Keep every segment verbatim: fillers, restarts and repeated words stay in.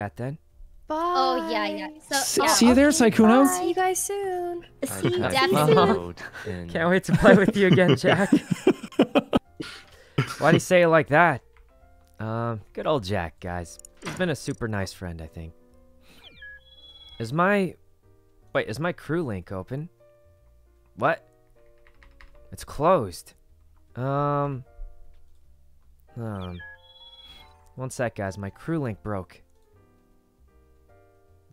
That then. Bye. Oh yeah, yeah. So, yeah. See you there, okay, Sykkuno. See you guys soon. See you definitely. Can't wait to play with you again, Jack. Why do you say it like that? Um, good old Jack, guys. He's been a super nice friend, I think. Is my... Wait, is my crew link open? What? It's closed. Um... Um... One sec, guys. My crew link broke.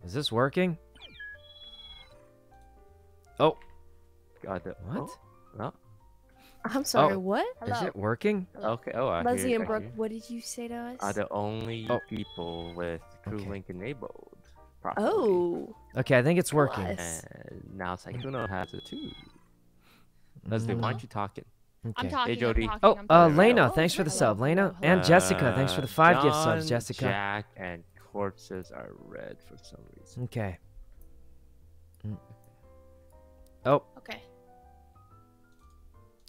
Is this working? Oh. God, that... What? No. I'm sorry, oh. what? Hello. Is it working? Okay, oh, I Leslie hear, and Brooke, what did you say to us? Are the only oh. people with crew okay. link enabled. Properly. Oh. Okay, I think it's working. And now Sykkuno has it too. Leslie, mm-hmm. why aren't you talking? Okay. I'm talking, hey, Jodi. I'm talking, oh, uh, Lena, oh, thanks for the hello. sub. Lena hello. and Jessica, thanks for the five John, gift subs, Jessica. Jack and Corpses are red for some reason. Okay. Mm. Oh. Okay.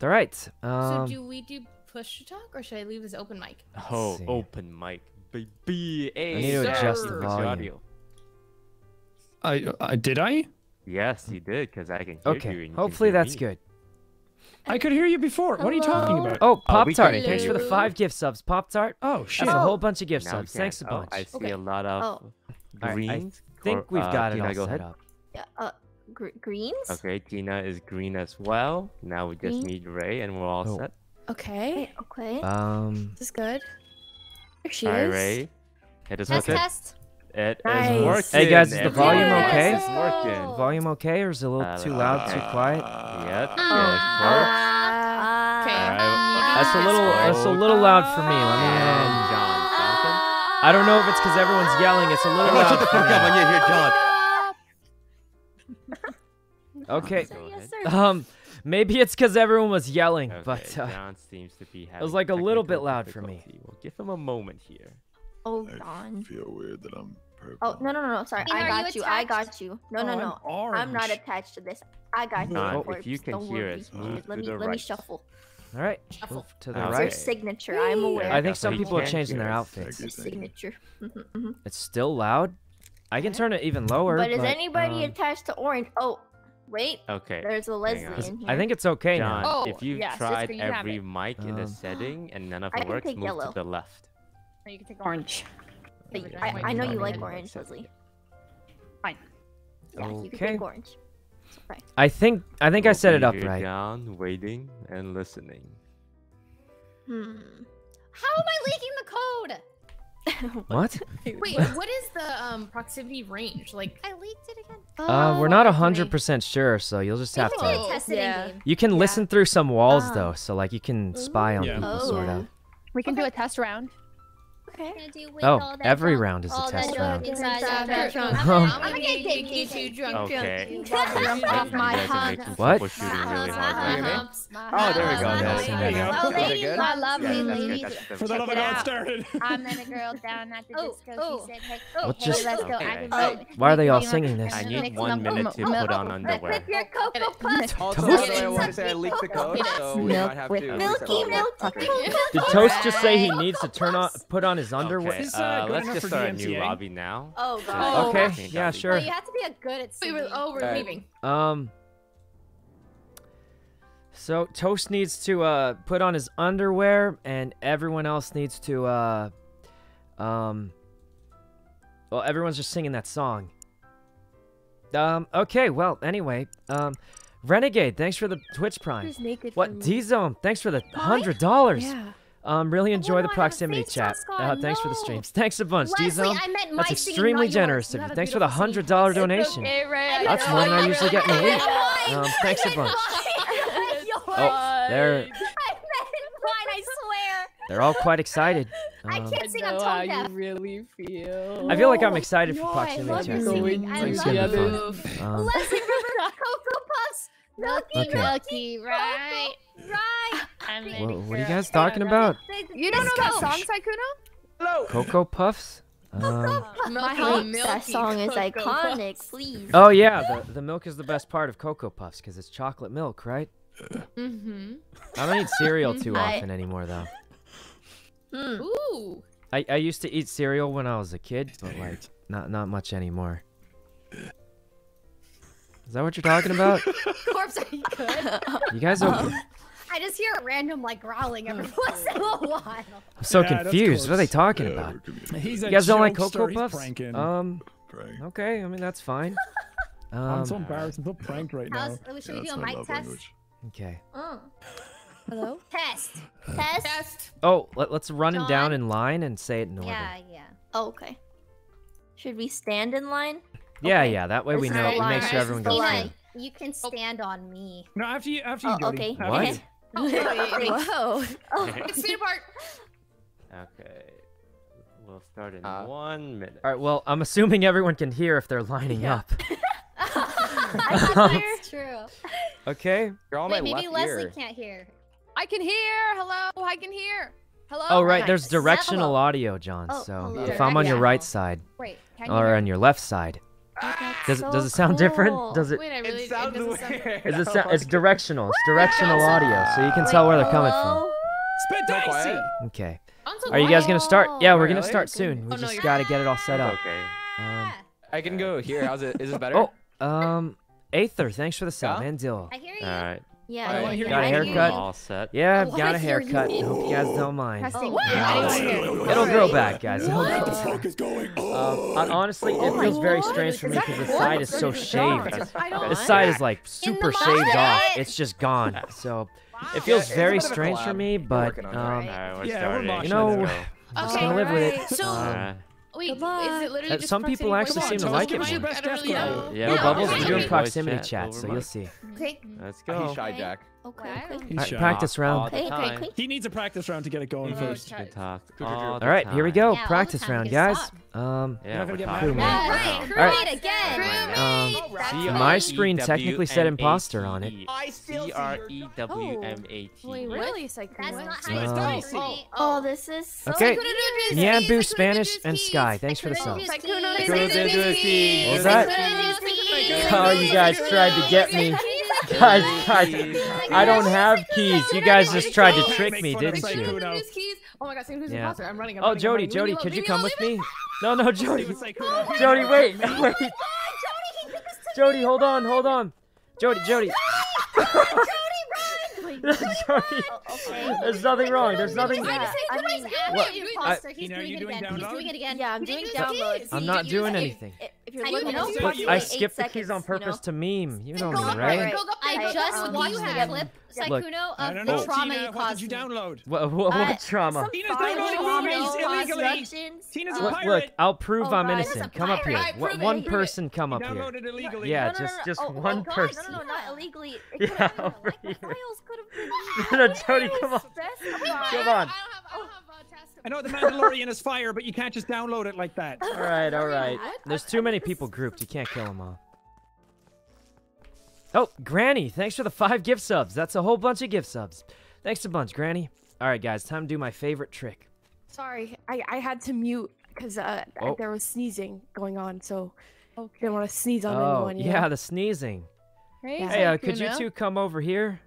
All right. Um, so do we do push to talk, or should I leave this open mic? Oh, open mic, baby. Hey, I need to adjust the volume. I, I did I? Yes, you did, because I can hear okay. you. Okay. Hopefully that's me. good. I could hear you before. Hello? What are you talking about? Oh, Pop Tart. Oh, thanks for the five gift subs, Pop Tart. Oh shit. That's a whole bunch of gift now subs. Thanks a oh, bunch. I see okay. a lot of oh. greens. Right, I think we've got uh, it all go set ahead. up. Yeah. Uh, Gr greens? Okay, Tina is green as well. Now we just green? need Rae and we're all oh. set. Okay, okay. Um, this is good. There she Hi, is. Rae. It is test, working. Test. It nice. is working. Hey guys, is the volume yes. okay? It's working. The volume okay, or is it a little uh, too loud, okay. too quiet? Yep. Uh, yeah, okay. Right. That's a little, that's a little loud for me. Let me and John. Jonathan? I don't know if it's because everyone's yelling. It's a little loud. Shut the fuck up! I can't hear John. Okay, um, maybe it's because everyone was yelling, okay, but uh, John seems to be having it was like a little bit loud difficulty. for me. We'll give him a moment here. Hold on. I feel weird that I'm purple. Oh, no, no, no, sorry. I, mean, I got you, you I got you. No, oh, no, no. I'm, I'm not attached to this. I got you. Oh, if you can Don't hear it, move let, me, right. let me shuffle. All right, shuffle. move to the okay. right. Your signature, I'm aware. I think some people are changing their outfits. Your signature. It's still loud. I can turn it even lower. But is anybody attached to orange? Oh. Wait. Okay. There's a Leslie in here. I think it's okay John, now. Oh, if you've yeah, tried sister, you every mic in um, the setting and none of it works, move yellow. to the left. Or you can take orange. But oh, yeah. I, I know you like orange, Leslie. Fine. Yeah, okay. you can take orange. Right. I think I think we'll I set it up right. John, waiting and listening. Hmm. How am I leaking the code? What? Wait, what is the um, proximity range? Like, I leaked it again. Oh, uh, we're not one hundred percent sure, so you'll just have to test it yeah. You can yeah. listen through some walls, uh, though, so like you can spy on yeah. people, oh. sort of. We can okay. do a test round. Okay. Oh, every round is a test round. I'm gonna get you too drunk. Okay. What? Oh, there we go. Oh, ladies, I love you, ladies. For the love of God, started. I'm the girl down at the disco. She said, "Hey, let's go." I can. Why are they all singing this? I need one minute to put on underwear. Also, I want to say I leaked the code, so we might have to. Milky, milky. Did Toast just say he needs to turn on, put on his underwear? Okay, uh, let's just start a new lobby now. Oh god. So, okay. Yeah, sure. Well, you have to be a good at singing. We were, oh, we're right. leaving. Um. So Toast needs to uh put on his underwear, and everyone else needs to uh, um. Well, everyone's just singing that song. Um. Okay. Well. Anyway. Um. Renegade, thanks for the Twitch Prime. What? D-Zone, thanks for the hundred dollars. Yeah. Um, really enjoy oh, the proximity chat. Uh, thanks no. for the streams. Thanks a bunch, Diesel. That's extremely generous of you. Thanks for the hundred dollar donation. Okay, right? That's one I usually get in a week. Um, thanks a bunch. Oh, they're. I swear. They're all quite excited. Um, I can't sing. I'm tone deaf. I really feel. I feel like I'm excited for proximity chat. It's gonna be fun. Leslie River, Cocoa Puffs. Milky, okay. milky, right, right. I'm well, what are you guys talking about? You don't know that song, Sykkuno? Cocoa Puffs? Uh, My hope that song is iconic, please. Oh yeah, the, the milk is the best part of Cocoa Puffs because it's chocolate milk, right? Mm-hmm. I don't eat cereal too often I... anymore, though. Mm. Ooh. I, I used to eat cereal when I was a kid, but like not not much anymore. Is that what you're talking about? Corpse, are you good? You guys okay? I just hear random like growling every once in a while. I'm so yeah, confused. What are they talking yeah, about? He's you guys don't like Cocoa Puffs? Um, prank. Okay, I mean that's fine. Um, I'm so embarrassed. I'm so pranked right now. Should yeah, we do a mic test? Language. Okay. Mm. Hello? Test. Test. Test. Oh, let, let's run John. down in line and say it in order. Yeah, yeah. Oh, okay. Should we stand in line? Yeah, okay. yeah. That way we know. We make sure everyone goes in. You can stand oh. on me. No, after you, after you, oh, Jodi. Okay. After what? You. Oh, wait, whoa. Oh. It's feet apart. Okay. We'll start in uh, one minute. All right. Well, I'm assuming everyone can hear if they're lining yeah. up. That's true. Okay. You're on wait, my maybe left Leslie ear. Can't hear. I can hear. Hello. I can hear. Hello. Oh, right. There's directional hello. audio, John. Oh, so hello. if I'm on your right side wait, can or you on your left side. Oh, does so it does it sound cool. different? Does it? Wait, I really, it sounds it sound weird. Is it sound, it's directional. It's directional audio, so you can Wait, tell where they're coming from. Spit dicey. Okay. Are you guys gonna start? Yeah, we're gonna start soon. We oh, just no, gotta get it all set up. Okay. Um, I can go here. How's it? Is it better? Oh, um, Aether, thanks for the sub, man. Deal. I hear you. All right. Yeah. I want to hear got a haircut. All set. Yeah, I've got a haircut. You. Hope you guys don't mind. Oh, um, it'll grow back, guys. What the fuck is going on? Um, honestly, it oh feels very strange for me because the side is so shaved. The side is like super shaved off. It's just gone. So it feels very strange for me, but um, you know, I'm just gonna live with it. So. Wait, is it literally just some people actually seem to like it more. Really yeah, yeah. Bubbles, we're doing proximity chat, so you'll see. Okay. Let's go. Oh, he's shy, Jack. Okay. okay. Right, practice round. Hey, hey, he needs a practice round to get it going oh, first. All, all right, here we go. Yeah, practice round, guys. Um, yeah, we're not going to get Crewmate. All right. Again. Um, my screen technically said imposter on it. C R E W M A T. Really? Sykkuno. Oh, this is so good. Okay. Nyambu, Spanish, and Sky. Thanks for the song. What's that? Oh, you guys tried to get me. Guys, guys, I don't have keys. You guys just tried to trick me, didn't you? Oh my God, who's yeah. I'm running. I'm oh, running, Jodi, running. Jodi, could you come with me? No, no, Jodi. Jodi, wait, wait. Jodi, hold on, hold on. Jodi, Jodi. Jodi, there's nothing wrong. There's nothing wrong. He's doing it again. Yeah, I'm doing download. I'm not doing anything. I, know, I skipped the keys seconds, on purpose you know? to meme. You know me, right? I just watched the clip, Sykkuno, of the trauma you caused. What did you download? What, what, what uh, trauma? Tina's downloading movies illegally. Tina's a pirate. Look, I'll prove I'm innocent. Come up here. One person, come up here. Yeah, just just one person. No, no, no, not illegally. Yeah, over here. No, Jodi, come on. Come on. I know the Mandalorian is fire, but you can't just download it like that. All right, all right. There's too many people grouped. You can't kill them all. Oh, Granny, thanks for the five gift subs. That's a whole bunch of gift subs. Thanks a bunch, Granny. All right, guys, time to do my favorite trick. Sorry, I, I had to mute because uh, oh. there was sneezing going on, so I didn't want to sneeze on oh, anyone. Yeah, know? the sneezing. Right? Hey, uh, could you two come over here?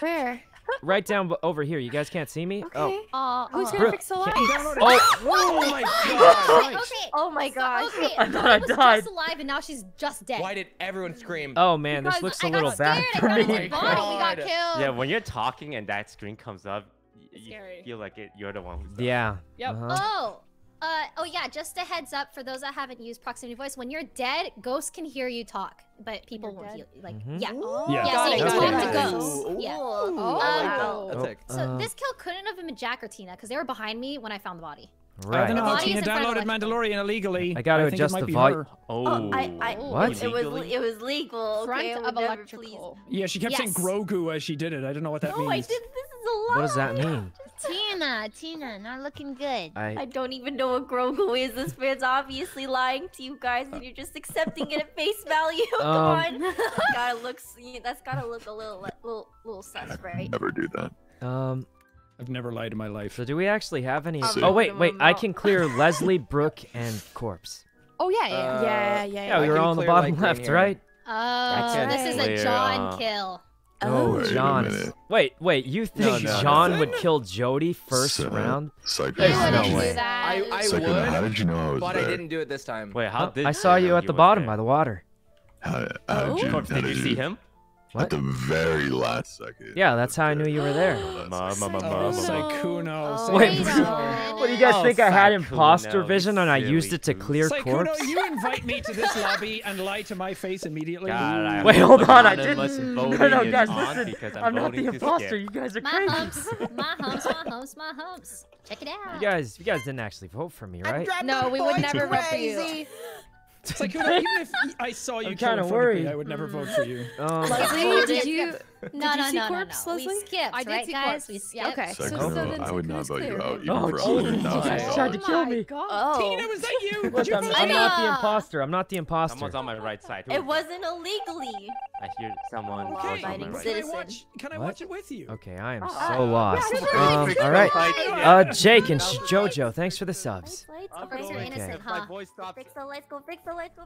Where? Right down over here. You guys can't see me. Okay. Oh, who's gonna Brooke, fix the lights? Oh, oh my God! Okay. Oh my God! So, okay. I thought I died. She was alive and now she's just dead. Why did everyone scream? Oh man, because this looks I a little scared. bad for me. We got killed. Yeah, when you're talking and that screen comes up, you feel like it. You're the one who's done. Yeah. Yep. Uh-huh. Oh. Uh, oh yeah, just a heads up for those that haven't used proximity voice. When you're dead, ghosts can hear you talk, but people you're won't. Heal, like mm-hmm. yeah, Ooh. yeah, yeah so you can talk to ghosts. Ooh. Yeah. Oh, wow. um, That's so uh, this kill couldn't have been Jack or Tina because they were behind me when I found the body. Right. I don't know how Tina downloaded Mandalorian illegally. I gotta I adjust the volume. Oh, oh I, I, what? It was it was legal. Okay, Front of electrical. Yeah, she kept yes. saying Grogu as she did it. I don't know what that no, means. I did, this is a lie. What does that mean? Tina, Tina, not looking good. I, I don't even know what Grogu is. This man's obviously lying to you guys, and you're just accepting it at face value. Come um, on. That's gotta look. That's gotta look a little, little, little sus, right? Never do that. Um. I've never lied in my life. So do we actually have any? See. Oh wait, wait. I can clear Leslie, Brooke, and Corpse. Oh yeah, yeah, uh, yeah, yeah, yeah. Yeah, we were all on the bottom like left, right? Oh, uh, this is a John kill. Oh, oh John. Is... Wait, wait, you think no, no, John no. would kill Jodi first so, round? Sykkuno. There's no way. I, I would, how did you know I was but there? I didn't do it this time. Wait, how did I saw you, you at the bottom there? By the water. How, how oh? did you, how did you see him? What? At the very last second. Yeah, that's how I knew you were there. Sykkuno. Wait, what do you guys oh, think? I had imposter vision and I used it to clear Corpse? Sykkuno, you invite me to this lobby and lie to my face immediately. God, wait, hold on, I didn't. No, no, guys, listen. I'm, I'm not the imposter. You guys are my crazy. Humps, my humps, my humps, my humps. Check it out. You guys, you guys didn't actually vote for me, right? No, we would never vote for you. It's like, even if I saw you kill in front of me, I would never vote for you. Um, Leslie, did you? No, did you no, see no, Corpse, no, no. Leslie? We skipped, I did right, see guys? Corpse. We skipped. Okay. So, so, so then I would not vote you out. Even oh, Jesus! Oh, you tried to kill me. Oh. Tina, was that you? Look, you I'm, I'm not the imposter. I'm not the imposter. Someone's on my right side. Who it wasn't illegally. I hear someone. Okay. On my right. Can I watch? Can I what? watch it with you? Okay, I am oh, so uh, lost. Um, all right. Uh, Jake and JoJo, thanks for the subs. Fix the lights. Go fix the lights.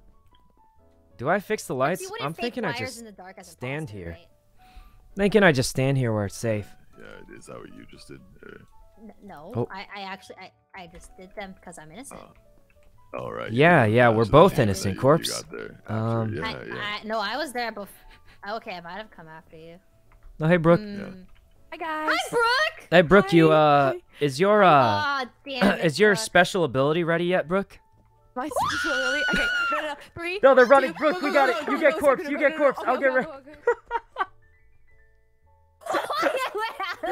Do I fix the lights? I'm thinking I just stand here. Thinking I just stand here where it's safe. Yeah, is that what you just did? No, oh. I, I actually, I, I just did them because I'm innocent. Uh, all right. Yeah, yeah, we're both innocent, Corpse. Um, yeah, I, yeah. I, no, I was there before. Okay, I might have come after you. No, hey Brooke. Mm. Yeah. Hi guys. Hi Brooke. Hey Brooke, Hi. you uh, is your uh, oh, damn is your Brooke. special ability ready yet, Brooke? My special ability? Okay, no, no, no. Three, no, they're running, two, Brooke. Go, go, go, we got it. Go, go, go, you get go, Corpse. Go, go, go, you get Corpse. I'll get ready. You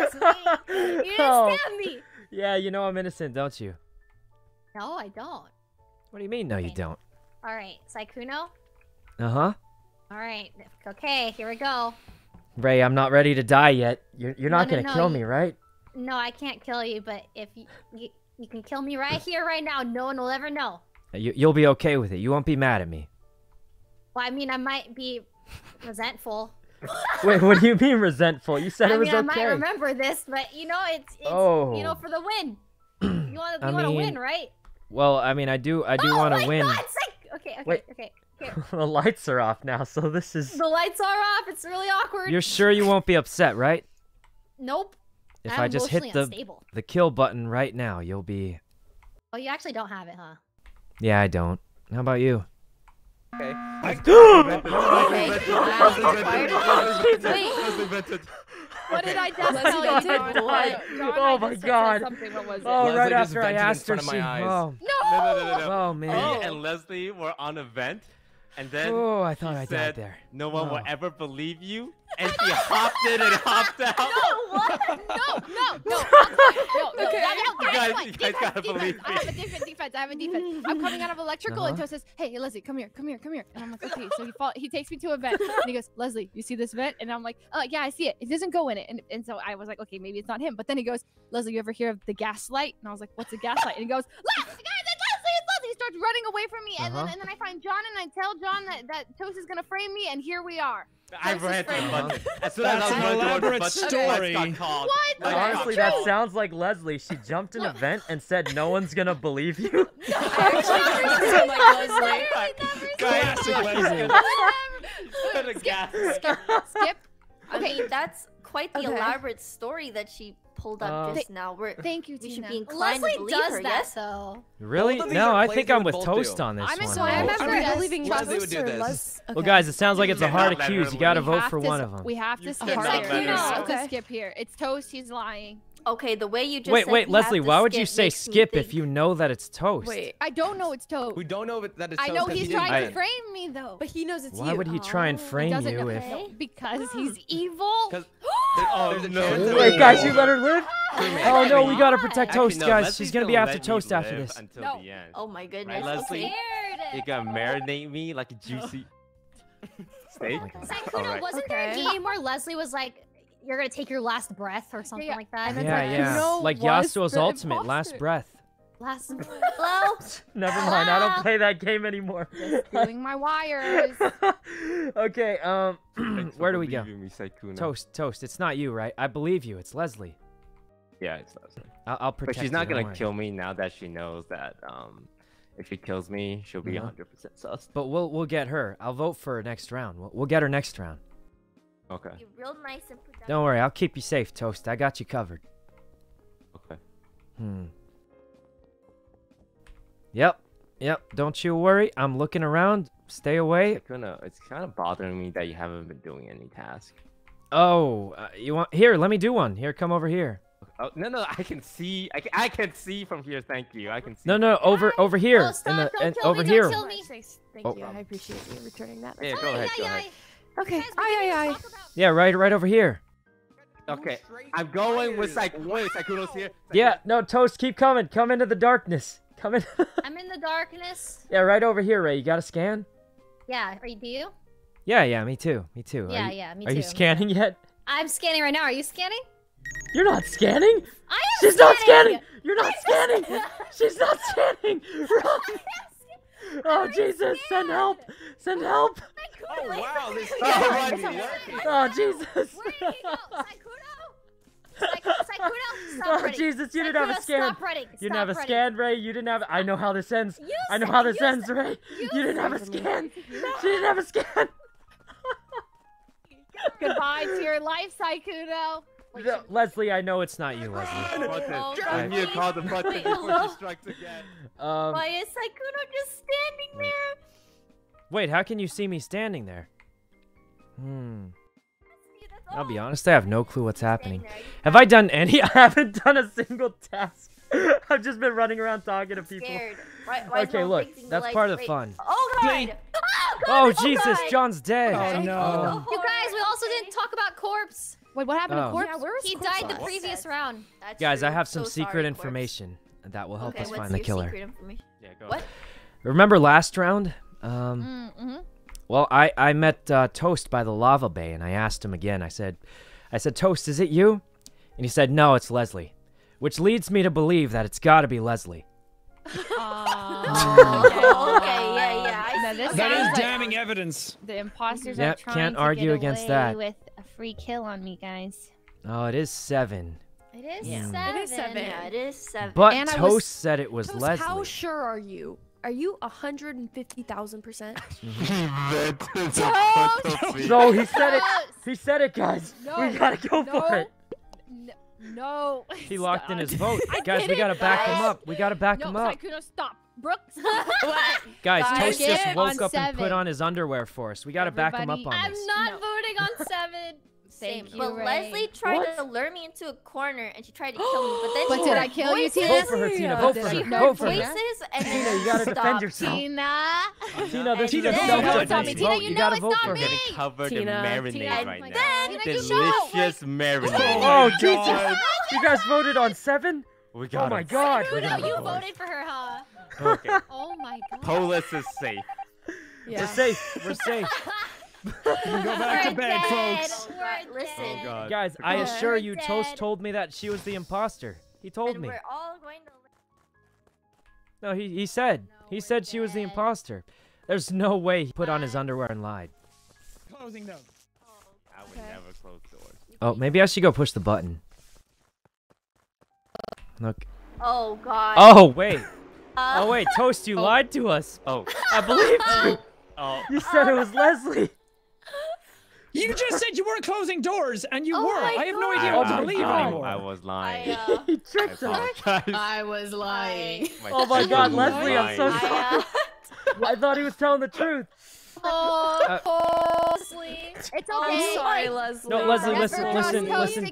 didn't oh. stab me. Yeah, you know I'm innocent, don't you? No, I don't. What do you mean? No, okay. you don't. All right, Sykkuno. Uh huh. All right. Okay, here we go. Rae, I'm not ready to die yet. You're you're not no, no, gonna no, kill you, me, right? No, I can't kill you, but if you, you you can kill me right here, right now, no one will ever know. You you'll be okay with it. You won't be mad at me. Well, I mean, I might be resentful. Wait, what do you mean resentful? You said I it was mean, okay. I might remember this, but you know, it's, it's oh. you know, for the win. You want to you want to win, right? Well, I mean, I do, I do oh want to win. God, it's like, okay, okay, Wait. okay. okay. The lights are off now, so this is. The lights are off. It's really awkward. You're sure you won't be upset, right? Nope. If I'm I just hit the unstable. the kill button right now, you'll be. Oh, you actually don't have it, huh? Yeah, I don't. How about you? Okay. What did I just tell you? Oh my God! Oh, right after I asked her, she. Oh no! Oh man! Me and Leslie were on a vent, and then oh, I thought I died there. No one will ever believe you, and she hopped in and hopped out. No! What? No! No! No! No, no, okay. no, no, you guys, you guys defense, gotta defense. believe me. I have a different defense. I have a defense. I'm coming out of electrical, uh-huh. and Toast says, "Hey, Leslie, come here, come here, come here." And I'm like, "Okay." So he fall, he takes me to a vent, and he goes, "Leslie, you see this vent?" And I'm like, "Oh yeah, I see it. It doesn't go in it." And and so I was like, "Okay, maybe it's not him." But then he goes, "Leslie, you ever hear of the gaslight?" And I was like, "What's a gaslight?" And he goes, "Leslie, guys, it's Leslie, it's Leslie." He starts running away from me, and uh-huh. then and then I find John, and I tell John that that Toast is gonna frame me, and here we are. I read the button. As soon as I was elaborate the story. Got called. What? Like, honestly, that sounds like Leslie. She jumped in a vent and said, "No one's gonna believe you." No, I actually Classic Leslie. Skip. Skip. Skip. Okay, that's quite the okay. elaborate story that she pulled up uh, just now. We're, thank you, Tina. Be Leslie to does her, that, yes? though. Really? No, I think I'm with Toast do. on this I'm one. So I remember I'm believing Leslie would do this. Okay. Well, guys, it sounds like it's a hard accuse. You gotta vote for to, one of them. We have to skip here. We have to skip here. It's Toast. He's lying. Okay, the way you just wait, said wait, Leslie, why would you say skip if you know that it's Toast? Wait, I don't know it's Toast. We don't know that it's Toast. I know he's he trying to frame it. me though, but he knows it's why you. Why would he try and frame oh, you okay. if? No, because he's evil. There's, oh there's no! Wait, guys, you let her live? Oh no, we gotta protect Toast, actually, no, guys. Leslie's She's gonna be after Toast after this. No. The end. Oh my goodness, right, Leslie, you gonna marinate me like a juicy steak. Sykkuno, wasn't there a game where Leslie was like, "You're gonna take your last breath" or something yeah, like that? Yeah, like, yeah. No, like Yasuo's ultimate, imposter. last breath. Last breath. Hello? Never mind, I don't play that game anymore. Just doing my wires. Okay, um, where do we go? Me, Toast, Toast, it's not you, right? I believe you, it's Leslie. Yeah, it's Leslie. I'll, I'll protect you. But she's not you, gonna kill me now that she knows that um, if she kills me, she'll be mm-hmm. one hundred percent sus. But we'll, we'll get her. I'll vote for her next round. We'll, we'll get her next round. Okay. Be real nice and productive. Don't worry, I'll keep you safe, Toast. I got you covered. Okay. Hmm. Yep. Yep. Don't you worry. I'm looking around. Stay away. It's gonna, it's kind of bothering me that you haven't been doing any tasks. Oh, uh, you want... Here, let me do one. Here, come over here. Oh, no, no, I can see. I can, I can see from here. Thank you. I can see. No, no, over, over here. Oh, stop, in the, don't and kill over me, here. Don't kill me. Thank oh. you. I appreciate you returning that. Yeah, go ahead. Go ahead. Okay. Aye, aye, aye. Yeah, right, right over here. Okay. I'm going with like wait, Sykkuno's here. Yeah. No, Toast, keep coming. Come into the darkness. Come in. I'm in the darkness. Yeah, right over here, Rae. You got a scan? Yeah. Are you? Do you? Yeah, yeah. Me too. Me too. Yeah, you, yeah. Me too. Are you scanning yet? I'm scanning right now. Are you scanning? You're not scanning? I am She's scanning. not scanning! You're not scanning! She's not scanning! Run! Oh, Jesus! Send help! Send help! Oh, wow! This is Oh, Jesus! Where did you go? Sykkuno? Sykkuno? Stop running. Oh, Jesus! You didn't have a scan! You didn't have a scan, Rae! You didn't have- I know how this ends! I know how this ends, Rae! You didn't have a scan! She didn't have a scan! Goodbye to your life, Sykkuno! Wait, no, Leslie, I know it's not you, Leslie. Oh, no, I need to call the button Wait, before hello? she strikes again. Um, Why is Sykkuno just standing there? Wait, how can you see me standing there? Hmm. I'll be honest, I have no clue what's happening. Have I done any? I haven't done a single task. I've just been running around talking to people. Why, why okay, look, that's part of the fun. Oh, God! Oh, God. oh, oh Jesus, God. John's dead. Oh, no. You guys, we also didn't talk about Corpse. Wait, what happened oh. to Corpse? Yeah, where is he Corpse died the previous That's round. That's Guys, true. I have some so secret sorry, information Corpse. that will help okay, us find the killer. Yeah, go what? Ahead. Remember last round? Um, mm-hmm. Well, I I met uh, Toast by the lava bay, and I asked him again. I said, I said, Toast, is it you? And he said, no, it's Leslie, which leads me to believe that it's got to be Leslie. Oh. okay, okay, yeah, yeah. I now, that is like damning evidence. The imposters yep, are trying can't to argue get against away that. With free kill on me, guys. Oh, it is seven. It is yeah. seven. It is seven. Yeah, it is seven. But and Toast was, said it was Toast, Leslie. How sure are you? Are you one hundred fifty thousand percent? Toast! No, he said it. He said it, guys. No, we gotta go no, for it. No. He locked stop. in his vote. Guys, we gotta back guys. him up. We gotta back no, him up. Sykkuno, stop. Brooke, guys, I Toast just woke up seven. and put on his underwear for us. We gotta Everybody, back him up on I'm this. I'm not no. voting on seven. Same. Thank you, but Rae. Leslie tried what? to lure me into a corner, and she tried to kill me. But then but she did I kill you, Tina? Vote for her, Tina. Vote for her. She heard voices, and Tina, you gotta stop. defend yourself. Tina, Tina, this is a self-defense vote. You gotta vote for her. Getting covered in marinade right now. Delicious marinade. Oh, Jesus! You guys voted on seven? We got. Oh my God! You voted for her, huh? Okay. Oh my God. Polis is safe. Yeah. We're safe. We're safe. we go back We're to bed, dead. folks. We're Listen, oh God. guys, I assure you, dead. Toast told me that she was the imposter. He told and me. We're all going to... No, he he said. No, he said dead. she was the imposter. There's no way he put on his underwear and lied. Closing them. Oh, okay. I would never close doors. Oh, maybe I should go push the button. Look. Oh God. Oh wait. Uh, oh wait, Toast, you oh. lied to us. Oh, I believed you. Oh. You said it was Leslie. You just said you weren't closing doors, and you oh were. I have no idea I, what I, to believe I, anymore. I was lying. I, uh, he tricked us. I was lying. Oh my God, Leslie, I'm so sorry. I, uh, I thought he was telling the truth. Oh, uh, oh Leslie. It's okay. I'm sorry, Leslie. No, Leslie, listen, listen, listen.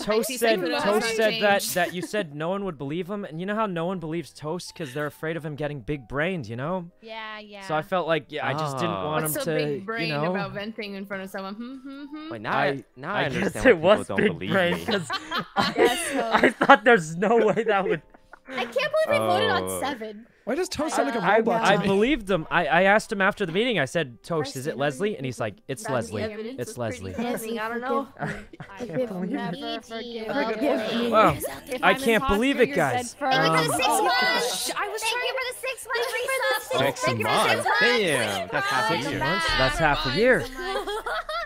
Toast said, Toast said that, that you said no one would believe him, and you know how no one believes Toast because they're afraid of him getting big-brained, you know? Yeah, yeah. So I felt like, yeah, I just didn't want What's him so to, big-brained you know... about venting in front of someone? Hmm, hmm, hmm. Now I, now I, I understand it why people don't believe me. Because I, I, I thought there's no way that would... I can't believe we oh. voted on seven. Why does Toast sound uh, like a robot? I, I believed him. I, I asked him after the meeting. I said, Toast, is it Leslie? And he's like, it's That's Leslie. It's Leslie. Leslie. I don't know. I, I can't believe it. Okay. Wow. I can't believe it, guys. Thank you for the six months. I was thank you for the six months. Six, six months. Damn. That's half a year. That's half a year.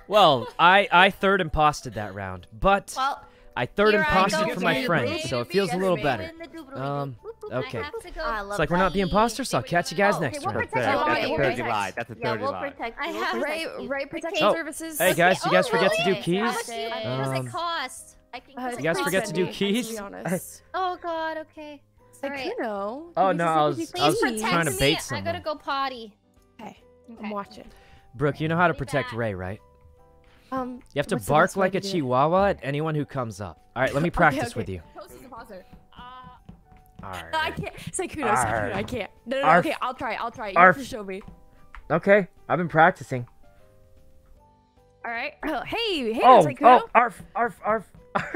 Well, I I third imposted that round, but I third imposted for my friend, so it feels a little better. Um, okay. It's like we're not the imposters, so I'll catch you guys next time. That's a third divide. That's a third divide. I have Rae Protection Services. Hey guys, you guys forget to do keys? How much does it cost? You guys forget to do keys? Oh god, okay. Sykkuno. Oh no, I was trying to bait someone. I gotta go potty. Okay, I'm watching. Brooke, you know how to protect Rae, right? Um, you have to bark like a chihuahua at anyone who comes up. All right, let me practice okay, okay. with you. Toast is a poser. Uh, Arr. I can't. Sykkuno, Sykkuno, I can't. No, no, no, okay, I'll try, I'll try. You Arf. have to show me. Okay, I've been practicing. All right. Oh, hey, hey, oh, Sykkuno. Oh, arf, arf, arf, arf.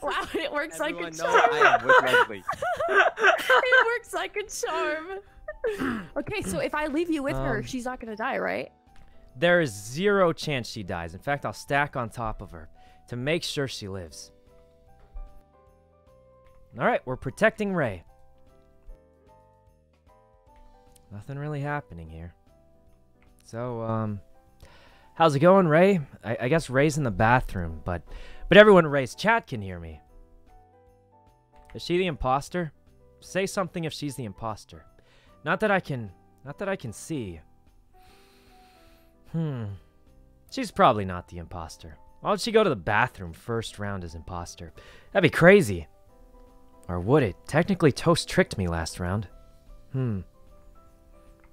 Wow, it works Everyone like a charm. I am with Leslie. It works like a charm. Okay, so if I leave you with um, her, she's not gonna die, right? There is zero chance she dies. In fact, I'll stack on top of her to make sure she lives. All right, we're protecting Rae. Nothing really happening here. So, um, how's it going, Rae? I, I guess Ray's in the bathroom, but but everyone in Ray's chat can hear me. Is she the imposter? Say something if she's the imposter. Not that I can, not that I can see. Hmm. She's probably not the imposter. Why don't she go to the bathroom first round as imposter? That'd be crazy. Or would it? Technically, Toast tricked me last round. Hmm.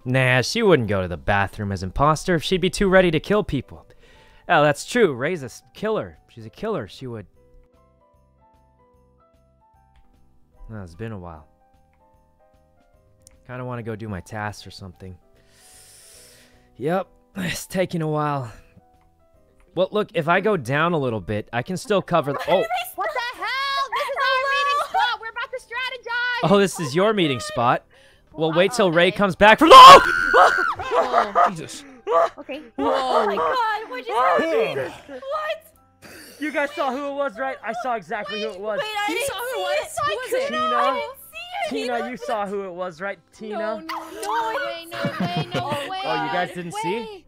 Nah, she wouldn't go to the bathroom as imposter if she'd be too ready to kill people. Oh, that's true. Ray's a killer. She's a killer. She would... Oh, it's been a while. Kind of want to go do my tasks or something. Yep. It's taking a while. Well, look, if I go down a little bit, I can still cover the- Oh! What the hell? This is our meeting spot! We're about to strategize! Oh, this is your meeting spot? Well, wait till Rae comes back from- Oh! Jesus. Okay. Whoa. Oh my god, what just happened? What? You guys saw who it was, right? I saw exactly who it was. Wait, I saw who it was? Who was it? Tina, you saw who it was, right? Tina? No, no, no way, no way, no way. Oh, you guys didn't way. see?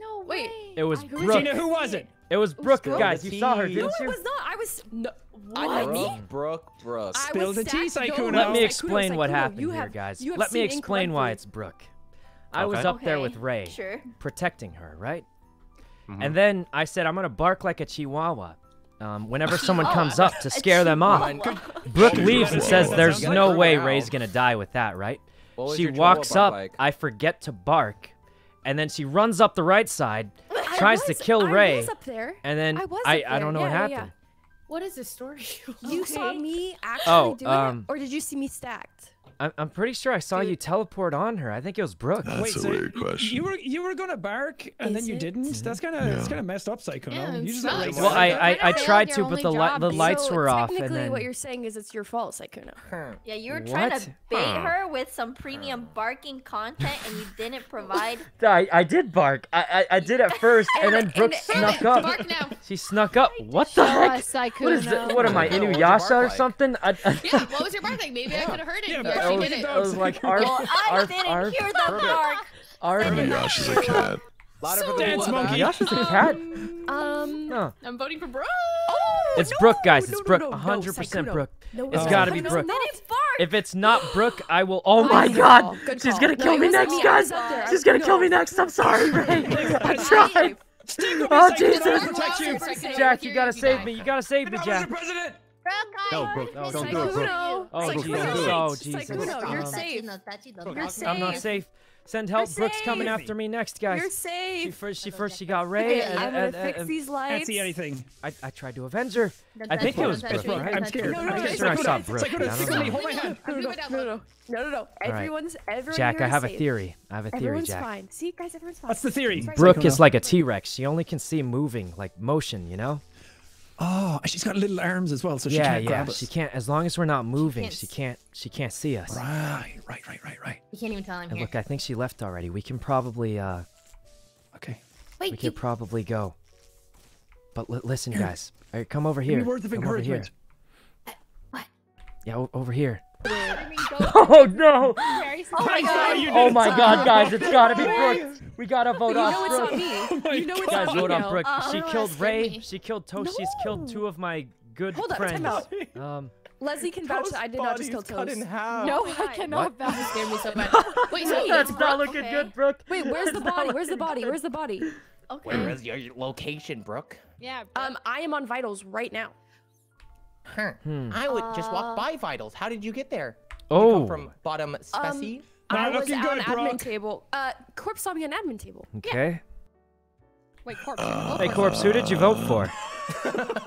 No way. It was I, Brooke. Tina, who was it? It was Brooke, it was guys. You saw her, didn't you? No, it was not. I was... No. What? Brooke, Brooke, Brooke. Spill the tea, Sykkuno. Let me explain Sykkuno, what happened have, here, guys. Let me explain why it's Brooke. I okay. was up okay. there with Rae, sure. protecting her, right? Mm-hmm. And then I said, I'm going to bark like a chihuahua. Um, whenever someone comes up to scare them off, Brooke leaves and says, there's no way Ray's gonna die with that, right? She walks up, I forget to bark, and then she runs up the right side, tries to kill Rae, and then I, I don't know what happened. What is this story? You saw me actually doing it, or did you see me stacked? I'm pretty sure I saw Dude. you teleport on her. I think it was Brooke. That's Wait, a so weird you, question. You were you were gonna bark and Is then you it? didn't. Mm-hmm. That's kind of yeah. kind of messed up, Sykkuno. Yeah, you just like, well, I I, I tried to, but the li the lights so were off. Technically, and then... what you're saying is it's your fault, Sykkuno. Yeah, you were trying what? to bait huh. her with some premium barking content, and you didn't provide. I I did bark. I I, I did at first, and then Brooke and, snuck and, up. Bark now. She snuck up. What the heck? Sykkuno. What is that? What am I, Inuyasha or something? Yeah. What was your bark like? Maybe I could have heard it. I was, I was like, arf, well, I arf, didn't arf, hear the bark. Arf, Inuyasha's a cat. So dance monkey. Inuyasha's a cat. Um, um no. I'm voting for Brooke. Oh, it's no, Brooke, guys. It's no, Brooke. No, no, one hundred percent no, Brooke. No, it's no, gotta no, be Brooke. No, if it's not Brooke, I will. Oh my God! She's gonna kill no, me next, me. guys. She's gonna no. kill me next. I'm sorry, Rae. I tried. Oh Jesus! Jack, you gotta save me. You gotta save me, Jack. No, Brooke, no, don't do it, Brooke. Oh, Jesus. Oh, Jesus. Sykkuno, you're um, safe. You're safe. I'm not safe. Send help. You're Brooke's safe. coming after me next, guys. You're safe. She first, she, first, she got Rae. And, I'm going to fix and, these lights. Can't see anything. I, I tried to avenge her. I think it was Brooke, right? I'm scared. No, no, no. I saw Brooke. Sykkuno, hold my hand. No, no, no. No, no, Everyone's, everyone Jack, I have a theory. I have a theory, Jack. Everyone's fine. See, guys, everyone's fine. What's the theory? Brooke is like a T-Rex. She only can see moving, like motion, you know? Oh, she's got little arms as well, so she yeah, can't yeah. grab us. Yeah, she can't. As long as we're not moving, can't she can't. She can't see us. Right, right, right, right, right. You can't even tell I'm and here. Look, I think she left already. We can probably. uh... Okay. Wait. We you... could probably go. But l listen, guys. All right, come over here. Give me words of come over here. Uh, what? Yeah, over here. Oh no! Oh my god! Oh my god, guys, it's gotta be Brooke. We gotta vote on Brooke. You know it's on me. Guys, vote on Brooke. She killed Rae. She killed Toast. She's killed two of my good friends. Hold on, time out. Leslie can vouch that I did not just kill Toast. No, I cannot vouch. This scared me so bad. Wait, no, that's not looking good, Brooke. Wait, where's the body? Where's the body? Where's the body? Okay. Where is your location, Brooke? Yeah. Um, I am on Vitals right now. Huh. Hmm. I would uh, just walk by Vitals. How did you get there? Oh, you come from bottom specie. Um, I was at an admin table. Uh, Corpse saw me on admin table. Okay. Yeah. Wait, Corpse. Uh, hey, Corpse. Who did you vote for?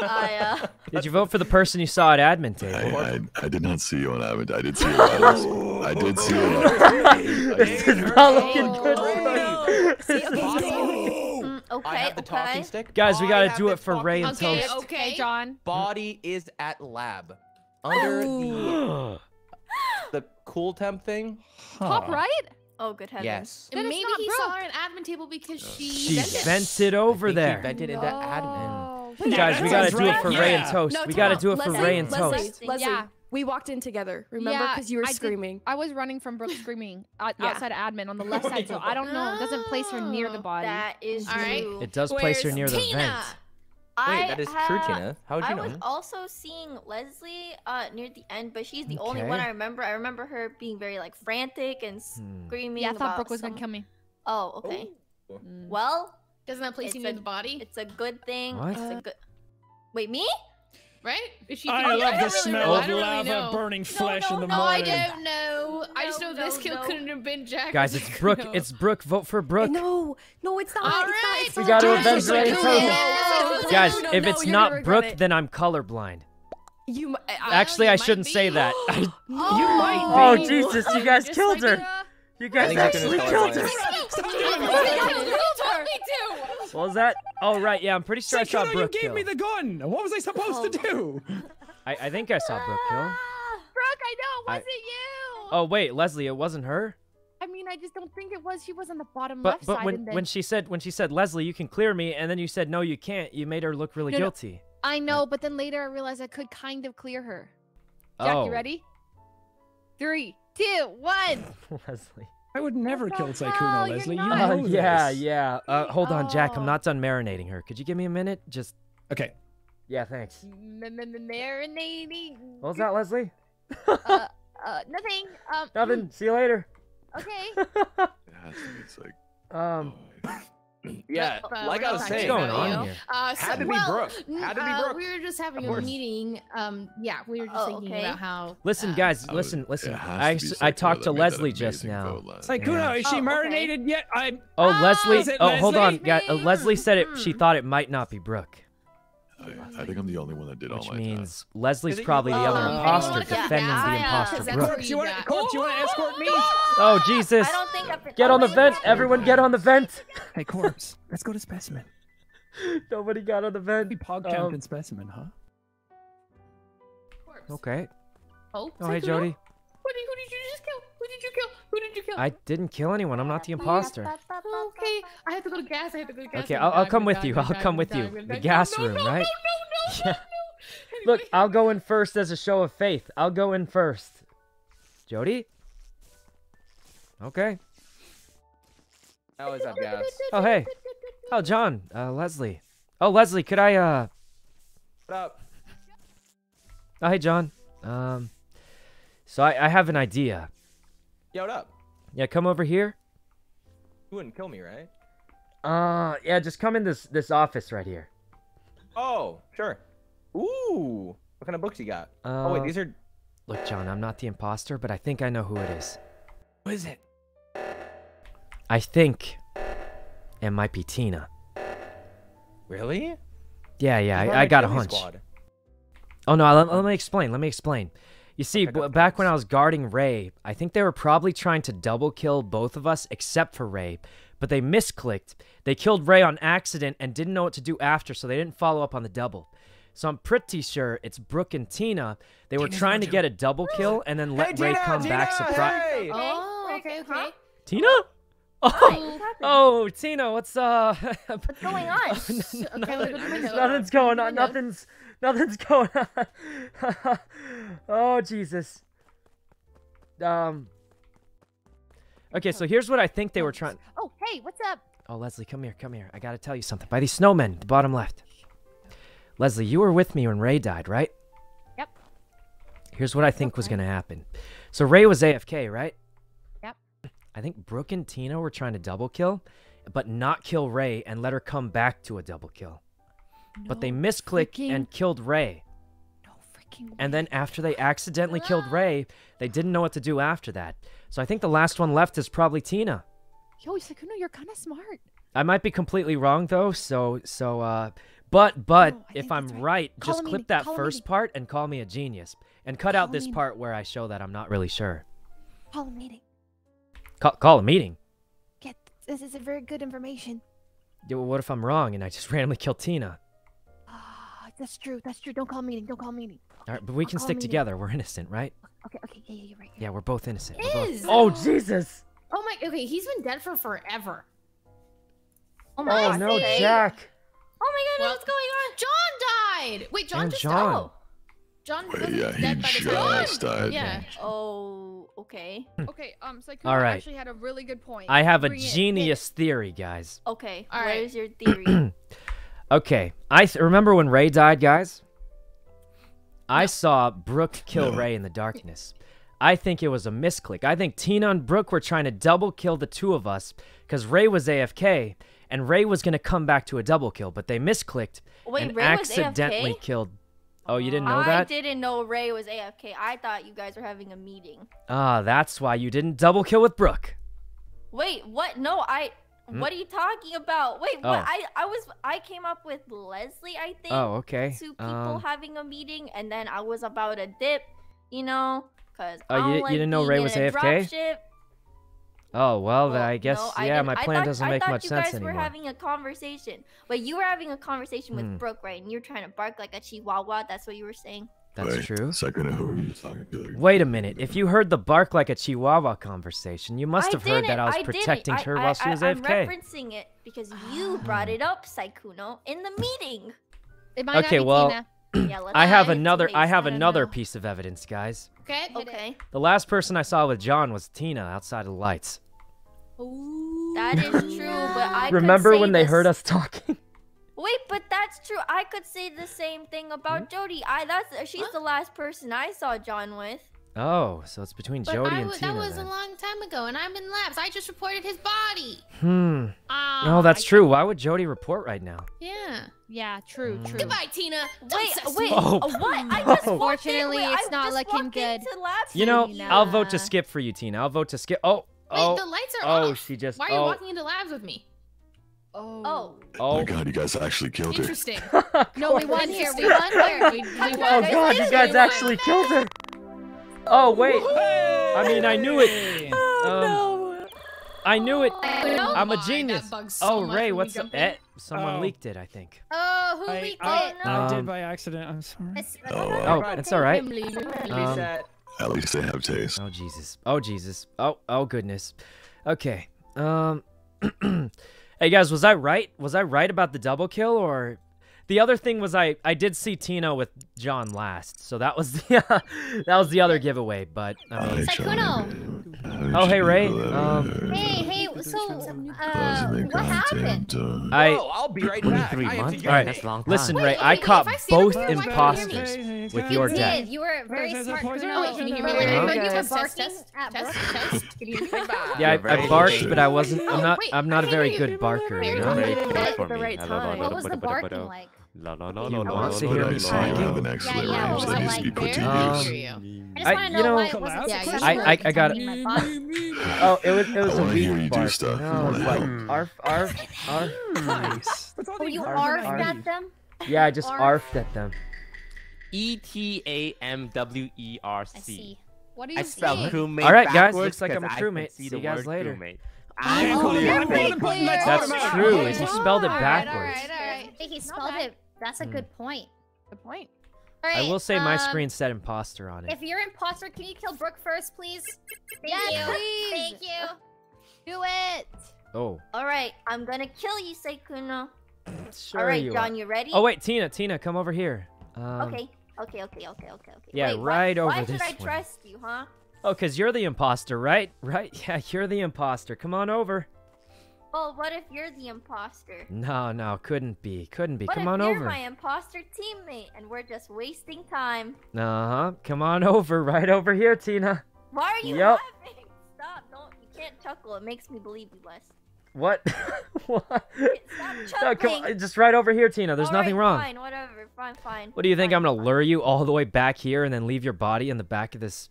I, uh... Did you vote for the person you saw at admin table? I, I, I did not see you on admin. I did see you. On I did see you. On this is not looking good. Oh, no. See, okay. Okay, I have the okay. talking stick. Guys, we gotta do it for Rae and okay, Toast. Okay, John. Body is at lab. Under the the cool temp thing. Huh. Top right? Oh, good heavens. Yes. Then maybe he Brooke. saw her at admin table because she She vented, vented over I think there. She vented no. into admin. Wait, guys, we gotta right. do it for yeah. Rae and Toast. No, we gotta do it Leslie, for Rae and Leslie, Toast. Leslie, yeah. We walked in together, remember? Because yeah, you were I screaming. Did, I was running from Brooke screaming out, yeah. outside admin on the left side, so I don't know. It doesn't place her near the body. That is true. Right. It does Where's place her near Tina? the vent. I Wait, that is have, true, Tina. How would you I know? I was also seeing Leslie uh, near the end, but she's the okay. only one I remember. I remember her being very like frantic and hmm. screaming. Yeah, I thought about Brooke was some... going to kill me. Oh, okay. Oh. Well, doesn't that place you near the body? It's a good thing. What? It's a good... Wait, me? Right? If she I love the smell of lava burning flesh in the morning. No, I don't know. I just know this kill couldn't have been Jack. Guys, it's Brooke. It's Brooke. Vote for Brooke. No, no, it's not. All right. We got to avenge Rae. Guys, if it's not Brooke, then I'm colorblind. You actually, I shouldn't say that. You might be. Oh Jesus! You guys killed her. You guys actually killed her. What was that? Oh, right, yeah, I'm pretty sure Sykkuno, I saw Brooke you gave kill. me the gun! What was I supposed oh. to do? I, I think I saw Brooke kill. Brooke, I know, it wasn't I... you! Oh, wait, Leslie, it wasn't her? I mean, I just don't think it was. She was on the bottom but, left but side. But when, then... when she said, when she said, Leslie, you can clear me, and then you said, no, you can't, you made her look really no, guilty. No. I know, but then later I realized I could kind of clear her. Oh. Jack, you ready? Three, two, one! Leslie... I would never kill Sykkuno, Leslie. You know uh, yeah, yeah. Uh, hold on, Jack. I'm not done marinating her. Could you give me a minute? Just. Okay. Yeah, thanks. Marinating. What was that, Leslie? uh, uh, nothing. Um. Nothing. See you later. Okay. Yeah, it's like. Um. Yeah, like I was saying, going on here? Uh, so, had to be well, Brooke. Had to be Brooke. Uh, we were just having a meeting. Um, yeah, we were just oh, thinking okay. about how. Listen, uh, guys, listen, listen. I I talked to Leslie just now. Sykkuno, yeah. is she oh, marinated okay. yet? I. Oh, oh Leslie. Leslie. Oh, hold on. Yeah, uh, Leslie said it. She thought it might not be Brooke. I, I think I'm the only one that did all my time. Which means Leslie's probably the other um, imposter defending the imposter Brooke. You wanna, Corpse, you want to escort me? Oh, Jesus. I don't think I've been, get on the vent. Everyone get on the vent. Hey, Corpse, let's go to Specimen. Nobody got on the vent. We pog camped um, in Specimen, huh? Corpse. Okay. Oh, oh hey, Jodi. What did, who did you just kill? Who did you kill? Who did you kill? I didn't kill anyone. I'm not the imposter. Okay, I have to go to gas. I have to go to gas. Okay, I'll, I'll come with you. I'll come with you. The gas room, right? No, no, no, no, no, no. Look, I'll go in first as a show of faith. I'll go in first. Jodi? Okay. Oh, what's up, guys? Oh, hey. Oh, John. Uh, Leslie. Oh, Leslie, could I, uh... What up? Oh, hey, John. Um... So I, I have an idea. Yo, what up? Yeah, come over here. You wouldn't kill me, right? Uh, yeah, just come in this this office right here. Oh, sure. Ooh, what kind of books you got? Uh, oh wait, these are. Look, John, I'm not the imposter, but I think I know who it is. What is it? I think it might be Tina. Really? Yeah, yeah, I, I got a hunch. Squad. Oh no, let, let me explain. Let me explain. You see, back when I was guarding Rae, I think they were probably trying to double kill both of us except for Rae, but they misclicked. They killed Rae on accident and didn't know what to do after, so they didn't follow up on the double. So I'm pretty sure it's Brooke and Tina. They were Tina's trying to get a double kill and then let hey, Rae Tina, come Tina, back surprise. Hey. Oh, okay, okay. Tina? Oh, oh, Tina, what's uh? What's going on? Oh, no, no, okay, nothing, nothing's going on. Nothing's. Nothing's going on. Oh, Jesus. Um. Okay, so here's what I think they were trying. Oh, hey, what's up? Oh, Leslie, come here, come here. I gotta tell you something. By these snowmen, the bottom left. Leslie, you were with me when Rae died, right? Yep. Here's what I think okay. was gonna happen. So Rae was A F K, right? Yep. I think Brooke and Tina were trying to double kill, but not kill Rae and let her come back to a double kill. No but they misclicked freaking... and killed Rae. No freaking way. And then after they accidentally ah. killed Rae, they didn't know what to do after that. So I think the last one left is probably Tina. Yo, Sykkuno, you're kind of smart. I might be completely wrong though, so so uh but but oh, if I'm right, right just clip that first part and call me a genius and cut call out this meeting. part where I show that I'm not really sure. Call a meeting. Call, call a meeting. Get this is a very good information. Yeah, well, what if I'm wrong and I just randomly kill Tina? That's true. That's true. Don't call a meeting. Don't call a meeting. All right, but we I'll can stick together. We're innocent, right? Okay. Okay. Yeah. Yeah. You're right. You're yeah, we're both innocent. We're both... Is. Oh Jesus. Oh my. Okay. He's been dead for forever. Oh my. Oh no, Jack. Oh my God. Well, what's going on? John died. Wait, John and just John. Oh. John well, yeah, he dead by the just time. died. Yeah. Man. Oh. Okay. Okay. Um. So I right. actually had a really good point. I have Bring a genius it. theory, guys. Okay. All right. Where's your theory? Okay, I th remember when Rae died, guys? I no. saw Brooke kill no. Rae in the darkness. I think it was a misclick. I think Tina and Brooke were trying to double kill the two of us because Rae was A F K and Rae was going to come back to a double kill, but they misclicked Wait, and Rae accidentally killed... Oh, you didn't know that? I didn't know Rae was A F K. I thought you guys were having a meeting. Ah, that's why you didn't double kill with Brooke. Wait, what? No, I... What are you talking about? Wait, oh. what? I, I was I came up with Leslie, I think. Oh, okay. Two people um, having a meeting, and then I was about to dip, you know, because oh, I you, like you didn't know Rae was A F K. Oh well, well I guess no, yeah, I my plan thought, doesn't make much sense anymore. I thought you guys were having a conversation, but you were having a conversation with hmm. Brooke, right? And you're trying to bark like a chihuahua. That's what you were saying. That's Wait, true. Second, Wait a minute. If you heard the bark like a chihuahua conversation, you must have heard that I was I protecting I, her I, while I, she was I, A F K. I'm referencing it because you brought it up, Sykkuno, in the meeting. It might okay, not be well, Tina. yeah, let's I have another. I have I another know. piece of evidence, guys. Okay. Okay. The last person I saw with John was Tina outside of the lights. Ooh. That is true, but I remember when this... they heard us talking. Wait, but that's true. I could say the same thing about mm-hmm. Jodi. I that's she's huh? the last person I saw John with. Oh, so it's between but Jodi I, and that Tina. That was then. a long time ago, and I'm in labs. I just reported his body. Hmm. Um, no, that's I true. Why would Jodi report right now? Yeah. Yeah. True. Mm. True. Goodbye, Tina. Wait. Wait. Oh, what? I just no. Fortunately, in, wait, it's I not looking good. You know, Tina. I'll vote to skip for you, Tina. I'll vote to skip. Oh. Oh. Wait, the lights are oh, off. she just. Why are you oh. walking into labs with me? Oh. oh. Oh my God! You guys actually killed her. Interesting. No, we won here. We won here. We, we won. Oh God! You guys actually killed her. Oh wait. Hey. I mean, I knew it. Oh um, no. I knew it. Oh, I'm a genius. So oh Rae, what's up? Eh, someone oh. leaked it, I think. Oh, who I, leaked I, it? I, I did by accident. I'm sorry. Oh, wow. oh it's all right. Um, At least they have taste. Oh Jesus. Oh Jesus. Oh oh goodness. Okay. Um. Hey guys, was I right? Was I right about the double kill? Or the other thing was I I did see Tina with John last, so that was the that was the other giveaway. But I mean, Sykkuno. Oh hey Rae. Um, hey hey. So uh, what happened? I. Oh, I'll be right back. All right, that's long. Listen, Rae, I caught both imposters with your death. You were very smart. Oh, can you hear me? Test test test test. Yeah, I barked, but I wasn't. I'm not. I'm not a very good barker. You know. What was the barking like? La la la la la. I you know I I got it. Oh, it was it was a weird bark. Arf arf arf. Oh, you arfed at them? Yeah, I just arfed at them. E T A M W E R C. What do you see? All right, guys. Looks like I'm a crewmate. See you guys later. That's true. He spelled it backwards. I think he spelled it. That's a good point. Good point. All right, I will say my um, screen said imposter on it. If you're imposter, can you kill Brooke first, please? Thank yeah, you. please. Thank you. Do it. Oh. All right, I'm gonna kill you, Sykkuno. Sure All right, you John, are. you ready? Oh wait, Tina, Tina, come over here. Um, okay. Okay. Okay. Okay. Okay. Okay. Yeah, Wait, right why, over why this way. Why should I trust you, huh? Oh, because you're the imposter, right? Right? Yeah, you're the imposter. Come on over. Well, what if you're the imposter? No, no, couldn't be. Couldn't be. What Come on over. What if you're my imposter teammate and we're just wasting time? Uh-huh. Come on over. Right over here, Tina. Why are you yep. laughing? Stop. Don't. You can't chuckle. It makes me believe you, Les. What? What? Stop chuckling. No, come on. Just right over here, Tina. There's all nothing right, wrong. Fine, whatever. Fine, fine. What do you fine, think? I'm going to lure you all the way back here and then leave your body in the back of this...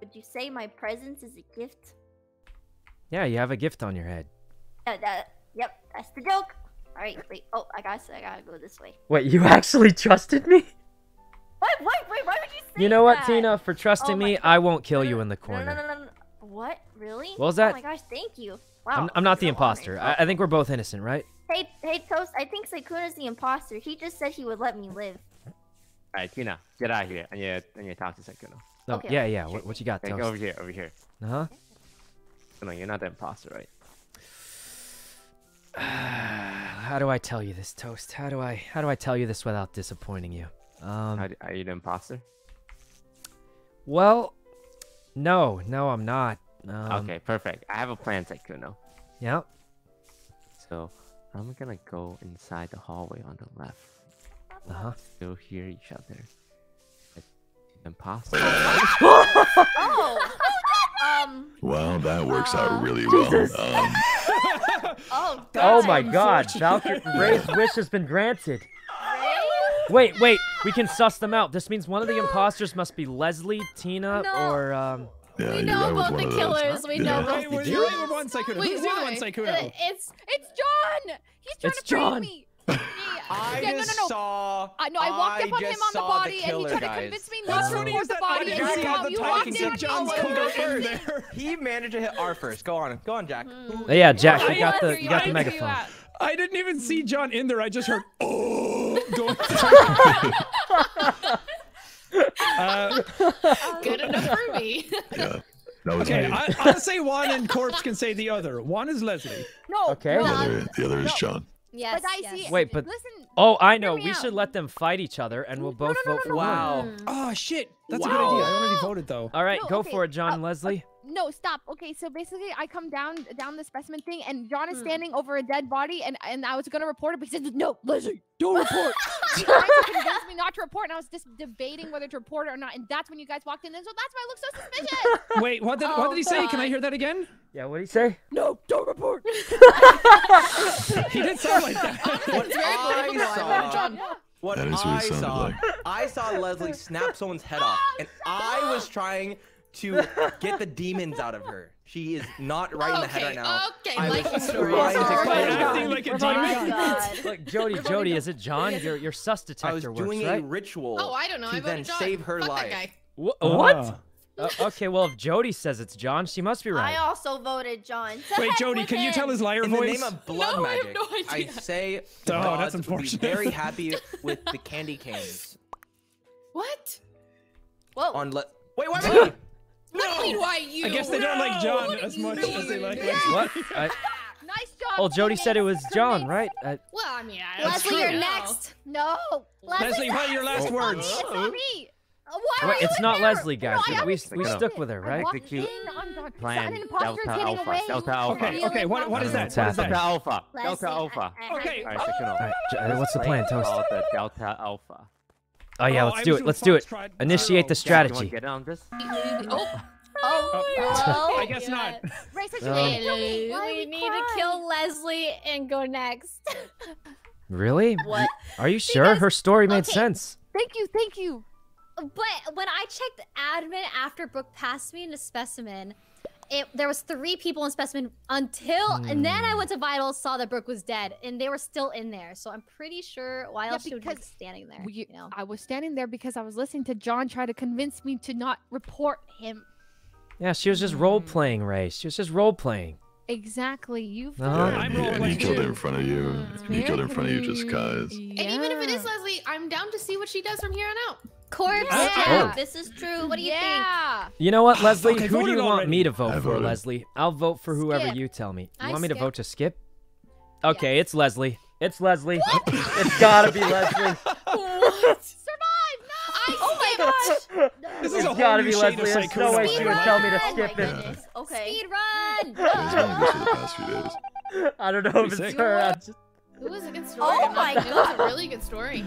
Would you say my presence is a gift? Yeah, you have a gift on your head. Uh, that, yep, that's the joke. All right, wait. Oh, I gotta, I gotta go this way. Wait, you actually trusted me? What? Wait, wait. Why would you say that? You know that? What, Tina? For trusting oh me, God. I won't kill no, you in the corner. No, no, no, no. What? Really? What was that? Oh my gosh! Thank you. Wow. I'm, I'm not the imposter. I, I think we're both innocent, right? Hey, hey, Toast. I think Sykkuno's the imposter. He just said he would let me live. All right, Tina, get out of here. I need, I need to talk to Sykkuno. Oh, okay. Yeah, yeah. Sure. What, what you got, okay, Toast? Go over here, over here. Uh huh. Okay. No, you're not the imposter, right? How do I tell you this, Toast? How do I how do I tell you this without disappointing you? Um, how do, are you the imposter? Well, no, no, I'm not. Um, okay, perfect. I have a plan, Sykkuno. Yep. So I'm gonna go inside the hallway on the left. Uh huh. You'll hear each other. Imposter. Oh. Um, well, that works uh, out really well. Um, oh, God. Oh my God! Valkyrie, Rae's wish has been granted. Rae? Wait, wait. We can suss them out. This means one of the imposters must be Leslie, Tina, no. or um. Yeah, we know right both the killers. We know both the killers. You're right with one Sykkuno. Who's the other one Sykkuno? It's it's John. He's trying it's to John. me. I yeah, just no, no, no. saw. Uh, no, I walked up on him on the body, the killer, and he tried guys. to convince me not to report the body. And so you walked in John's in there. He managed to hit R first. Go on, go on, Jack. Mm. Yeah, Jack, you got the you got the megaphone. I didn't even see John in there. I just heard oh. Going uh, good enough for me. Yeah. Okay, I, I'll say one, and Corpse can say the other. One is Leslie. No. Okay. The other, the other is John. Yes, but I yes. see. Wait, but listen. Oh, I know. We out. should let them fight each other, and we'll both no, no, no, vote no, no, for wow. one. Wow. Oh shit, that's wow. a good idea. I already voted though. All right, no, go okay. for it, John. Uh, Leslie. Uh, no, stop. Okay, so basically, I come down down the specimen thing, and John is standing hmm. over a dead body, and and I was gonna report it, but he said, "No, Leslie, don't report." He tried to convince me not to report, and I was just debating whether to report it or not, and that's when you guys walked in, and so that's why I look so suspicious. Wait, what did oh, what did he God. say? Can I hear that again? Yeah, what did he say? No, don't report. He didn't sound like that. Honestly, what I saw, yeah. what that is what I saw, like. I saw Leslie snap someone's head off, and I was trying to get the demons out of her. She is not right in the okay, head right now. Okay, I like was trying to acting like a demon. Look, Jodi, Jodi, is it John? Your your sus detector works, I was doing right? a ritual. Oh, I don't know. To I then John. save her Fuck life. That guy. Wh oh. What? Uh, okay, well, if Jodi says it's John, she must be right. I also voted John. So Wait, Jodi, can you tell his liar in voice? In the name of blood no, magic, I, have no idea. I say oh, God that's unfortunate. Be very happy with the candy canes. What? Whoa. On le Wait, why are we... No! Why you? I guess they no! don't like John as much mean? as they like yeah. What? I... Nice job. Well, Jodi said it was John, right? I... Well, I mean, I... Leslie, true. you're next. No. Leslie, what are your last words? It's not me. Why Wait, it's not there? Leslie, guys. No, we we stuck with her, right? The cute plan. Delta Alpha. Delta Alpha. Okay, what what is that? Delta Alpha. Delta Alpha. Okay. All right, what's the plan, Toast? Delta Alpha. Oh yeah, let's do it. Let's do it. Initiate the strategy. Get on this. Oh. Oh, oh I guess not. Rae, such a We need to kill Leslie and go next. Really? What? Are you sure? Her story made sense. Thank you. Thank you. But when I checked admin after Brooke passed me into specimen, it, there was three people in specimen until, mm. and then I went to vital, saw that Brooke was dead, and they were still in there. So I'm pretty sure why else yeah, she would be standing there. We, you know? I was standing there because I was listening to John try to convince me to not report him. Yeah, she was just mm. role playing, Rae. She was just role playing. Exactly, you. Uh, yeah, and, he, and he killed it in front of you. Mm. He killed it in front of you just cause. Yeah. And even if it is Leslie, I'm down to see what she does from here on out. Corpse, yeah. oh. this is true. What do you yeah. think? You know what, Leslie? Okay, who do you want already. me to vote for, Leslie? I'll vote for whoever skip. you tell me. You I want me skip. to vote to skip? Okay, yeah. it's Leslie. It's Leslie. What? It's gotta be Leslie. What? Survive! No! I oh Oh my gosh! This is it's a gotta be Leslie. There's no way she would tell me to skip this. Oh okay. Speed run! I don't know if it's her. I just... It was a good story. Oh my god! It was a really good story.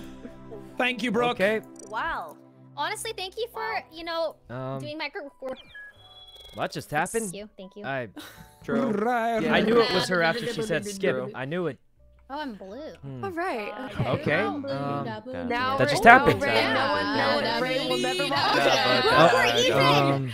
Thank you, Brooke. Okay. Wow. Honestly, thank you for you know um, doing micro record. What just happened? Thank you. Thank you. I, true. Yeah, I knew it was her after she said skip. I knew it. Oh, I'm blue. Hmm. All right. Okay. okay. Um, now that just happened. No, Rae will never win.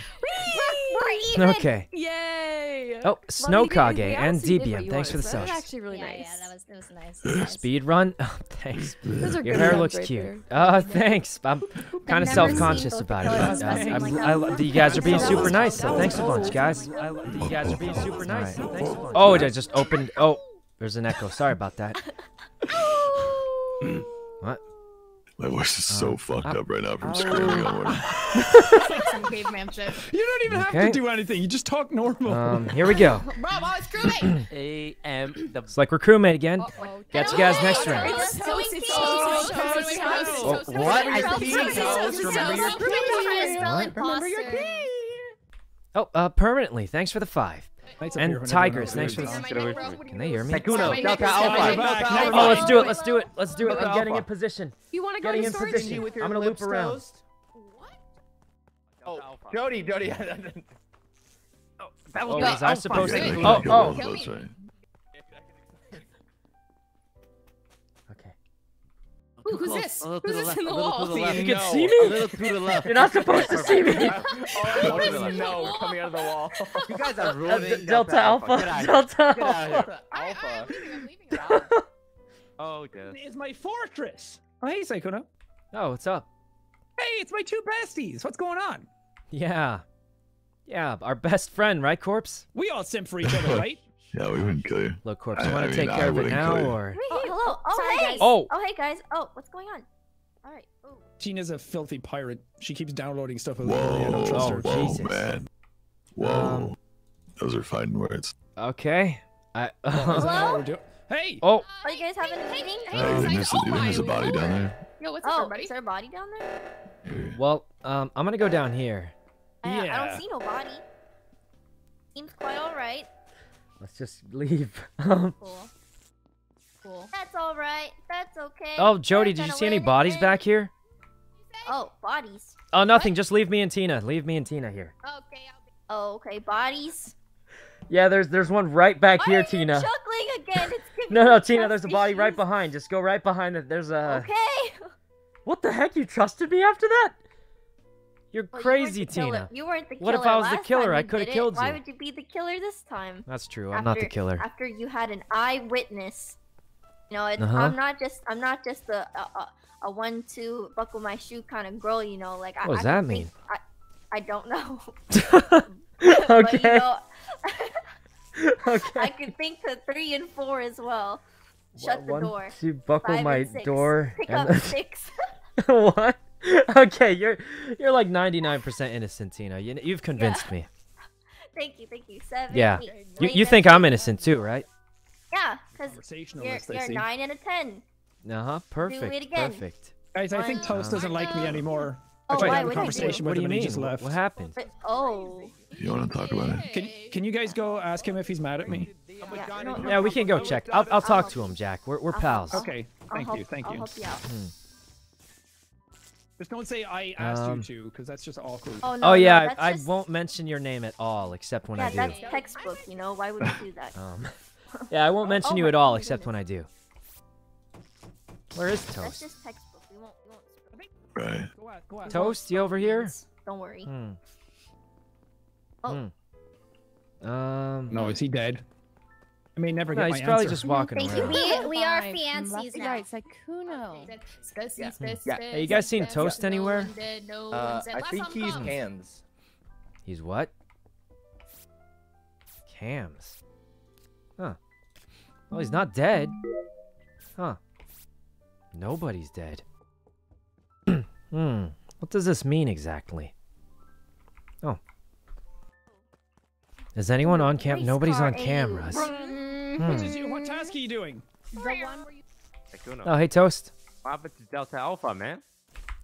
We're even. Okay. Yay. Oh, Snowkage and Debian. Thanks for the subs. That was actually really nice. Yeah, that was, that was nice. nice. Speed run. Oh, thanks. Your hair looks right cute. Oh, uh, thanks. I'm kind of self-conscious about it. But, uh, I'm, I love you guys are being super nice. So thanks a bunch, guys. I love you guys are being super nice. So thanks a bunch. Oh, I just opened. Oh. There's an echo. Sorry about that. What? My voice is uh, so fucked uh, up right now from uh, screaming all morning. It's like some caveman shit. You don't even okay. have to do anything. You just talk normal. Um, here we go. Bravo, it's crewmate. A M. It's like we're crewmate again. Uh -oh. Catch you guys next round. What? Remember your P. Oh, uh, permanently. Thanks for the five. And Tigers, thanks for the. Can they hear me? Sykkuno, Delta Alpha. Oh, let's do it, let's do it, let's do it. I'm getting in position. You want to go in position? I'm gonna loop around. What? Oh, Jodi, Jodi. Oh, that was I supposed to. Oh, oh. Okay. Who's this? Who's this in the wall? You can see me? You're not supposed to see me. No, coming out of the wall. You guys are ruining Delta Alpha. Delta Alpha. Alpha. I'm leaving it out. Oh, dude. It's my fortress. Oh, hey, Sykkuno. Oh, what's up? Hey, it's my two besties. What's going on? Yeah. Yeah, our best friend, right, Corpse? We all simp for each other, right? Yeah, we wouldn't kill you. Look, Corpse, you want to take care of it now, or? Oh, hello. Oh, hey. Oh. Oh, hey, guys. Oh, what's going on? All right. Oh. Tina's a filthy pirate. She keeps downloading stuff. Whoa, I don't trust her. Whoa, Jesus. Man. Whoa. Um, Those are fine words. Okay. I, uh, Hello? Hey! Oh! Are you guys having a meeting? Hey, hey, hey, there's oh a body down there. Yo, what's oh, up, buddy? Is there a body down there? Well, um, I'm gonna go down here. I, yeah. I don't see no body. Seems quite alright. Let's just leave. Cool. Cool. That's alright. That's okay. Oh, Jodi, did you see any bodies day. back here? Oh, bodies. Oh, nothing. What? Just leave me and Tina. Leave me and Tina here. Okay. I'll be oh, okay. Bodies. Yeah, there's there's one right back Why here, are you Tina. Chuckling again. It's no, no, Tina. There's a body issues. right behind. Just go right behind it. There's a. Okay. What the heck? You trusted me after that? You're well, crazy, you Tina. You weren't the killer. What if I was the killer? I could have killed you. Why would you be the killer this time? That's true. I'm after, not the killer. After you had an eyewitness. You know, it's, uh-huh. I'm not just I'm not just a a, a one-two buckle my shoe kind of girl. You know, like I, what does I that mean? Think, I I don't know. Okay. But, you know, okay. I can think to three and four as well. Shut well, the door. One, two, buckle Five my six. door. Pick and up then... six. What? Okay, you're you're like ninety-nine percent innocent, Tina. You you've convinced yeah. me. Thank you, thank you. Seven. Yeah. Eight, you you think I'm innocent too, right? Yeah, because you're, you're nine and a ten. Uh huh. Perfect. Do it again. Perfect. Guys, I think Toast doesn't like me anymore. Oh, I tried to have a conversation with him and he just left. What happened? Oh. You want to talk about it? Can Can you guys go ask him if he's mad at me? Yeah, yeah, no, no, yeah we can go check. I'll I'll talk I'll to him, Jack. We're we're I'll, pals. I'll, okay. Thank you. Thank you. I'll help you out. Hmm. Just don't say I asked um, you to, because that's just awkward. Oh, no, oh yeah, no, I, just... I won't mention your name at all, except when yeah, I do. Yeah, that's textbook, you know? Why would you do that? Um, yeah, I won't mention oh, you at all, goodness. except when I do. Where is Toast? That's just textbook. We won't... We won't... Right. Go out, go out. Toast, you over here? Don't worry. Hmm. Oh. Hmm. Um... No, is he dead? I may never no, get my answer. No, he's probably just walking around. We, we are fiancés now. It's like Sykkuno. Yeah. Yeah. Hey, you guys seen Toast anywhere? Uh, I think he's cams. He's what? Cams. Huh. Well, he's not dead. Huh. Nobody's dead. Hmm. What does this mean exactly? Oh. Is anyone on cam? Nobody's on cameras. Hmm. What, is you, what task are you doing? Oh, hey, Toast. What happened to Delta Alpha, man?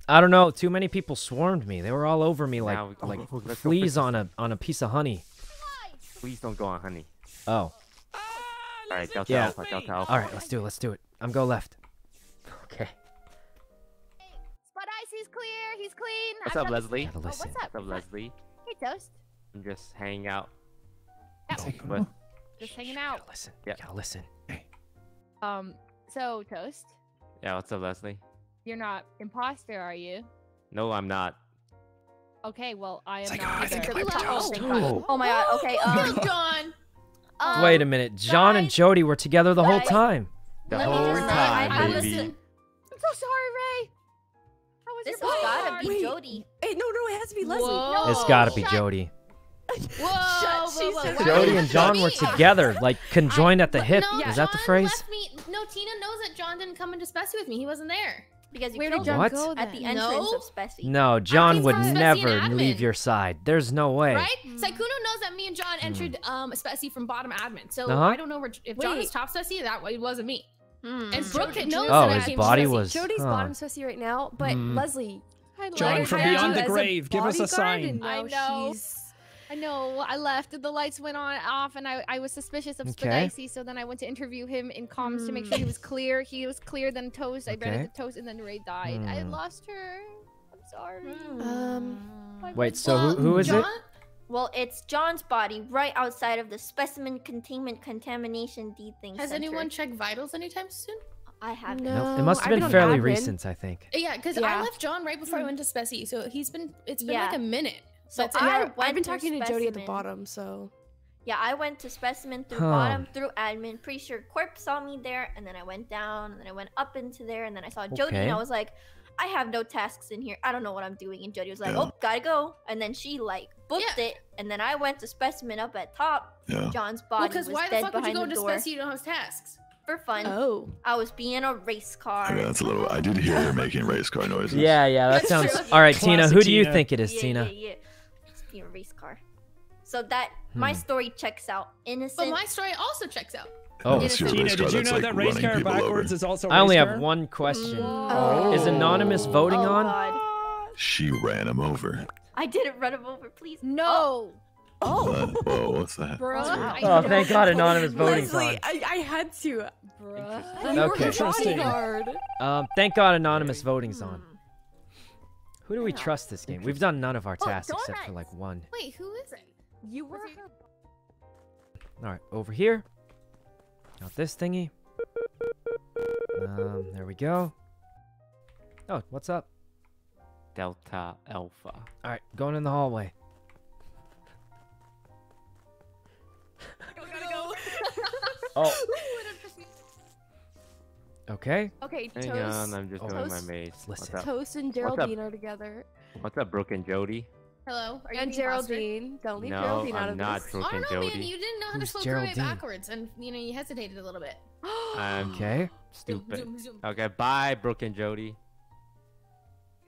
I don't know. Too many people swarmed me. They were all over me like now, like oh, oh, fleas on a on a piece of honey. Please don't go on honey. Oh. Ah, all right, delta yeah. alpha, delta alpha. All right, let's do it. Let's do it. I'm go left. Okay. Hey, Spot Ice, he's clear. He's clean. What's up, Leslie? Oh, what's up, what's up, Leslie? Hey, Toast. I'm just hanging out. Oh, but... Just hanging out. You gotta listen. Yeah. You gotta listen. Hey. Um. So, Toast. Yeah. What's up, Leslie? You're not imposter, are you? No, I'm not. Okay, well, I am not either. Oh. oh my god, okay, um... John! Um, Wait a minute, John guys, and Jodi were together the guys, whole time. The whole time, I, I baby. Listen. I'm so sorry, Rae! How was this your This has gotta be Jodi. Hey, no, no, it has to be Leslie. Whoa. It's gotta be Shut. Jodi. Whoa, Shut, whoa, whoa, whoa. Jodi and John were together, like, conjoined I, at the hip. No, is that John the phrase? Left me. No, Tina knows that John didn't come and discuss you with me. He wasn't there. Because you Where did John what? Go then? At the entrance no? of Spessy. No, John would never leave your side. There's no way. Right? Mm. Sykkuno knows that me and John entered mm. um, Spessy from bottom admin. So uh-huh. I don't know where, if Wait. John is top Spessy, that way it wasn't me. Mm. And Brooke knows oh, that his I body was. Jody's huh. bottom Spessy right now, but mm. Leslie. John from beyond the grave, give us a sign. I know. She's... I know. I left. The lights went on off, and I, I was suspicious of okay. Spadaisi, so then I went to interview him in comms mm. to make sure he was clear. He was clear, then Toast. I okay. read it to Toast, and then Rae died. Mm. I lost her. I'm sorry. Um. I Wait. So well, who, who is John? It? Well, it's John's body right outside of the specimen containment contamination D thing. Has center. Anyone checked vitals anytime soon? I haven't. No, it must have been fairly recent, I think. Yeah, because yeah. I left John right before mm. I went to Spessy, so he's been. It's been yeah. like a minute. So I I've been talking to Jodi at the bottom, so... Yeah, I went to Specimen through huh. bottom, through admin. Pretty sure Corpse saw me there, and then I went down, and then I went up into there, and then I saw Jodi, okay. and I was like, I have no tasks in here. I don't know what I'm doing. And Jodi was like, yeah. oh, gotta go. And then she, like, booked yeah. it, and then I went to Specimen up at top. Yeah. John's body well, was dead behind the door. Because why the fuck would you go to Specimen you don't have tasks? For fun. Oh. I was being a race car. Yeah, that's a little... I did hear her making race car noises. Yeah, yeah, that sounds... All right, Tina, who do you think it is, yeah, Tina? Yeah, yeah. A race car, so that hmm. my story checks out. Innocent, but my story also checks out. Oh, Tina, did you know like that race car backwards over. Is also? I only car? Have one question. Oh. Is anonymous voting oh, on? God. She ran him over. I didn't run him over, please. No. Oh. What? Whoa, what's that? Bruh, oh, thank God, anonymous voting. Leslie, I, I had to. Bruh. Okay. Interesting. Um, thank God, anonymous voting's on. Who do we trust this game? We've done none of our tasks oh, except for like one. Wait, who is it? You were. All right, over here. Out this thingy. Um, there we go. Oh, what's up? Delta Alpha. All right, going in the hallway. I gotta go. oh. Okay. Okay, Toast. Hang on, I'm just oh. doing my maze. Listen. Toast and Geraldine are together. What's up, Brooke and Jodi? Hello. Are you and Geraldine. Don't leave no, Geraldine out I'm of not this. Brooke I don't know, Jodi. Man. You didn't know how Who's to slow Geraldine? Through it backwards, and you know you hesitated a little bit. I'm okay. Stupid. Zoom, zoom, zoom. Okay, bye, Brooke and Jodi.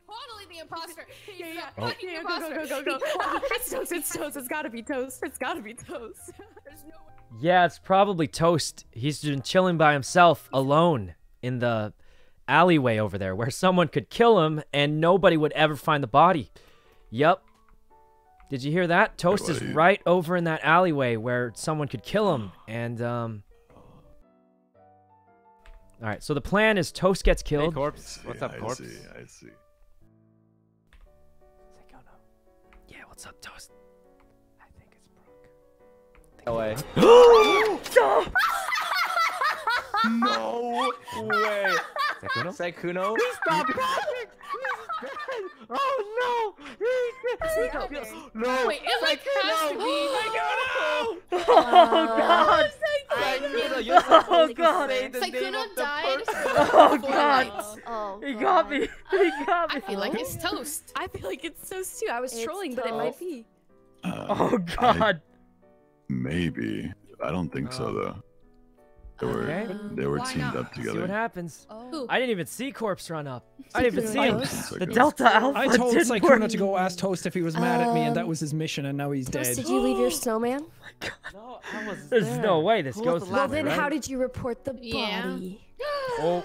Totally the imposter. yeah, yeah. Oh. yeah, go, go, go, go, go. It's Toast. It's Toast. It's gotta be Toast. It's gotta be Toast. There's no way. Yeah, it's probably Toast. He's been chilling by himself, alone. In the alleyway over there where someone could kill him and nobody would ever find the body. Yep. Did you hear that? Toast is right over in that alleyway where someone could kill him and um all right, so the plan is Toast gets killed. Hey, Corpse. What's up, Corpse? I see, I see. Yeah, what's up, Toast? I think it's Brooke. Oh, no way! Sykkuno? Sykkuno? He's not perfect! He's dead! Oh no! He's dead! Okay. No! Wait, it like has to be! Oh, Sykkuno! Oh god! Sykkuno, you're supposed to say the name of the person! Oh god! He got me! He got me! I feel like it's Toast! I feel like it's Toast too! I was trolling, but it might be. Oh god! Maybe. I don't think so though. They were, okay. they were teamed up together. See what happens. Oh. I didn't even see Corpse run up. I didn't even see him. The Delta Alpha I told Sykkuno to go ask Toast if he was um, mad at me, and that was his mission, and now he's dead. Did you leave your snowman? Oh my god. No, I was there. There's no way this Who goes. Well, then right? how did you report the yeah. body? oh,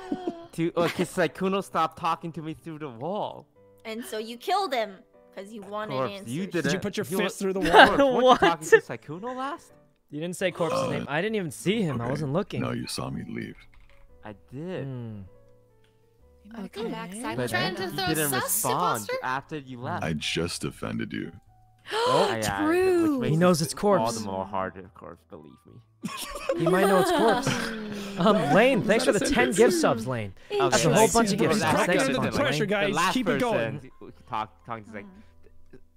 to, oh, Sykkuno stopped talking to me through the wall. And so you killed him because you wanted Corpse, answers. You did, did you put your you fist through the wall? What? Talking to Sykkuno last? You didn't say Corpse's uh, name. I didn't even see him. Okay. I wasn't looking. No, you saw me leave. I did. Mm. Okay. Come back, but trying to throw didn't respond after you left. I just offended you. Oh, yeah, true. He knows it's Corpse. All the more hard, of course, believe me. He might know it's Corpse. Um, Lane, thanks for the ten gift subs, Lane. Okay. That's a whole bunch of gift subs. Thanks for the pressure, guys. Keep it going. Talk, talk to like,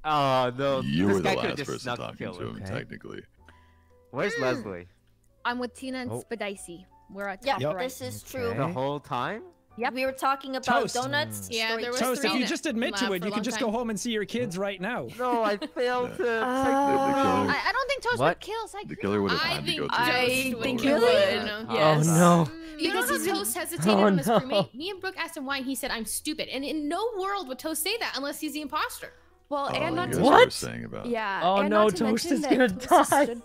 oh no, you were the last person talking to him, technically. Where's Leslie? I'm with Tina and Spidicy. We're at yeah. This is true. The whole time. Yep. We were talking about Toast. donuts. Yeah, there was Toast, three if you just admit to it, you can just time. go home and see your kids right now. No, I failed yeah. to... Uh, I don't think Toast what? would kill Sykkuno. The killer would have had to go to I think he would. Yes. Oh, no. You because know how Toast hesitated oh, on his no. crewmate? Me and Brooke asked him why, and he said, I'm stupid. And in no world would Toast say that unless he's the imposter. Well, oh, and not to what? Saying about yeah. Oh and no, Toast is gonna die.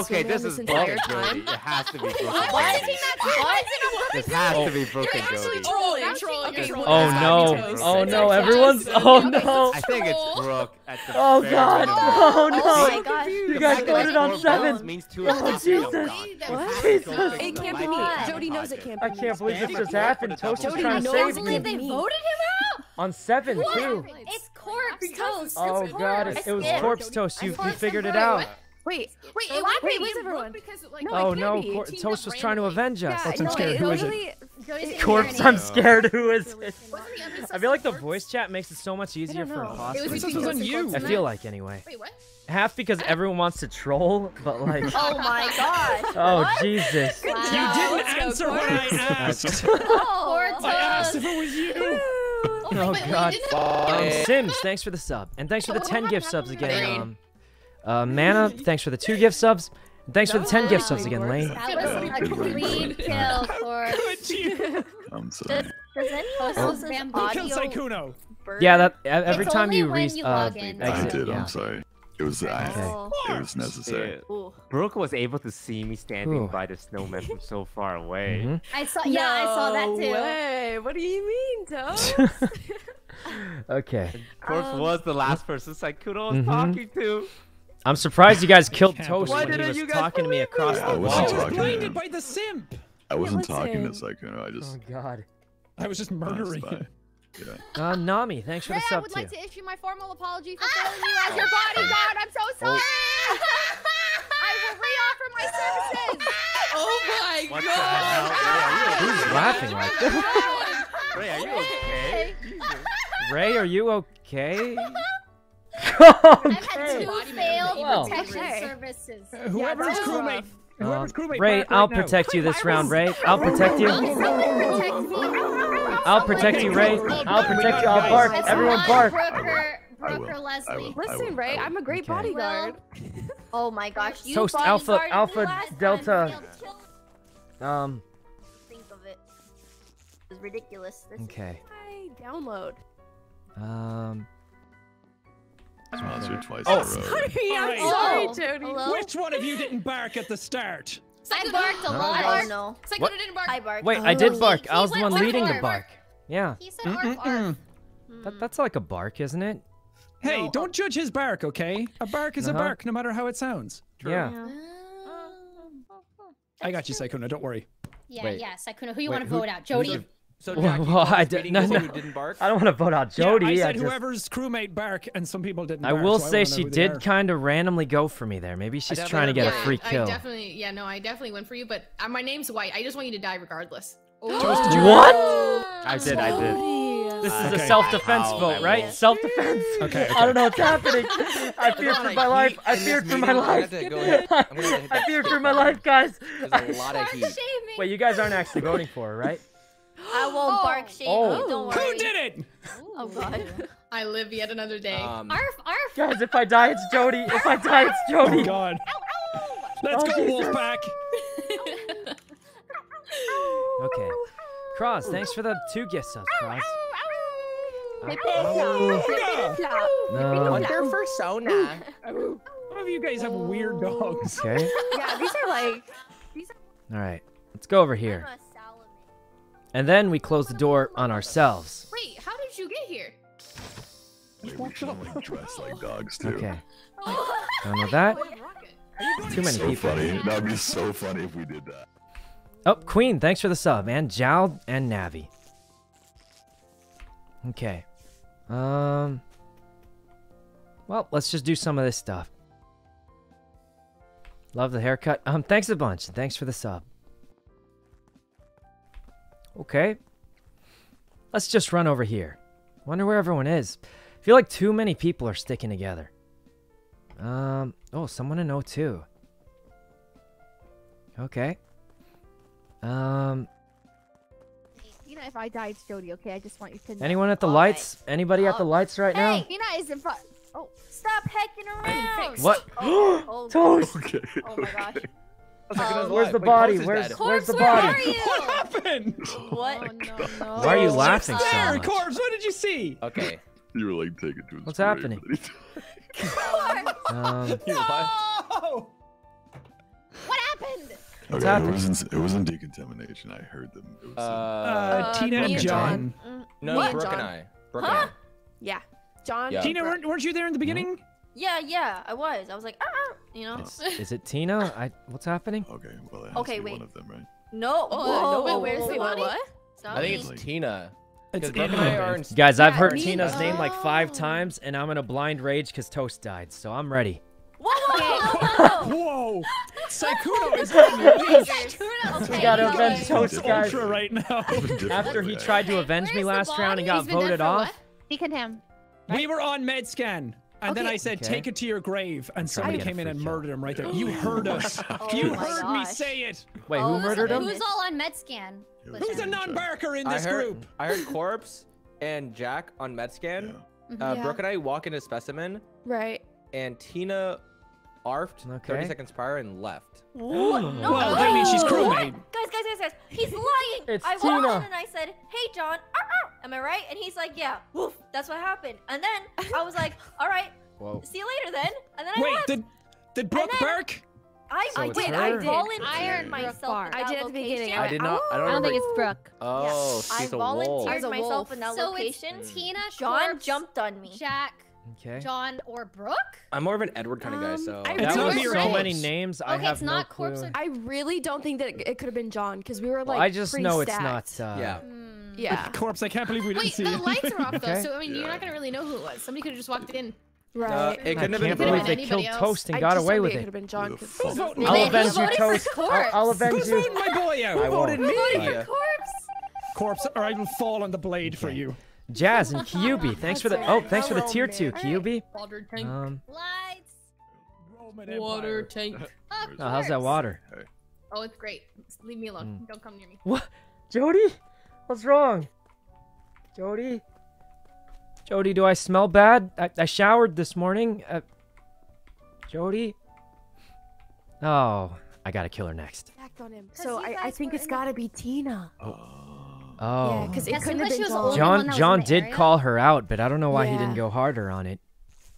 Okay, this is broken. It has to be broken. Why did he not? This has to be broken. You're actually trolling. Trolling. Okay, trolling. Oh no! Oh no! Everyone's. Oh no! I think it's Brooke. At the oh god! Oh no! Oh my gosh! You guys voted on seven. Oh Jesus! What? Jesus! It can't be me. Jodi knows it can't be me. I can't believe this just happened. Toast is trying to save me. Jodi knows they voted him out. On seven too. It's Corpse Toast. Oh god, it, it was Corpse Toast. You, you figured it out. Wait, wait, it was wait, wait, everyone. Because, like, no, oh no, Cor Toast was trying to avenge us. Yeah, That's no, I'm scared. Who is it? it? Corpse, I'm scared. Who is it? I feel like the voice chat makes it so much easier for imposters. This was on you. I feel like anyway. Wait, what? Half because everyone wants to troll, but like. Oh my gosh. Oh Jesus. Wow. You didn't answer what I asked. Oh, I asked if it was you. Oh, oh god. Um, Sims, thanks for the sub. And thanks for the ten gift subs again. Um, uh, Mana, thanks for the two gift subs. And thanks for the ten gift subs again, Lane. That was a clean kill for... I'm sorry. Does anyone else's audio... Yeah, that, every time you re... Uh, I did, I'm sorry. It was, I, it was necessary. Yeah. Brooke was able to see me standing Ooh. by the snowman from so far away. Mm-hmm. I saw, yeah, no I saw that too. Way. What do you mean, Toast? Okay. Corpse um, was the last person Sykkuno was mm-hmm. talking to. I'm surprised you guys killed Toast when he was you guys talking to me across yeah, the wall. I was blinded by the simp. I wasn't yeah, talking it? to Sykkuno. I just. Oh God. I was just murdering him. Yeah. Uh, Nami, thanks for Rae, the sub I would too. like to issue my formal apology for failing you as your bodyguard. I'm so sorry. Oh. I will reoffer my services. Oh my what god! Ah. Who's laughing like that? Rae, are you okay? Rae, are you okay? okay. I've had two failed well. protection okay. services. Uh, whoever's yeah, crewmate. Um, Rae, I'll right protect now. you this round, Rae. I'll protect you. I'll protect you, Rae. I'll protect you. I'll bark. Everyone bark. Brooker, Leslie. Listen, Rae, I'm a great okay. bodyguard. Oh my gosh. You Toast Alpha, Alpha, Delta. Um. Think of it. It's ridiculous. This okay. I download. Um. Sponsored twice oh, in a row. Sorry, I'm oh, sorry, Jodi. Hello? Which one of you didn't bark at the start? I barked a lot. I don't know. Sykkuno didn't bark. I barked. Wait, oh. I did bark. He, I was the one leading the bark. Yeah. He said mm -mm -mm. arf, arf. That, that's like a bark, isn't it? Hey, no, don't judge his bark, okay? A bark is uh -huh. a bark, no matter how it sounds. True. Yeah. Uh, I got you, Sykkuno. Don't worry. Yeah, Wait. yeah, Sykkuno. Who you Wait, want to who, vote out? Jodi? So Jack, well, well, I, did, no, no. Didn't bark? I don't want to vote out Jodi. Yeah, I said I just... whoever's crewmate bark, and some people didn't. I bark, will so say I she did kind of randomly go for me there. Maybe she's trying to get yeah, a free kill. I definitely, yeah, no, I definitely went for you, but uh, my name's White. I just want you to die regardless. What? I did, I did. This is okay. a self-defense vote, I right? Self-defense. Okay, okay. I don't know what's happening. I feared for my life. I feared for my life. I feared for my life, guys. There's a lot of heat. Wait, you guys aren't actually voting for her, right? I won't oh. bark shame. Oh. Don't worry. Who did it? Oh god. I live yet another day. Um, arf, arf. Guys, if I die, it's Jodi. If I die, it's Jodi. Oh god. Ow, ow. Let's oh, go, Jesus. Wolfpack. Okay. Cross, thanks for the two gift subs, Cross. They're persona. What if you guys have weird dogs? Okay. Yeah, these are like. These are... All right, let's go over here. And then we close the door on ourselves. Wait, how did you get here? Maybe we should like dress like dogs too. Okay. I don't know that. Too many so people. Funny. That'd be so funny if we did that. Oh, Queen, thanks for the sub, man. Jald and Navi. Okay. Um. Well, let's just do some of this stuff. Love the haircut. Um, thanks a bunch. Thanks for the sub. Okay. Let's just run over here. Wonder where everyone is. I feel like too many people are sticking together. Um, oh, someone in O two. Okay. Um. You know, if I die, it's Jodi, okay? I just want you to know. Anyone at the All lights? Right. Anybody oh. at the lights right hey, now? Hey, Tina is in front. Oh, stop hecking around! What? Oh, oh, Toast! Okay, oh my gosh. Okay. Um, where's the body? Wait, where's, where's the body? Corpse, where are you? What happened? What? Oh, no, no. Why are you laughing so much? Corpse, what did you see? Okay. You were like taking to What's happening? um, no! What happened? Okay, it wasn't, it wasn't decontamination. I heard them. It was uh, uh, Tina and John. John. No, what? Brooke John? and I. Brooke huh? and I. Yeah. John. Yeah. Tina, weren't, weren't you there in the beginning? Yeah, yeah, I was. I was like, ah, you know. Is, is it Tina? I. What's happening? Okay, well, it has okay, to be wait. one of them, right? No. Oh, no. Wait, where's the body? What? I think it's like, Tina. It's Guys, yeah, I've heard me. Tina's oh. name like five times, and I'm in a blind rage because Toast died, so I'm ready. Whoa! Whoa! Sykkuno is on your leash. We gotta avenge Toast, guys, right now. After he tried to avenge me last round and got voted off. Deacon him. We were on med scan, and okay. then I said, okay. "Take it to your grave," and somebody came in and murdered him right there. You heard us. oh you heard gosh. me say it. Wait, oh, who murdered who's, him? Who's all on med scan? Who's a non-barker in this I heard, group? I heard Corpse and Jack on med scan. Yeah. Uh, yeah. Brooke and I walk into specimen. Right. And Tina arfed okay. thirty seconds prior and left. What? No. Well, that means she's crewmate. Guys, guys, guys, guys. He's lying. It's I Tina. walked in and I said, "Hey, John. Arf, arf. Am I right?" And he's like, "Yeah, woof, that's what happened." And then I was like, "All right, Whoa. see you later then." And then I Wait, left. did did Brooke bark? I, so I, did, I did. I volunteered myself. I did at the beginning. I did not. I don't, I don't think it's Brooke. Oh, yeah. she's I volunteered a wolf. myself in that so location. It's Tina, John Corpse, jumped on me. Jack, okay. John, or Brooke? I'm more of an Edward kind of guy, so. Um, I that would be so right. many names. Okay, I have it's no not clue. Corpse or... I really don't think that it, it could have been John because we were like. Well, I just know it's not. Yeah. Yeah. Corpse, I can't believe we didn't Wait, see it. Wait, the lights are off, though, okay. so I mean, yeah. you're not going to really know who it was. Somebody could have just walked in. Right. Uh, it couldn't I have can't been believe they killed else. Toast and I got away with it. It been John Who's voting? I'll avenge you, Toast. I'll, I'll avenge Who's you. Who's voting my boy out? Who voted me? Corpse? Corpse, or I will fall on the blade okay. for you. Jazz and Kyubi, thanks for the- oh, thanks for the tier two, Kyubi. Water tank. Lights. Water tank. Oh, how's that water? Oh, it's great. Leave me alone. Don't come near me. What? Jodi? What's wrong? Jodi? Jodi, do I smell bad? I, I showered this morning. Uh, Jodi? Oh, I gotta kill her next. On him. So I, I think it's gotta be Tina. Oh. Oh. Yeah, because it couldn't have been John. John, John did area. call her out, but I don't know why yeah. he didn't go harder on it.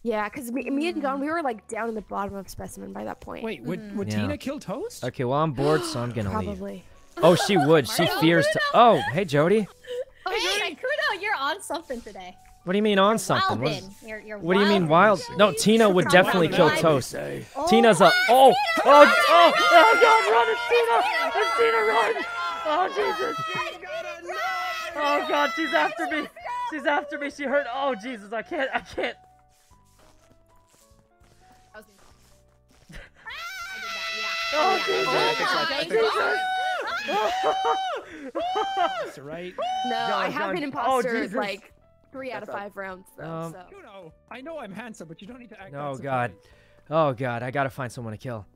Yeah, because me, me and John, we were like down in the bottom of specimen by that point. Wait, would, mm. would yeah. Tina kill Toast? Okay, well, I'm bored, so I'm gonna Probably. leave. Probably. Oh, she would. She fears to. Oh, hey, Jodi. Oh, hey, Kudo, you're on something today. What do you mean on something? What, is... you're, you're what do you mean wild? No, Tina would definitely kill Toast. Oh, Tina's a. Oh, oh, oh, oh, oh God, run! It's Tina! It's Tina, run! Oh, Jesus! Oh, God, she's after me! She's after me! She hurt. Oh, Jesus, I can't, I can't. Oh, Jesus! That's right. No, I have been imposter oh, like three out of five rounds. Though, um, so. You know, I know I'm handsome, but you don't need to act. Oh God, oh God, I gotta find someone to kill.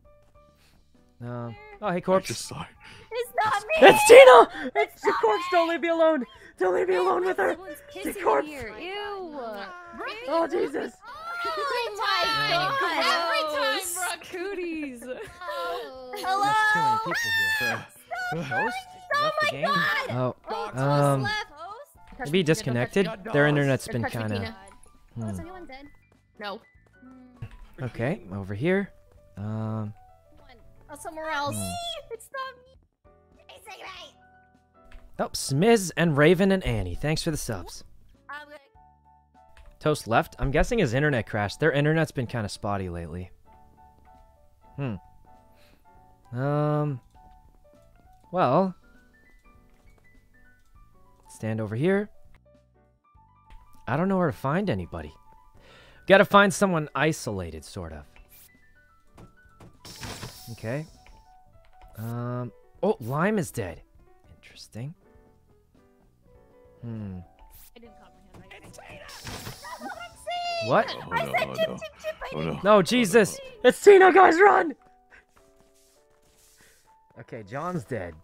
Um, oh hey, Corpse. It's not me. It's Tina. It's, it's the Corpse. It. Don't leave me alone. Don't leave me alone with her. The Corpse. Here. Ew. Oh Jesus. Oh my God. Every time, Brooke. Cooties. Oh. Hello. There's too many people here. So. Host? Oh my God! Oh, oh um, left. Maybe disconnected. Their internet's been kind of. Hmm. Is anyone dead? No. Okay, over here. Um. Oh, somewhere else. Hmm. It's not me. It's like right. Oh, Smiz and Raven and Annie. Thanks for the subs. Toast left? I'm guessing his internet crashed. Their internet's been kind of spotty lately. Hmm. Um. Well. Stand over here. I don't know where to find anybody. Gotta find someone isolated, sort of. Okay. Um. Oh, Lime is dead. Interesting. Hmm. I didn't comprehend. It's Tina! What? Oh, I no, said chip, no. chip, chip, I oh, no. no, Jesus! Oh, no. It's Tina, guys, run! Okay, John's dead.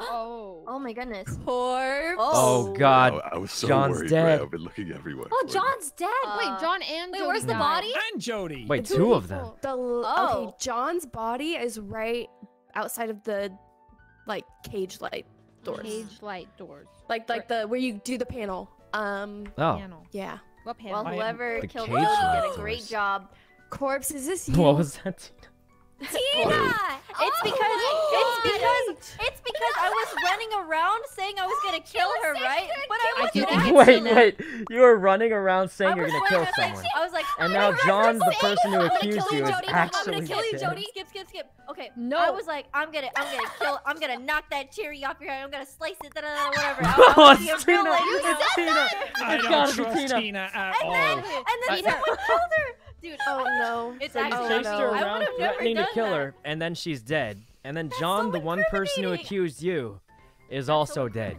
Oh. Oh my goodness. Corpse. Oh god. I, I was so John's worried. Dead. Right? I've been looking everywhere. Oh, John's dead. Uh, Wait, John and Wait, Jodi. Where's the body? And Jodi. Wait, two, two of them. The, oh. Okay, John's body is right outside of the, like, cage light doors. Cage light doors. Like, like the where you do the panel. Um. Oh. Panel. Yeah. What panel? Well, whoever the killed Jodi did a great job. Corpse, is this you? What was that? Tina! It's because it's because it's because I was running around saying I was gonna kill her, right? But I was Wait, wait! You were running around saying you're gonna kill someone. I was like, and now John's the person who accused you is actually I'm gonna kill you, Jodi. Skip, skip, skip. Okay, no. I was like, I'm gonna, I'm gonna kill, I'm gonna knock that cherry off your head. I'm gonna slice it, da da da, whatever. Oh, it's Tina! It's Tina! I don't trust Tina at all. And then Tina killed her. Dude, oh no! It's so actually chased her around, threatening to kill that. her, and then she's dead. And then That's John, so the one person who accused you, is That's also so dead.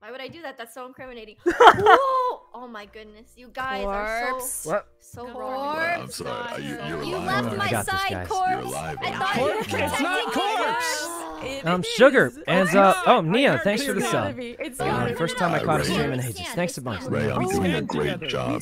Why would I do that? That's so incriminating. Whoa! Oh my goodness, you guys are so what? so horrible. I'm sorry, you, you're you alive. left oh, my side, Corpse. Alive, I thought you were protecting me. Corpse. It um, is. Sugar and uh, oh Nia, thanks for the sub. Uh, first time I caught a stream in ages. Thanks a bunch. Rae, I'm doing a great job.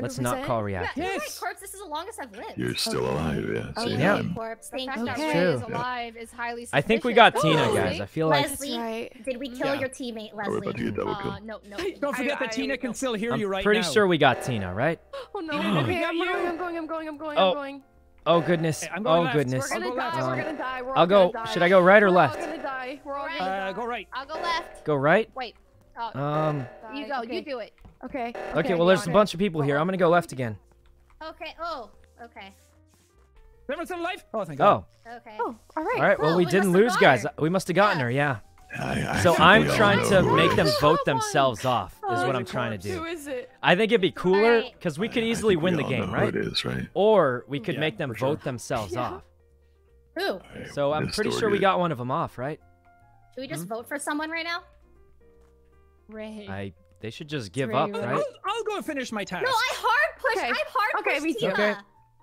Let's not call react. Yeah, yes. Corpse, this is the longest I've lived. You're still alive, yeah. Oh, yeah. yeah. Corpse, the fact that Rae is alive is highly suspicious. I think we got Tina, guys. I feel like Leslie. Did we kill your teammate, Leslie? Uh, no, no. Don't forget I, that I, Tina I, can still hear I'm you right now. I'm pretty sure we got Tina, right? Oh no! Okay, I'm going, I'm going, I'm going, I'm going, oh. I'm going. Oh goodness! I'm going oh left. goodness! We're gonna die. Um, We're gonna die. We're I'll go. Die. Should I go right or We're left? All gonna die. We're all right. gonna die. Go right. I'll go left. Go right. Wait. Oh, um. You go. Okay. You do it. Okay. Okay. okay well, there's a bunch of people here. I'm gonna go left again. Okay. Oh. Okay. Remember some life? Oh, thank God. Oh. Okay. Oh. All right. All right. Well, we didn't lose, guys. We must have gotten her. Yeah. I, I so I'm trying to make it. them vote themselves off, is oh, what I'm trying to do. Who is it? I think it'd be cooler, because we could I, easily I win the game, right? Is, right? Or we could yeah, make them vote sure. themselves yeah. off. Who? Right, so I'm pretty sure we got one of them off, right? Should we just hmm? vote for someone right now? Rae. I. They should just give Rae, up, right? I'll, I'll go finish my task. No, I hard push. Okay. I hard push okay, we Tina. Okay.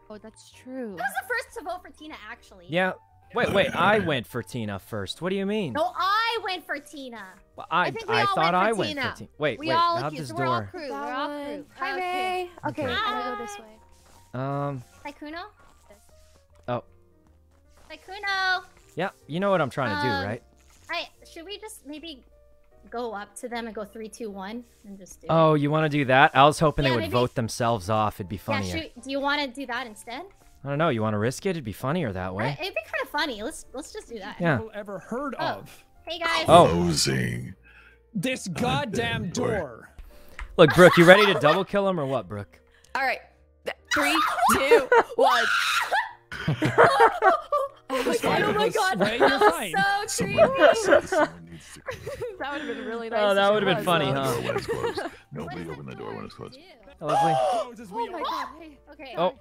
Oh, that's true. I was the first to vote for Tina, actually. Yeah. Wait, wait, I went for Tina first. What do you mean? No, I went for Tina. Well, I, I, think we I all thought went I went Tina. for Tina. Wait, we wait, all not this we're door. All crew. We're all crew. Hi, Rae. Okay, okay. I'm gonna go this way. Um. Sykkuno? Oh. Sykkuno! Yeah, you know what I'm trying to do, um, right? I, should we just maybe go up to them and go three, two, one, and just do it? Oh, you want to do that? I was hoping yeah, they would maybe... vote themselves off. It'd be funnier. Yeah, should, do you want to do that instead? I don't know. You want to risk it? It'd be funnier that way. Right, it'd be kind of funny. Let's let's just do that. Yeah. Ever heard oh. of? Hey guys. Closing. Oh. This goddamn door. door. Look, Brooke. You ready to double kill him or what, Brooke? All right. Three, two, one. Oh my god! Oh my god! That was so creepy. That would have been really nice. Oh, that would have been funny, huh? Nobody opened the door when it's closed. Lovely. Oh my god. Okay. Oh.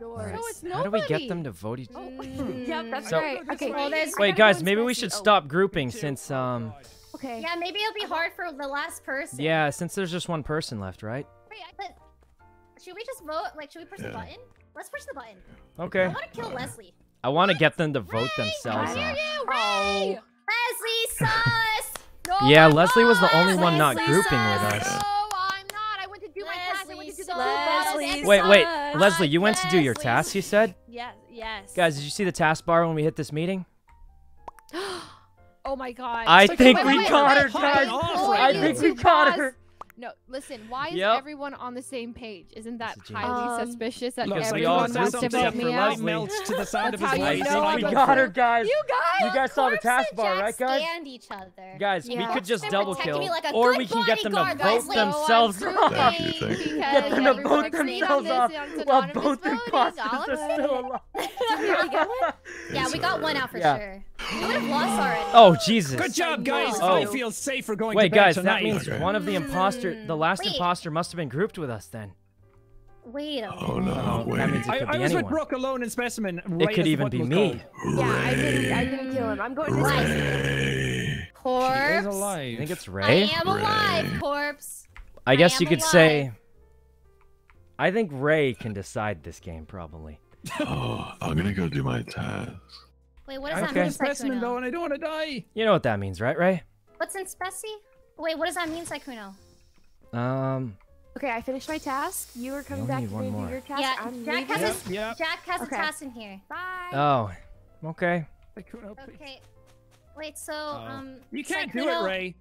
Right. No, How do we get them to vote each other? Mm. Yep, that's so, right. Okay. Well, wait, guys, maybe we should stop grouping since um. Okay. Yeah, maybe it'll be hard for the last person. Yeah, since there's just one person left, right? Wait, but should we just vote? Like, should we push yeah. the button? Let's push the button. Okay. I want to kill Leslie. I want to get them to vote Rae, themselves. Off. Oh. Leslie sus. No, yeah, I'm Leslie was the only Leslie one not grouping sus. with us. No. Leslie, wait, wait, Leslie, you went Leslie. to do your task, you said? Yes, yes. Guys, did you see the task bar when we hit this meeting? Oh my god. I so think wait, we wait, caught wait, her, guys. I think we caught her. No, listen, why is yep. everyone on the same page? Isn't that highly um, suspicious that look, everyone wants to vote me out? Melts to the sound of his voice. We got her, guys. You guys, you guys saw the taskbar, right, guys? Each other. Guys, yeah. we could just double kill, like or we can get them to vote themselves off. Get them to vote themselves off while both imposters are still alive. Did we really get one? Yeah, we got one out for yeah. sure. We would have lost already. Oh, Jesus. Good job, guys. Oh. I feel safer going Wait, to bed guys, tonight. That means okay. one of the imposter, the last Wait. imposter must have been grouped with us then. Wait a oh, minute. Oh, no, wait. That means it could I, I be was anyone. with Brooke alone in Specimen. Right it could even be me. Yeah, I didn't, I didn't kill him. I'm going to Rae. Corpse. She is alive. I think it's Rae. I am alive, Rae. Corpse. I guess I you could alive. say... I think Rae can decide this game, probably. Oh, I'm gonna go do my task. Wait, what does that mean, Sykkuno? Though, and I don't want to die. You know what that means, right, Rae? What's in Spessy? Wait, what does that mean, Sykkuno? Um. Okay, I finished my task. You are coming back to do your task. Yeah, I'm Jack leaving. has a, yep, yep. Jack has okay. a task in here. Bye. Oh, okay. Sykkuno, okay. Wait, so oh. um. You can't Sykkuno, do it, Rae.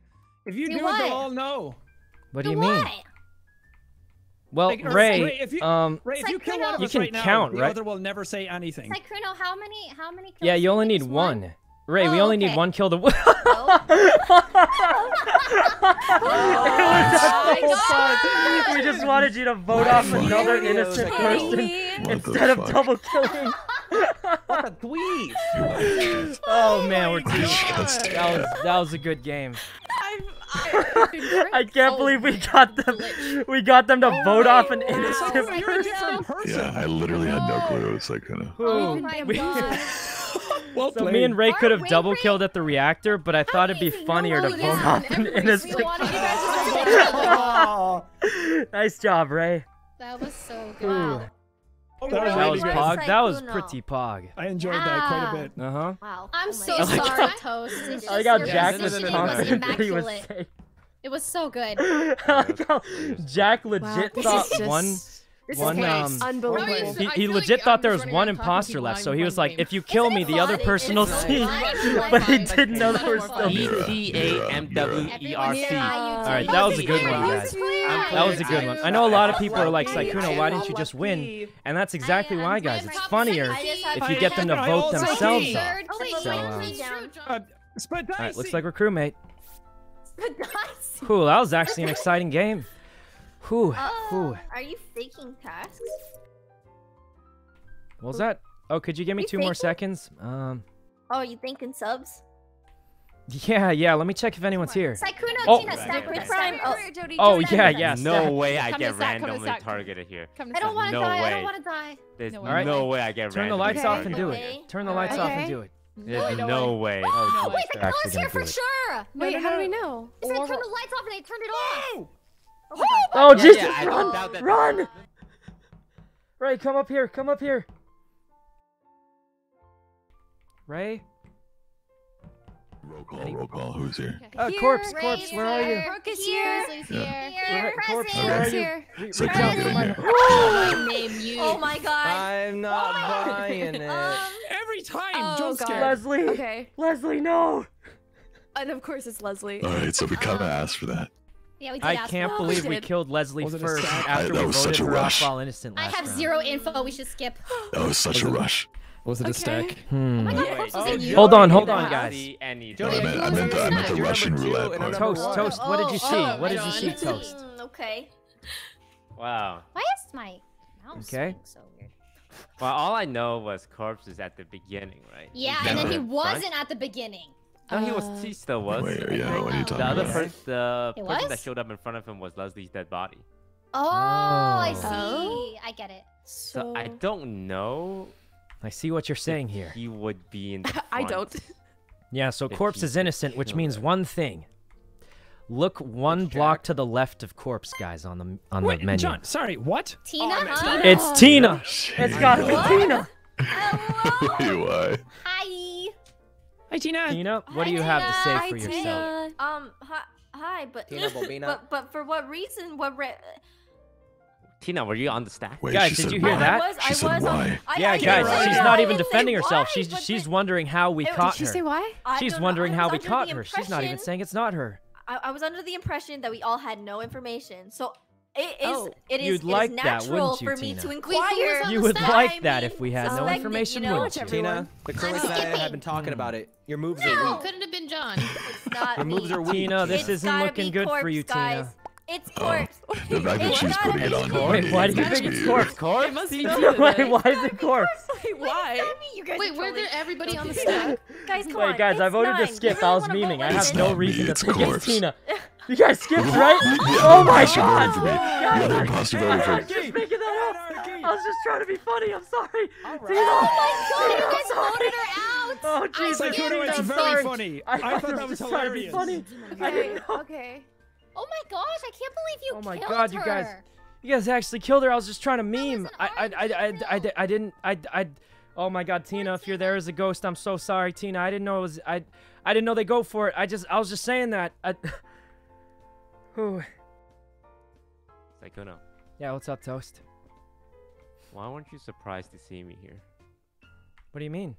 If you do, do it, they'll all know. What do, do you what? mean? Well, like, Rae, Rae, if you, um, Rae, if you kill one of us you can right count, now, right? The other will never say anything. Sykkuno, how many, how many kills? Yeah, you only need one. one. Rae, oh, we only okay. need one kill to win. Oh. oh. It was oh so fun. We just wanted you to vote what off another innocent person instead of double killing. What a dweeb. Oh, man, we're too good. That was, that was a good game. I can't believe we got them. We got them to vote off an innocent person. Yeah, I literally had no clue. It's like kind of. Oh my God. Well, so me and Rae could have double killed at the reactor, but I thought it'd be funnier to vote off an innocent person. Nice job, Rae. That was so good. Oh, that, that was pog. Sykkuno. That was pretty pog. I enjoyed yeah. that quite a bit. Uh huh. Wow. I'm oh so God. sorry, Toast. It's just I got Jack was immaculate. It was so good. Jack legit wow. thought just, one, one um, unbelievable. He, he legit like thought there was one imposter left, so he was like, "If you kill me, the other person will see." But he didn't know there was still. E T A M W E R C. All right, that was a good one, guys. That was a good one. I know a lot of people are like, Sykkuno, why didn't you just win? And that's exactly why, guys. It's funnier if you get them to vote themselves off. So, um, all right, looks like we're crewmate. Cool, that was actually an exciting game. Whew, whew. Are you faking tasks? What was that? Oh, could you give me two more seconds? Um. Oh, you thinking subs? Yeah, yeah, let me check if anyone's here. Sykkuno, oh. Tina, stack with Prime. Oh, oh yeah, yeah. No way I get randomly targeted here. I don't want to die, I don't want to die. There's no way I get randomly targeted. Turn the lights off and do it. Turn the lights off and do it. There's no way. Oh, wait, the call's here for sure. Wait, how do we know? Because I turned the lights off and they turned it off. Oh, Jesus, run, run. Rae, come up here, come up here. Rae? Roll call, roll call. Who's here? Uh, here corpse, corpse, where are you? Brooke is here. Leslie's here. Yeah. Corpse, where are you? So I can't get in here. Oh my God. I'm not oh buying it. Um, Every time, oh jump scare. Leslie, okay. Leslie, no. And of course it's Leslie. All right, so we kind of um, asked for that. Yeah, we did I ask can't well, believe we, we killed Leslie Wasn't first after I, we voted her off while innocent last I have round. zero info. We should skip. That was such a rush. Was it okay. a stack? Hmm. Oh God, oh, you. Hold on, hold on, guys. No, I meant, I meant the, I meant the Russian roulette part. Toast, one. Toast, what did you see? Oh, what did you see, Toast? Okay. Wow. Why is my mouse okay. so weird? Well, all I know was Corpse is at the beginning, right? Yeah, yeah. and then he wasn't at the beginning. No, uh, he was. He still was. Wait, yeah, what are you talking the other about? Person, the it person was? that showed up in front of him was Leslie's dead body. Oh, oh. I see. I get it. So, so I don't know. I see what you're saying here. He would be in the front. I don't. Yeah, so Corpse is innocent, which means one thing. Look one block to the left of Corpse, guys, on the on Wait, the menu. John, sorry, what? Tina? Oh, huh? Tina. It's Tina. Oh, it's gotta be what? Tina. Hello. Why? Hi. Hi, Tina. Tina, what hi, do you Tina. have to say hi, for Tina. yourself? Um, hi, hi but, Tina but but for what reason? What? Re Tina, were you on the stack? Wait, guys, did you hear why? that? I was, I she was why? On, yeah, I, I guys, right. she's not even defending herself. Why, she's she's wondering how we it, caught her. Did she her. say why? She's wondering know. how we caught her. She's not even saying it's not her. I, I was under the impression that we all had no information. So it is oh, it is, it like is natural that, you, for Tina? me to inquire. You would like I that mean, if we had no information, you know, wouldn't you? Tina, the curly guy have been talking about it. Your moves no. are weak. Couldn't have been John. It's not Your moves are weak. Tina, this it's isn't looking good corpse, for you, guys. Tina. It's Corpse. Oh, the fact that she's putting it on. Wait, why do you think it's Corpse? Corpse? It must be Tina. Wait, why is it Corpse? Wait, why? Wait, were there everybody on the staff? Guys, come on. Wait, guys, I voted to skip. I was memeing. I have no reason to think it's Tina. You guys skipped, right? Oh my god! The other imposter voted for me. I was just making that up. I was just trying to be funny. I'm sorry. Right. Tina, oh my god! You guys voted her out. Oh Jesus! I thought it was very funny. I thought, I thought that was hilarious. Funny. Okay. I didn't know. Okay. Oh my gosh! I can't believe you killed her. Oh my god! Her. You guys, you guys actually killed her. I was just trying to meme. I, I, I, I, I, I didn't. I, I. Oh my god, Tina! If you're there as a ghost, I'm so sorry, Tina. I didn't know it was. I, I didn't know they go for it. I just. I was just saying that. I. Sykkuno. Yeah, what's up, Toast? Why weren't you surprised to see me here? What do you mean?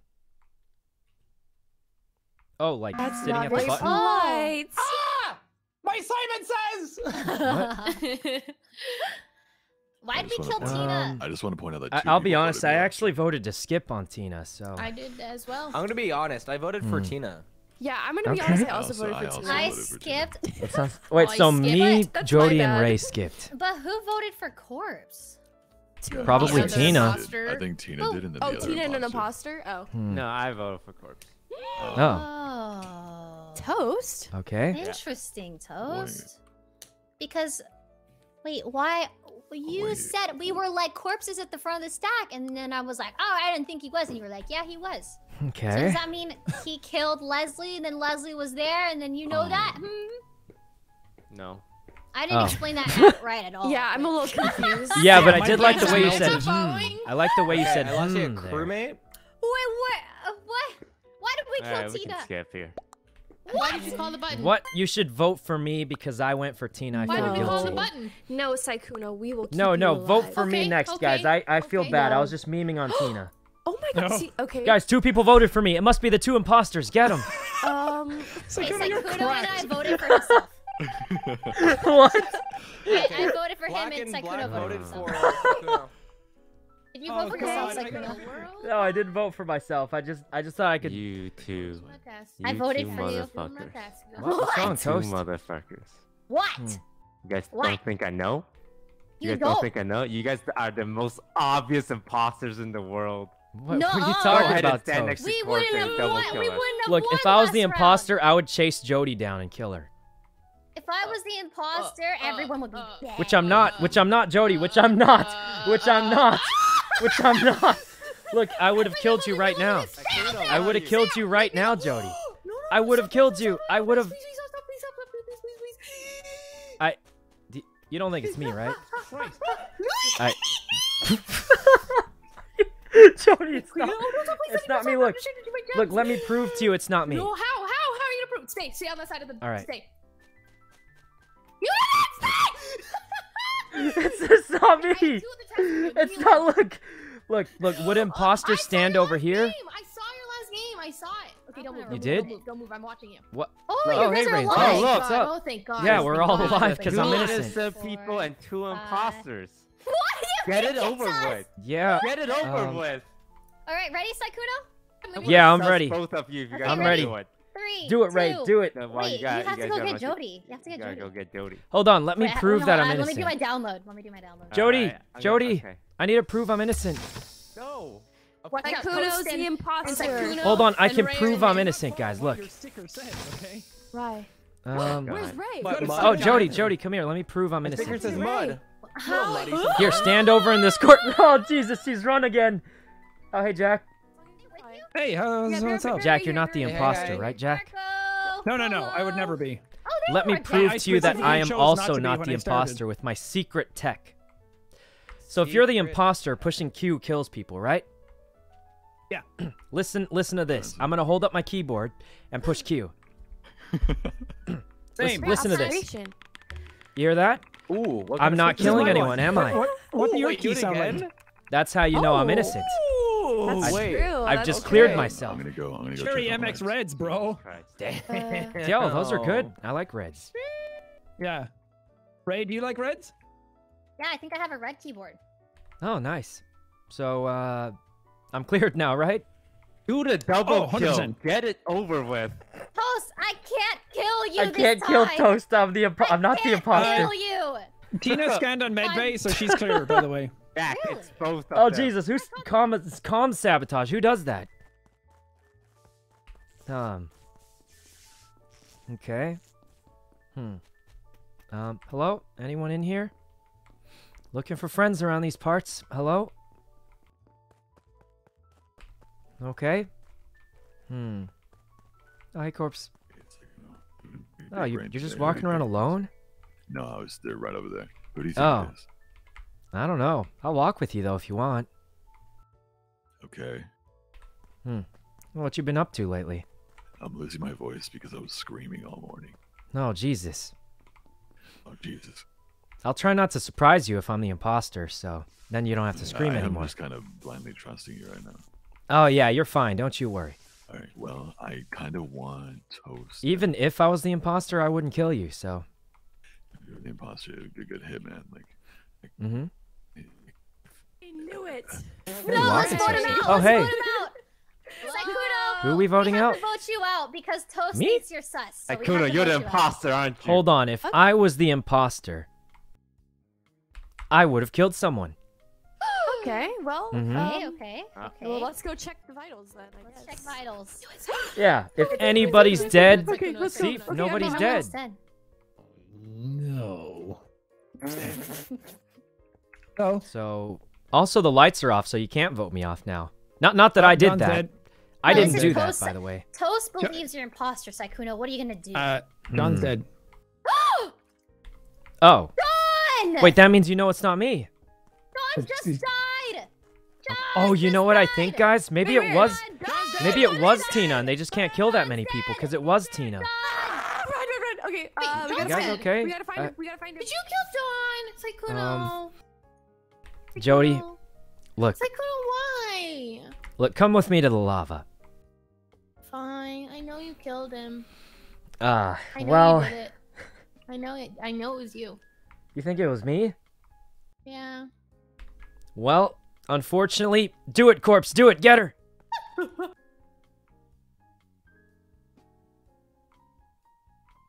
Oh, like That's sitting at the button? Right. Ah! My Simon says! Why did we kill Tina? Um, I just want to point out that I, I'll be honest, I actually voted to skip on Tina, so... I did as well. I'm going to be honest, I voted mm. for Tina. Yeah, I'm gonna be okay. honest, I also, also voted for Tina. I skipped. Sounds, wait, oh, so I me, Jodi, and Rae skipped. But who voted for Corpse? Yeah, Probably I Tina. I think Tina oh, did in the Oh, Tina and an imposter? Oh. Hmm. No, I voted for Corpse. Oh. oh. Toast? Okay. Interesting, Toast. Wait. Because, wait, why? You wait. said we were like corpses at the front of the stack, and then I was like, oh, I didn't think he was. And you were like, yeah, he was. Okay. So does that mean he killed Leslie, and then Leslie was there, and then you know um, that? Hmm? No. I didn't oh. explain that right at all. Yeah, I'm a little confused. Yeah, but I did like the way you said, hmm. I like the way you okay, said, I lost hmm, a crewmate? Wait, what? Uh, what? Why did we all kill right, Tina? We can skip here. What? Why did you call the button? What? You should vote for me because I went for Tina. I Why feel did we guilty. Call the button? No, Sykkuno, we will keep No, no, you vote alive. for okay, me next, okay, guys. I, I okay, feel bad. No. I was just memeing on Tina. Oh my god, no. see, okay. Guys, two people voted for me. It must be the two imposters. Get them. um, Sykkuno, you're correct. and I voted for himself. What? I, I voted for black him and, and Sykkuno voted for himself. Did you oh, vote for yourself, Sykkuno? No, I didn't vote for myself. I just, I just thought I could. You two. I voted for you. What? What's wrong, Toast? Motherfuckers. What? Hmm. You guys what? don't think I know? You, you guys don't. don't think I know? You guys are the most obvious imposters in the world. What, no, what are you talking about, Toast? We wouldn't have won. We wouldn't have Look, if I was the imposter, round. I would chase Jodi down and kill her. If I was the imposter, uh, everyone would be uh, dead. Which I'm not. Uh, which I'm not, Jodi. Which I'm not. Uh, which I'm not. Which I'm not. Look, I would have killed you right now. I would have killed you right now, Jodi. I would have killed you. I would have. I. You don't think it's me, right? I. Jodi, it's not. It's not me. Look, look. Let me prove to you, it's not me. No, how? How? How are you gonna prove? Stay. Stay on the side of the. All right. Stay. You didn't stay. It's, it's not me. It's not. Look, look, look. Would imposter stand over here? Name. I saw your last name. I saw it. Okay, don't move. You don't did? Move, don't move. I'm watching you. What? Oh, oh you guys hey, are alive. Oh, look, oh, oh, thank God. Yeah, we're thank all God. alive because I'm innocent. Two innocent people and two uh, imposters. What? You Get it over us? with. Yeah. Get it over um, with. All right, ready, Sykkuno? Yeah, I'm ready. Both of you. you okay, I'm ready. ready. Three, do it, Rae. Do it. Wait, Wait you, got, you have you to go get Jodi. You have to get Jodi. Go get Jodi. Hold on. Let me Wait, prove I, that on, I'm innocent. Let me do my download. Let me do my download. Jodi. Right, Jodi. Okay. I need to prove I'm innocent. No. Sykkuno's the imposter. Hold on. I can Ray prove I'm innocent, guys. Look. Okay? Why? Um, Where's Rae? Oh, Jodi. Jodi, come here. Let me prove I'm innocent. Sticker says mud. How? Here, stand over in this court. Oh, Jesus. She's run again. Oh, hey, Jack. Hey, how's yeah, what's up? Jack, you're not the imposter, hey, hey. right, Jack? Marco, no, no, no, I would never be. Oh, Let me prove to you that I am also not, not the imposter with my secret tech. So secret. If you're the imposter, pushing Q kills people, right? Yeah. listen, listen to this. I'm going to hold up my keyboard and push Q. Same. Listen, listen to this. You hear that? Ooh, I'm not killing anyone, am I? What, what, what Ooh, do your wait, key sound like? That's how you know oh. I'm innocent. Oh, that's wait. True. I've that's just true. cleared myself. I'm gonna go. I'm gonna go. Cherry M X Reds, bro. Damn. Uh, Yo, those are good. I like Reds. Yeah. Rae, do you like Reds? Yeah, I think I have a red keyboard. Oh, nice. So, uh, I'm cleared now, right? Do the double oh, kill. Get it over with. Toast, I can't kill you. I this can't time. kill Toast. I'm the. I I'm not can't the imposter. Kill you. Tina scanned on medbay, so she's clear. By the way. Back. Really? It's both. Oh there. Jesus! Who's calm? Calm sabotage. Who does that? Um. Okay. Hmm. Um. Hello. Anyone in here? Looking for friends around these parts. Hello. Okay. Hmm. Oh, hey, Corpse. Oh, you, you're just walking around alone? No, I was there right over there. Who do you think oh. it is? I don't know. I'll walk with you, though, if you want. Okay. Hmm. Well, what you been up to lately? I'm losing my voice because I was screaming all morning. Oh, Jesus. Oh, Jesus. I'll try not to surprise you if I'm the imposter, so then you don't have to scream I anymore. I'm just kind of blindly trusting you right now. Oh, yeah, you're fine. Don't you worry. All right, well, I kind of want Toast. Even if I was the imposter, I wouldn't kill you, so. If you're the imposter, you're a good hit, man. Like, like, mm-hmm. I knew it. No, let's vote him out. Oh, let's hey. vote him out. Sykkuno. Who are we voting we out? We vote you out because Toast Me? thinks you're sus. So Sykkuno, you're the imposter, aren't you? Hold on. If okay. I was the imposter, I would have killed someone. Okay, well, mm-hmm. okay, okay, okay. Well, let's go check the vitals then. I let's guess. check vitals. Yeah, if anybody's dead, okay, let's see, go. Okay, nobody's dead. dead. No. Oh. So, also the lights are off, so you can't vote me off now. Not, not that oh, I did John's that. Dead. I no, didn't do Toast, that, by the way. Toast believes you're imposter, Sykkuno. What are you gonna do? Uh, John's hmm. dead. Oh. John! Wait, that means you know it's not me. John just died. Oh, you know what I think, guys? Maybe it was, maybe it was Tina, and they just can't kill that many people because it was Tina. Run, run, run! Okay, uh, we gotta find him. We gotta find him. We gotta find him. Did you kill John, Sykkuno? Jodi, look. Sykkuno, why? Look, come with me to the lava. Fine. I know you killed him. Ah, well. I know it. I know it was you. You think it was me? Yeah. Well. Unfortunately, do it, Corpse. Do it. Get her.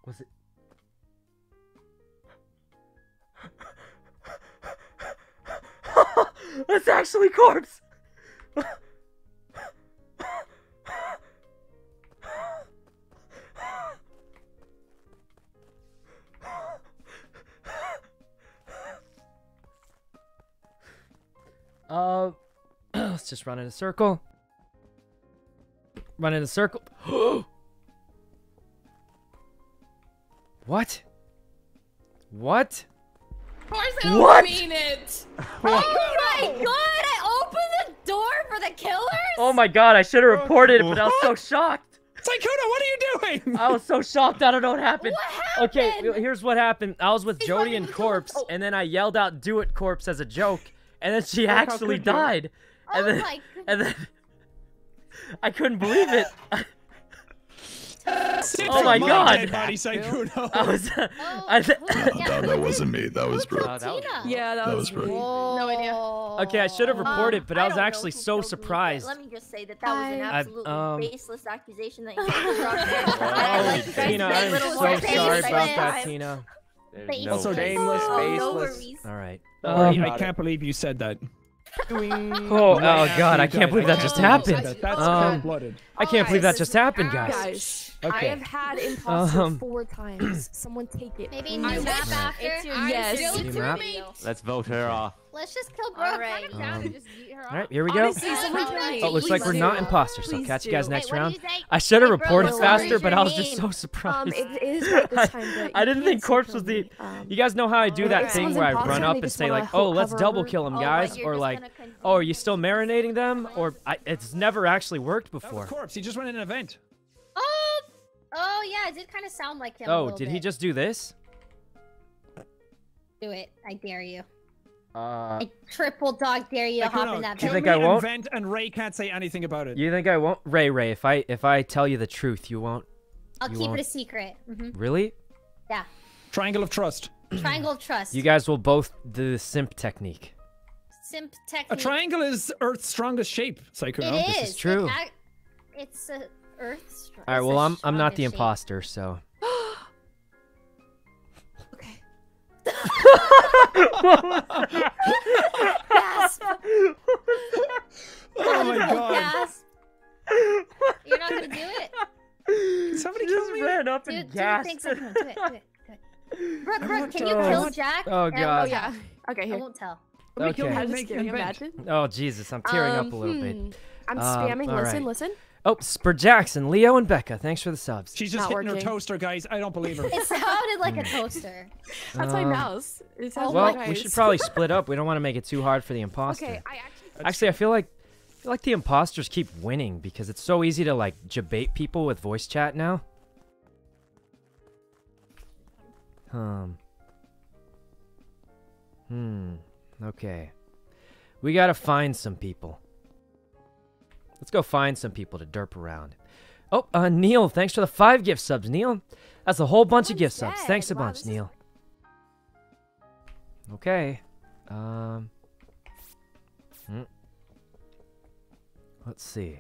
Was it? It's actually Corpse. Uh, let's just run in a circle. Run in a circle. What? What? Of course I don't what? mean it. What? Oh my god, I opened the door for the killers? Oh my god, I should have reported it, but I was so shocked. Sykkuno, what are you doing? I was so shocked, I don't know what happened. What happened? Okay, here's what happened. I was with He's Jodi and Corpse, oh. and then I yelled out, "Do it, Corpse," as a joke. And then she actually died. Oh and then, my goodness. And then I couldn't believe it. Oh my god. Body, Sykkuno. I was, uh, oh, I th no, no, that wasn't me. That was Brooke. Yeah, that, that was Brooke. No idea. Okay, I should have reported, um, but I, I was actually so surprised. Let me just say that that was an absolutely um, baseless accusation that you dropped. Oh, Tina, I'm so sorry baseless. about that, Tina. There's no also nameless, faceless. No All right. Um, I can't it. believe you said that. oh, oh god, I can't believe that just happened. That's cold-blooded. I can't believe that just happened, guys. guys okay. I have had imposter um, four times. Someone take it. Maybe I wish after. It's your yes. Let's vote her off. Let's just kill Brooke. All right, um, all right here we go. Honestly, oh, it looks like we're not imposters, so catch you guys next Wait, round. I should have reported faster, but I was just so surprised. Um, it is right this time, I didn't think Corpse was the... Um, you guys know how I do that thing where I run up and say like, oh, let's double kill him, guys. Or like, oh, are you still marinating them? Or I, it's never actually worked before. Corpse, he just went in an event. Oh, oh yeah, it did kind of sound like him. Oh, did he just do this? Do it, I dare you. Uh, I triple dog dare you to hop in that bed. You think I won't? Vent and Rae can't say anything about it. You think I won't? Rae, Rae, if I if I tell you the truth, you won't. I'll you keep won't... it a secret. Mm-hmm. Really? Yeah. Triangle of trust. Triangle of trust. You guys will both do the simp technique. Simp technique. A triangle is Earth's strongest shape, Sykkuno. It is. This is true. It, I, it's a Earth's strongest. All right. Well, I'm I'm not the shape. imposter, so. What was that? Gasp. Oh my god. Gasp. You're not gonna do it. Somebody she just me. ran up do, and gasped. Do, do it. Do it. Do it. Brooke, Brooke, can you kill Jack? Oh god. Oh yeah. Okay, here. I won't tell. Okay. Can you okay. imagine? Oh Jesus, I'm tearing um, up a little hmm. bit. I'm spamming. Um, listen, right. listen. Oh, Spur Jackson, Leo, and Becca. Thanks for the subs. She's just not hitting working. her toaster, guys. I don't believe her. It sounded like a toaster. That's um, my mouse. It sounds well, like we ice. should probably split up. We don't want to make it too hard for the imposter. Okay, I actually. Actually, I feel like, I feel like the imposters keep winning because it's so easy to like debate people with voice chat now. Um. Hmm. Okay. We gotta find some people. Let's go find some people to derp around. Oh, uh, Neil, thanks for the five gift subs, Neil. That's a whole bunch I'm of gift dead. subs. Thanks a wow, bunch, Neil. Is... Okay. Um. Hmm. Let's see.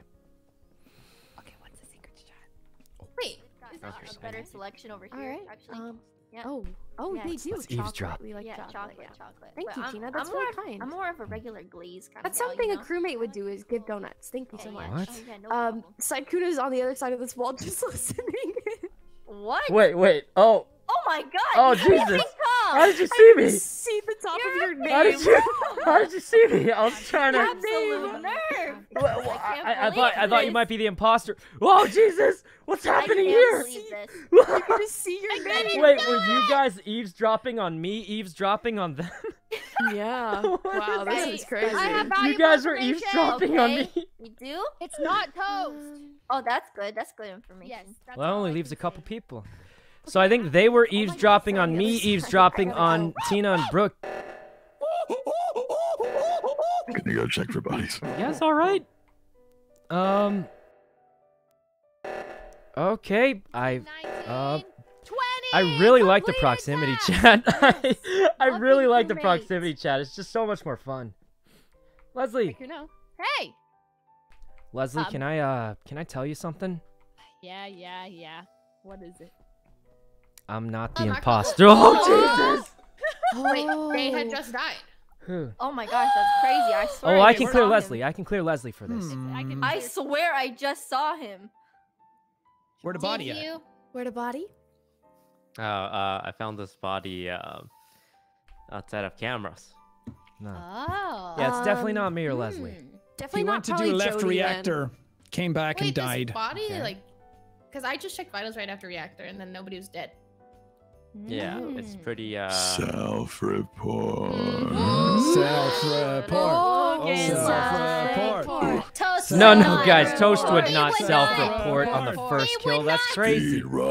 Okay, what's the secret to chat? Wait, is that a better selection over here? All right. Actually, um, yeah. Oh, oh, yeah. they do. Let's eavesdrop. We like yeah, chocolate. chocolate, yeah. chocolate. Thank but you, I'm, Tina. That's I'm really more, kind. I'm more of a regular glaze kind That's of That's something you know? a crewmate would do is give donuts. Thank you oh, so much. What? Oh, yeah, no um, Sykkuno's on the other side of this wall just listening. What? Wait, wait. Oh. Oh my god. Oh, Jesus. How did you see me? I see the top You're of your name. How did you, how did you see me? I was trying to... Absolute nerve. Well, well, I, I, I, thought, I thought you might be the imposter. Oh, Jesus. What's happening here? I can't believe this. see your name. Wait, were you guys eavesdropping on me, eavesdropping on them? Yeah. Wow, this is crazy. You guys were eavesdropping okay. on me. You do? It's not toast. Oh, that's good. That's good information. Yes, that's well, that only leaves a couple people. So I think they were eavesdropping oh on me, eavesdropping on Tina and Brooke. Can you go check for bodies? Yes, all right. Um. Okay, I. Uh, I really like the proximity chat. I, I really like the proximity chat. It's just so much more fun. Leslie. Hey. Leslie, um, can I uh can I tell you something? Yeah, yeah, yeah. What is it? I'm not the oh, imposter. Oh, oh, Jesus! Oh. Wait, they had just died. Who? Oh my gosh, that's crazy. I swear. Oh, I can clear Leslie. Him. I can clear Leslie for this. Hmm. I, can I swear I just saw him. Where'd a body Did at? You... Where'd a body? Oh, uh, I found this body uh, outside of cameras. No. Oh. Yeah, it's definitely not me or um, Leslie. Definitely he not He went to do left Jodi reactor, then. came back Wait, and died. This body, okay. like, because I just checked vitals right after reactor, and then nobody was dead. Yeah, mm. it's pretty uh self-report. Mm-hmm. Self-report. Oh, okay. Self-report. Self-report. Toast no, no, guys, Toast would he not self-report on the first he kill. That's crazy. we what?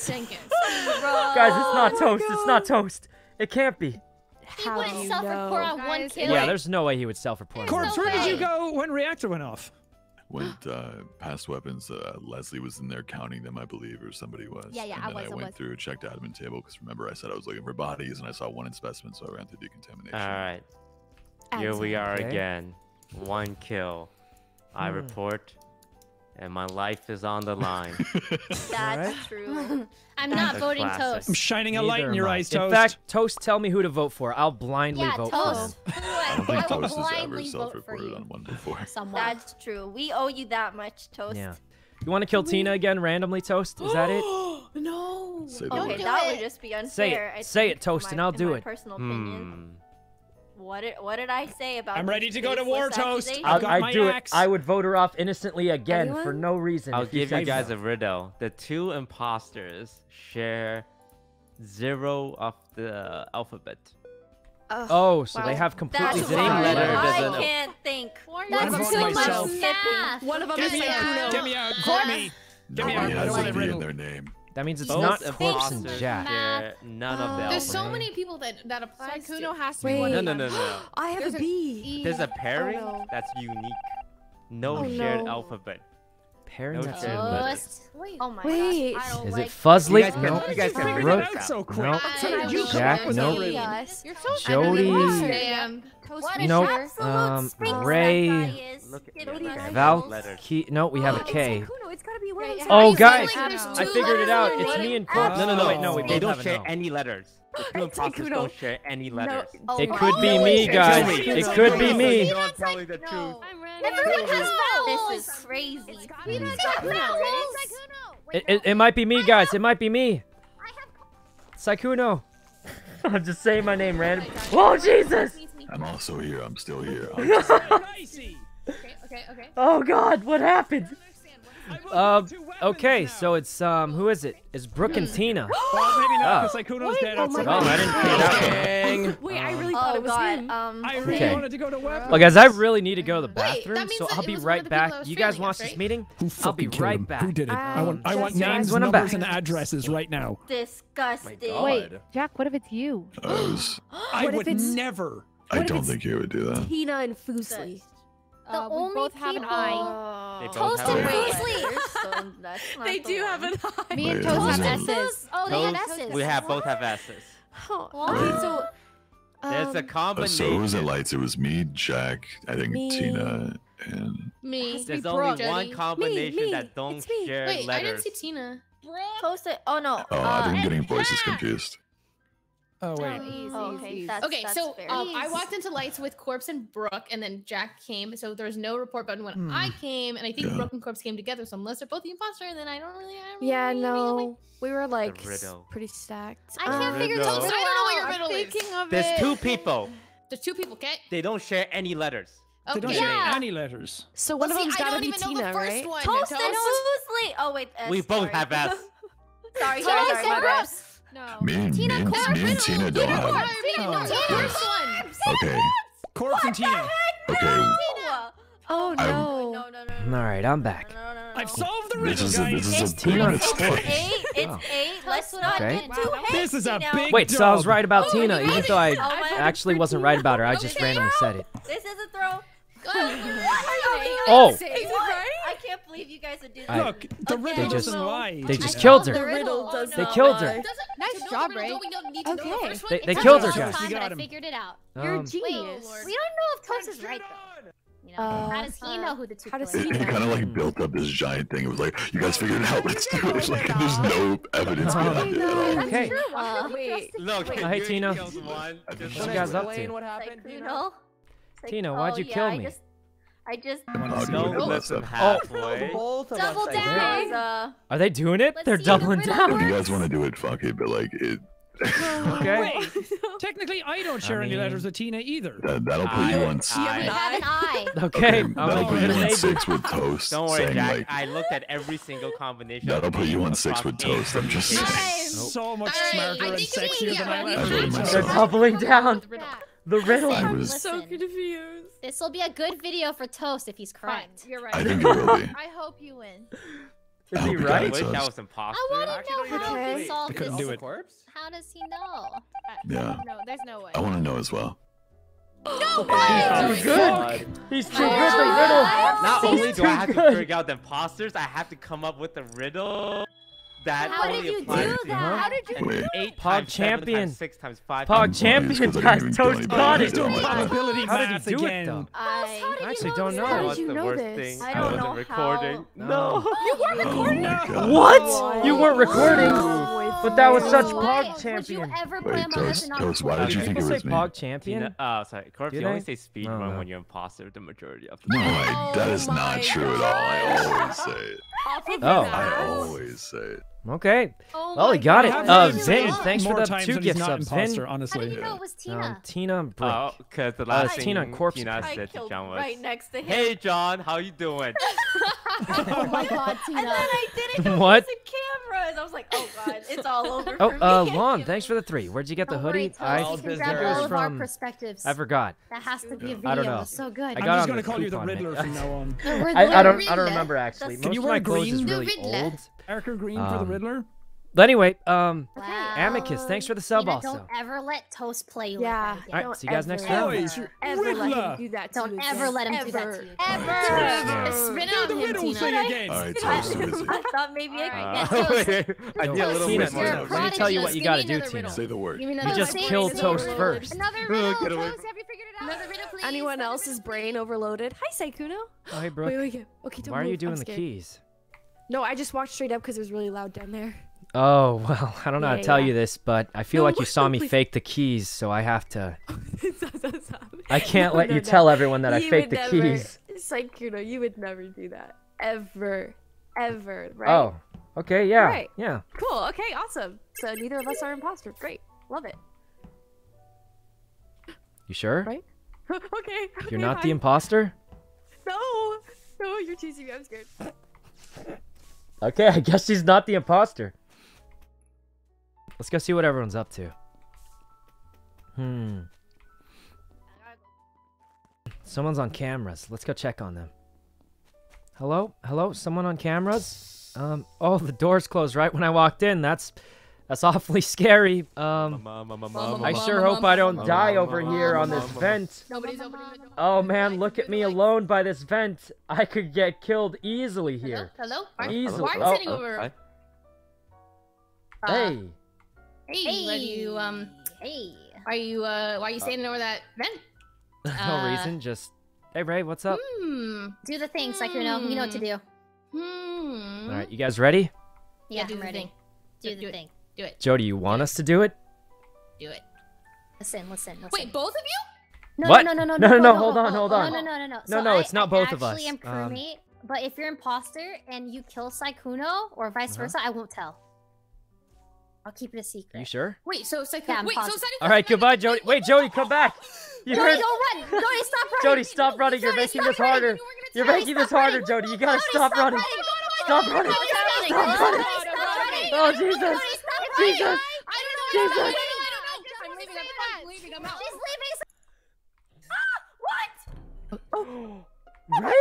Think it's guys, it's not oh Toast. It's not Toast. It can't be. He How wouldn't self-report on guys, one kill. Yeah, there's no way he would self-report. Corpse, where did you go when reactor went off? Went uh, past weapons. Uh, Leslie was in there counting them, I believe, or somebody was. Yeah, yeah, and I then was. I went was. through, checked admin table because remember I said I was looking for bodies, and I saw one in specimen, so I ran through decontamination. All right, here we are okay. again. One kill. I mm. report, and my life is on the line. That's right? true. I'm not That's voting classic. Toast. I'm shining a Neither light in your eyes, Toast. In fact, Toast, tell me who to vote for. I'll blindly yeah, vote toast. for him. I don't think I Toast has ever self-reported on one before. Someone. That's true. We owe you that much, Toast. Yeah. You want to kill we... Tina again randomly, Toast? Is that it? No. Say the okay, word. That would just be unfair. Say it, I Say it Toast, my, and I'll do it. Personal hmm. opinion. What did, what did I say about I'm ready to go to war, Toast. I'll, I do it. I would vote her off innocently again Anyone? for no reason. I'll give you guys so. a riddle. The two imposters share zero of the alphabet. Uh, oh, so wow. they have completely different letters. I can't think. That's one too much math. One of them is Sykkuno. Get me out. Get me out. Get me out. I don't want to read their name. That means it's both not a Corpse and Jack. Yeah, none of them. There's so many people that that apply. Sykkuno has to be one. No, no, no, no. I have there's a B. E. There's a pairing oh, no. that's unique. No oh, shared no. alphabet. Pairing no shared letters. Oh my Wait. gosh. I don't Is like it Fuslie? No. Nope. You guys can Brooke. So cool. Nope. Jack. Nope. Jodi. Nope. Um. Rae. Valkyrie. No, we have a K. Oh, guys! I figured it out. It's me and Corpse. No, no, no, wait, no. They don't share any letters. The two and Corpse don't share any letters. It could be me, guys. It could be me. Everyone has vowels. This is crazy. It might be me, guys. It might be me. Sykkuno. I'm just saying my name randomly. Oh, Jesus! I'm also here. I'm still here. I'm crazy. Okay, okay, okay. Oh God, what happened? Um, uh, okay, so it's, um, who is it? It's Brooke and Tina. Well, maybe not, because Sykkuno's dead. Oh, my God. Oh, I didn't see that. Wait, I really thought oh, it was God. him. Um, I really okay. wanted to go to work. Well, guys, I really need to go to the bathroom, Wait, so I'll be right back. You guys watch this meeting? I'll be right him? back. Who did it? Um, I want, I want names, numbers, back. and addresses right now. Disgusting. Wait, Jack, what if it's you? I, was... I would never. I don't think you would do that. Tina and Fuslie. The uh, only both people have an eye. Toast and Fuslie. So, they do the have an eye. Me and Toast have S's. Oh, they have S's. We have both have S's. What? What? So, um, there's a combination. Uh, so it was the lights. It was me, Jack, I think me. Tina, and me. There's me, only Brooke. one combination me, me. that don't share Wait, letters. Wait, I didn't see Tina. Toast. Oh no. Oh, uh, I'm getting voices Jack. confused. Oh wait. Oh, okay, that's, okay that's so um, I walked into lights with Corpse and Brooke, and then Jack came. So there was no report button when hmm. I came, and I think yeah. Brooke and Corpse came together. So unless they're both the imposter, then I don't really. I don't yeah, really, no, really, like, we were like pretty stacked. I can't figure it out. I don't know what your riddle I'm is. Thinking of There's it. two people. There's two people. Okay. They don't share any letters. Okay. They don't yeah. share any letters. So one well, of them's got to be Tina, right? One, Toast and Fuslie. Oh wait. S, we both sorry. have S. Sorry, sorry, sorry. No. Me and Tina, me, Corpse, me and Tina don't have. Corpse, Tina, no. Corpse, okay. Corpse and Tina. No. Okay. Oh no. No, no, no, no. All right, I'm back. No, no, no, no. I've solved the riddle, guys. This is a big mistake. It's eight. It's eight. Let's not get too hasty. This is a big. Wait, so I was right about Tina, even though I actually wasn't right about her. I just randomly said it. This is a throw. Oh. I can't believe you guys would do that. Look, the okay. riddle doesn't lie. They just killed her. The riddle does They killed her. Nice job, Rae. Okay. They, they killed her, guys. I figured it out. You're a genius. Um, we don't know if Toast is right, though. You know, uh, how does he know who the two people are? It, it kind of like built up this giant thing. It was like, you guys figured it out. Let's do it. Like, there's no evidence behind oh, it at all. Okay. Uh, wait. Look. Oh, hey, Tina. What you guys up to? Tina, why'd you kill me? I just no, listen, oh. oh. double down. Uh, Are they doing it? Let's They're doubling down. If you guys want to do it, fuck it. But like it. Okay. Technically, I don't share I mean... any letters with Tina either. That, that'll put I, you on six. Yeah, we have an I. Okay. okay that'll put you on six with Toast. Don't worry, Jack. Like, I looked at every single combination. That'll put you on six with Toast. I'm just saying. So much smarter and sexier than I. They're doubling down. The riddle. I was so confused. This will be a good video for Toast if he's correct. Fine. You're right. I think it will be. I hope you win. Is he right? I wish that was impossible. I want to know how okay. he solved this. Do it. How does he know? Yeah. No, there's no way. I want to know as well. No way! Oh, he's too good. He's too good. The riddle. Not only do I have to figure out the imposters, I have to come up with the riddle. That How did you do that? You. How did you Wait. do that? Pog champion. Times six times five. Pog champion. Guys, Toast got it. Probability math again. How did you do it, though? I, I actually don't know. How did you know this? I don't know how. No. You weren't recording. What? You weren't recording? But that was such Pog champion. Would you ever play Among Us and not Toast? Why did you think it was me? Pog champion? Oh, sorry. Corpse, you only say speedrun when you're imposter the majority of the time. No, that is not true at all. I always say it. Oh. I always say it. Okay. Oh well, he got God. it. Uh, Zane, thanks More for the two gift subs. Imposter, honestly. How do you know it was Tina? Um, Tina and Brooke. Oh, because the last uh, Tina and Corpse. Tina said to John was, right next to him. Hey, John, how you doing? Oh my God, Tina. And then I did it. What? Cameras. I was like, oh God, it's all over. Oh, for uh, me. Lon, thanks for the three. Where'd you get the hoodie? I think it was from. Perspectives. I forgot. That has to be a video. I don't know. So good. I'm just gonna call you the Riddler from now on. I don't. I don't remember actually. Most of my clothes is really old. Darker green um, for the Riddler? But anyway, um, wow. Amicus, thanks for the sub Tina, also. Don't ever let Toast play you. Yeah. Like that. All right, see you guys next time. Ever, ever, ever let him do that to you. Don't ever let him ever. do that to you. Ever. ever. Spin out him, Tina. All right, Toast, I thought maybe I could get Toast. I need a little bit more. Let me tell you what you got to do, Tina. Say the word. You just kill Toast first. Another riddle. Toast, have you figured it out? Another riddle, please. Anyone else's brain overloaded? Hi, Sykkuno. Oh, hey, Brooke. Why are you doing the keys? No, I just walked straight up because it was really loud down there. Oh, well, I don't know yeah, how to tell yeah. you this, but I feel no, like you saw me please. fake the keys, so I have to... stop, stop, stop. I can't no, let no, you no. tell everyone that you I faked the never. keys. Sykkuno, you would never do that. Ever. Ever, right? Oh, okay, yeah. Right. Yeah. Cool, okay, awesome. So neither of us are imposters. Great. Love it. You sure? Right? okay, okay. You're not hi. the imposter? No. No, you're teasing me. I'm scared. Okay, I guess she's not the imposter. Let's go see what everyone's up to. Hmm. Someone's on cameras. Let's go check on them. Hello? Hello? Someone on cameras? Um, oh, the doors closed right when I walked in. That's that's awfully scary. Um, I sure hope I don't die over here on this vent. Oh man, look at me alone by this vent. I could get killed easily here. Hello? Easily. Why are you sitting over? Hey. Hey, hey. You, um, hey, are you, uh, why are you standing uh, over that vent? Uh, no reason, just, hey, Rae, what's up? Hmm. Do the thing, Sykkuno. Hmm. You know what to do. Hmm. All right, you guys ready? Yeah, yeah do I'm the ready. thing. Do, do the do thing. It. Do it. Jodi, you want do us it. to do it? Do it. Listen, listen, listen. Wait, both of you? No, what? no, no, no, no, no, no, no, no, hold on, hold on. No, no, no, no, no. No, no, it's not both of us. I actually am crewmate, but if you're imposter and you kill Sykkuno or vice versa, I won't tell. I'll keep it a secret. You sure? Wait, so Sykkuno. Yeah, wait, so all right, goodbye, Jodi. Wait, Jodi, come back. You Jodi, heard... don't run. Jodi, stop running. Jodi, stop running. You're Jodi, making this running. harder. You're Jodi, making this harder, Jodi. You gotta Jodi, stop, stop running. running. Stop running. Stop running. Oh Jesus! Jesus! Jesus! I'm leaving. I'm leaving. I'm out. She's leaving. Ah! What? Oh. Rae?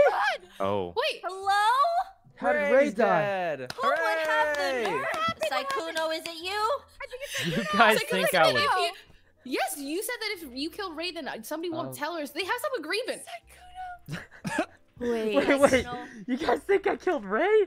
Oh. Wait. Hello? How did Rae die? Oh, what happened? Sykkuno, is it you? I think it's you guys Sykkuno think I would. You, yes, you said that if you kill Rae, then somebody won't um, tell her. They have some agreement. Sykkuno. wait, wait, wait. Know. You guys think I killed Rae?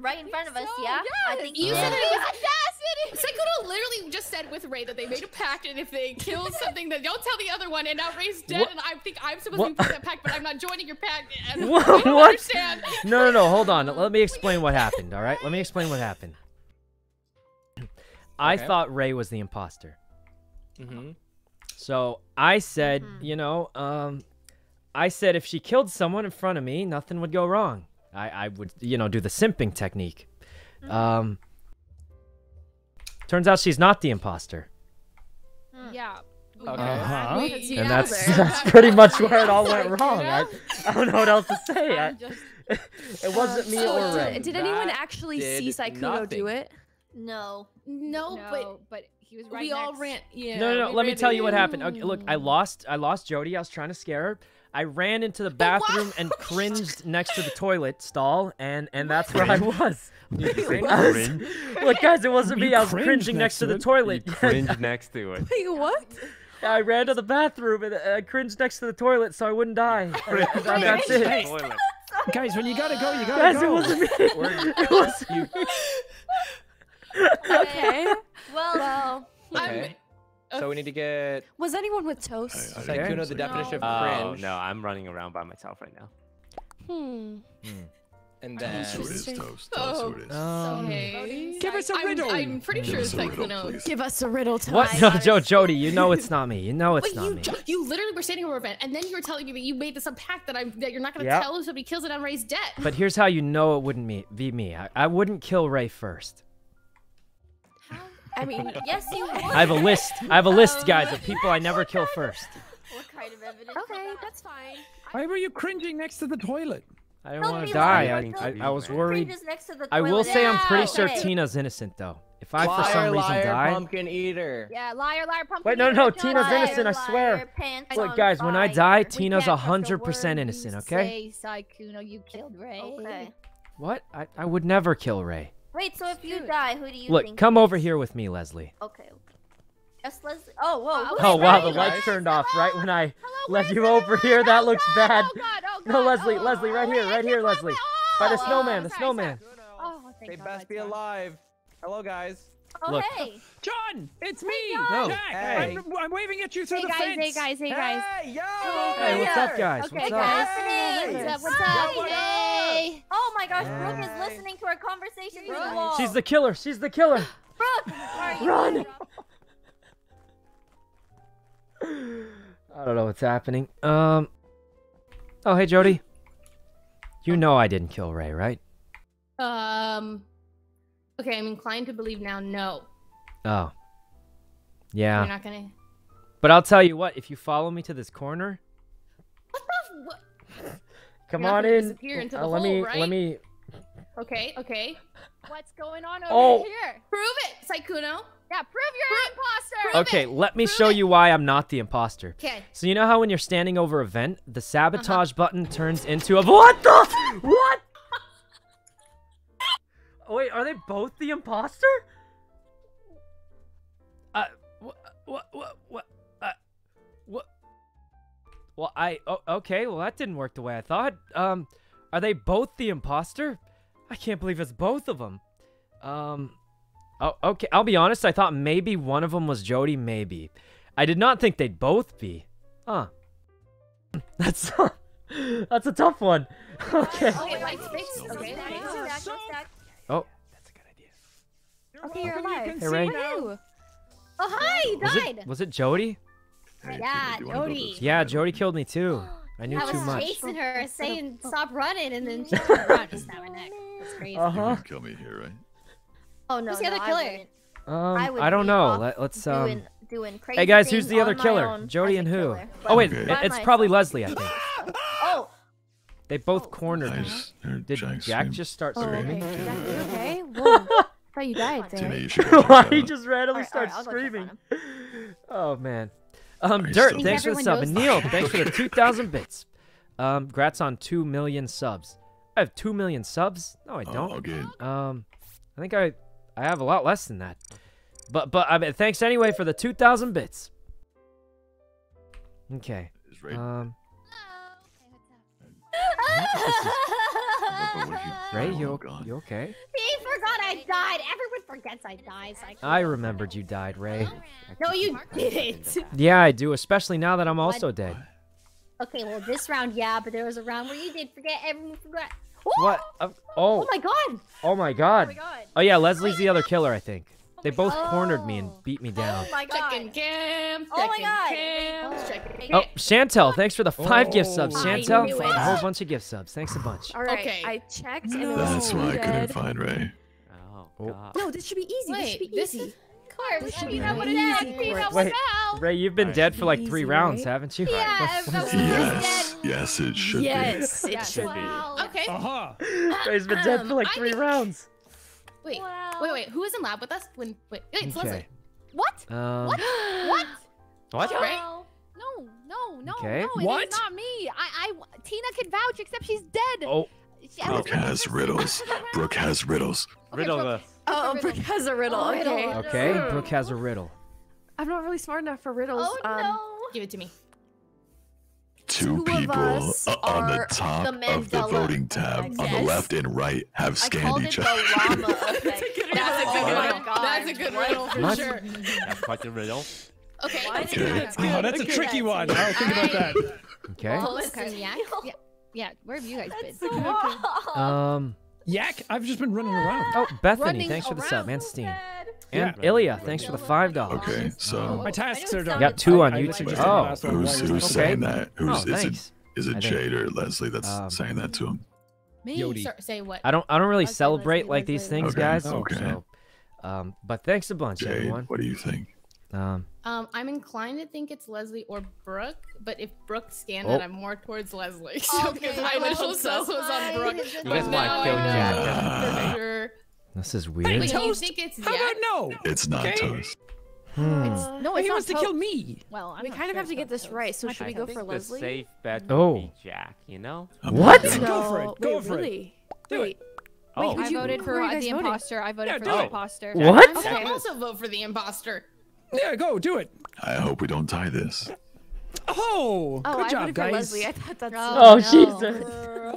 Right in front of so. us, yeah? Yes. I think you said it was assassinated. Sykkuno literally just said with Rae that they made a pact, and if they kill something, then don't tell the other one, and now Ray's dead, what? and I think I'm supposed what? to be part of that pact, but I'm not joining your pact. And what? I don't what? understand. No, no, no, hold on. Let me explain what happened, all right? Let me explain what happened. I okay. thought Rae was the imposter. Mm-hmm. So I said, mm-hmm. you know, um, I said if she killed someone in front of me, nothing would go wrong. I, I would, you know, do the simping technique. Mm-hmm. Um, turns out she's not the imposter. Yeah. Okay. Uh-huh. we, and that's, that's pretty much where it all went wrong. I, I don't know what else to say. I, it wasn't me or Rae. Did anyone actually see Sykkuno do it? No. no, no, but but he was right. We next. all ran. Yeah. No, no, no. Let me tell you what happened. Okay, look, I lost. I lost Jodi. I was trying to scare her. I ran into the bathroom and cringed next to the toilet stall, and and that's where I was. You I was look, guys, it wasn't you me. I was cringing next to, next to the toilet. You cringed next to it. Wait, what? I ran to the bathroom and I cringed next to the toilet so I wouldn't die. That's it. Guys, when you gotta go, you gotta guys, go. Guys, it wasn't me. It wasn't me. Okay. Well, well. Okay. I'm, so we need to get. Was anyone with Toast? Sykkuno, okay. the definition no. of cringe. Oh, no, I'm running around by myself right now. Hmm. hmm. And then. That's what it is, Toast. That's what it is. Um, okay. Give us a riddle. I'm, I'm pretty give sure it's Sykkuno. Give us a riddle, Toast. What? No, jo Jodi, you know it's not me. You know it's Wait, not you, me. You literally were standing over a vent, and then you were telling me that you made this pact that I'm that you're not going to yep. tell if somebody kills it on Ray's debt. But here's how you know it wouldn't me, be me. I, I wouldn't kill Rae first. I mean, yes, you would. I have a list. I have a list, um, guys, of people I never kill first. What kind of evidence? Okay, that's fine. Why were you cringing next to the toilet? I didn't want to die. I, I, I was worried. Next to the I will say I'm pretty sure hey. Tina's innocent, though. If I liar, for some reason liar, die. Pumpkin eater. Yeah, liar, liar, pumpkin Wait, no, no, eater. Tina's liar, innocent, liar, I swear. Look, guys, when I die, Tina's one hundred percent innocent, okay? Say, Sykkuno, you killed Rae. Okay. What? I, I would never kill Rae. Wait, so if you die, who do you Look, think Look, come over here with me, Leslie. Okay, okay. Yes, Leslie. Oh, whoa. Oh, wow, the lights turned off right when I let you over here. That looks bad. No, Leslie, Leslie, right here, right here, Leslie. By the snowman, the snowman. They best be alive. Hello, guys. Oh, hey. John, it's me, Jack. I'm waving at you through the fence. Hey, guys, hey, guys, hey, guys. Hey, what's up, guys? What's up? What's up? Hey. Oh, my gosh, Brooke is listening to our conversation through the wall. She's the killer. She's the killer. Brooke, run. I don't know what's happening. Um. Oh, hey, Jodi. You know I didn't kill Rae, right? Um. Okay, I'm inclined to believe now. No. Oh. Yeah. You're not gonna. But I'll tell you what. If you follow me to this corner. What the? What? Come on in. Into the uh, hole, let me. Right? Let me. Okay. Okay. What's going on over oh. here? Prove it, Sykkuno. Yeah, prove you're an imposter! Prove okay, it. let me prove show it. you why I'm not the imposter. Okay. So you know how when you're standing over a vent, the sabotage uh-huh. button turns into a- What the- What? Oh, wait, are they both the imposter? Uh, what, what, what, what, uh, what? Well, I- oh, okay, well that didn't work the way I thought. Um, are they both the imposter? I can't believe it's both of them. Um... Oh, okay. I'll be honest. I thought maybe one of them was Jodi. Maybe. I did not think they'd both be. Huh. That's that's a tough one. Okay. Oh, okay. okay. Oh. That's a good idea. Okay, you're alive. Hey, Rae. Oh, hi. You died. Was it, was it Jodi? Yeah, Jodi. Yeah, Jodi killed me too. I knew I too much. I was chasing her, saying stop running, and then she turned around and snapped my neck. That's crazy. Uh -huh. You kill me here, right? Oh no! Who's the other no, killer? I, um, I, I don't know. Let, let's um. Doing, doing crazy hey guys, who's the other killer? Jodi and who? Killer, oh wait, okay. it, it's probably Leslie, I think. Oh. They both oh. cornered me. Did Jack, Jack just start screaming? Oh, okay. okay. Whoa. I thought you died there. Tina, you he just randomly right, starts right, screaming. Oh man. Um, Are Dirt, thanks for the sub, and Neil, thanks for the two thousand bits. Um, grats on two million subs. I have two million subs? No, I don't. Um, I think I. I have a lot less than that, but but I mean, thanks anyway for the two thousand bits. Okay. Um. Rae, you you okay? He forgot I died. Everyone forgets I died. So I, I remembered you died, Rae. No, you didn't. Yeah, I do, especially now that I'm also dead. Okay, well this round, yeah, but there was a round where you did forget. Everyone forgot. What? Oh. Oh my god. Oh my god. Oh yeah, Leslie's the other killer, I think. They both oh. cornered me and beat me down. Oh my god. Chicken cam, chicken oh my god. Cam, oh. Chicken oh, Chantel, thanks for the five oh. gift subs. Chantel, a whole bunch of gift subs. Thanks a bunch. All right. Okay. I checked and it was That's why dead. I couldn't find Rae. Oh god. No, this should be easy. Wait, this should be this easy. Is... This should be what it is. Wait, Rae, you've been right. dead for like three easy, rounds, right? haven't you? Yeah, yes, yes, it should yes, be. Yes, it should wow. be. Okay. Uh-huh. Ray's been um, dead for like three I... rounds. Wait, wow. wait, wait. Who was in lab with us? When? Wait, wait it's okay. Leslie. What? Um... What? What? What? What? Wow. No, no, no, okay. no. What? It's not me. I, I, Tina can vouch, except she's dead. Oh. She Brooke has riddles. Brooke has riddles. Okay, Riddle the. Oh, Brooke has a riddle. Oh, okay. Riddle. Okay, Brooke has a riddle. I'm not really smart enough for riddles. Oh, um, no. Give it to me. Two, Two people on the top the of the voting tab yes. on the left and right have scanned each other. That's a good one. That's a good riddle for sure. That's quite the riddle. Okay. okay. Oh, that's a okay, tricky that's one. I'll think about that. Okay. Well, listen, Yak. Yeah, yeah, where have you guys that's been? So um. Yak, I've just been running around. Oh, Bethany, running thanks for the sub, Manstein. And yeah. Ilya, thanks for the five dollars. Okay, so... My tasks are done. Got two on YouTube. Oh, who's, who's okay. saying that? Who's, oh, is it, is it Jade or Leslie that's um, saying that to him? Me? Jodi. Sir, say what? I don't, I don't really okay, celebrate Leslie, like these things, okay. guys. Okay. So, um, but thanks a bunch, Jade, everyone. What do you think? Um, um, I'm inclined to think it's Leslie or Brooke, but if Brooke scanned oh. it, I'm more towards Leslie. So okay, because my initial self was on Brooke. You guys want to kill Jack? Sure. This is weird. Hey, wait, you think it's How about no? It's not okay. Toast. Hmm. It's, no, it's he not wants to kill me. Well, I'm we kind sure of have to get this toast. right. So I should we go for Leslie? Safe bet would oh. be Jack, you know. What? No. Go for it. Go Wait, for really? it. Do Wait. it. Oh. Wait, I you, voted for the imposter. I voted yeah, for the it. imposter. What? Okay, I also vote for the imposter. Yeah, go do it. I hope we don't tie this. Oh, oh good I job, guys. Leslie. I thought that's oh, so no. Jesus.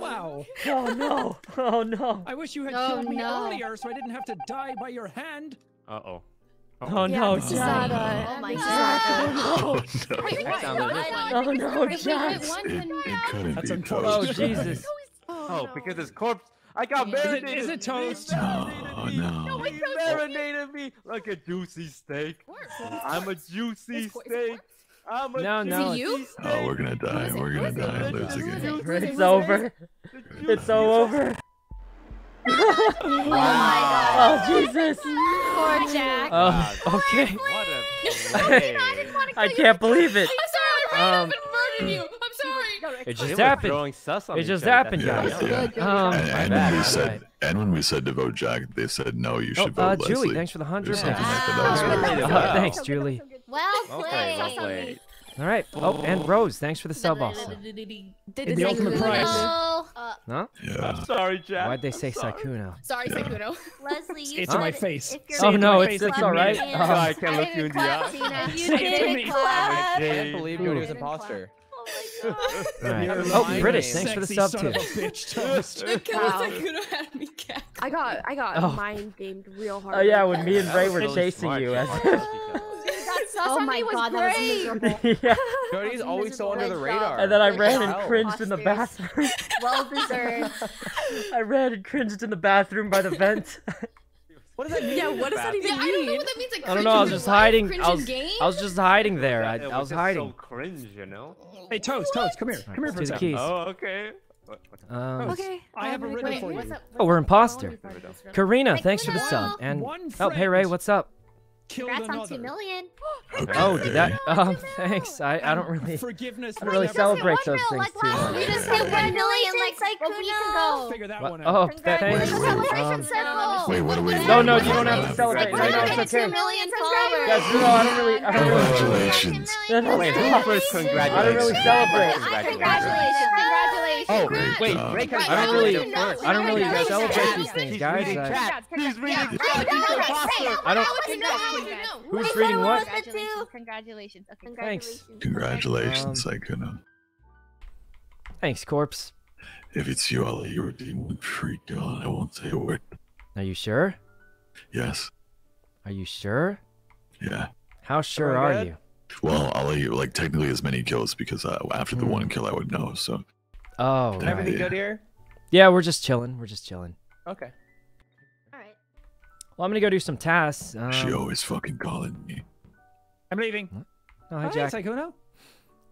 Wow. Oh, no. Oh, no. I wish you had oh, killed me no. earlier so I didn't have to die by your hand. Uh-oh. Oh, oh yeah, no, Jack. Oh, oh my God. Oh, no. Oh, wait, what? No, oh, no, Jack. It, it couldn't that's be a toast. Oh, Jesus. Oh, because his corpse. I got yeah. marinated. Is it, is it toast? No, no. no he marinated me like a juicy steak. I'm a juicy steak. I'm a no, no. You? Oh, we're gonna die. It, we're gonna die and lose again. It's over. It's all over. Oh my God. Oh, Jesus. Poor Jack. Uh, okay. What a I can't believe it. I'm sorry, I murdered you. I'm sorry. It just happened. It just happened, guys. Yeah, yeah. Um, and, and, we said, and when we said to vote Jack, they said, no, you should oh, vote uh, Leslie. Julie, thanks for the hundred. Wow. Like oh, thanks, Julie. Well played. Well played. All right. Oh, and Rose, thanks for the sub also. It's the ultimate prize. Uh, huh? Yeah. I'm sorry, Jack. Why'd they say Sykkuno? Sorry, yeah. Sykkuno. Leslie, you it's in my face. Oh no, it's it's all right. Oh, I can't look you in the eye. You didn't clap. I can't believe you was an imposter. Oh my God. Right. Oh, British, thanks for the sub too. Wow. I got I got oh. mind gamed real hard. Oh yeah, when me and Rae were chasing you. Oh my God, that was miserable. Yeah. Jody's always so under the radar. And then I ran and cringed in the bathroom. Well deserved. I ran and cringed in the bathroom by the vent. What does that mean? Yeah, what does that even mean? I don't know what that means. I don't know. I was just hiding. I was just hiding there. I was hiding. So cringe, you know. Hey, Toast, Toast, come here. Come here for the keys. Oh, okay. Um, okay. I have a riddle for you. Oh, we're imposter. Karina, thanks for the sub. And oh, hey Rae, what's up? Congrats on two million. Okay. Oh, did that? Oh, thanks. I I don't really. Forgiveness. I don't really celebrate those things too much. We just hit one million like like two weeks ago. Figure that one out. Oh, thanks. Wait, what do we? No, no, you don't have to celebrate. No, no, it's okay. Yes, no, I don't really. I don't really. Congratulations. Congratulations. I don't really celebrate. Congratulations. Oh, wait, wait, I don't really, I don't really celebrate these things, guys. He's reading chat. I don't. Who's reading what? Congratulations. Thanks. Congratulations, Sykkuno. Thanks, Corpse. If it's you, I'll let you redeem one free gun. I won't say a word. Are you sure? Yes. Are you sure? Yeah. How sure are you? Well, I'll let you like technically as many kills because after the one kill, I would know. So. Oh, right. Everything good here? Yeah, we're just chilling. We're just chilling. Okay. All right. Well, I'm gonna go do some tasks. Um... She always fucking calling me. I'm leaving. Huh? Oh, hi, hi Jack. Sykkuno.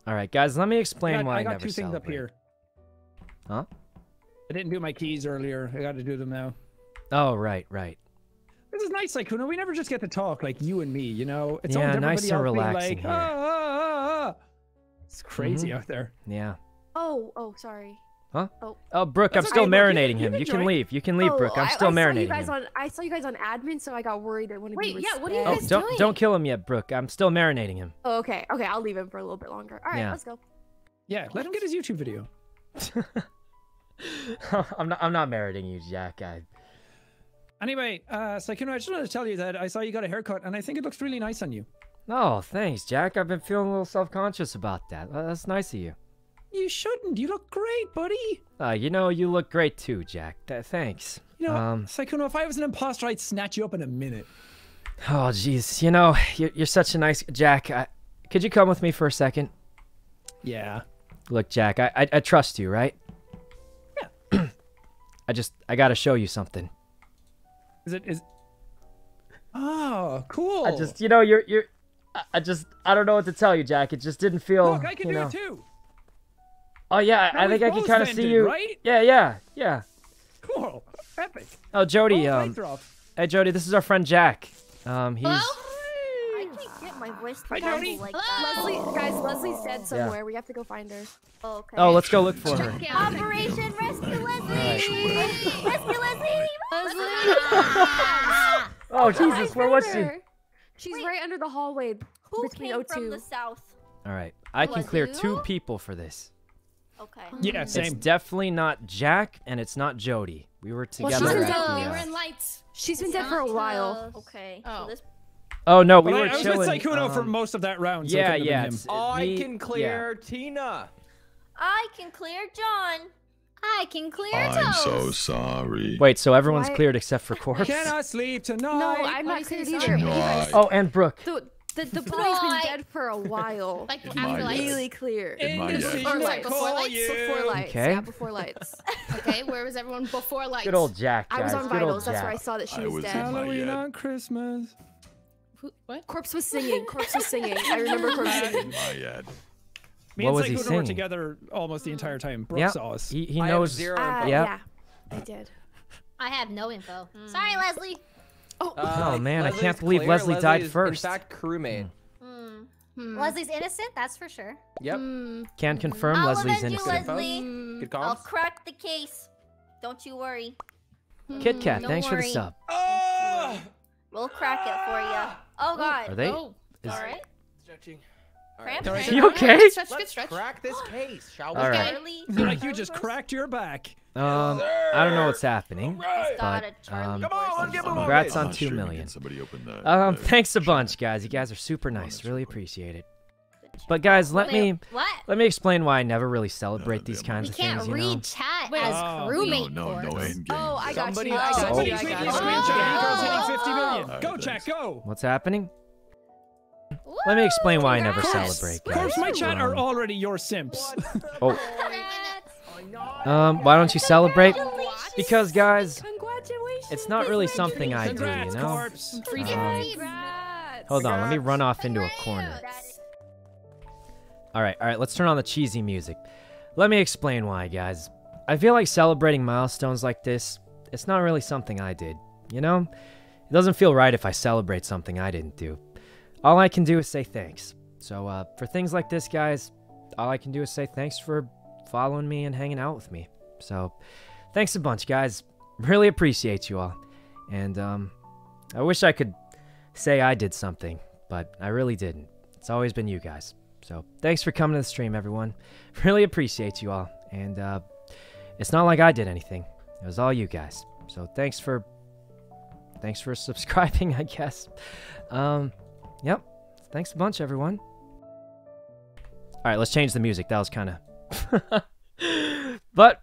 All right, guys. Let me explain I got, why I, I got never two things celebrate. Up here. Huh? I didn't do my keys earlier. I got to do them now. Oh right, right. This is nice, Sykkuno. We never just get to talk like you and me. You know, it's yeah, all nice and relaxing. Like, here. Ah, ah, ah. It's crazy mm-hmm. out there. Yeah. Oh, oh, sorry. Huh? Oh, oh Brooke, that's I'm still okay, marinating him. You, you can leave. You can leave, oh, Brooke. I'm still I, I marinating saw you guys him. On, I saw you guys on admin, so I got worried. I wanted to be respected. Wait, yeah, what are you guys oh, don't, doing? Don't kill him yet, Brooke. I'm still marinating him. Oh, okay. Okay, I'll leave him for a little bit longer. All right, yeah. let's go. Yeah, let him get his YouTube video. I'm, not, I'm not marinating you, Jack. I... Anyway, uh, Sykkuno, I just wanted to tell you that I saw you got a haircut, and I think it looks really nice on you. Oh, thanks, Jack. I've been feeling a little self-conscious about that. That's nice of you. You shouldn't. You look great, buddy. Uh, you know, you look great too, Jack. Th thanks. You know, um, Sykkuno, if I was an imposter, I'd snatch you up in a minute. Oh, jeez. You know, you're, you're such a nice... Jack, I, could you come with me for a second? Yeah. Look, Jack, I, I, I trust you, right? Yeah. I just... I gotta show you something. Is it... is? Oh, cool. I just... You know, you're... you're. I, I just... I don't know what to tell you, Jack. It just didn't feel... Look, I can do know, it too. Oh yeah, now I think I can kind of see you. Right? Yeah, yeah, yeah. Cool, epic. Oh Jody, oh, um, hey Jody, this is our friend Jack. Um, he's. Hello? I can't get my voice to Jody. Like Leslie, guys, Leslie's dead somewhere. Yeah. We have to go find her. Oh, okay. Oh, let's go look for her. Operation Rescue Leslie! Rescue Leslie! Leslie! Oh Jesus, where was she? She's Wait. right under the hallway. Who came from the south? All right, I can clear two people for this. Okay. Yeah, same. It's definitely not Jack, and it's not Jodi. We were together. Well, she's been dead. We were in lights. She's been dead for a while. Okay. Oh. So this oh no, we but were I, chilling. I was with Sykkuno um, for most of that round. So yeah, it yeah. Him. It, I we, can clear yeah. Tina. I can clear John. I can clear Toast. I'm so sorry. Wait, so everyone's Why? cleared except for Corpse? Can I sleep tonight? No, I'm not cleared either. Oh, and Brooke. The, the, the boy's been dead for a while. Like, after lights. Really clear. Before lights. Before lights. Okay. Yeah, before lights. Okay, where was everyone before lights? Good old Jack, guys. I was on Vitals. That's where I saw that she was, was dead. Halloween on Christmas. Who, what? Corpse was singing. Corpse was singing. I remember Corpse singing. Me what and was he singing? We were together almost the entire time. Brooke yep. saw us. He, he knows. Zero uh, yep. Yeah, I did. I have no info. Mm. Sorry, Leslie. Oh, uh, oh man, Leslie's I can't believe clear. Leslie Leslie's died first. In fact, crewmate. Mm. Mm. Leslie's innocent, that's for sure. Yep. Mm. Can confirm I'll Leslie's innocent. You, Leslie. Mm. Good I'll crack the case. Don't you worry. Kit Kat, mm. thanks worry. for the sub. Oh! We'll crack it for you. Oh God. Are they? Oh. Is... All right. Stretching. Right. Right. You okay? Right. Stretch, Let's stretch. crack this case, shall we? Right. Like you just cracked your back. Um, I don't know what's happening. Right. But, um, Come on, congrats on two million. That, um, uh, thanks a bunch, guys. You guys are super nice. Really appreciate it. But guys, let Wait, me what? let me explain why I never really celebrate no, these kinds of things. You know, we can't read chat Wait, as oh, crewmate. No, no, no, no oh, I got somebody. You. I got somebody. Tweet me a screenshot. Girls hitting fifty million. Go, Jack. Go. What's happening? Woo! Let me explain why Congrats. I never celebrate. Guys. Of course, my chat are already your simps. Oh. Um, why don't you celebrate? Because, guys, it's not really something I do, you know? Um, hold on, let me run off into a corner. Alright, alright, let's turn on the cheesy music. Let me explain why, guys. I feel like celebrating milestones like this, it's not really something I did, you know? It doesn't feel right if I celebrate something I didn't do. All I can do is say thanks. So uh, for things like this, guys, all I can do is say thanks for following me and hanging out with me. So thanks a bunch, guys. Really appreciate you all. And um, I wish I could say I did something, but I really didn't. It's always been you guys. So thanks for coming to the stream, everyone. Really appreciate you all. And uh, it's not like I did anything. It was all you guys. So thanks for, thanks for subscribing, I guess. Um... Yep. Thanks a bunch, everyone. Alright, let's change the music. That was kind of... But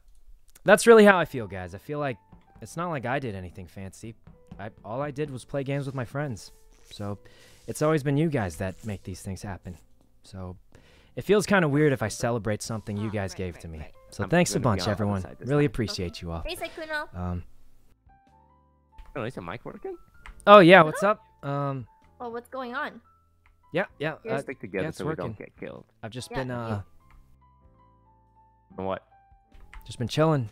that's really how I feel, guys. I feel like it's not like I did anything fancy. I, all I did was play games with my friends. So it's always been you guys that make these things happen. So it feels kind of weird if I celebrate something you guys gave to me. So thanks a bunch, everyone. Really appreciate you all. Um, oh, is the mic working? Oh, yeah. What's up? Um... Oh, what's going on? Yeah, yeah. Let's uh, stick together yeah, so we working. don't get killed. I've just yeah. been, uh... What? Just been chilling.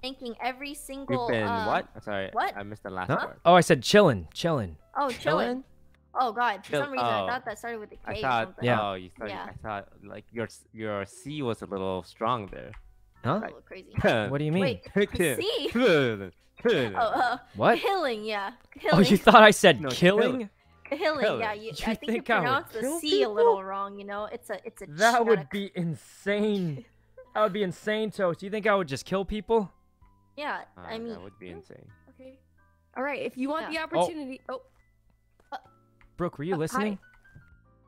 Thinking every single, You've been uh, what? I'm sorry, what? I missed the last huh? word. Oh, I said chilling, chilling. Oh, chilling? Oh, God. For Chill some reason, oh. I thought that started with a K I thought, or something. Yeah. Oh, you thought, yeah. I thought, like, your your C was a little strong there. Huh? That's a little crazy. What do you mean? Wait, C? oh, uh, what? Killing, yeah. Killing. Oh, you thought I said no, killing? killing? Hilly, Hilly, yeah, you, you I think, think you pronounce the C people? a little wrong, you know? It's a, it's a... That would a... be insane. That would be insane, Toast. You think I would just kill people? Yeah, uh, I mean... That would be insane. Okay. All right, if you want yeah. the opportunity... Oh. oh. Brooke, were you oh, listening?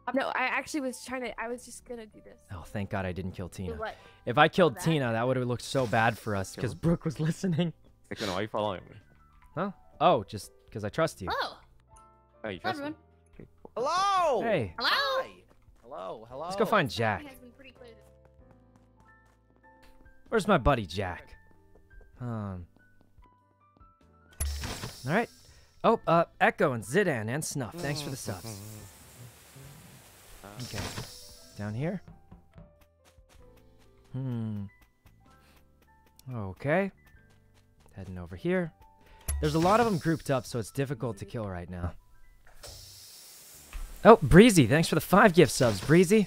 I... No, I actually was trying to... I was just gonna do this. Oh, thank God I didn't kill Tina. What? If I killed that? Tina, that would have looked so bad for us, because Brooke was listening. Like, no, why are you following me? Huh? Oh, just because I trust you. Oh! Oh, you Hello, everyone. Okay. Hello. Hey. Hello. Hi. Hello. Hello. Let's go find Jack. Where's my buddy Jack? Um. All right. Oh, uh, Echo and Zidan and Snuff. Thanks for the subs. Okay. Down here. Hmm. Okay. Heading over here. There's a lot of them grouped up, so it's difficult to kill right now. Oh, Breezy, thanks for the five gift subs, Breezy.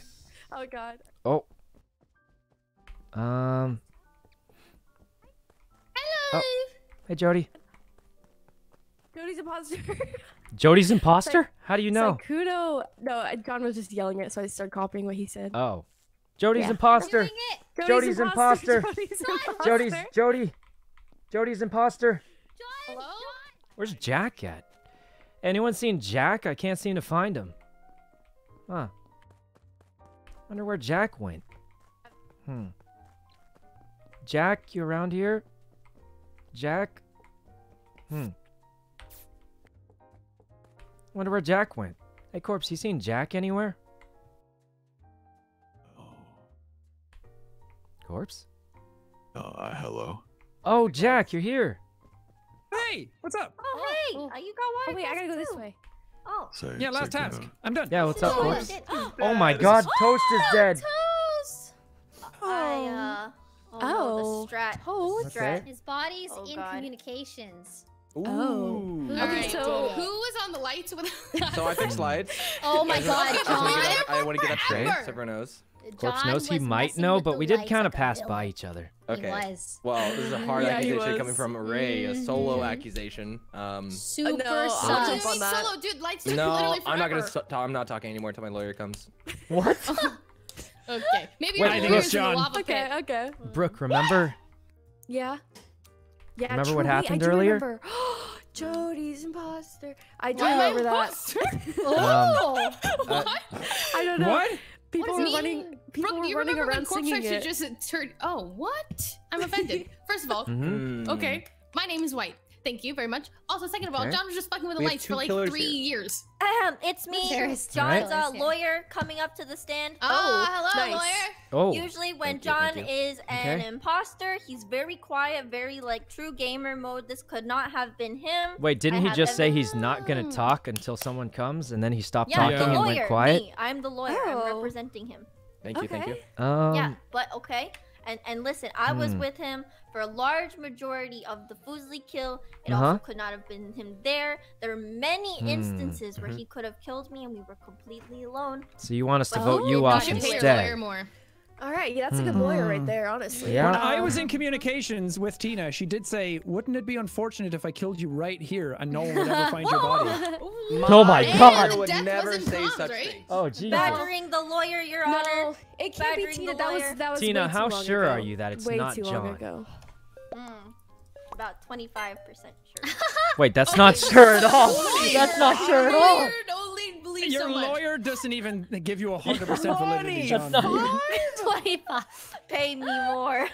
Oh, God. Oh. Um. Hello. Oh. Hey, Jodi. Jody's imposter. Jody's imposter? How do you know? Sykkuno. No, John was just yelling it, so I started copying what he said. Oh. Jody's yeah. imposter. Jody's imposter. Jody's Jodi. Jody's imposter. John, Hello? Where's Jack at? Anyone seen Jack? I can't seem to find him. Huh. Wonder where Jack went. Hmm. Jack, you around here? Jack? Hmm. Wonder where Jack went. Hey, Corpse, you seen Jack anywhere? Oh. Corpse? Uh, hello. Oh, Jack, you're here. Hey, what's up? Oh, hey, oh. you got one. Oh, wait, I gotta go this way. Oh. So, yeah, last task. Out. I'm done. Yeah, what's up, Corpse? Oh my God, Toast is dead. Toast. Oh. I, uh, oh, oh. The strat. Toast. Strat. His body's oh, in God. communications. Ooh. Oh. Okay, right, so who was on the lights with us? So I fixed lights. Oh my God, John. I want to get up straight so everyone knows. Corpse knows he might know, but we did kind of pass by each other. Okay. Was. Well, this is a hard yeah, accusation coming from Rae, a solo mm-hmm. accusation. Um, Super uh, no, sus. Solo, that. dude, lights no, literally forever. I'm not gonna. I'm not talking anymore until my lawyer comes. What? Okay. Maybe Wait, your lawyer's in the lava pit. Okay, okay. Brooke, remember? Yeah. Yeah. Remember Jodi, what happened I do earlier? Remember. Jody's imposter. I do Why remember that. Oh. um, what? I don't know. What? People were running. People were running around singing it. Just turn. Oh, what? I'm offended. First of all, mm-hmm. okay. My name is White. Thank you very much. Also, second of all, okay. John was just fucking with the lights for like three here. years. Um, it's me. There's John's a right. uh, lawyer coming up to the stand. Oh, oh hello, nice. lawyer. Oh. Usually, when thank John you, you. is an okay. imposter, he's very quiet, very like true gamer mode. This could not have been him. Wait, didn't I he just say he's not gonna talk until someone comes, and then he stopped yeah, talking yeah. and lawyer, went quiet? Me. I'm the lawyer. Oh. I'm representing him. Thank you. Okay. Thank you. Um, yeah, but okay. And and listen, I hmm. was with him for a large majority of the Fuslie kill. It uh-huh. also could not have been him there. There are many hmm. instances where mm-hmm. he could have killed me, and we were completely alone. So you want us to well, vote you off instead? More. All right, yeah, that's mm-hmm. a good lawyer right there, honestly. Yeah. When I was in communications with Tina, she did say, "Wouldn't it be unfortunate if I killed you right here and no one would ever find your body?" My oh my God! I would never say comes, such right? things. Oh, geez. Badgering the lawyer, Your no, Honor. It can't Badgering be Tina. That was that was Tina. Way too how long sure ago. Are you that it's way not too John? Long ago. Mm, about twenty-five percent sure. Wait, that's okay. not sure at all. That's not sure at all. Your so lawyer much. doesn't even give you a hundred percent validity, John. twenty-five. Pay me more.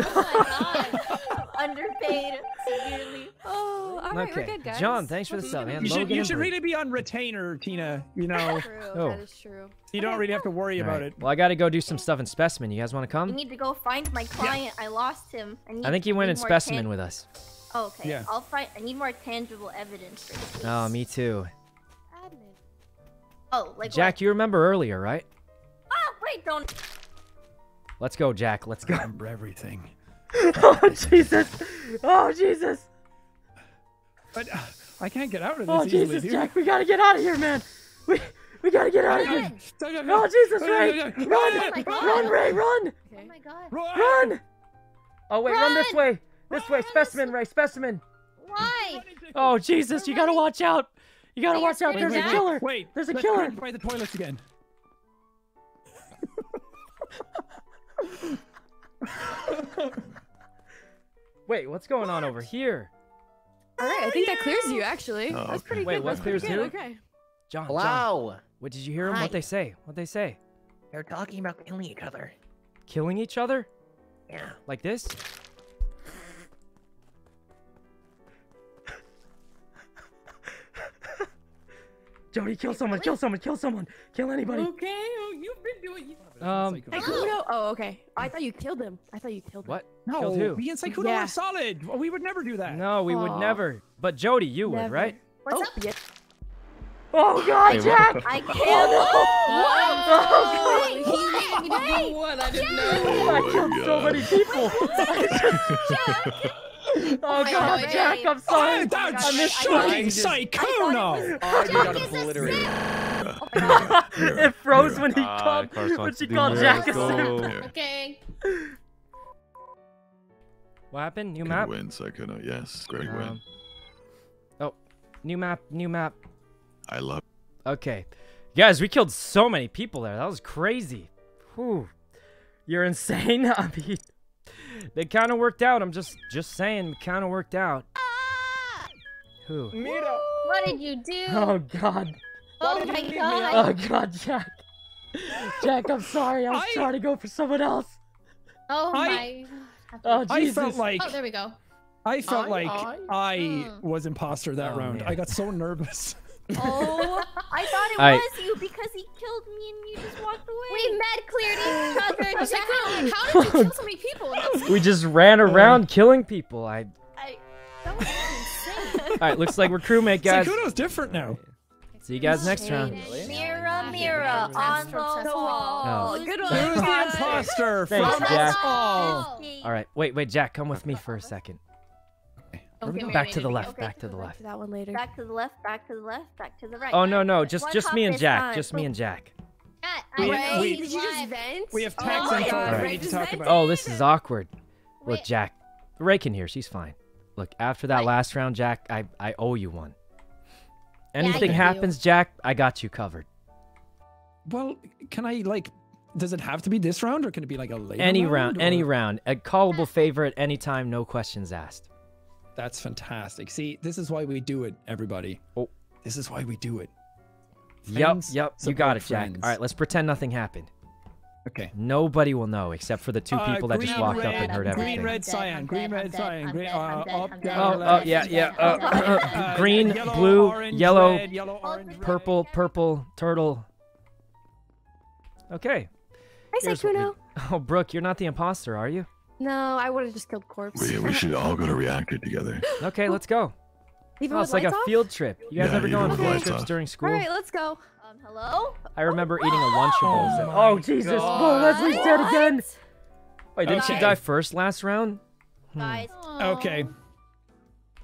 Oh my God. Underpaid severely. Oh, all right, okay. we're good, guys. John, thanks for the sub, man. You should, you should really be on retainer, Tina. You know. True, oh. That is true. You don't really have to worry right. about it. Well, I got to go do some stuff in Specimen. You guys want to come? I need to go find my client. Yeah. I lost him. I, need I think he went in Specimen with us. Oh, okay. Yeah. I'll find. I need more tangible evidence for this. Oh, me too. Oh, like Jack, what? You remember earlier, right? Oh, wait, don't. Let's go, Jack. Let's go. I remember everything. Oh, Jesus. Oh, Jesus. But uh, I can't get out of this. Oh, easily, Jesus, dude. Jack, we gotta get out of here, man. We we gotta get out of here. Oh, Jesus, Rae. Run, run, run, Rae, run. Oh my God. Run. Oh wait, run, run this way. This run, way, Specimen, Rae, Specimen. Why? Oh, Jesus, you gotta watch out. You gotta watch out! Wait, There's wait, a killer! Wait, wait. There's a Let's killer! Try the toilets again. Wait, what's going what? on over here? All right, I think that clears you. Actually, oh, okay. that's pretty wait, good. Wait, what clears you? Okay. John, Hello. John. What did you hear? Him? What they say? What they say? They're talking about killing each other. Killing each other? Yeah. Like this? Jodi, kill someone, kill someone, kill someone, kill anybody. Okay, oh, you've been doing... Um, Sykkuno? Oh, okay. I thought you killed him. I thought you killed him. What? No, killed who? Me and Sykkuno yeah. are solid. We would never do that. No, we Aww. would never. But Jodi, you never. would, right? What's oh, up? Yeah. Oh, God, Wait, Jack! I killed him! Oh, no. oh, oh, God! Wait, wait, wait. What? I didn't Jack. know. I killed oh, so many people. Jack! Oh, oh God, God, Jack, I'm sorry. Oh, that's I'm fucking Sykkuno. Oh, it froze when he called, uh, when she called Jack a simp. Okay. What happened? New map? Good win, Sykkuno. Yes, great um, win. Oh, new map, new map. I love it. Okay. Guys, we killed so many people there. That was crazy. Whew. You're insane. I mean, they kind of worked out. I'm just just saying, kind of worked out. Ah! Who? Mira. What did you do? Oh God. Oh my God. Oh God, Jack. Jack, I'm sorry. I was I... trying to go for someone else. Oh I... my. Oh Jesus. I felt like... Oh, there we go. I felt I, like I, I mm. was imposter that oh, round. Man. I got so nervous. Oh, I thought it I, was you because he killed me and you just walked away. We med cleared each other. I was like, how, how did you kill so many people? We just ran around um, killing people. I. I that was insane. All right, looks like we're crewmate, guys. Sykkuno's different now. See you guys next round. Mira, Mira, on the wall. No. Good one. Who's the imposter? Thanks, Jack. All right, wait, wait, Jack, come with me for a second. Okay, back to the left, okay, back to the left. That one later. Back to the left, back to the left, back to the right. Oh no, no, just just me and Jack, just me and Jack. We, we, did you just vent? We have tax oh, info right. Right. to talk about. Oh, this is awkward. Look, Jack, Rae can hear. She's fine. Look, after that last round, Jack, I I owe you one. Anything yeah, happens, do. Jack, I got you covered. Well, can I like? Does it have to be this round, or can it be like a later? Any round, round any round, a callable favor at any time, no questions asked. That's fantastic. See, this is why we do it, everybody. Oh, this is why we do it. Friends, yep, yep. You got it, Jack. Friends. All right, let's pretend nothing happened. Okay. Nobody will know except for the two uh, people green, that just walked red, up and heard green, everything. Green, red, cyan. Green, red, cyan. Green, uh, up, down. Oh, oh, yeah, yeah. Uh, uh, green, yellow, blue, orange, yellow, red, yellow, orange, purple, red. Purple, turtle. Okay. Hi, Sykkuno. Oh, Brooke, you're not the imposter, are you? No, I would have just killed Corpse. We, we should all go to reactor together. Okay, let's go. Even oh, it's like a off? field trip. You guys yeah, ever go on field trips off. during school? All right, let's go. Um, hello? I remember oh, eating a Lunchable. Oh, oh, oh Jesus. Oh, Leslie's dead again. Wait, didn't okay. she die first last round? Hmm. Guys. Oh. Okay.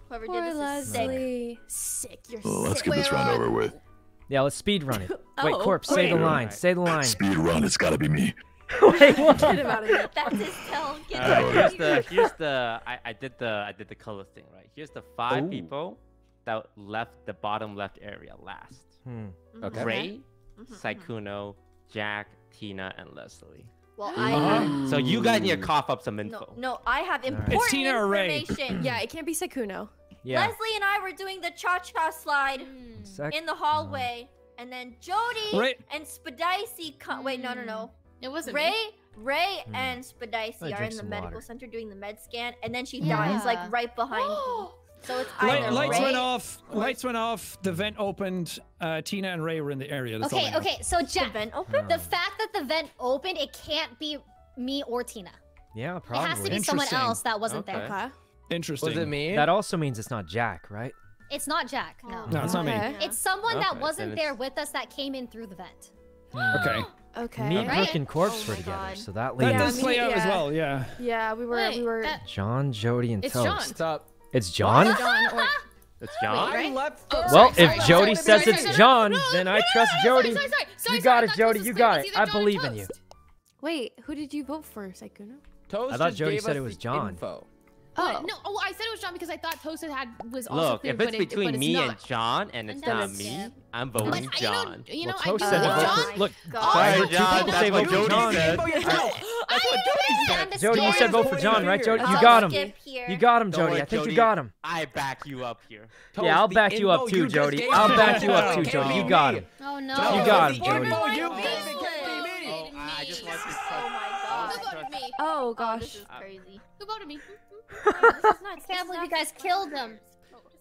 Whoever did this Leslie. is sick. Sick, you're well, sick. Let's get this round over with. Yeah, let's speed run it. oh, Wait, Corpse, okay. say the line. Right. Say the line. Speed run, it's gotta be me. Wait, what? That's his tell. Get uh, here's the, here's the I, I did the I did the color thing, right? Here's the five Ooh. people that left the bottom left area last. Hmm. Okay. Rae, mm-hmm. Sykkuno, Jack, Tina, and Leslie. Well, I have... So you guys need to cough up some info. No, no I have important it's Tina information. Or Rae. Yeah, it can't be Sykkuno. Yeah. Leslie and I were doing the cha-cha slide mm. in the hallway, oh. and then Jodi right. and Spadicy. Con- Wait, no, no, no. It wasn't Rae, me. Rae mm. and Spadicy are in the medical water. center doing the med scan, and then she yeah. dies like right behind me. So it's either Light, Lights Rae went off. Lights went off. The vent opened. Uh, Tina and Rae were in the area. That's okay, okay. So Jack, the, vent opened? the fact that the vent opened, it can't be me or Tina. Yeah, probably. It has to be someone else that wasn't okay. there. Huh? Interesting. Was it me? That also means it's not Jack, right? It's not Jack. No, no it's not me. Yeah. It's someone okay, that wasn't there with us that came in through the vent. Okay. Okay. Me, Brooke, right? and Corpse oh were together, God. so that leaves. That does play out yeah. as well, yeah. Yeah, we were, Wait, we were. That... John, Jodi, and it's Toast. John. It's John. It's John. It's John. Wait, right? oh, well, sorry, if sorry, Jodi sorry, says sorry, it's sorry, John, no, then no, I trust no, Jodi. Sorry, sorry, sorry, you got it, Jodi. You got it. I believe in you. Wait, who did you vote for, Sykkuno? Toast. I thought Jodi said it was John. Oh. No, oh, I said it was John because I thought Toast had was also Look, through, if it's it, between me it's and John and it's not me, yeah. I'm voting but, John. You know, you know well, Toast I said uh, John? Look, sorry, John, that's, that's what Jodi said. Jodi, said. Jodi, you said vote for John, right, Jodi? You got him. You got him, Jodi. I think Jodi, you got him. I back you up here. Toast, yeah, I'll back you up too, Jodi. I'll back you up too, Jodi. You got him. Oh, no. You got him, Jodi. Oh, I just want to Who voted me? Oh, gosh. This is crazy. Who voted me? I can't believe you guys killed him.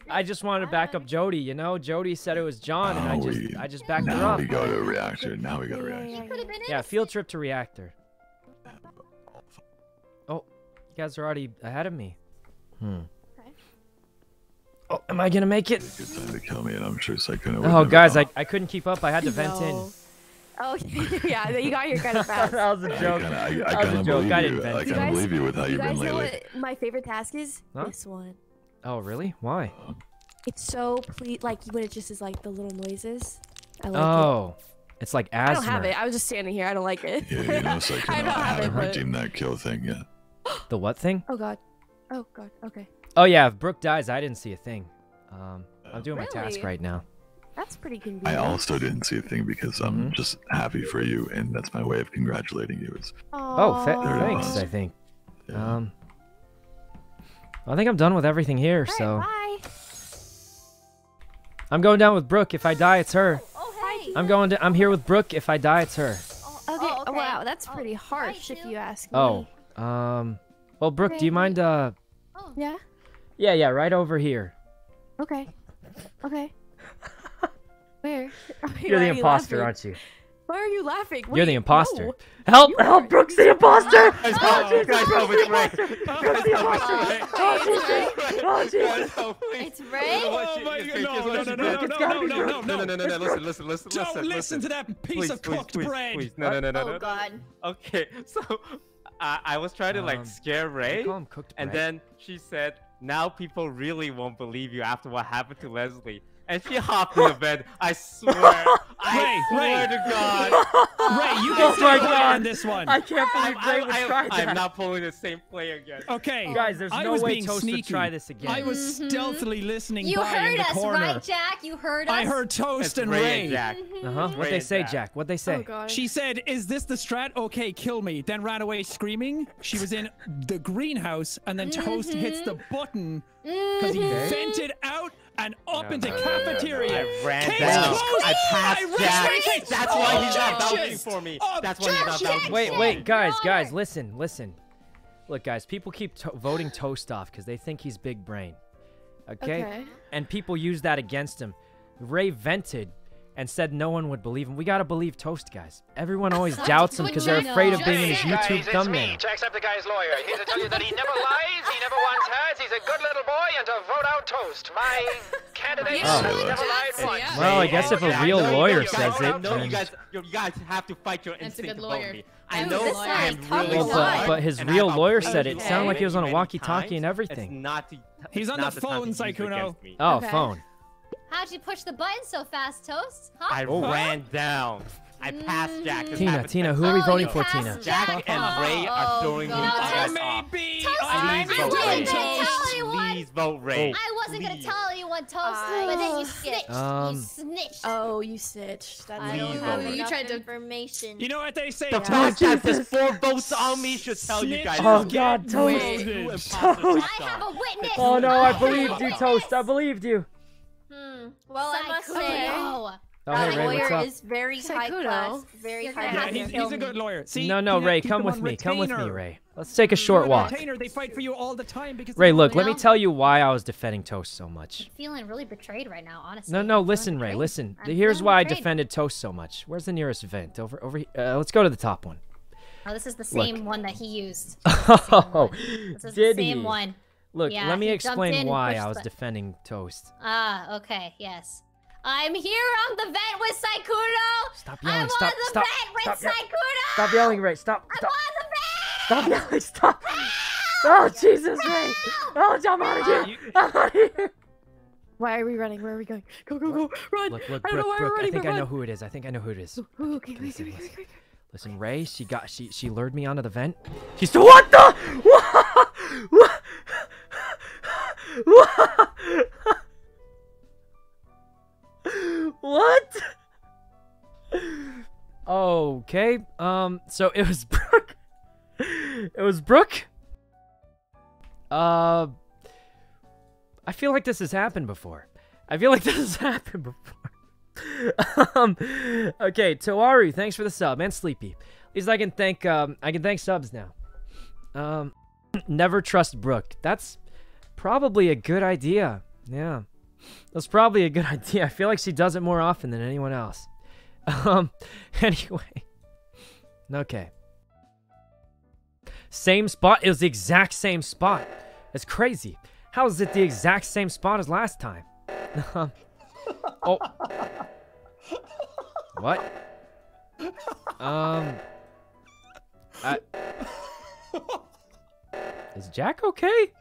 I just wanted to back up Jodi, you know? Jodi said it was John, and I just I just backed her up. Now we go to reactor. Now we go to reactor. Yeah, field trip to reactor. Oh, you guys are already ahead of me. Hmm. Oh, am I gonna make it? It's time to kill me, and I'm sure Sykkuno. Oh, guys, I I couldn't keep up. I had to vent in. Oh, yeah, you got your kind of fast. That was a joke. I kinda, I, I that was a joke. I didn't I kinda believe you with how you've been lately. You guys know what my favorite task is? Huh? This one. Oh, really? Why? It's so ple- like when it just is like the little noises. I like oh, it. Oh, it's like asthma. I don't have it. I was just standing here. I don't like it. Yeah, you know, it's like, you know, I don't I have haven't it, redeemed but... that kill thing yet. The what thing? Oh, God. Oh, God. Okay. Oh, yeah, if Brooke dies, I didn't see a thing. Um, I'm doing really? my task right now. That's pretty convenient. I also didn't see a thing because I'm mm-hmm. just happy for you, and that's my way of congratulating you. It's oh, thanks, I think. Yeah. Um, I think I'm done with everything here, right, so... Bye. I'm going down with Brooke. If I die, it's her. Oh, oh hey. I'm going. To, I'm here with Brooke. If I die, it's her. Oh, okay. Oh, okay. Wow, that's pretty oh, harsh, if you ask me. Oh, um... Well, Brooke, okay. do you mind, uh... Oh. Yeah? Yeah, yeah, right over here. Okay. Okay. Where? You're the imposter, aren't you? Why are you laughing? You're the imposter. Help! Help! Brooke's the imposter! Oh, Jesus! Brooke's the imposter! Brooke's the imposter! Oh, Jesus! Oh, Jesus! It's Rae? Oh, my God! No, no, no, no, no, no, no, no, no, no, listen, listen, listen, listen. Don't listen to that piece of cooked bread! No, no, no, no, no. Oh, God. Okay, so... I, I was trying to like um, scare Rae, and bread. Then she said, "Now people really won't believe you after what happened to Leslie." And she hopped in the bed. I swear, I Rae, swear Rae. to God, Rae, you can swear on this one. I can't believe Rae was trying that. I'm not pulling the same play again. Okay, guys, there's I no way Toast sneaky. to try this again. I was mm-hmm. stealthily listening. You by heard in the us, corner. right, Jack? You heard us. I heard Toast it's and Rae. And Jack. Mm-hmm. Uh-huh. What'd they say, Jack? Jack? What'd they say? Oh, she said, "Is this the strat? Okay, kill me." Then ran away screaming. She was in the greenhouse, and then mm-hmm. Toast hits the button because mm-hmm. he vented out. And up no, into no, cafeteria. No, no, no. I ran Kate's down. Closed. I passed I Jack. That's why oh, he's not bouncing for me. Oh, That's why he's not bouncing. Wait, wait, guys, guys, listen, listen. Look, guys, people keep to voting Toast off because they think he's big brain. Okay? okay? And people use that against him. Rae vented and said no one would believe him. We gotta believe Toast, guys. Everyone always doubts him because they're afraid of being in his YouTube thumbnail. It's me, Jacksepticeye's lawyer, here to tell you that he never lies. He never once has. He's a good little boy, and to vote out Toast, my candidate oh. has never lied once. Yeah. Well, I guess if a real lawyer says it, I know you guys, you guys have to fight your instinct to vote me. I know I am really but, but his real lawyer said it. It sounded like he was on a walkie-talkie and everything. He's on the phone, Sykkuno. Oh, phone. How'd you push the button so fast, Toast? Huh? I oh. ran down. I passed Jack. Tina, Tina, who are we voting oh, for, Tina? Jack oh, and Rae oh, are throwing no, me off. Maybe. Toast, I'm vote Rae. Tell anyone. Please vote Rae. I wasn't Please. gonna tell anyone, Toast, I... but then you snitched. Um, you snitched. Oh, you snitched. That's I don't have you tried to information. You know what they say? The fact that there's four votes on me should tell Snitch. you guys. Oh God, Toast. Toast. I have a witness. Oh no, I believed you, Toast. I believed you. Hmm. Well, Sykkuno. I must say, oh, that hey, Rae, lawyer is very Sykkuno. high class. Very high yeah, class. He's, he's a good lawyer. See, no, no, Rae, come with me. Retainer. Come with me, Rae. Let's take a short walk. Retainer, they fight for you all the time because Rae, look, let know? me tell you why I was defending Toast so much. I'm feeling really betrayed right now, honestly. No, no, listen, Rae, listen. I'm Here's why betrayed. I defended Toast so much. Where's the nearest vent? Over, over. Here. Uh, let's go to the top one. Oh, this is the same look. one that he used. Oh, this is the same one. Look, yeah, let me explain why I was the... defending Toast. Ah, okay, yes. I'm here on the vent with Sykkuno! Stop yelling, I'm stop, on the stop, vent stop, with stop, Sykkuno! Stop yelling, Rae, stop, stop. I'm on the vent! Stop yelling, stop! Help! Oh, Jesus, Rae! Oh, I'm out of here! I'm out of here! Why are we running? Where are we going? Go, go, go, run! Look, look, I don't Brooke, know why Brooke, we're running, I think I know run. who it is, I think I know who it is. Oh, okay, wait, listen, wait, listen. Wait, wait, wait. Listen, Rae, she got, she, she lured me onto the vent. She's still, what the? What? What? What? What? Okay. Um. So it was Brooke. It was Brooke. Uh. I feel like this has happened before. I feel like this has happened before. um. Okay. Tawaru, thanks for the sub, and Sleepy. At least I can thank. Um. I can thank subs now. Um. Never trust Brooke. That's. Probably a good idea. Yeah. That's probably a good idea. I feel like she does it more often than anyone else. Um, anyway. Okay. Same spot. It was the exact same spot. It's crazy. How is it the exact same spot as last time? Um, oh. What? Um. I... Is Jack okay?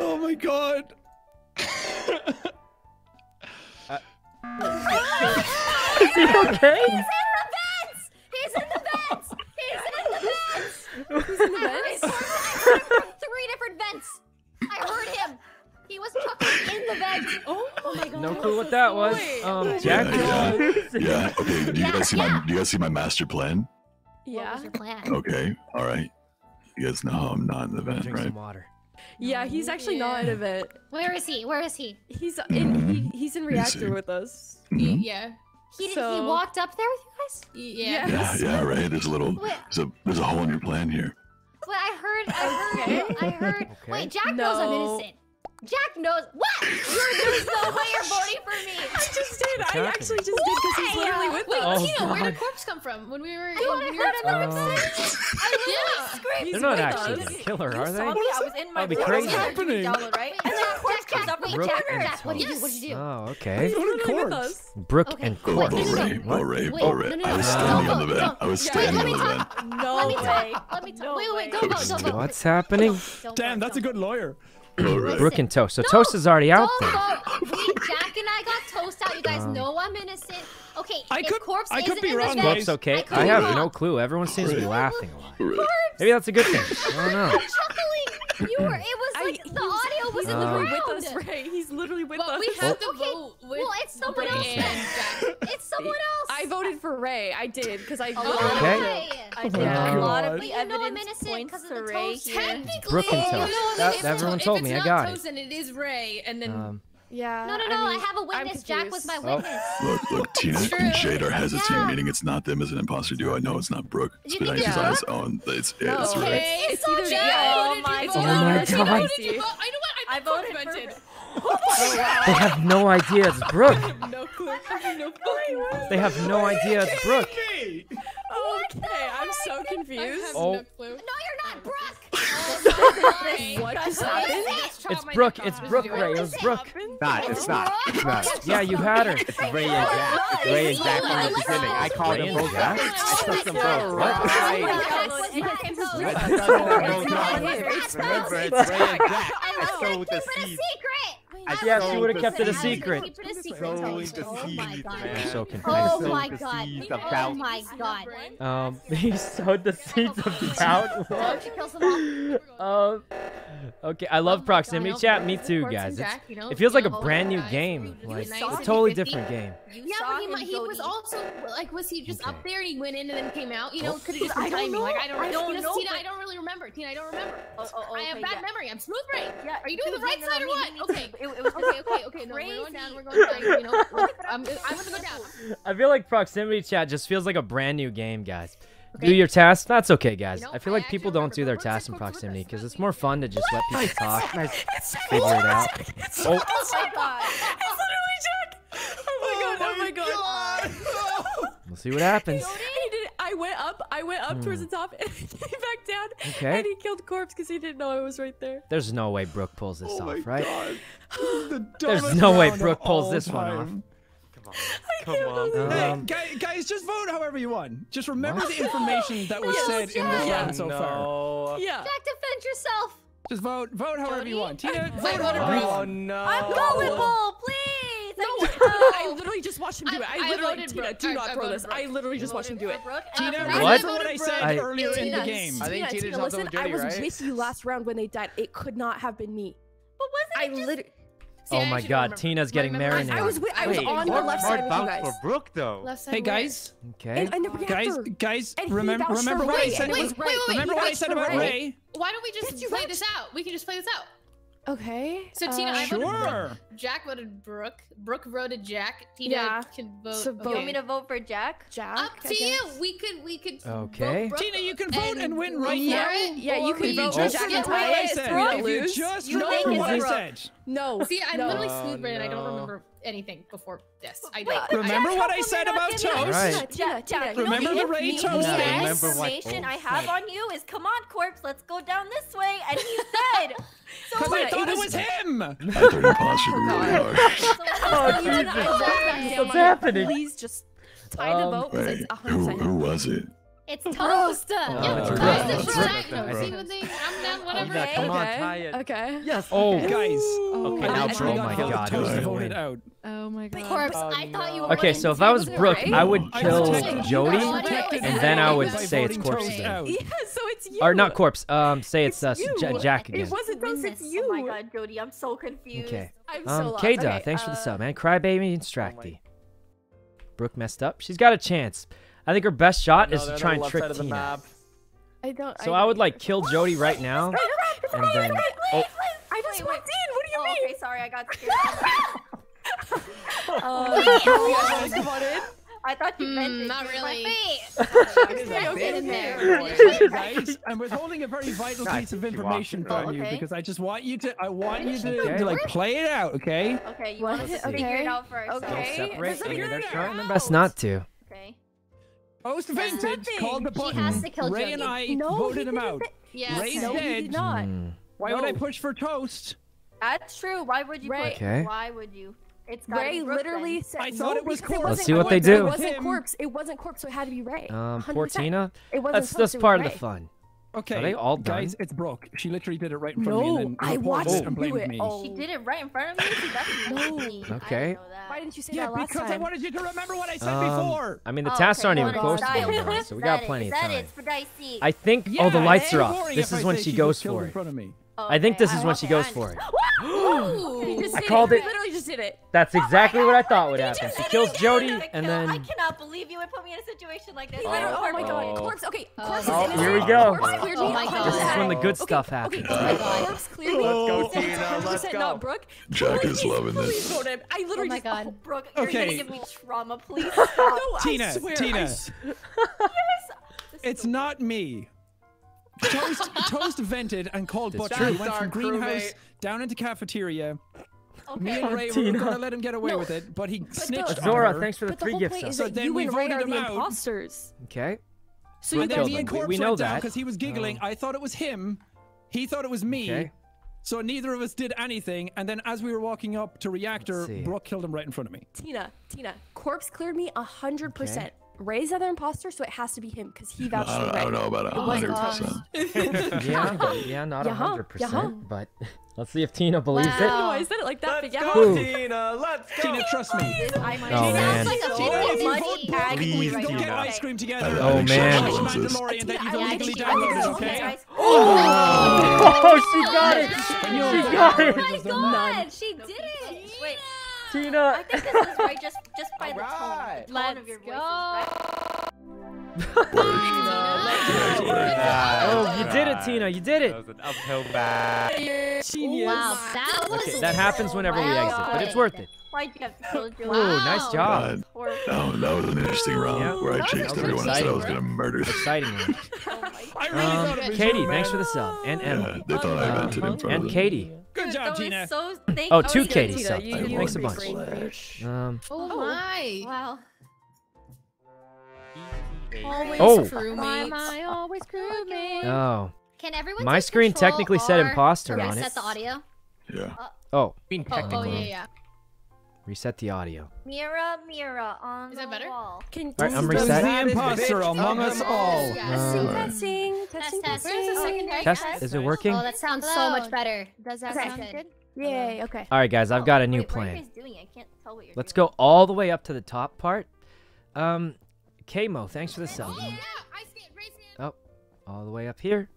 Oh my God! uh, is he okay? He's in the vents! He's in the vents! He's in the vents! He's in the vents! I heard him from three different vents! I heard him! He was chuckling in the bed. Oh, oh my god. No clue what that was. Um, Jack. Yeah. yeah. yeah. Okay. Do you yeah, guys see yeah. my? Do you guys see my master plan? Yeah. What was your plan? Okay. All right. You guys know I'm not in the event, right? Some water. Yeah, he's actually yeah. not in event. Where is he? Where is he? He's in. Mm-hmm. he, he's in reactor with us. Mm-hmm. Yeah. He, so... he walked up there with you guys? Yeah. Yes. Yeah, yeah, right. There's a little. There's a, there's a hole in your plan here. Well, I heard. I heard. I heard. Okay. Wait, Jack no. knows I'm innocent. Jack knows. What? There's no way you're voting for me. I just did. What's I happening? actually just did because he's literally with Wait, us. Wait, Tina, oh, where did Corpse come from? When we were in when we were at um, I literally screamed. They're not actually us. the killer, are they? I was in my room. What's happening? Right? And then Corpse comes up with Jack. Jack, what did you do? What did you do? Oh, okay. Corpse. Brooke and Corpse. Oh, Rae. Oh, Rae. Oh, Rae. I was standing on the bed. I was standing on the bed. No way. Let me talk. Wait, wait, go, go, go. What's happening? Damn, that's a good lawyer. Right. Brooke and Toast. So no, Toast is already out there. We, Jack and I got Toast out. You guys um, know I'm innocent. Okay, I if could, Corpse I could be wrong. Event, Corpse, okay. I, I have wrong. no clue. Everyone seems to be laughing a lot. Corpse. Maybe that's a good thing. I don't know. chuckling. You were. It was like I, the audio was uh, in the room with us, Rae. He's literally with but us. But we have oh. to okay. vote with Well, it's someone Rae. else then, Jack. It's someone else. I voted for Rae. I did because I voted oh, okay. I did. Uh, a lot of the evidence points to Rae. Technically, everyone told me. I got it. And it is Rae, and then um, yeah. No, no, no. I, mean, I have a witness. Jack was my witness. Oh. Look, look. Tina and Jade are hesitant. Yeah. Meaning it's not them as an imposter duo. I know it's not Brooke. It's been it's on its own. It's it. No. It's Rae. Okay. It's either Jade. Oh my god. god. Oh my god. You know what? I voted for. They have no idea it's Brooke. No clue. They have no idea it's Brooke. Okay, I'm so confused. Oh. No, you're not Brooke. What just happened? It's Brooke. It's Brooke, Rae. It was Brooke. Not. It's not. It's not. Yeah, you had her. It's Rae and Jack. It's Rae and Jack on the beginning. I called them both out. I took them both. What? It's Rae and Jack. I stole the seed. I yeah, she would have kept it a secret. Keep it a secret. So so oh my god. I'm so confused. Oh my god. Oh my god. Um, he sowed the seeds of doubt. um, okay, I love Proximity Chat. Me too, guys. It's, it feels like a brand new game. Like, a totally different game. Yeah, but he, he was also, like, was he just okay. up there and he went in and then came out? You know, could have just been timing. Like, I don't, I don't know. Tina, I don't really remember. Tina, I don't remember. I have bad memory. I'm smooth brain. Are you doing the right side or what? Okay. It was okay, okay, okay. No, we're going down. We're going down. You know, I'm, I'm gonna go down. I feel like Proximity Chat just feels like a brand new game, guys. Okay. Do your tasks. That's okay, guys. You know, I feel like I people don't do their tasks in proximity because it's more fun to just let people talk and figure it out. It's oh. oh my god! It's literally Jack. Oh my god! Oh my god! Oh my god. We'll see what happens. I went up, I went up hmm. towards the top and he came back down okay. and he killed Corpse because he didn't know it was right there. There's no way Brooke pulls this oh off, right? The There's no way Brooke pulls this time. one off. Come on. Come on. Um, hey, guys, just vote however you want. Just remember what? the information that was yes, said Jack. in this round so no. far. Yeah. Jack, defend yourself. Just vote, vote however Jodi? you want. Tina, vote however you want. Oh no. I'm going bull, please. No, I literally just watched him do it. I, I literally, Tina, do not I, I throw this. Brooke. I literally just watched him do it. Tina, remember what I said I, earlier Tina, in the game. Tina, I think Tina, Tina, Tina listen, Jodi, I was right? with you last round when they died. It could not have been me. But wasn't I it just... literally... See, oh I my god, remember. Tina's getting marinated. I, I was, with, I was Wait, on the left side with you guys. For Brooke, though. Left side hey guys. Okay. And, and the guys, guys, and remember, remember what I said. Remember what I said about Rae. Why don't we just play this out? We can just play this out. Okay. So Tina, uh, I voted sure. Brooke. Jack voted Brooke. Brooke voted Jack. Tina yeah. can vote. So okay. You want me to vote for Jack? Jack. Up to you. We could. We could. Okay. Vote Tina, you can vote and, and win right now. Yeah, you can vote for Jack. If you just remember what I said. No. See, I'm no. literally smooth brain. No. I don't remember anything before this. I Wait, don't. Remember I, what I said about Toast? Right. Tina, Tina, Tina, remember the Rae Toast thing? The information I have right. on you is, come on, Corpse, let's go down this way. And he said. Because so I thought it was, it was him. I thought it was really hard. Oh, Jesus. What's happening? Please just tie the vote. Who was it? It's toast. Oh, yeah, toast. Toast. Right. I'm done. Whatever. Okay. Come on, try it. Okay. Yes. Oh, okay. Guys. Oh, okay. Now, oh my God. God. Oh my God. Corpse, oh, I thought you. Okay, so if I was Brooke, right? I would kill I Jodi, and then I would say it's Corpse's. Yeah, so it's you. Or not Corpse. Um, say it's, it's uh, Jack again. It wasn't this. It's you. Oh my God, Jodi, I'm so confused. Okay. I'm so lost. Um, Kada, thanks for the sub, man. Crybaby and Strachty. Brooke messed up. She's got a chance. I think her best shot no, is to try and trick Tina. I don't, so I, I would like kill Jodi right now. And then, oh. I just walked in. What do you oh, mean? Okay, sorry, I got scared. uh, I thought you mm, meant it. Not really. Guys, I'm withholding a very vital God, piece of information from you okay. because I just want you to. I want you to, okay. to like play it out, okay? Okay, you want to figure it out first. Okay. Let's figure it out. Trying their best not to. Okay. Post vintage called the button. She has to kill Rae and I no, voted him out. Yes. Ray's no, dead. Not. Mm. Why no. would I push for toast? That's true. Why would you? Rae. Push? Okay. Why would you? It's Rae literally said. I thought no, it was Corpse. Let's see what they do. It wasn't Corpse. It wasn't Corpse, so it had to be Rae. Um, poor Tina. It wasn't that's that's part of the fun. Okay. Are they all done? Guys, it's Brooke. She literally did it right in front no, of me. No, I watched her do it. Me. Oh. She did it right in front of me. So that's me. Okay. Why didn't you say yeah, that last time? Yeah, because I wanted you to remember what I said um, before. I mean, the oh, tasks okay. aren't even close to being done, so we got plenty of time. I think. Oh, the lights are off. This is when she goes for it. Okay, I think this is I, when okay, she goes for it. Okay, just I called it. it. Literally just did it. That's exactly oh what I thought would happen. She kills Jodi and then. I cannot believe you would put me in a situation like this. Oh, oh my God. Corpse. Okay. Corpse oh, is innocent. Here we go. Oh my God. This is when the good okay, stuff happens. Okay. Oh my God. Corpse clearly. Let's go, Tina. Let's go. Not Brooke. Jack please, is loving this. I literally oh my God. Just. Oh, Brooke, you're okay. gonna give me trauma, please. No, Tina. Tina. Yes. It's not me. Toast, Toast vented and called this butcher. He went from greenhouse crewmate. down into cafeteria. Okay. Me and Rae were gonna let him get away no. with it, but he but snitched the, on Zora, her. thanks for the but three gifts. So then we voted him out. Imposters. Okay. So you then me and Corpse we, we went down because he was giggling. Oh. I thought it was him. He thought it was me. Okay. So neither of us did anything. And then as we were walking up to reactor, Brooke killed him right in front of me. Tina, Tina, Corpse cleared me a hundred percent. Ray's other imposter, so it has to be him because he vouched for Rae. I don't know about a hundred percent. Yeah, but, yeah, not a hundred percent. But let's see if Tina believes wow. it. No, I said it like that. Let's but yeah. go, Ooh. Tina. Let's go. Tina, trust me. Oh, man. Like so Tina, if you vote Brooke, we can go get ice cream together. Oh, man. Mandalorian that you've illegally downloaded, okay? Oh, she got it. She got it. Oh, my God. She did it. Wait. Tina. I think this is right just, just by the right. tone, tone of your voices, right? Oh, you did it, Tina. You did it. That was an uphill battle. Genius. Wow, that was okay, that happens whenever wow. we exit, but it's worth it. Why'd you have to kill Jodi? Wow. Ooh, nice job. No, that was an interesting round yeah. where I jinxed everyone and said I was going to murder them. Exciting round. Oh um, Katie, thanks for the sub. And Emily. Yeah, they thought I vented in front of them. And Katie. Good job, Tina. So oh, two Katies. So. Thanks a bunch. Slash. Um. Oh my! Wow. Always oh. crewmate. Why am I always crewmate? Oh. Can everyone? My screen technically said imposter on it. Reset the audio. Yeah. Oh. I mean technically. Oh, oh yeah, yeah. Reset the audio. Mira, Mira on Is that better? The wall. Can right, I'm reset. The imposter among us all. Testing, testing, testing. Test. Is it working? Oh, that sounds Hello. so much better. Does that okay. sound good? Yay. Okay. All right, guys. I've got a new Wait, plan. What are you guys doing? I can't tell what you're Let's doing. go all the way up to the top part. Um, K-Mo, thanks for the sub. Oh, yeah. I skip, raise hand. Oh, all the way up here.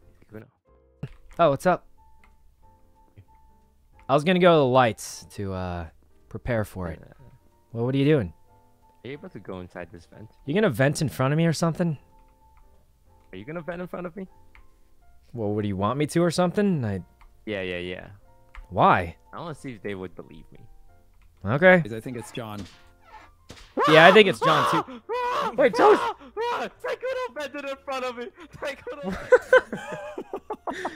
Oh, what's up? I was gonna go to the lights to uh. prepare for it. Well, what are you doing? Are you able to go inside this vent? You gonna vent in front of me or something? Are you gonna vent in front of me? Well, what do you want me to or something? I. Yeah, yeah, yeah. Why? I want to see if they would believe me. Okay. Because I think it's John. Yeah, I think it's John too. Wait, Toast! Sykkuno vented in front of me. Sykkuno,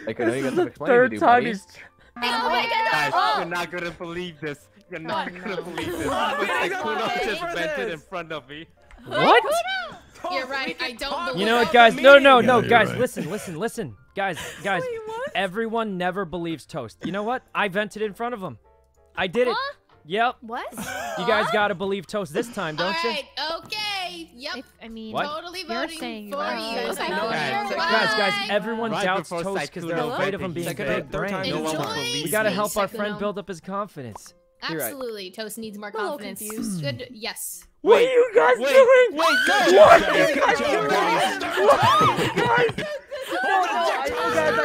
you got to explain to me. This is the third time he's. Oh my God! Guys, you're not gonna believe this. You're not oh, gonna no. believe this. Sykkuno just vented in front of me. What? You're right. I don't believe. You know what, guys? No, no, no, yeah, guys. Right. Listen, listen, listen, guys, guys. Wait, everyone never believes Toast. You know what? I vented in front of him. I did it. Huh? Yep. What? You guys gotta believe Toast this time, don't All right. you? Okay. Yep. If, I mean, what? Totally voting for you. Guys, guys, guys, everyone right doubts Toast because they're afraid of him being big brain. No we gotta help Sykkuno. Our friend build up his confidence. Absolutely, right. Toast needs more confidence. Good, yes. What wait, are you guys wait, doing? Wait, go! What are you guys doing? What? Guys!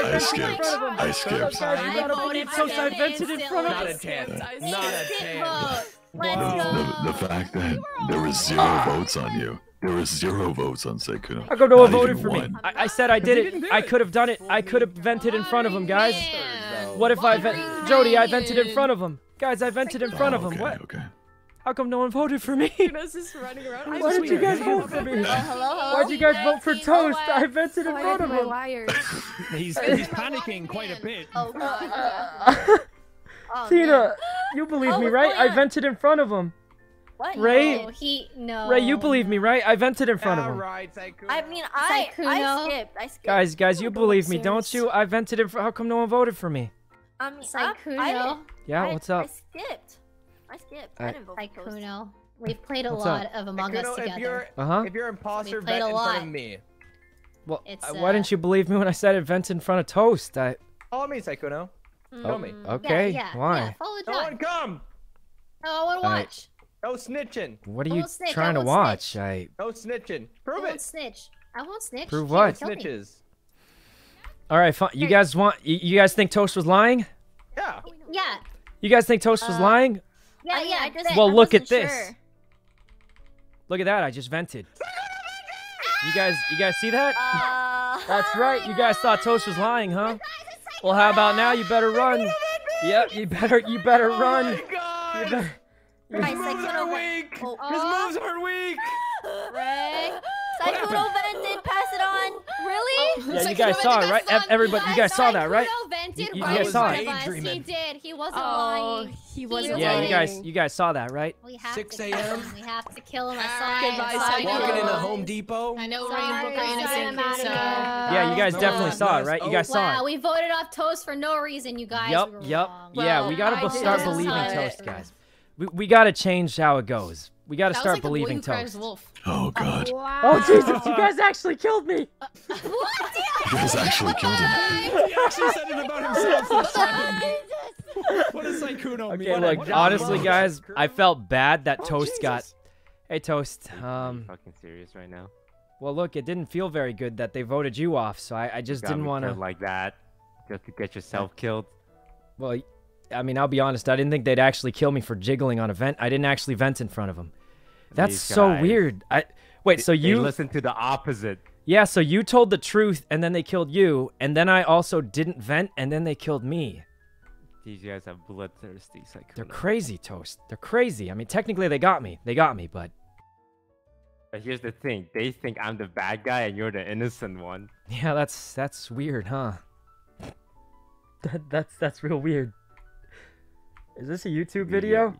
I skipped. I skipped. I vented in front of us. Not a chance. Not a chance. Wow. The, the fact that there was zero ah. votes on you. There was zero votes on Sykkuno. How come no one voted for one. me? I, I said I did it. I could have done it. I could have vented in front of him, guys. Man. What if I vented? Jodi, I vented in front of him. Guys, I vented in front oh, okay, of him. What? Okay. How come no one voted for me? You know, just running around. Why did you guys vote for me? Hello, hello. Why did you guys vote for Toast? I vented in front of him. He's, he's panicking quite a bit. Oh, God. Oh, Tina, man. You believe oh, me, right? I vented in front of him. What? Rae, no, he, no. Rae, you believe me, right? I vented in front of him. Right, I mean, I, I skipped. I skipped. Guys, guys, you believe me, don't you? I vented in front. How come no one voted for me? Um, Sykkuno. I, yeah, I, what's up? I skipped. I skipped. I, I didn't vote for Toast. Sykkuno. We've played a what's lot up? of Among Us together. If you're, uh-huh. if you're imposter, vet in front of me. Well, uh, why didn't you believe me when I said I vented in front of Toast? I. Follow me, Sykkuno. Tell me. Mm, okay. Yeah, yeah, why? Yeah, follow John. No one come. No one watch. Uh, no snitching. What are you snitch, trying to watch? Snitch. I. No snitching. Prove I it. Won't snitch. I won't snitch. Prove she what? Snitches. All right, fine. You guys want? You, you guys think Toast was lying? Yeah. Yeah. You guys think Toast was uh, lying? Yeah, I, yeah. I just, well, I look at this. Sure. Look at that. I just vented. You guys, you guys see that? Uh, That's right. You guys thought Toast was lying, huh? Well, how about now? You better run. Yep, you better, you better run. Oh my God! You better, you His moves are weak. His moves are weak. Right? Sykkuno vented. Pass it on. Really? Oh. Yeah, you guys saw it, right? Everybody, you guys saw that, right? You, you guys saw it. He did. He wasn't lying. He wasn't lying. Yeah, you guys, you guys saw that, right? six A M We have to kill him. I saw. Walking in a Home Depot. I know Rainbow Innocent. Yeah, you guys definitely saw it, right? You guys saw it. Wow, we voted off Toast for no reason, you guys. Yep, yep. Yeah, we gotta start believing Toast, guys. We we gotta change how it goes. We gotta that start like believing Toast. Oh God! Uh, wow. Oh Jesus! You guys actually killed me! Uh, what? You guys actually killed him. He actually said it about himself. What is Sykkuno? Okay, what, look. What honestly, love? guys, I felt bad that oh, Toast Jesus. got. Hey Toast. Um. Fucking serious right now. Well, look, it didn't feel very good that they voted you off, so I, I just got didn't want to like that, just to get yourself killed. Well, I mean, I'll be honest. I didn't think they'd actually kill me for jiggling on a vent. I didn't actually vent in front of them. That's These so guys. weird. I wait. So you listened to the opposite. Yeah. So you told the truth, and then they killed you, and then I also didn't vent, and then they killed me. These guys have bloodthirsty Sykkuno. They're crazy, Toast. They're crazy. I mean, technically they got me. They got me, but. But here's the thing. They think I'm the bad guy, and you're the innocent one. Yeah. That's that's weird, huh? that that's that's real weird. Is this a YouTube video?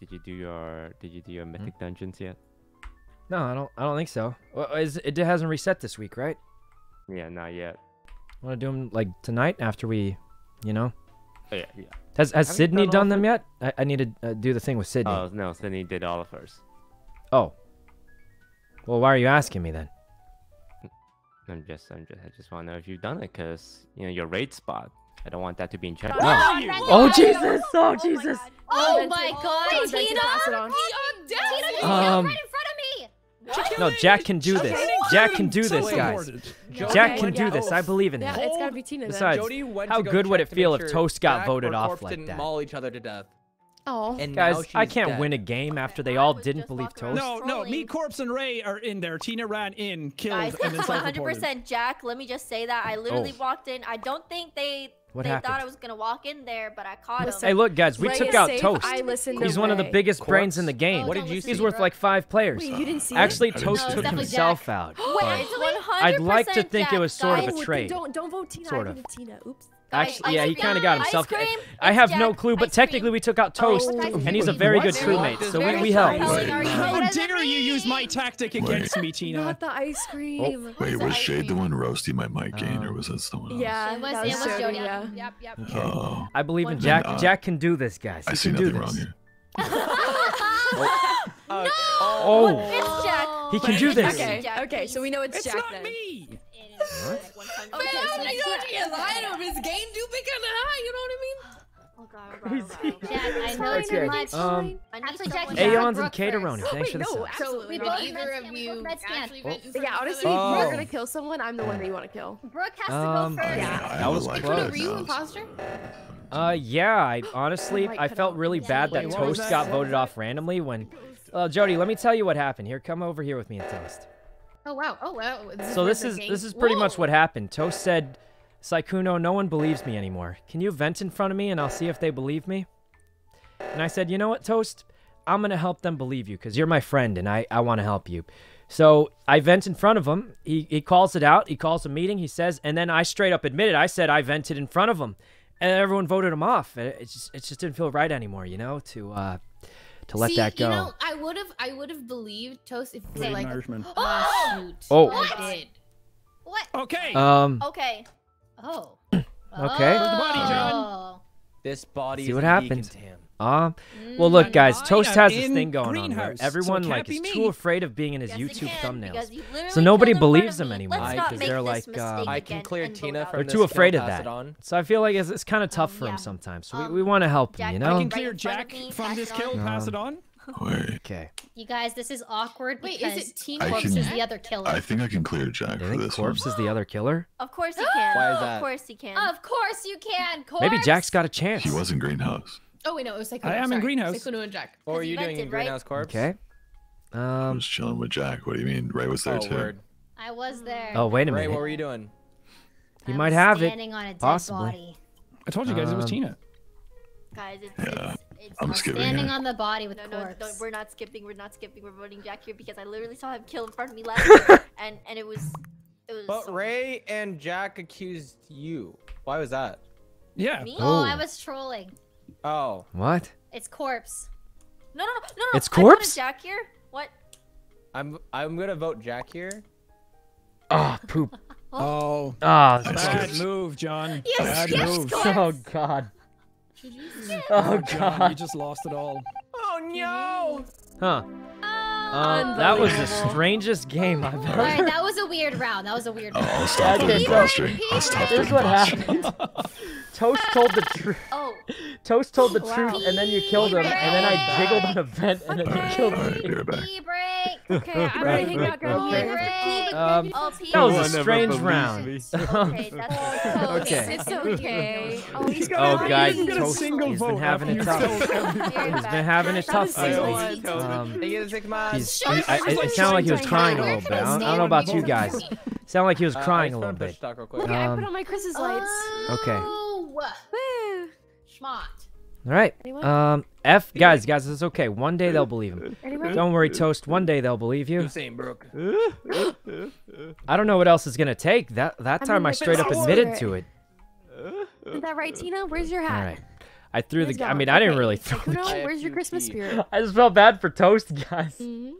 Did you do your Did you do your mythic mm-hmm. dungeons yet? No, I don't. I don't think so. Well, is, it hasn't reset this week, right? Yeah, not yet. Want to do them like tonight after we, you know? Oh, yeah, yeah. Has Has Haven't Sydney done, done them yet? I, I need to uh, do the thing with Sydney. Oh no, Sydney did all of hers. Oh. Well, why are you asking me then? I'm just I'm just I just want to know if you've done it, cause you know your raid spot. I don't want that to be in check. Oh, no. oh Jesus! Oh Jesus! Oh my God! Tina! Um, right in front of me. No, Jack can do this. Jack can do this, guys. Jack can do this. I believe in him. Yeah, it's gotta be Tina. Besides, how good would it feel if Toast got voted off like that? Maul each other to death. Oh, and guys, I can't dead. win a game after they all didn't believe Toast. No, no, me, Corpse, and Rae are in there. Tina ran in, killed, guys, and then one hundred percent Jack, let me just say that. I literally oh. walked in. I don't think they, they thought I was going to walk in there, but I caught listen, him. Hey, look, guys, we Rae took out safe. Toast. I He's to one Rae. of the biggest Corpse. brains in the game. Oh, what did you see? He's worth like five players. Wait, you didn't see Actually, it? Toast no, took himself Jack. out. Wait, I'd like to think Jack, it was sort guys. of a trade. Don't, don't vote Tina. Sort of. I voted Tina. Oops. Actually, yeah, he kind of got himself. I have Jack. no clue, but technically we took out Toast, oh, and he's a very what? good crewmate, so we, we helped. Wait. How dare you use my tactic wait. against me, Tina? Not the ice cream. Oh. Wait, was Shade the one roasting my mic gain, or was that someone else? Yeah, it was, was, was Jodi. Yeah. Yep, yep. Oh. I believe in Jack. Jack can do this, guys. He I see can do nothing this. wrong here. Uh, no! Oh. It's Jack. He can do this. Okay, okay, so we know it's, it's Jack then. It's not me. What? But okay, how do you know I know this game? You pick on the high, you know what I mean? Oh god, oh god, oh god. Jack, I know you're much. Um, actually, Jack, Aeons and Caterona. Thanks for the sub. So we both either of you. Yeah, honestly, we're gonna kill someone. I'm the one that you want to kill. Brooke has to go first. Yeah, that was close. Were you an imposter? Uh, yeah. I honestly, I felt really bad that Toast got voted off randomly when. Well, Jodi, let me tell you what happened. Here, come over here with me and Toast. Oh wow! Oh wow! This so this is game? this is pretty Whoa. much what happened. Toast said, "Sykkuno, no one believes me anymore. Can you vent in front of me and I'll see if they believe me?" And I said, "You know what, Toast? I'm gonna help them believe you because you're my friend and I I want to help you." So I vent in front of him. He he calls it out. He calls a meeting. He says, and then I straight up admitted. I said I vented in front of him, and everyone voted him off. And it just it just didn't feel right anymore, you know, to. Uh, To let See, that go. You know, I would have, I would have believed Toast if they like. Irishman. Oh, shoot. oh, what? Did. What? Okay. Um. Okay. Oh. Okay. Where's the body, John? This body. See what happened. Um. Uh, well, look, guys. Toast has this thing going on where everyone like is too afraid of being in his yes, YouTube thumbnails, so nobody believes him anymore because they're like, uh, I can clear Tina from. They're too afraid of that. So I feel like it's, it's kind of tough for him sometimes. So we we want to help him, you know. I can clear Jack from this kill. Pass it on. Wait. Okay. You guys, this is awkward because Wait, is it Team Corpse is the other killer. I think I can clear Jack for this one. Corpse is the other killer? Of course he can. Why is that? Of course he can. Of course you can. Corpse. Maybe Jack's got a chance. He was in Greenhouse. Oh wait, no, it was Sykkuno. I am sorry. in Greenhouse. Sykkuno and Jack. Or are you doing in Greenhouse, right? Corpse? Okay. Um, I was chilling with Jack. What do you mean? Rae was there oh, too. Word. I was there. Oh wait a minute. Rae, what were you doing? You might have standing it. On a dead Possibly. Body. I told you guys um, it was Tina. Guys, it's, yeah, it's, it's I'm skipping standing it. on the body with no, no, corpse. No, we're not skipping. We're not skipping. We're voting Jack here because I literally saw him kill in front of me last year, and and it was it was. But so Rae and Jack accused you. Why was that? Yeah. Me? Oh, I was trolling. Oh. What? It's corpse. No, no, no, no. It's corpse. I Jack here. What? I'm I'm gonna vote Jack here. Ah, oh, poop. oh. Ah, oh, bad move, John. Yes, bad yes, move. Corpse. Oh God. Oh God! You just lost it all. Oh no! Huh? Uh, um, that was the strangest game I've ever. Right, that was a weird round. That was a weird. Round. Oh, I'll stop okay, so, stop Here's what happened. Toast told the truth. Oh. Toast told the wow. truth, and then you killed him, break. and then I jiggled on a vent, and okay. then you killed him. Pee break. Okay, I'm gonna hang out, girl. Pee break. Um, oh, pee that was a strange round. It's okay, that's okay. It's okay. Oh, he's oh guys, he's Toast has been having it tough. He's been having it tough lately. Um, he's, I, I, it sounded like he was crying a little bit. I don't know about you guys. It sounded like he was crying a little bit. Look, I put on my Chris's lights. Okay. Woo. Schmott. All right. Anyone? Um, F guys, guys, it's okay. One day they'll believe him. Anyone? Don't worry, Toast. One day they'll believe you. Same, Brooke. I don't know what else it's gonna take. That that I time mean, I straight up admitted it. to it. Is that right, Tina? Where's your hat? All right. I threw Where's the. Gone? I mean, I didn't really throw the. Know? Where's your Christmas spirit? I just felt bad for Toast, guys. Mm-hmm.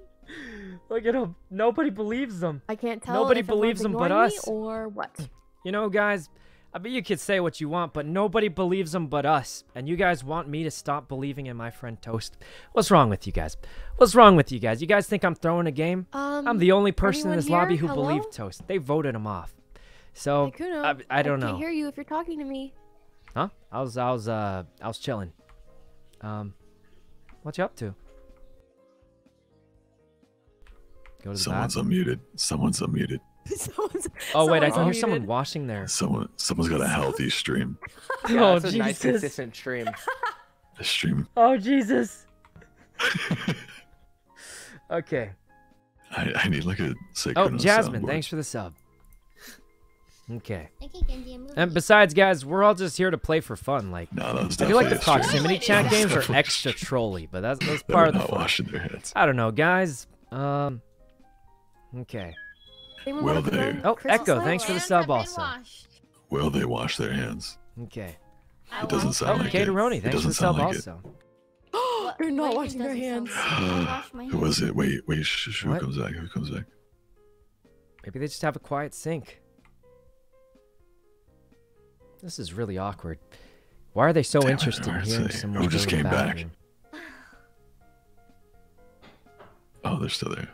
Look at him. Nobody believes them. I can't tell. Nobody if believes them but us. Or what? You know, guys. I mean, you could say what you want, but nobody believes them but us. And you guys want me to stop believing in my friend Toast. What's wrong with you guys? What's wrong with you guys? You guys think I'm throwing a game? Um, I'm the only person in this here? lobby who Hello? believed Toast. They voted him off. So, Sykkuno, I, I don't I know. I can't hear you if you're talking to me. Huh? I was, I was, uh, I was chilling. Um, what you up to? Go to the Someone's bathroom. unmuted. Someone's unmuted. Someone's, oh wait, I can hear someone washing there. Someone, someone's got a healthy stream. yeah, oh Jesus! A nice consistent stream. The stream. Oh Jesus. okay. I, I need like a Sykkuno Oh Jasmine, soundboard. thanks for the sub. Okay. And besides, guys, we're all just here to play for fun. Like, no, I feel like the proximity chat games are extra trolly, but that's that's part of the fun. Washing their heads. I don't know, guys. Um. Okay. Will they? Oh, Echo, thanks for the sub also. Will they wash their hands? Okay. It doesn't sound like it. Oh, Kateroni, thanks for the sub also. Oh, they're not washing their hands. Who was it? Wait, wait, who comes back? Who comes back? Maybe they just have a quiet sink. This is really awkward. Why are they so interested in hearing someone? Who just came back? Oh, they're still there.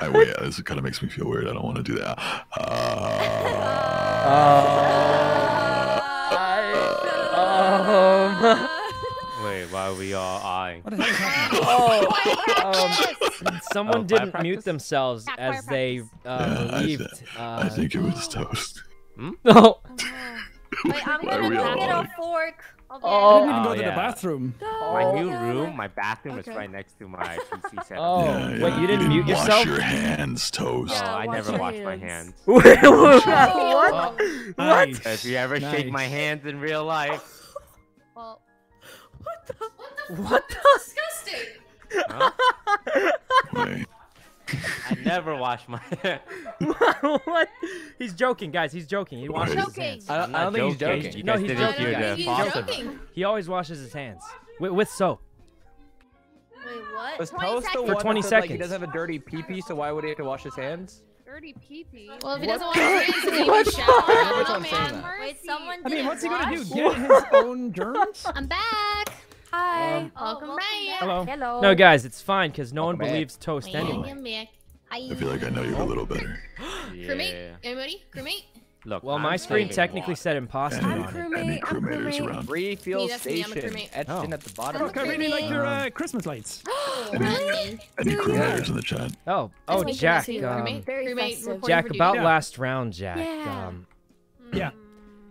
I, wait, this kind of makes me feel weird. I don't want to do that. Uh, uh, um, wait, why are we all eyeing? What the hell is happening? Oh, um, someone oh, didn't mute themselves as they uh, yeah, believed. I, said, uh, I think it was Toast. Hmm? No. Wait, I'm going to get a fork. Okay. Oh, I didn't even go oh, to yeah. the bathroom. Oh, my new room, my bathroom okay. is right next to my P C setup. Oh, yeah, yeah. Wait, you didn't, you didn't mute wash yourself? Wash your hands, Toast. Yeah, oh, I wash never wash hands. my hands. What? What? What? If you ever nice. shake my hands in real life. Well, what the? What the? What the? Disgusting. Huh? Wait. I never wash my hair. What? He's joking, guys. He's joking. He washes his hands. I don't, I don't think joking. he's joking. No, he's joking. He's, he's joking. He always washes his hands with, with soap. Wait, what? Was Toast the one for twenty seconds? Like, he doesn't have a dirty pee-pee, so why would he have to wash his hands? Dirty pee-pee? Well, if he doesn't wash his hands, then he would shower. Oh, man. Wait, someone I mean, what's he gonna do? Get his own germs? I'm back. Hi. Um, welcome welcome back. Hello. Hello. No, guys, it's fine because no welcome one back. believes Toast I anyway. I feel like I know you a little better. Yeah. Crewmate? Anybody? Crewmate? Look. Well, I'm my screen technically said imposter. Any, crewmate, any crewmate, crewmate is around. Refuel station crewmate. etched oh. in at the bottom. Look, I really like your uh, Christmas lights. any, any crewmaters yeah. in the chat? Oh, oh, That's Jack. Um, crewmate, Jack, about yeah. last round, Jack. Yeah. Um, yeah.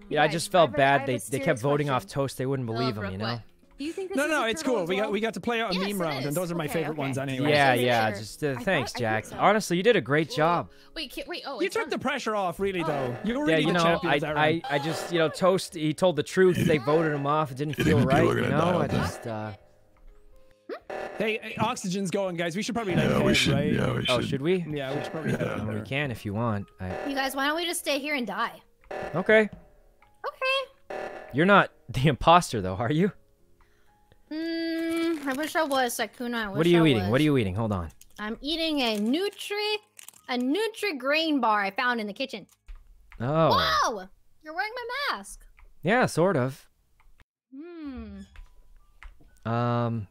yeah, I just felt bad. They they kept voting off Toast. They wouldn't believe him, you know. Do you think this no, is no, it's cool. Well? We got we got to play out a yes, meme round, and those are my okay, favorite okay. ones anyway. Yeah, yeah. Just uh, thanks, Jack. So. Honestly, you did a great Ooh. job. Wait, can't, wait. Oh, you took on. the pressure off, really, oh. though. You were yeah, really you the know, champions. I, I, I just, you know, Toast. He told the truth. They voted him off. It didn't feel didn't right. You know, I just. Uh... Hey, hey, oxygen's going, guys. We should probably. Yeah, we head, should. Right? Yeah, we should. Oh, should we? Yeah, we should probably. Yeah. We can if you want. You guys, why don't we just stay here and die? Okay. Okay. You're not the imposter, though, are you? Mmm, I wish I was, Sykkuno. I wish What are you I eating? Was. What are you eating? Hold on. I'm eating a Nutri... a Nutri-Grain bar I found in the kitchen. Oh. Wow! You're wearing my mask. Yeah, sort of. Hmm. Um...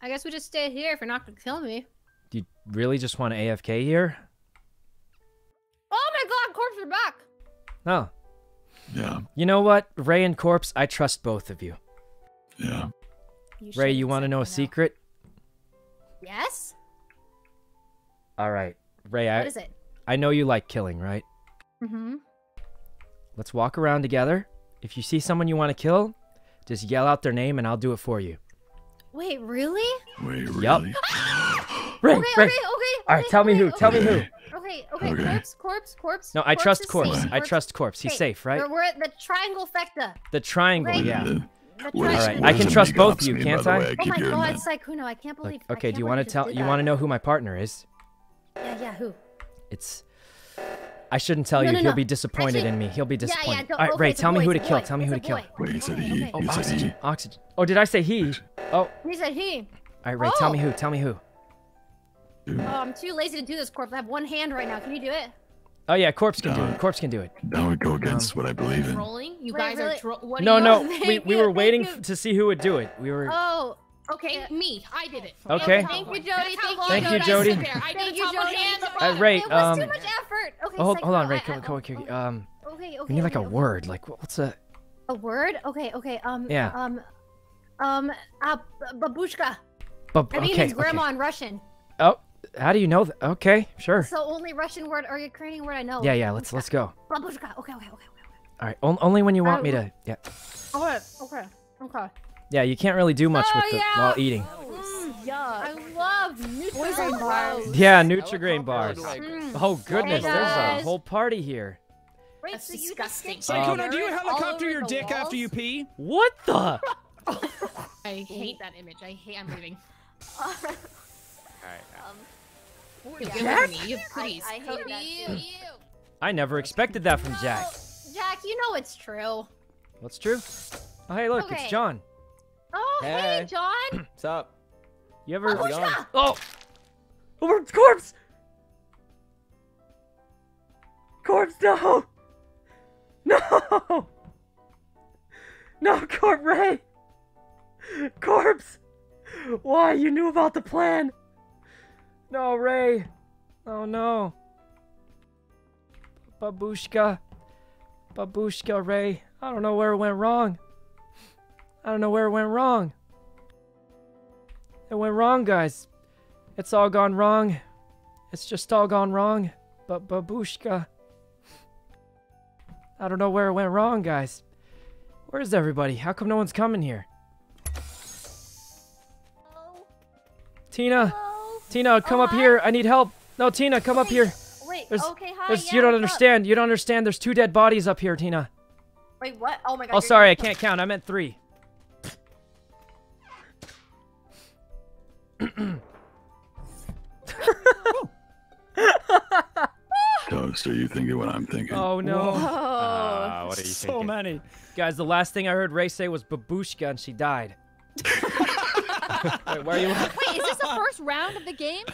I guess we just stay here if you're not gonna kill me. Do you really just want to A F K here? Oh my god, Corpse, are back! Oh. Yeah. You know what? Rae and Corpse, I trust both of you. Yeah. You Rae, you want to know a secret? Yes. All right, Rae. I, what is it? I know you like killing, right? Mm-hmm. Let's walk around together. If you see someone you want to kill, just yell out their name, and I'll do it for you. Wait, really? Wait, really? Yup. Rae, okay, Rae. Okay, okay, all right, okay, tell me okay, who. Okay. Tell me who. Okay, okay, okay. Corpse, corpse, corpse. No, I corpse trust corpse. corpse. I trust corpse. He's okay. safe, right? We're at the triangle fecta. The triangle, Rae. yeah. yeah. Where's, All right, I can trust both of you, can't I? I? Oh my god, Sykkuno, I can't believe. Like, okay, can't do you want to tell? You want to know who my partner is? Yeah, yeah, who? It's. I shouldn't tell no, you. No, He'll no. be disappointed Actually, in me. He'll be disappointed. Yeah, yeah, All right, okay, Rae, tell me boy, who to kill. Boy. Tell me it's who to kill. Wait, he said he. Okay. Oh, you oxygen. Said he. Oxygen. Oh, did I say he? Oh. He said he. All right, Rae, oh. tell me who. Tell me who. Oh, I'm too lazy to do this, Corpse. I have one hand right now. Can you do it? Oh yeah, Corpse can no. do it. Corpse can do it. Now we go against um, what I believe in. Trolling? You guys are tro what No, no, we, we were waiting to see who would do it. We were. Oh, okay, yeah. me. I did it. Okay. okay. Thank you, Jodi. Thank you, Jodi. Thank you, Jodi. Rae, um. It was too much effort. Okay. Oh, hold, hold on, Rae. Come, come, come. Um. Okay, okay. We need like okay, a okay. word. Like what's a? A word? Okay, okay. Um. Yeah. Um. Um. Uh, babushka. Bab I mean, okay, it's grandma okay. in Russian. Oh. How do you know that? Okay, sure. It's the only Russian word or Ukrainian word I know. Yeah, yeah, let's let's go. Okay, okay, okay, okay. All right, on, only when you want uh, me to. Yeah. Okay, okay, okay. Yeah, you can't really do much oh, with the yeah. while eating. Oh, mm, I love Nutri-Grain bars. Yeah, Nutri-Grain bars. Mm. Oh goodness, hey, there's a whole party here. Wait, That's so disgusting. Sykkuno, um, do you helicopter your dick walls? after you pee? What the? I hate that image. I hate. I'm leaving. All right. Um, Jack? You, please. I, I, hate you. I never expected that from Jack. No, Jack, you know it's true. What's true? Oh, hey, look, okay. it's John. Oh, hey, hey John. What's up? You ever? Oh, oh, oh corpse. Corpse, no, no, no, Corpse, Rae, Corpse, Why? You knew about the plan! No, Rae! Oh no. Babushka. Babushka, Rae. I don't know where it went wrong. I don't know where it went wrong. It went wrong, guys. It's all gone wrong. It's just all gone wrong. But Babushka. I don't know where it went wrong, guys. Where is everybody? How come no one's coming here? Hello? Tina. Hello? Tina, come oh, up hi. here. I need help. No, Tina, come Wait. up here. Wait, there's, okay, hi. There's, yeah, you don't understand. Up. You don't understand. There's two dead bodies up here, Tina. Wait, what? Oh my god. Oh, sorry. I can't count. I meant three. Toast, are you thinking what I'm thinking? Oh no! Uh, what are you so thinking? many guys. The last thing I heard Rae say was "Babushka," and she died. Wait, where are you? Wait, is this the first round of the game?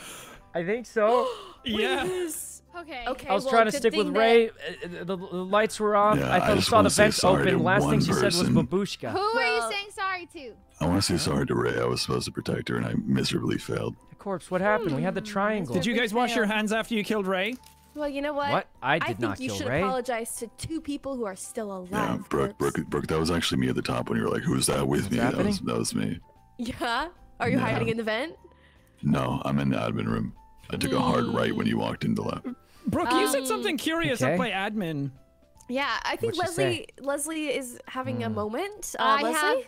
I think so. Yes. Yeah. Okay. Okay. I was well, trying to stick with Rae. That... The, the lights were on. Yeah, I, thought I saw the vents open. Last thing she person. said was "Babushka." Who well, are you saying sorry to? I want to say sorry to Rae. I was supposed to protect her, and I miserably failed. Corpse, what happened? Hmm. We had the triangle. Did you guys wash your hands after you killed Rae? Well, you know what? What? I did I not kill Rae. I think you should Rae. apologize to two people who are still alive. Yeah, Brooke, Brooke, Brooke, that was actually me at the top when you were like, who's that with What's me? That was, that was me. Yeah? Are you yeah. hiding in the vent? No, I'm in the admin room. I took mm. a hard right when you walked in the left. Brooke, um, you said something curious okay. up by admin. Yeah, I think What'd Leslie Leslie is having mm. a moment. Uh, I Leslie? have...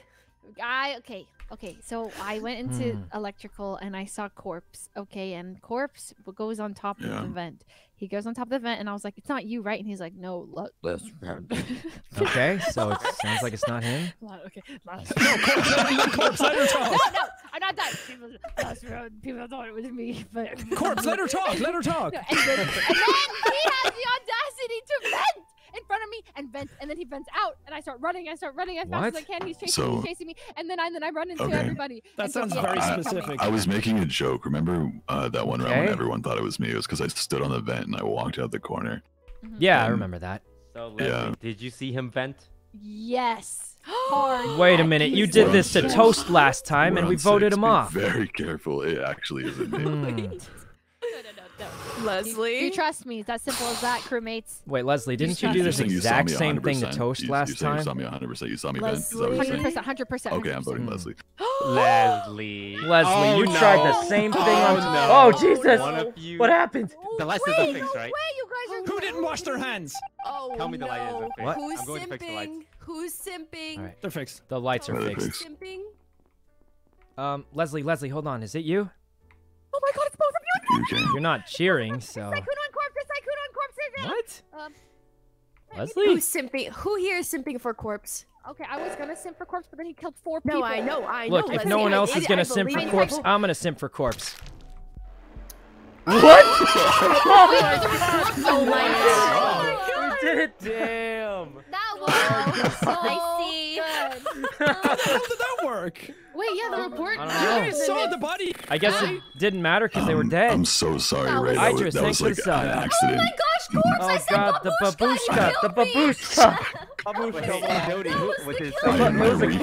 I, okay. Okay, so I went into mm. electrical and I saw Corpse. Okay, and Corpse goes on top yeah. of the vent. He goes on top of the vent, and I was like, "It's not you, right?" And he's like, "No, let's." Okay, so it sounds like it's not him. Okay, no, Corpse, let her talk. No, no, I'm not done. People, last round, people thought it was me, but Corpse, let her talk. Let her talk. No, and, then, and then he has the audacity to vent in front of me and vents, and then he vents out, and I start running. I start running as fast as I can. He's chasing so, me, chasing me, and then I then I run into okay. everybody. That sounds so, very I, specific. I was making a joke. Remember uh, that one okay. round when everyone thought it was me? It was because I stood on the vent and I walked out the corner. Mm-hmm. Yeah, um, I remember that. So Leslie, yeah. did you see him vent? Yes. Hard. Wait a minute. You did We're this to six. Toast last time, We're and we voted six. him Be off. Very careful. It actually isn't me. No. Leslie, you, you trust me? It's as simple as that, crewmates. Wait, Leslie, didn't you, you do this exact same thing to Toast you, last you time? You saw me one hundred percent. You saw me vent. one hundred percent. Okay, I'm voting Leslie. Leslie. Leslie, oh, you no. tried the same thing. Oh, on... no. oh Jesus! One of you... What happened? Oh, the light is not fixed, right? No way, you guys are... Who didn't wash their hands? Oh, Tell me no. the light isn't fixed. What? Who's I'm going simping? To fix the lights. Who's simping? Right. They're fixed. The lights are fixed. Simping? Um, Leslie, Leslie, hold on. Is it you? Oh my God, it's both of you. You're not cheering, so. Sykkuno and Corpse, Sykkuno and Corpse is it? What? Um, Leslie? Who's simping? Who here is simping for Corpse? Okay, I was gonna simp for Corpse, but then he killed four people. No, I know, I Look, know. Look, if no one else I is gonna simp for Corpse, I'm gonna simp for Corpse. What? Oh my God! We did it! Damn! That was so icy. How did that work? Wait, yeah, the report. I, I saw the body. I guess it didn't matter because um, they were dead. I'm so sorry, Rae. That was, that was like an accident. Oh my gosh, Corpse! Oh I said God, babushka, the babushka, the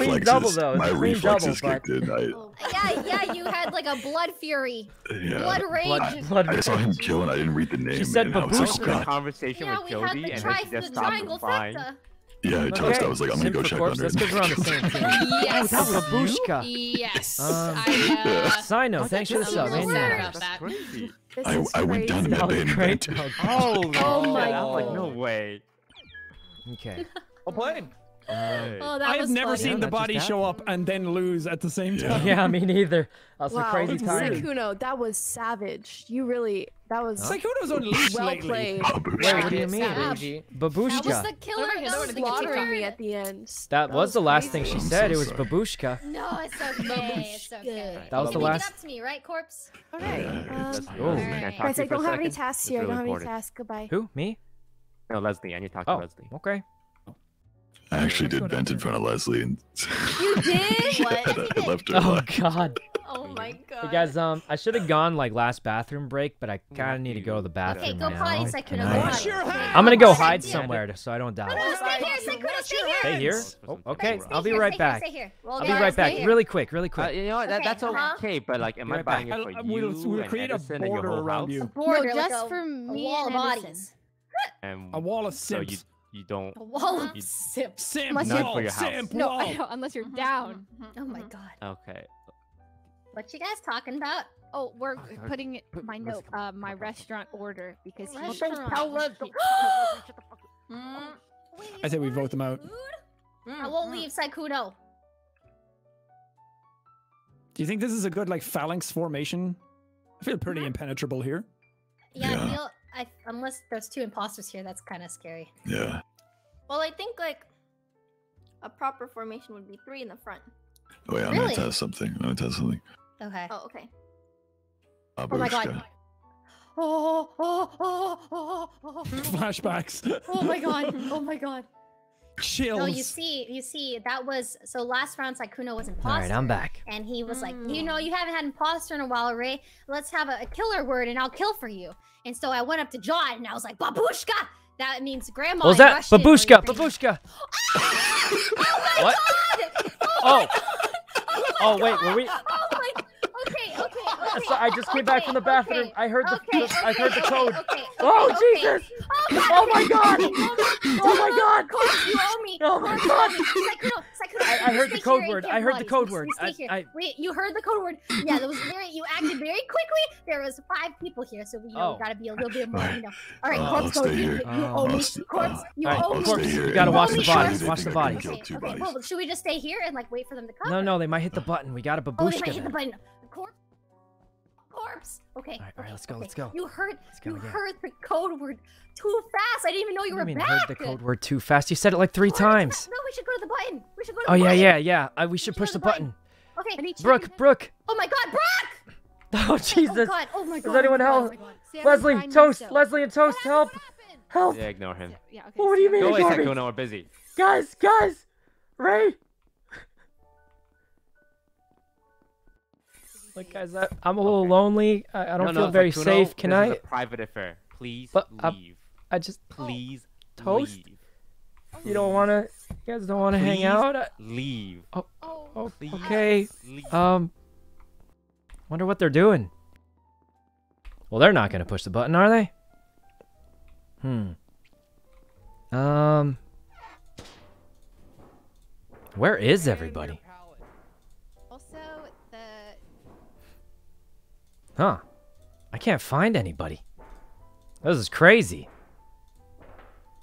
babushka. My reflexes kicked in. Yeah, yeah, you had like a blood fury, yeah. blood rage. Blood, blood I saw him kill and I didn't read the name. She said babushka. Like, conversation yeah, with Jodi and then she just stopped crying. Yeah, I toast. Okay. I was like, I'm gonna go check on her. Yes. Oh, that was babushka. Yes. Um, I, uh, Sino, oh, thanks for the sub. I, I went down to that bay and invented. Oh, oh my God. I'm like, no way. Okay. I'll play. Right. Oh, I have never funny. seen yeah, the body show up and then lose at the same time. Yeah, yeah me neither. That was wow. a crazy time. Sykkuno, that was savage. You really, that was... Huh? Sykuno's on leash well lately. Played. Wait, what do you mean? Babushka. That was the killer that was slaughtering me at the end. That, that was, was the last thing she said. So it was babushka. No, it's okay. It's okay. Right. That was you the last... up to me, right, Corpse? All right. Guys, I don't have any tasks here. I don't have any tasks. Goodbye. Who? Me? No, Leslie. I need to talk to Leslie. Okay. I actually did vent in front of Leslie and you did? What? I left her. Oh God. Oh my god. Hey guys, um, I should have gone like last bathroom break, but I kind of need to go to the bathroom. Okay, go potty, Sykkuno. Wash your hands. I'm gonna go hide somewhere so I don't die. No, no, stay here, Sykkuno, stay here. Stay here? Oh, okay, I'll be right back. I'll be right back, really quick, really quick. You know what? That's okay, but like, am I buying it for you? We'll create a border around you. No, just for me and Edison. A wall of sips. You don't. A wall of simp. Simp. No, simp. No, I know, unless you're down. Oh my god. Okay. What you guys talking about? Oh, we're putting my note, uh, my restaurant order because he. I said we vote them out. I won't leave, Sykkuno. Do you think this is a good like phalanx formation? I feel pretty impenetrable here. Yeah, yeah. I feel. I, unless there's two imposters here, that's kind of scary. Yeah. Well, I think like a proper formation would be three in the front. Oh yeah, I'm really? gonna test something. I'm gonna test something. Okay. Oh okay. Babushka. Oh my god. Oh oh oh oh oh. Flashbacks. Oh my god. Oh my god. Chills. So you see, you see, that was so last round Sykkuno was imposter. All right, I'm back. And he was mm. like, you know, you haven't had imposter in a while, Rae. Let's have a, a killer word, and I'll kill for you. And so I went up to John, and I was like, Babushka. That means grandma. What was that? Babushka, Babushka. Oh my what? god! Oh. Oh, oh wait, were we? Oh my god. Okay, okay, okay. So I just came okay, back from the bathroom. Okay, I heard the, okay, the okay, I heard the code. Okay, okay, oh okay. Jesus! Oh my god! Oh my god! You owe me! Oh my god! Sykkuno, Sykkuno, I, I heard the code word. I heard the code word. I wait, you heard the code word. Yeah, there was very. You acted very quickly. There was five people here, so we you know, oh. gotta be a little bit more. You know. All right, uh, corpse, you, you owe me. Corpse, you owe me. Corpse, you gotta watch the bodies. Watch the bodies. Okay, well, should we just stay here and like wait for them to come? No, no, they might hit the button. We got a Babushka. Oh, they might hit the button. Corpse. Corpse. Okay. All right, okay, all right let's go. Okay. Let's go. You heard. Let's go, you yeah. heard the code word too fast. I didn't even know you what were you mean, back. Heard the code word too fast. You said it like three oh, times. No, we should go to the button. We should go to. Oh the yeah, button. yeah, yeah. I, we, we should push the button. button. Okay. Brooke, Brooke. Oh my God, Brooke! Oh Jesus! Oh God! Oh my God! Does anyone help? Oh Leslie, Toast, so. Leslie and Toast, what help! Help! Yeah, ignore him. Yeah, okay. What do you mean? Go away, Sykkuno. We're busy. Guys, guys, Rae. Like guys, I, I'm a little okay. lonely. I, I don't no, feel no, very Sykkuno, safe. Can this I? Is a private affair. Please but, leave. I, I just please Toast. Leave. You don't wanna. You guys don't wanna please hang out. I, leave. Oh, oh please okay. Leave. Um. Wonder what they're doing. Well, they're not gonna push the button, are they? Hmm. Um. Where is everybody? Huh. I can't find anybody. This is crazy.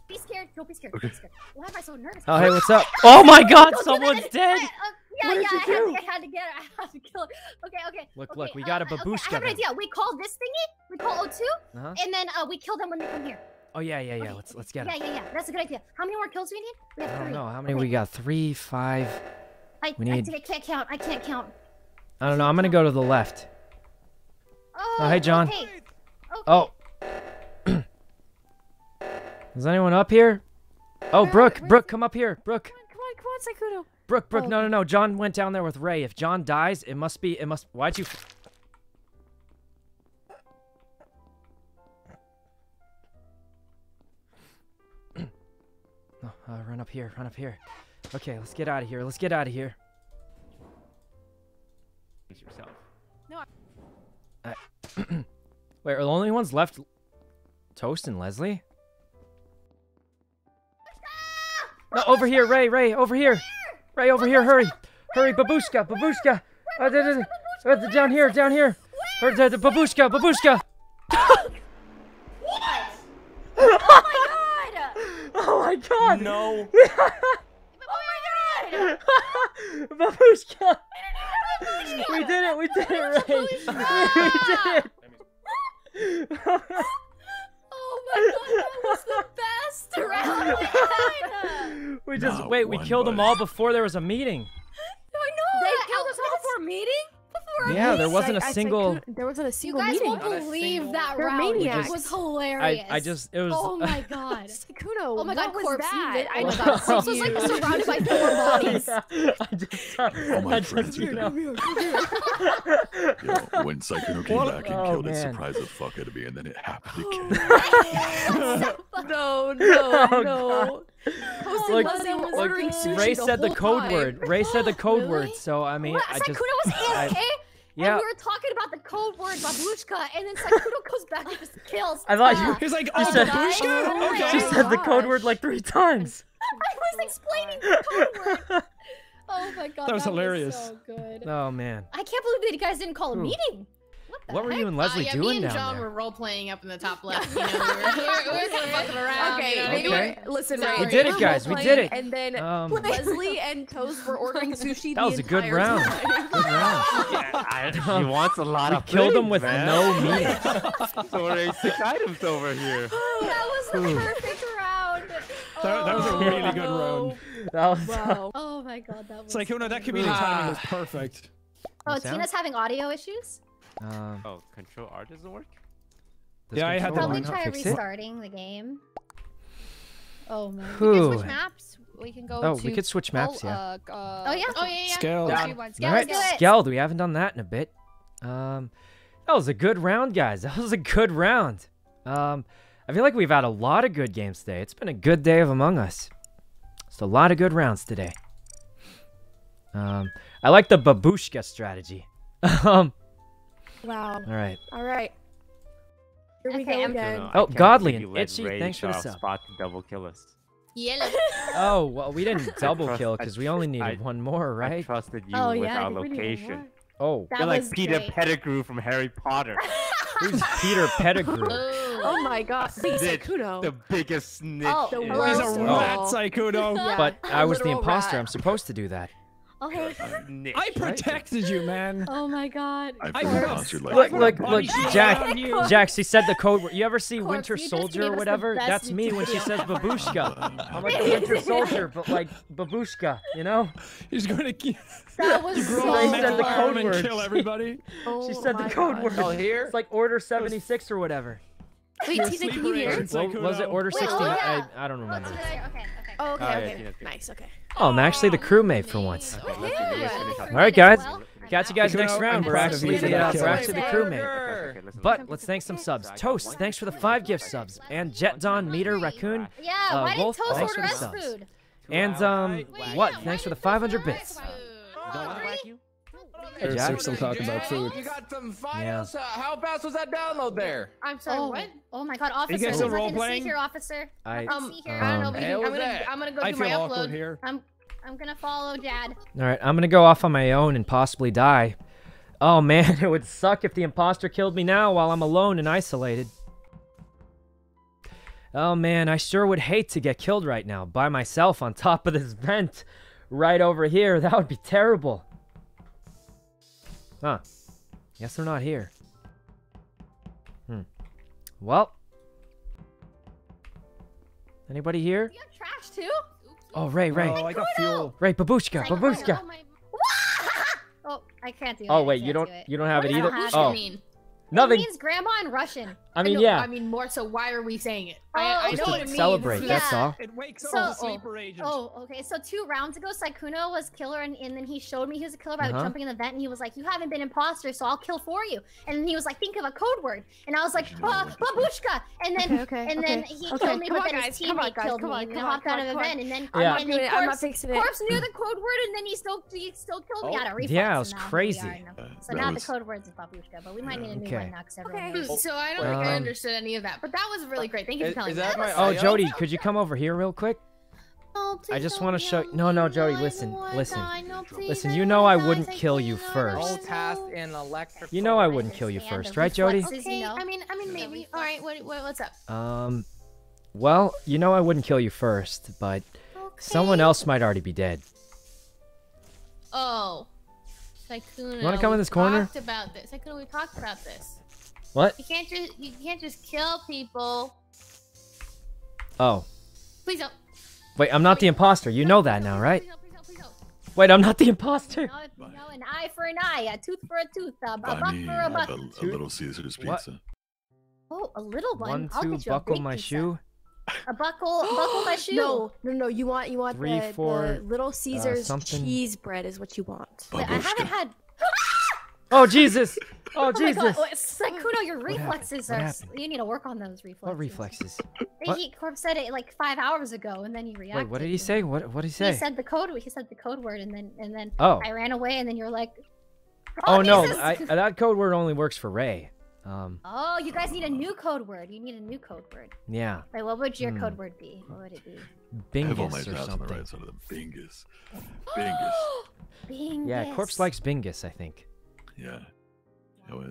Be scared. Don't be scared. Don't be scared. Why am I so nervous? Oh, hey, what's up? Oh my god, someone's dead! Uh, yeah, what did yeah, you I, do? Had to, I had to get her. I had to kill her. Okay, okay. Look, okay, look, we got uh, a Babushka. Okay, I have an idea. We call this thingy, we call O two, uh-huh. and then uh, we kill them when they come here. Oh, yeah, yeah, yeah. Okay. Let's let's get it. Yeah, yeah, yeah. That's a good idea. How many more kills do we need? We have three. I don't know. How many okay. we got? Three, five. I, we need... I, I can't count. I can't count. I don't know. I'm going to go to the left. Oh, oh, hey, John. Okay. Okay. Oh. Is anyone up here? Oh, Brooke. Brooke, come up here. Brooke. Come on, come on, come on Sykkuno. Brooke, Brooke, oh. no, no, no. John went down there with Rae. If John dies, it must be, it must, why'd you? No, oh, uh, run up here, run up here. Okay, let's get out of here. Let's get out of here. Yourself. No, I Uh, wait, are the only ones left Toast and Leslie? No, over here, Rae, Rae, over here! Rae, over here, hurry! Hurry, Babushka, Babushka! Uh, down here, down here! Babushka, Babushka! What? Oh my god! Oh my god! No! Oh my god! Babushka! We did it! We did it, Rae! We did it! Oh my god, that was the best round we had! We just- Not wait, we killed buddy. them all before there was a meeting! No, I know! They killed us all before a meeting? Before were yeah, there wasn't a single. There wasn't a single meeting. You guys won't believe that round. It was hilarious. I, I just, it was. Oh my god, Sykkuno. Oh my god, Corpse. I just was like surrounded by four bodies. I just, oh my friends, you know. When Sykkuno came back and killed it, surprised the fuck out of me, and then it happened again. No, no, no. Like, like Rae said the code time. word. Rae said the code really? word. So I mean, what? I just. Sykkuno was A F K. Yeah. And we were talking about the code word Babushka, and then Sykkuno goes back and just kills. I thought you. He's like, oh, she said, Babushka? Okay. She said the code word like three times. I was explaining the code word. Oh my god, that was that hilarious. Was so good. Oh man. I can't believe that you guys didn't call a Ooh. meeting. What, what were you and Leslie uh, yeah, doing down there? Me and John were role-playing up in the top left. You know, we were, we were, we were kind of fucking around. Okay, you know, okay. We were, listen, Sorry. we did it, guys. We did it. And then um, Leslie and Toast were ordering sushi. That was the a good round. Good round. Yeah, I, um, he wants a lot we of. We killed him with man. no meat. So we're six items over here. That was the perfect round. Oh, that, that was a really wow. good round. That was. Wow. Oh my god, that was. It's like, oh no, that comedian uh, timing was perfect. Oh, Tina's having audio issues. Uh, oh, control R doesn't work? Does yeah, I had to probably try restarting it? the game. Oh man. We can switch maps. We can go oh, to... Oh, we could switch maps, oh, yeah. Uh, uh, oh, yeah. Oh, yeah, yeah. Skeld. Alright, Skeld. We haven't done that in a bit. Um, That was a good round, guys. That was a good round. Um, I feel like we've had a lot of good games today. It's been a good day of Among Us. It's a lot of good rounds today. Um, I like the Babushka strategy. um... Wow. All right. All right. Here we okay, go again. No, oh, Godly and Itchy, thanks for the sub. Spot to double kill us. Yellow. Oh, well, we didn't double trust, kill because we only needed I, one more, right? I trusted you oh, with yeah, our location. Oh, that you're like Peter great. Pettigrew from Harry Potter. Who's Peter Pettigrew? Oh my God, big Sykkuno. The biggest snitch. Oh, the worst He's a rat, oh. Sykkuno. Yeah, but I was the imposter. Rat. I'm supposed to do that. Okay. I protected you, man. Oh my god. I protected you. Look, look, look, Jack. Jack, she said the code word. You ever see Corpse, Winter Soldier or whatever? That's me when she says Babushka. I'm like the Winter Soldier, but like Babushka, you know? He's gonna keep. That was so hard. And kill everybody. Oh she said the code god. word. Oh, here? It's like Order seventy-six or whatever. Wait, Tina, can you hear? Was it Order sixteen? Oh, yeah. I, I don't remember. Oh, okay, okay. Oh, okay, oh, okay. Yeah, nice, okay. Oh, I'm actually the crewmate for once. Okay, okay. Yeah. All right, guys. Well, catch you guys next round. We're actually the, uh, we're actually the crewmate. But let's thank some subs. Toast, thanks for the five gift subs. And Jet Don, Meter, Raccoon, uh, Wolf, thanks for the subs. And, um, what? Thanks for the five hundred bits. Hey, Jack. There's some talk about food. You got some finals. Yeah. Uh, how fast was that download there? I'm sorry. Oh, what? Oh my God, officer. You guys I'm not gonna see here, officer. I, um, um, here. I don't know. Hey, I'm, gonna, I'm gonna go I do my upload here. I'm I'm gonna follow Dad. All right, I'm gonna go off on my own and possibly die. Oh man, it would suck if the imposter killed me now while I'm alone and isolated. Oh man, I sure would hate to get killed right now by myself on top of this vent, right over here. That would be terrible. Huh. Guess they're not here. Hmm. Well. Anybody here? You have trash too? Oops. Oh, Rae, Rae. Oh, I got fuel. Rae, Babushka, Babushka. Oh, my... oh, I can't do it. Oh, wait, you don't, do you don't have what it either? Have oh. Mean? Nothing. It means grandma in Russian. I mean, I yeah. I mean, more so, why are we saying it? Oh, I, I know what it means. Celebrate, yeah. that's all. It wakes so, up the sleeper agent. Oh, okay. So two rounds ago, Sykkuno was killer, and, and then he showed me he was a killer by uh-huh. jumping in the vent, and he was like, you haven't been imposter, so I'll kill for you. And then he was like, think of a code word. And I was like, uh, Babushka! And then okay, okay, and then okay. he okay. killed me, but then his teammate killed me, and then hopped out of a vent, and then Corpse knew the code word, and then he still he still killed me out of reflex. Yeah, it was crazy. So now the code word's Babushka, but we might need a new one now, because everyone. So I don't I understood any of that, but that was really great. Thank you for telling me. Oh, Jodi, could you come over here real quick? Oh, I just want to show. No, no, Jodi, listen, listen, listen. You know I wouldn't kill you first. You know I wouldn't kill you first, right, Jodi? Okay. I mean, I mean, maybe. All right. What, what, what's up? Um, well, you know I wouldn't kill you first, but okay. someone else might already be dead. Oh, Sykkuno. You want to come in this corner? Talked about this. Sykkuno, we talked about this. What? You can't just you can't just kill people. Oh. Please help. Wait, I'm not Wait. the imposter. You no, know that now, right? Please help, please help, please help. Wait, I'm not the imposter. No, no, an eye for an eye, a tooth for a tooth, a buck for a buck. A, a little Caesar's pizza. What? Oh, a little one. One, two, I'll get you buckle a my pizza. Shoe. A buckle, buckle my shoe. No, no, no. You want, you want Three, the, four, the Little Caesar's uh, cheese bread is what you want. Wait, I haven't had. Oh Jesus! Oh, oh Jesus! Oh, Sykkuno, your reflexes are—you need to work on those reflexes. What reflexes? What? He Corpse said it like five hours ago, and then you reacted. Wait, what did he say? What? What did he say? He said the code. He said the code word, and then and then oh. I ran away, and then you're like, oh, oh no, I, that code word only works for Rae. Um. Oh, you guys need a new code word. You need a new code word. Yeah. Wait, what would your mm. code word be? What would it be? Bingus I have all my or something. On the right side of them. Bingus. Bingus. Bingus. Yeah, Corpse likes Bingus, I think. Yeah.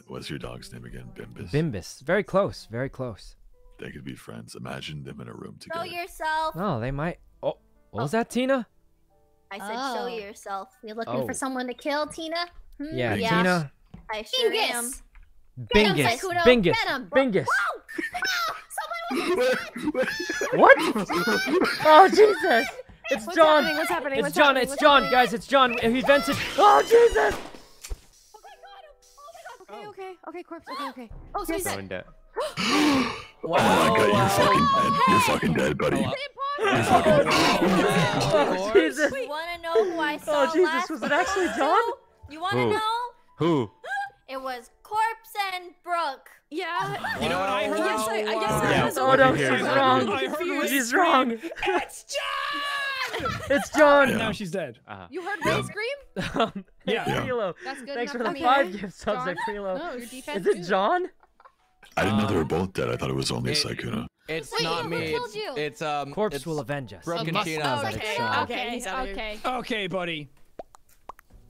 What's your dog's name again? Bimbus? Bimbus. Very close. Very close. They could be friends. Imagine them in a room together. Show yourself. No, they might. Oh, what oh. was that, Tina? I said oh. show yourself. You're looking oh. for someone to kill, Tina? Hmm? Yeah, yeah, Tina. I sure Bingus. am. Bingus. Get him, Sykkuno. Bingus. Get him. Bingus. Whoa. Whoa. Someone was What? Oh, Jesus. It's What's John. Happening? What's happening? It's What's John. Happening? It's What's John. Happening? Guys, it's John. He vented. Oh, Jesus. Okay, okay, Corpse, okay, okay. Oh, so he's dead. Oh my god, you're fucking dead. You're fucking dead, buddy. You're fucking dead. Oh, Jesus. You want to know who I saw last? Oh, Jesus, was it actually John? You want to know? Who? It was Corpse and Brooke. Yeah. You know what I heard? Yes, I guess I heard. Oh, no, she's wrong. She's wrong. It's John! It's John! Yeah. And now she's dead. Uh-huh. You heard Rae yeah. scream? um, yeah. yeah. Krilo. That's good Thanks for the five okay. gift subs at Krilo. No, your defense Is it John? I didn't um, know they were both dead. I thought it was only it, Sykkuno. It's Wait, not me. It's, it's um. Corpse it's will avenge us. Broken okay. Tina. Oh, okay. Okay. Okay. He's okay. Okay, buddy.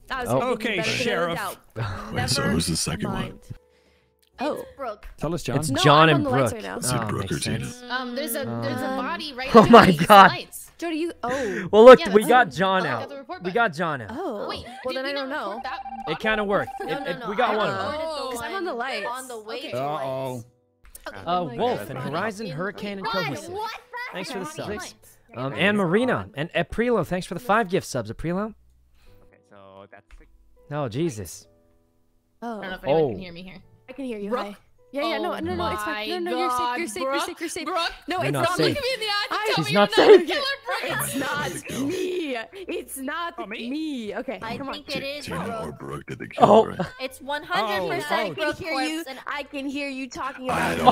That was oh. Okay, Sheriff. Wait, so who's the second mind. one? Oh, Brooke. Tell us, John. It's no, John I'm and Brooke. Right now. Is it Brooke oh, or Tina? Um, there's a there's a body right there. Oh my God. Jodi, you. Oh. Well, look, yeah, we, got oh, John out. Got we got John out. Oh. Wait, well, then I don't know. It kind of worked. It, no, no, no. It, we got I one of them. Because I'm on the lights. On the way okay. to lights. Uh-oh. Okay. Uh, oh Wolf and Horizon, Hurricane, and Kobusen. Thanks for the subs. Um, and Marina and Aprilo. Thanks for the five gift subs, Aprilo. Okay, so that's. No, Jesus. Oh. I don't know if anyone can hear me here. I can hear you. Hi. Yeah, yeah, no, no, no, it's fine. No, no, you're safe, you're safe, you're safe, you're safe. No, it's not me. Look at me in the eye and tell me you're not a killer, Brooke. It's not me. It's not me. Okay, come on. I think it is Brooke. Oh. It's one hundred percent Brooke Corpse, and I can hear you talking about it.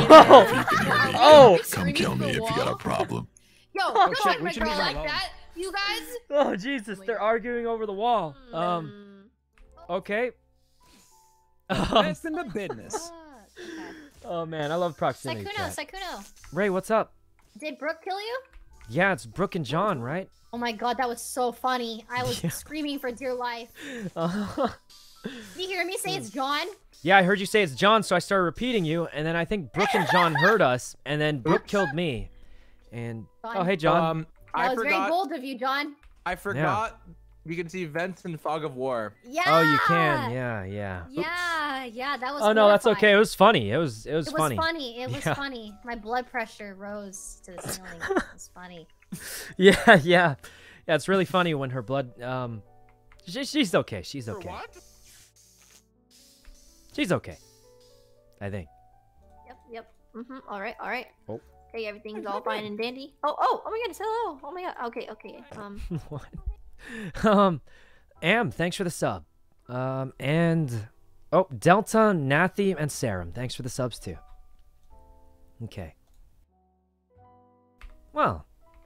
Oh. Come kill me if you got a problem. Yo, don't hit my girl like that, you guys. Oh, Jesus, they're arguing over the wall. Um, okay. That's in the business. Oh man, I love Proximity Chat. Sykkuno, Sykkuno. Rae, what's up? Did Brooke kill you? Yeah, it's Brooke and John, right? Oh my god, that was so funny. I was yeah. screaming for dear life. Uh, Did you hear me say it's John? Yeah, I heard you say it's John, so I started repeating you, and then I think Brooke and John heard us, and then Brooke killed me. And John. Oh, hey, John. Um, that I was forgot... very bold of you, John. I forgot. Yeah. You can see vents in Fog of War. Yeah. Oh, you can. Yeah, yeah. Oops. Yeah, yeah. That was. Oh no, horrifying. That's okay. It was funny. It was. It was funny. It was funny. funny. It was yeah. funny. My blood pressure rose to the ceiling. It was funny. Yeah, yeah, yeah. It's really funny when her blood. Um, she, she's okay. She's okay. What? She's okay. I think. Yep. Yep. Mhm. All right. All right. Oh. Okay. Everything's all fine and dandy. Oh. Oh. Oh my goodness. Hello. Oh my god. Okay. Okay. Um. What? um, Am, thanks for the sub. Um, and oh, Delta, Nathy, and Sarum, thanks for the subs too. Okay. Well,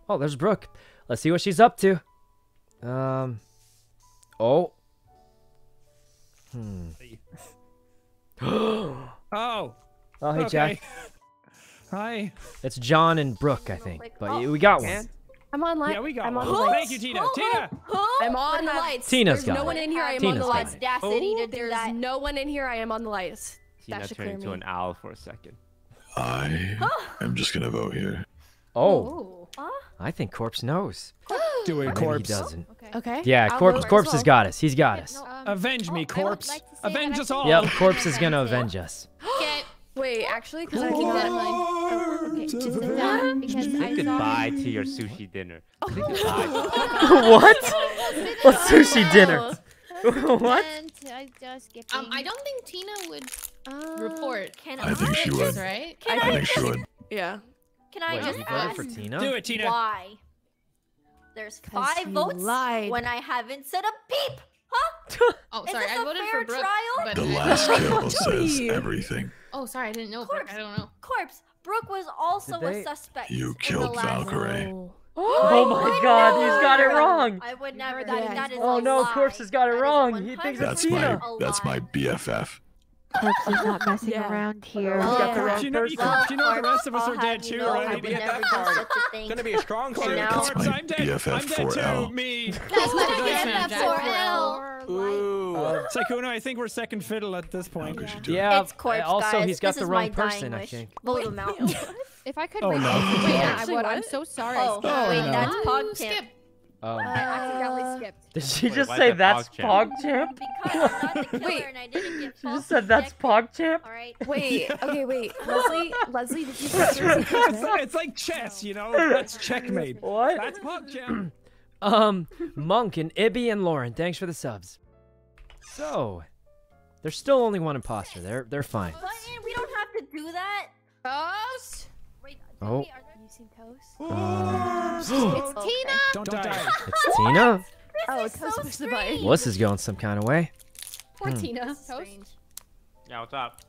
oh, there's Brooke. Let's see what she's up to. Um, oh. Hmm. oh. Oh, hey okay. Jack. Hi. It's John and Brooke, I think, but oh, we got one. I'm on light. Yeah, we got I'm on the lights. Thank you, Tina. Oh, Tina. Oh, I'm on the lights. Tina's There's got no it. one in here. I am Tina's on the lights. Audacity to do that. There's no one in here. I am on the lights. Tina that turned into me. an owl for a second. I am just gonna vote here. Oh. Huh? I think Corpse knows. Do it, Corpse. He doesn't. Okay. okay. Yeah, I'll Corpse. Corpse well. has got us. He's got us. Um, avenge me, Corpse. Like avenge us all. Yep, Corpse is gonna avenge us. Okay. Wait, actually, because I keep that in mind. Okay, just sit down because I saw goodbye to your sushi dinner. Say goodbye. What? What sushi dinner? What? I just get um, I don't think Tina would uh, report. Can I, I think she would. Right? Can I, I think she would. Yeah. Can I Wait, just ask for Tina? Do it, Tina. Why? There's five votes lied. When I haven't said a peep. Huh? Oh, sorry. I voted for Brooke. Trial? But the last table says everything. Oh, sorry. I didn't know. Corpse, I don't know. Corpse. Brooke was also they... a suspect. You killed Valkyrie. Oh, oh my God! Never. He's got it wrong. I would never. That, yeah. that is oh no! Lie. Corpse has got it that wrong. He thinks it's Tina. My, that's my B F F. Corpse is not messing yeah. around here. Oh, yeah. Corpse, you know, you, well, you know Corpse, the rest of us are dead too, right? The B F F card. It's gonna be a strong card. That's my B F F four L. Me. That's my B F F four L. Ooh. Sykkuno, I think we're second fiddle at this point. Yeah. Also, he's got the wrong person, I think. If I could. Oh no. I would. I'm so sorry. Oh wait, that's PogChamp. Um, I accidentally skipped. Did she Wait, just say that's PogChamp? Because I'm not the killer Wait. And I didn't get She just said that's PogChamp? Alright. Wait, okay, wait. Leslie, Leslie, did you say that? It's like chess, you know? That's checkmate. What? That's PogChamp. um, Monk and Ibby and Lauren, thanks for the subs. So, there's still only one imposter. They're, they're fine. But we don't have to do that. Toast? Wait, oh. Wait, Toast? Uh, it's Tina! Don't die. It's Tina? Oh, Toast so pushed the button. Bliss is going some kind of way. Poor hmm. Tina. Toast? Strange. Yeah, what's up?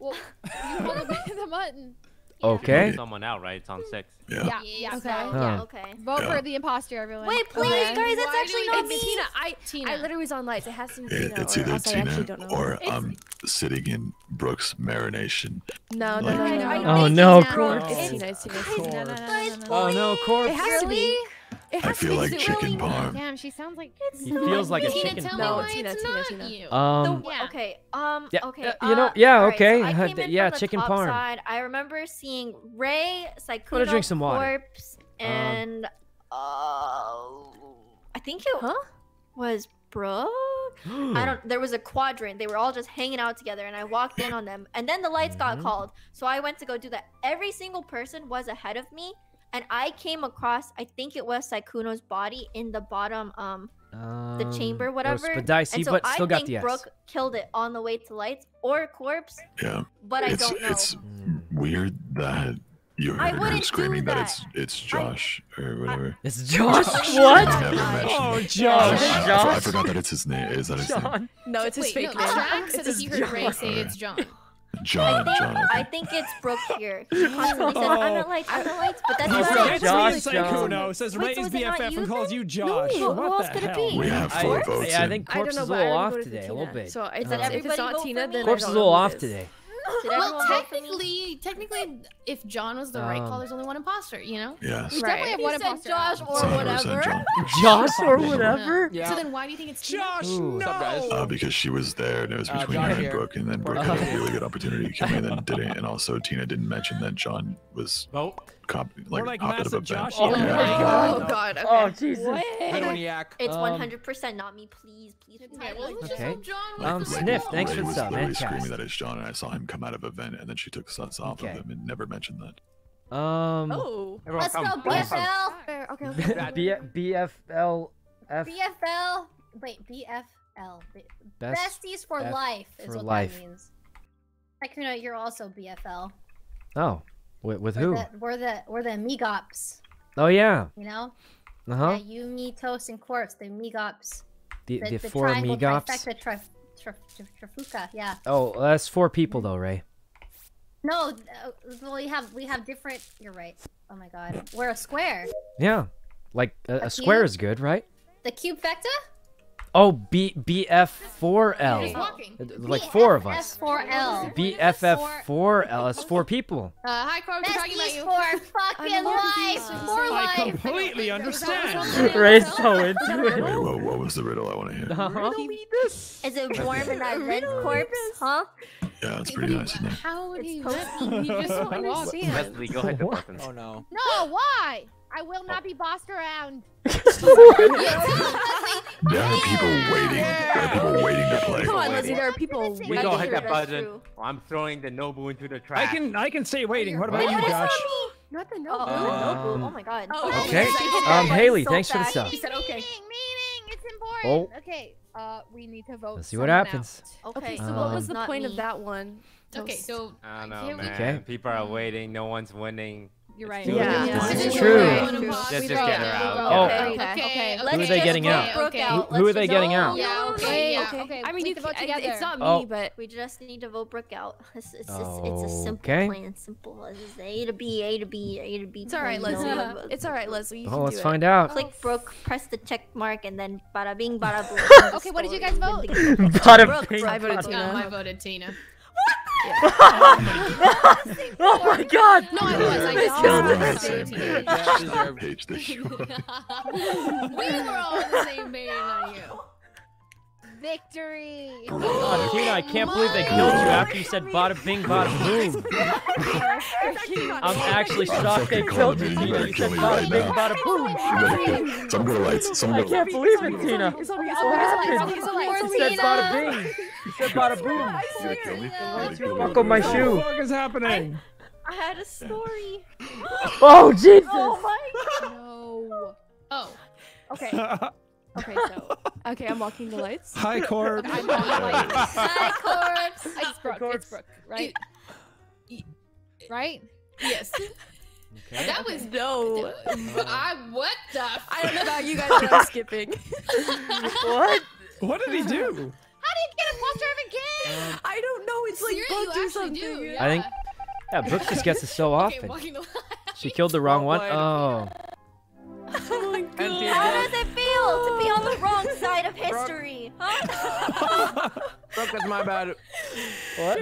Well, you hold the button. Okay. It's someone out, right? It's on six. Yeah. Yeah, yeah okay. So, yeah, okay. Vote yeah. for the imposter, everyone. Wait, please, okay. guys, that's Why actually not me. Tina. I, Tina. I literally was on lights. It has to be Tina. It, it's or, either Tina or I'm sitting in Brooke's marination. No, no, like, no, no, no. Oh, no, Corpse. It's Tina. It's Tina. It's Tina. No, no, no. Oh, no, Corpse. It has to be. It has I feel to like chicken parm. Damn, she sounds like it's He feels like a chicken parm. No, Tina, Tina, Tina. Um, the, yeah. okay, um, yeah, okay. Uh, you know, yeah, uh, okay. Right, so I came in yeah, from the chicken top parm. Side. I remember seeing Rae, Sykkuno, Corpse, um, and uh, I think it huh? was Brooke. I don't. There was a quadrant. They were all just hanging out together, and I walked in on them. And then the lights mm-hmm. got called, so I went to go do that. Every single person was ahead of me. And I came across, I think it was Sykkuno's body in the bottom, um, um the chamber, whatever. But dicey, so but still I got think the Brooke killed it on the way to lights or Corpse. Yeah. But I it's, don't know. It's weird that you heard her screaming that. that it's it's Josh I, or whatever. It's Josh. What? Oh, Josh. I, I, I forgot that it's his name. Is that his John. name? No, it's his Wait, fake no, name. Jack said that he heard Rae say it's John. John, I think, John. I think it's Brooke here. He constantly says, I'm not lights, I'm not lights, but that's no, not it. Josh, Sykkuno says Rae's so B F F and calls you Josh. No, what who else could hell? It be? We have four I, votes. Yeah, I think Corpse is a little off today, a little bit. So it's, uh, if it's not Tina, then Corpse is a little off today. Well, technically, technically, if John was the um, right call, there's only one imposter, you know? Yes. We definitely right. have one imposter. Josh or so whatever. John. Josh or whatever? Yeah. So then why do you think it's Josh? Ooh, no! Uh, because she was there, and it was between uh, her and Brooke, and then Brooke had a really good opportunity to kill me, and then didn't. And also, Tina didn't mention that John was... Oh. Cop, like, like massive of a Josh. Oh, yeah. God. oh God! Okay. Oh Jesus! What? It's one hundred percent not me. Please, please. Okay. Well, okay. John um, Sniff, thanks Rae for the sub. Rae was screaming that it's John, and I saw him come out of a vent, and then she took suns off okay. of him and never mentioned that. Um. Oh. Let's go B F L. Okay. B F L. Wait, B F L. Besties for life is what that means. Sykkuno, you're also B F L. Oh. With, with we're who? The, we're the we're the Migops. Oh yeah. You know. Uh huh. Yeah, you, me, Toast, and Corpse. The Migops. The the, the, the four Migops. Trifecta, tri, tri, tri, trifuka, yeah. Oh, that's four people though, Rae. No, uh, well, we have we have different. You're right. Oh my God, we're a square. Yeah, like a, a, a square is good, right? The cubefecta. Oh, B B F four L. Like four of us. B F F four L. B F F four L. It's four people. Uh, hi, Corpse. We're talking about you. For fucking life. For life. I completely understand. Rae's so into it. Wait, what, what was the riddle I want to hear? Uh-huh. Is it warm in that red Corpse? Huh? Yeah, it's pretty nice, isn't it? How do you just want to see it? Leslie, go ahead to fucking. Oh no. No, why? I will not oh. be bossed around. There are people waiting. There are people waiting to play. Come on, Leslie. There are people. We don't hit that button. I'm throwing the Nobu into the trash. I can, I can stay waiting. What about what you, Josh? Not the Nobu. Um, oh my God. Okay. Um, Haley, so thanks for the sub. She said okay. Meaning, meaning, it's important. Oh. Okay. Uh, we need to vote. Let's see what happens. Out. Okay. So um, what was the point me. of that one? Toast. Okay. So. I don't know, man. Okay. People are waiting. No one's winning. You're right. Yeah. Yeah. This is true. Let's just, just get her out. Okay. Okay. okay. okay. Who are they getting out? Okay. Who, who are they getting out? Yeah. Okay. Yeah. Okay. okay. I mean, you can vote together. It's not me, oh. but we just need to vote Brooke out. It's, it's, oh. it's, it's a simple okay. plan. Simple. It's A to B, A to B, A to B. It's all right, Leslie. No. It's all right, Leslie. You oh, can let's do find it. out. Click Brooke, press the check mark, and then bada bing, bada boom. Okay. What did you guys vote? Bada bing. I voted Tina. I voted Tina. Oh my God! No, I was. I was. We were all on the same page on you. Victory! Oh, Tina, I can't believe they killed you after you said bada bing, bada boom. I'm actually shocked they killed you, Tina. You said bada bing, bada boom. Some go lights. Some go lights. I can't believe it, Tina. What happened? You said bada bing. You said bada boom. Buckle my shoe. What the fuck is happening? I had a story. Oh, Jesus! Oh my God! No. Oh. Okay. Okay, so okay, I'm walking the lights. Hi, Corpse. I'm walking the lights. Hi, Corpse. It's Brooke. Corpse. It's Brooke, right? E e right? Yes. Okay. That was no. I what the? I don't know about you guys, but I'm skipping. What? What did he do? How did he get a poster of a kid? Um, I don't know. It's like Brooke do something. Do, yeah. I think. Yeah, Brooke just gets it so often. Okay, the she killed the wrong oh, one. Oh. Oh my God. How does it feel to be on the wrong side of history? Huh? Brooke, that's my bad. What?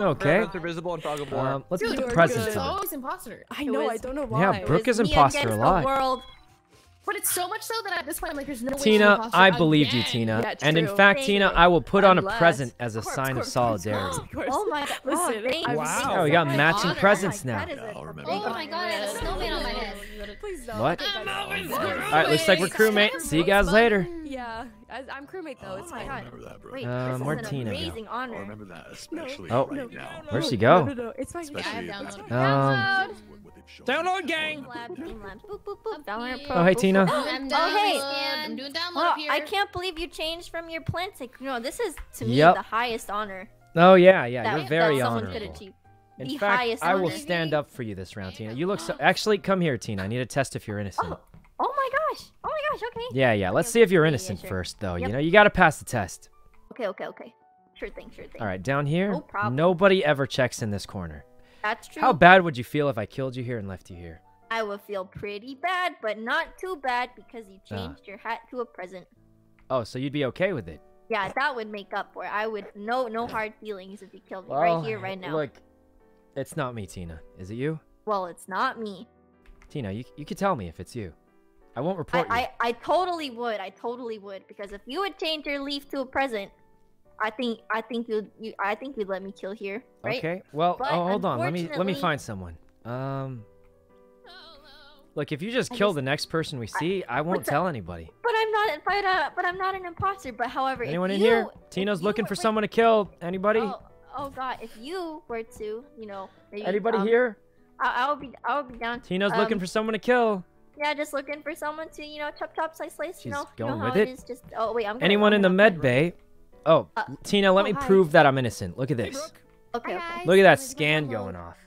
Okay. Um, let's put the presents on. Always imposter. I know. I don't know why. Yeah, Brooke is imposter a lot. But it's so much so that at this point, I'm like, there's no way. Tina, I believed you, Tina. Yeah, and in fact, thank Tina, you. I will put on Unless. a present as a corpse, sign corpse, of solidarity. Corpse. Oh my God! Listen, wow! Oh, we got matching honor. presents now. Yeah, oh my God! I have a snowman on my head. Please don't. What? I'm All right, looks like we're crewmates. See you guys later. Yeah, I'm crewmate though. Oh, it's my God. Wait, um, this is an amazing honor. I remember that, especially oh, right now. Where'd she go? No, no, it's my God. Download gang! Oh, hey, Tina. I'm oh, hey. I'm doing download well, here. I can't believe you changed from your plan to... No, this is, to me, yep. the highest honor. Oh, yeah, yeah. That, you're very honorable. In the fact, I honor. will stand up for you this round, Tina. You look so... Actually, come here, Tina. I need to test if you're innocent. Oh, oh my gosh. Oh, my gosh. Okay. Yeah, yeah. Let's okay, see if you're innocent yeah, sure. first, though. Yep. You know, you got to pass the test. Okay, okay, okay. Sure thing, sure thing. All right, down here, no nobody ever checks in this corner. That's true. How bad would you feel if I killed you here and left you here? I would feel pretty bad, but not too bad because you changed uh. your hat to a present. Oh, so you'd be okay with it? Yeah, that would make up for it. I would no no hard feelings if you killed me well, right here, right now. Look, it's not me, Tina. Is it you? Well, it's not me. Tina, you you could tell me if it's you. I won't report I, you. I I totally would. I totally would because if you would change your leaf to a present. I think I think you'd, you I think you'd let me kill here, right? Okay. Well, but oh, hold on. Let me let me find someone. Um oh, no. Look, if you just I kill just, the next person we see, I, I won't tell the, anybody. But I'm not but uh but I'm not an imposter, but however, anyone if in you, here? Tina's looking were, for wait, someone to kill. Anybody? Oh, oh God, if you were to, you know, maybe, anybody um, here? I I'll be I'll be down. Tina's um, looking for someone to kill. Yeah, just looking for someone to, you know, chop chop slice slice, She's you know. Going you know with it. it is, just Oh, wait, I'm going Anyone in the med bay? Oh, uh, Tina, let oh, me hi. prove that I'm innocent. Look at this. Hey, okay, okay. Look at that scan going off.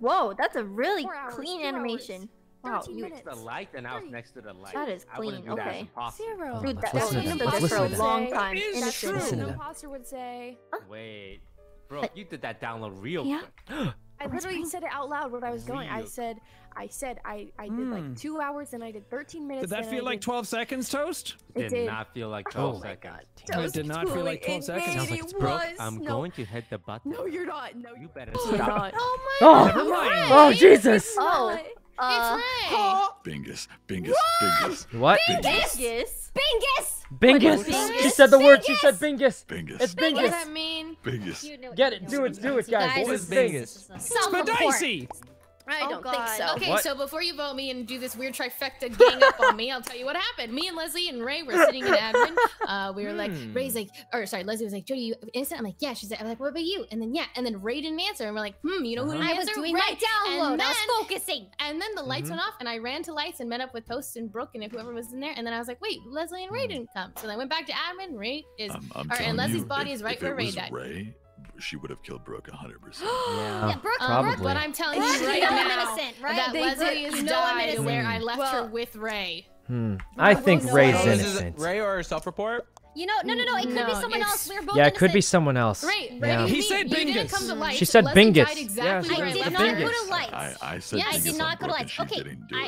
Whoa, that's a really hours, clean animation. Wow, you minutes. the light and I was next to the light. That is clean. I okay. That Zero. Oh, Dude, that was an imposter for a long time. That's an imposter would say. Wait. Bro, you did that download real yeah. quick. I literally said it out loud where I was going. I said, I said, I, I did mm. like two hours and I did thirteen minutes. Did that feel I like did... twelve seconds, Toast? It did, did not feel like twelve oh seconds. Toast it did not feel like twelve seconds. Sounds like it's broke. I'm no. going to hit the button. No, you're not. No, you better oh, stop. Oh my God. Oh, right. oh Jesus. Oh, uh, it's Rae. Oh. Bingus. Bingus. Bingus. What? Bingus. Bingus. Bingus. Bingus. Bingus. She said the Bingus. word. She said Bingus. Bingus. It's Bingus. What does that mean? Bingus. You know, Get it. You know, do it. Do it, guys. What is Bingus? It's Spedicey. I oh don't God. think so. Okay, what? so before you vote me and do this weird trifecta gang up on me, I'll tell you what happened. Me and Leslie and Rae were sitting in admin. Uh, we were hmm. like, Ray's like, or sorry, Leslie was like, Jodi, you innocent? I'm like, yeah. She's like, I'm like, what about you? And then, yeah. And then Rae didn't answer. And we're like, hmm, you know who didn't I answer? I was doing Rae. my download. Then, I was focusing. And then the lights mm-hmm. went off, and I ran to lights and met up with Toast and Brooke and whoever was in there. And then I was like, wait, Leslie and Rae didn't come. So then I went back to admin. Rae is, um, or, and Leslie's you, body if, is right where Rae died. Rae, she would have killed Brooke one hundred percent. Yeah, yeah, Brooke, um, Brooke, but I'm telling you right now, no innocent, right? that they Leslie is died no where I left well, her with Rae. Hmm. I we'll think Ray's so innocent. Is Rae or her self-report? You know, no, no, no, it could no, be someone else. We were both yeah, it innocent. could be someone else. Rae, Rae, yeah. He, he said Bingus. She said Leslie Bingus. Exactly yeah, I did not Bingus. go to lights. I, I said yeah, I did not go to lights. Okay,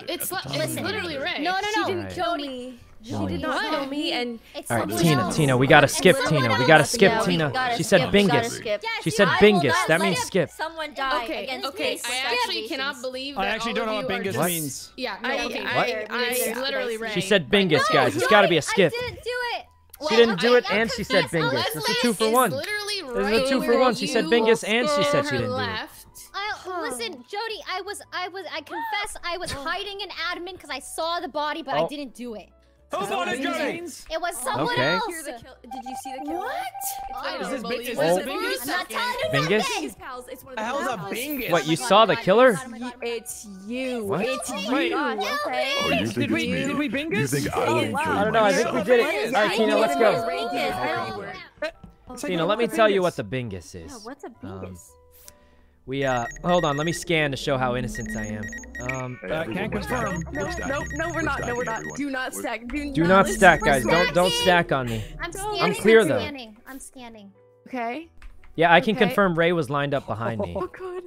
it's literally Rae. No, no, no, she didn't kill me. She did not know me, and all right, Tina, else. Tina, we gotta it's skip Tina. We gotta skip yeah, Tina. Gotta she skip. said Bingus. Yes, she said I Bingus. That means skip. Someone died okay, against okay. Me. I actually cannot believe that I actually don't know what Bingus just... means. Yeah, no, I, okay. I, I, I literally Rae. She said Bingus, guys. It's gotta be a skip. I didn't do it. Well, she didn't okay, do it, I'm and confused. she said Bingus. It's a two for one. It's a two for one. She said Bingus, and she said she didn't do it. I, listen, Jodi, I was, I was, I confess, I was hiding in admin because I saw the body, but I didn't do it. Who voted Jodi? It was someone okay. else. Did you see the kill? What? I don't is this believe it. Oh. Bingus? I'm not telling you Bingus? Pals. It's one of the hell's a Bingus? What, you oh saw God, the killer? God, oh God, oh it's you. What? It's you. Wait, okay. Oh, you did, we, did we Bingus? You think I, oh, wow. I don't know. I think we did it. All right, Tina, let's go. Tina, let me tell you what the Bingus is. What's a Bingus? We, uh, hold on, let me scan to show how innocent I am. Um, hey, uh, can't confirm. No, no, no, we're not, no, we're not. Do not stack. Do, do not, not stack, guys. Don't, don't stack on me. I'm scanning. I'm clear, though. I'm scanning. I'm scanning. Okay. Yeah, I can okay. confirm Rae was lined up behind me. Oh, God.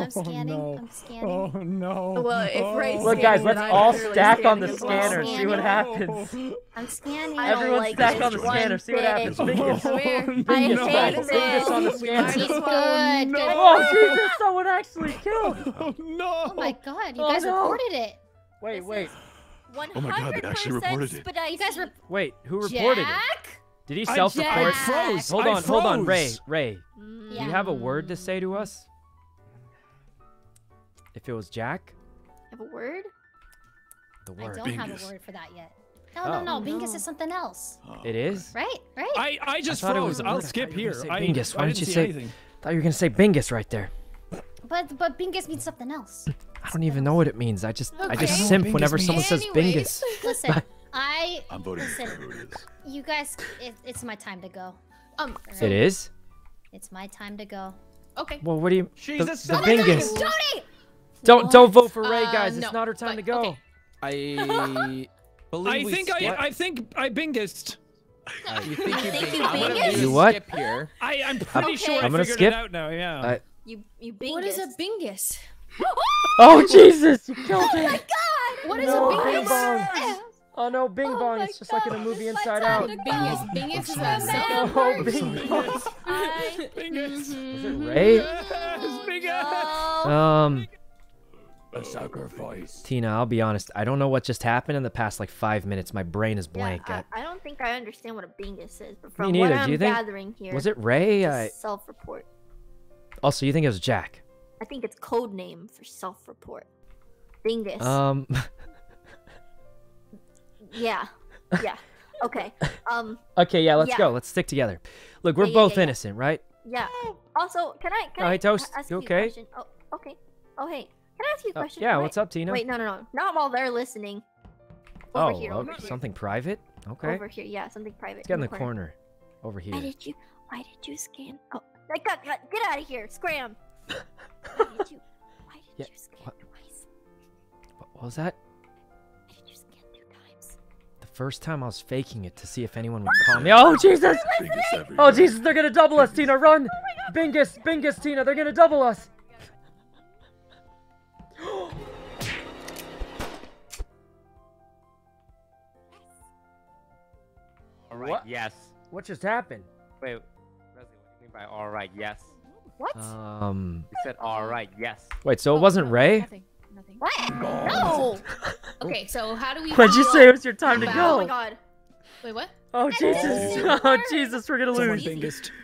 I'm scanning. Oh, no. I'm scanning. Oh, no. Well, if Ray's Look, guys, let's all stack on the scanner and see what happens. I'm scanning. Everyone like stack on the scanner, see what happens. Bingus. Bingus on the scanner. He's good. Oh, Jesus, someone actually killed. Oh, no. Oh, my God. You guys reported it. Wait, wait. Oh, my God. They actually reported it. Wait, who reported it? Did he self-report? Hold on, hold on, Rae, Rae. Yeah. Do you have a word to say to us? If it was Jack? Have a word? The word. I don't Bingus. have a word for that yet. No, oh. no, no, Bingus is something else. Oh. It is? Right, right. I, I just I froze. I'll skip here. I, Bingus, why I didn't, didn't you say anything? I thought you were going to say Bingus right there. But but Bingus means something else. I don't even know what it means. I just okay. I just simp Bingus whenever means. someone says Anyways. Bingus. Listen. I I'm voting listen, for it is. You guys, it, it's my time to go. Um, right. It is. It's my time to go. Okay. Well, what do you? She's the, a the Bingus. God, Jodi! Don't what? don't vote for Rae, guys. Uh, no, it's not her time but, to go. Okay. I believe I think I I think I Bingused. Uh, you think you, think you Bingused? You what? Skip here. I I'm pretty okay. sure I'm gonna I figured skip. it out now. Yeah. Uh, you you Bingused. What is a Bingus? Oh Jesus! You killed me. Oh my God! What is no, a Bingus? Oh no, Bing oh Bong! It's just God. like in the movie it's Inside Out. Bingus, Bingus is a second word. Bingus, Bingus. Is it Rae? Yes, Bingus. Um, a sacrifice. Tina, I'll be honest. I don't know what just happened in the past like five minutes. My brain is blank. Yeah, I, I don't think I understand what a Bingus is. But from Me neither. What I'm Do you think? Gathering here, was it Rae? I... Self-report. Also, you think it was Jack? I think it's code name for self-report. Bingus. Um. Yeah. Yeah. Okay. Um Okay, yeah, let's yeah. go. Let's stick together. Look, we're yeah, yeah, both yeah, innocent, yeah. right? Yeah. Also, can I can oh, I hey, Toast. ask you, you okay? a question? Oh, okay. Oh, hey. Can I ask you a question? Oh, yeah, Wait. what's up, Tina? Wait, no, no, no. Not while they're listening. Over oh, here. Over okay. here. Something private? Okay. Over here. Yeah, something private. Let's get in the corner. corner. Over here. Why did you Why did you scan? Oh, like got, got, get out of here. Scram. Why did you Why did yeah. you scan what? twice? What was that? First time I was faking it to see if anyone would call me. Oh Jesus! Oh Jesus! They're gonna double us, Tina. Run! Oh Bingus, Bingus, Tina. They're gonna double us. All right. What? Yes. What just happened? Wait. Leslie, what do you mean by all right? Yes. What? Um. You said all right. Yes. Wait. So it wasn't Rae? Nothing. Nothing. What? God. No. Okay, so how do we? What'd you say? It was your time to go. Oh my God. Wait, what? Oh Jesus! Oh Jesus! We're gonna lose.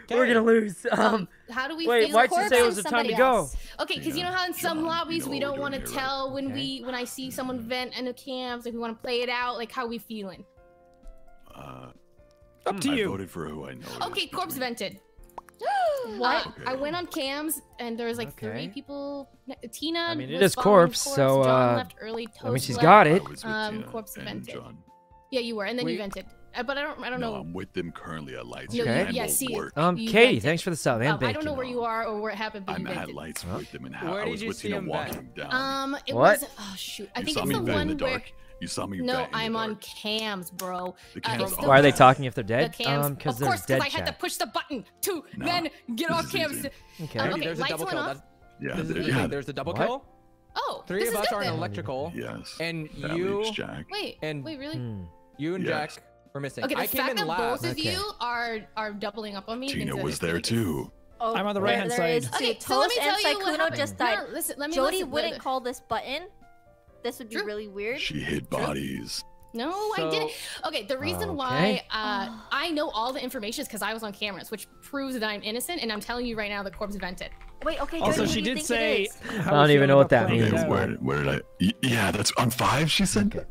We're gonna lose. Um, um how do we? Wait, why'd you say it was the time to go? Okay, because you know how in some lobbies we don't want to tell when we when I see someone vent in the cams, like we want to play it out, like how we feeling. Uh, up to you. I voted for who I know. Okay, Corpse vented. What? Uh, okay. I went on cams and there was like okay. three people. Tina. I mean, it is Corpse, so uh, John left early, Toast I mean, she's left. got it. Um, Corpse vented. John. Yeah, you were, and then Wait. you vented. Uh, but I don't, I don't no, know. I'm with them currently at Lights. Okay. No, you, yeah, see, um, Katie, thanks for the sub. And um, I don't know where you are or what happened. But I'm at Lights huh? with them, and how I was with Tina walking down. Um, it what? was. Oh shoot! I you think it's the one the where. You saw me no, I'm on cams, bro. The cams uh, why are they talking if they're dead? The cams, um, cause of course, because I had to push the button to no, then get off cams. Okay. Um, okay, there's a double kill. That, yeah, there, yeah, yeah, there's the double what? kill. Oh, Three of us are on electrical. Yes. And you, Jack. Wait, and wait, really? You and yes. Jack were missing. Okay, the I came fact in that last. both of okay. you are are doubling up on me. Tina was there too. Oh, I'm on the right hand side. Okay, so let me tell you what happened. Just died. Listen, let me. Jodi wouldn't call this button. This would be True. really weird. She hid bodies. No, so, I didn't. Okay, the reason okay. why uh, I know all the information is because I was on cameras, which proves that I'm innocent, and I'm telling you right now the Corpse vented. Wait, okay, also, Jodi, she did say... I don't even know what that means. Okay, where, where did I... Yeah, that's on five, she said? Okay.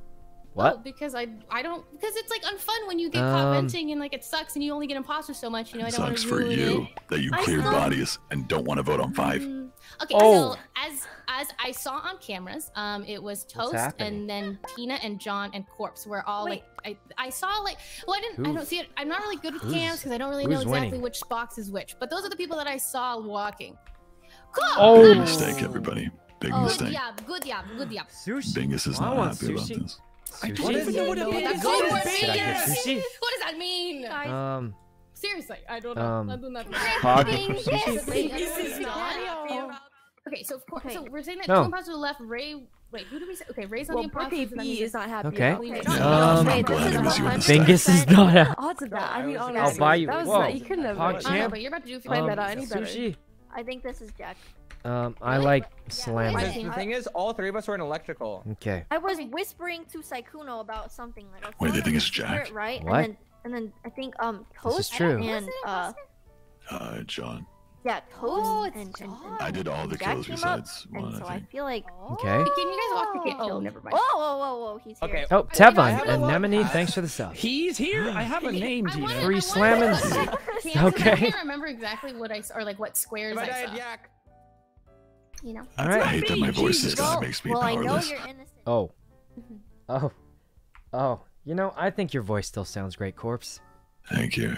What? Oh, because I I don't... Because it's, like, unfun when you get um, caught venting, and, like, it sucks, and you only get imposters so much, you know, I don't want to ruin it. Sucks for you that you cleared still... bodies and don't want to vote on five. Mm. Okay, oh. so as as I saw on cameras, um, it was Toast and then Tina and John and Corpse were all Wait. like I I saw like well I didn't Who's, I don't see it I'm not really good with cams because I don't really know exactly winning? which box is which, but those are the people that I saw walking. Cool. Oh, big mistake, everybody! Big oh. mistake. Good job, good job, good job. Sushi. Bingus is not happy sushi. about this. I don't what even know what it means. What does that mean? Um. Seriously, I don't know. Um, I do not know. This is not. Okay, so of course, okay. so we're saying that no. two imposters to the left. Rae, wait, who do we say? Okay, Ray's on well, the imposters. Well, B is not happy. Okay. okay. Um, wait, Bingus is not happy. Odds of that. I mean, honestly, I'll buy you. That was Whoa. You couldn't have. I know, but you're about to do way um, better. I need better. Sushi. I think this is Jack. Um, I like yeah, slamming. The thing is, all three of us were in electrical. Okay. I was whispering to Sykkuno about something. Like, wait, they think it's Jack, right? What? And then I think um Toast this is true. and uh, uh John. Yeah, Toast oh, and, John. and, and I did all the Jack kills besides up, one. And so I, I feel like okay. Can you guys walk the kill? Oh, never mind. Oh, whoa, whoa, whoa, he's here. Okay. Oh, Tevon and Nemonine, thanks for the sub. He's here. I have a name. Three slamming. Okay. I can't remember exactly what I saw, or like what squares I saw. Jack. You know. All right. I hate that my voice is gone. It makes me powerless. Well, I know you're innocent. Oh. Oh. Oh. You know, I think your voice still sounds great, Corpse. Thank you.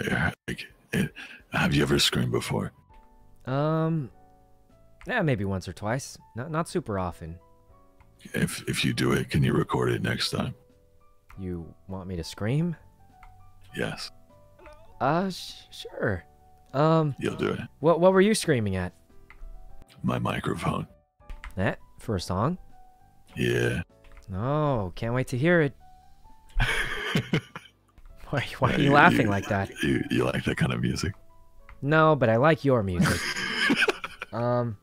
Have you ever screamed before? Um, yeah, maybe once or twice. Not not super often. If if you do it, can you record it next time? You want me to scream? Yes. Uh, sh sure. Um, you'll do it. What what were you screaming at? My microphone. That for a song? Yeah. Oh, can't wait to hear it. Why, why are you, you laughing you, like that? You, you like that kind of music? No, but I like your music. um,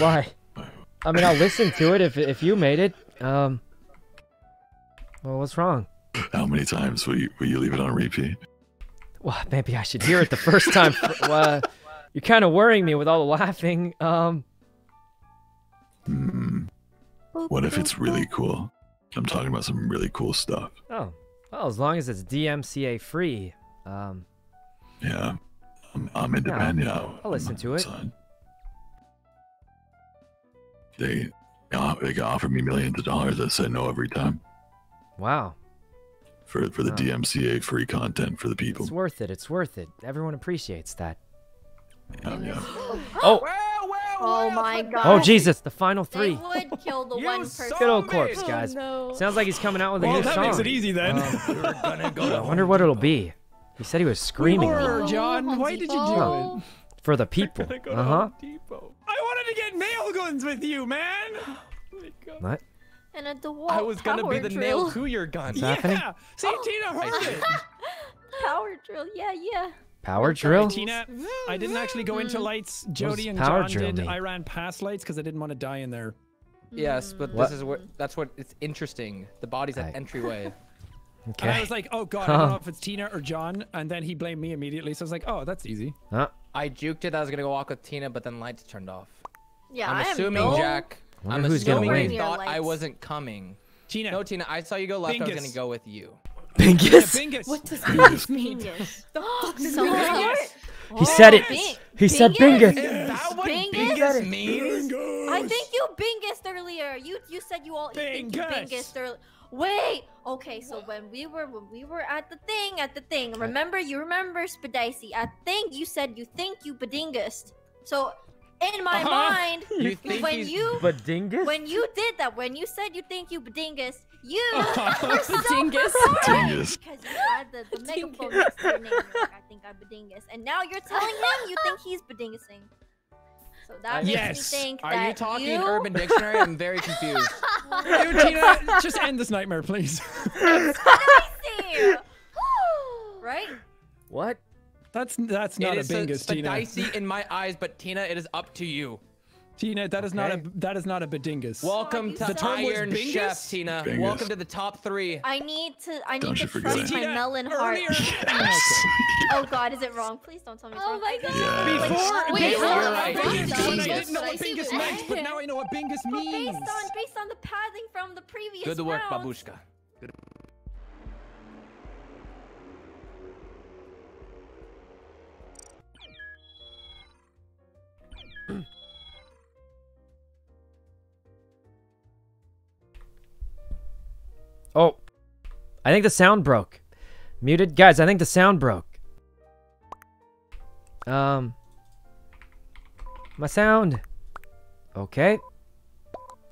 why? I mean, I'll listen to it if if you made it. Um, well, what's wrong? How many times will you will you leave it on repeat? Well, maybe I should hear it the first time. For, uh, you're kind of worrying me with all the laughing. Um, hmm. What if it's really cool? I'm talking about some really cool stuff. Oh, well, as long as it's D M C A free. Um, yeah, I'm, I'm independent. Yeah, I'll, I'll listen to it. Son. They they offered me millions of dollars. I said no every time. Wow. For for the wow. D M C A free content for the people. It's worth it. It's worth it. Everyone appreciates that. Um, yeah. Oh. Oh my God! Oh Jesus! The final three. They would kill the one person. Good old Corpse, guys. Oh, no. Sounds like he's coming out with a well, new that song. That makes it easy then. Um, we were gonna go I wonder what it'll be. He said he was screaming. Horror, John, why did you do it? For the people. Go uh huh. Depot. I wanted to get nail guns with you, man. Oh my God. What? And a dwarf I was gonna be the drill. nail to your gun. Yeah. Happening? See, oh. Tina heard it. Power drill. Yeah, yeah. Power drill? Tina, I didn't actually go into lights. Jodi and John did. I ran past lights because I didn't want to die in there. Yes, but what? this is what that's what it's interesting. The body's at I... entryway. Okay. And I was like, oh god, I don't know if it's Tina or John, and then he blamed me immediately, so I was like, oh, that's easy. Huh? I juked it, I was gonna go walk with Tina, but then lights turned off. Yeah, I'm I assuming no... Jack, I'm who's assuming gonna win. He thought I wasn't coming. Tina. No, Tina, I saw you go left, Bingus. I was gonna go with you. Bingus? Yeah, Bingus. What does Bingus mean? Bingus. The fuck does Bingus? He said it. Bing he said Bingus. Bingus. Is that what Bingus, Bingus means? Bingus. I think you Bingus earlier. You you said you all Bingus. You Bingus earlier. Wait. Okay, so when we were when we were at the thing at the thing, remember you remember Spadicey. I think you said you think you Badingus. So in my uh-huh. mind, you think when he's you Badingus? When you did that, when you said you think you Badingus, you uh-huh. were so Badingus. Badingus. Because you had the, the megaphone next to your name. Like, I think I'm Badingus, and now you're telling him you think he's Badingusing. So that makes yes. me think Are that you talking you... Urban Dictionary? I'm very confused. Dude, Tina, just end this nightmare, please. It's dicey. Right? What? That's that's not it a Bingus, a, Tina. It's dicey in my eyes, but Tina, it is up to you. Tina, that okay. is not a that is not a Badingus. Welcome oh, to the Iron Bingus? Chef, Tina. Bingus. Welcome to the top three. I need to I need don't to trust my melon heart. Yes. Oh God, is it wrong? Please don't tell me. It's oh wrong. My God. Yes. Before, Wait, before I, Bingus, I didn't know what Bingus meant, but now I know what Bingus means. But based on based on the padding from the previous round. Good work, Babushka. Good. Oh, I think the sound broke. Muted? Guys, I think the sound broke. Um, my sound. Okay.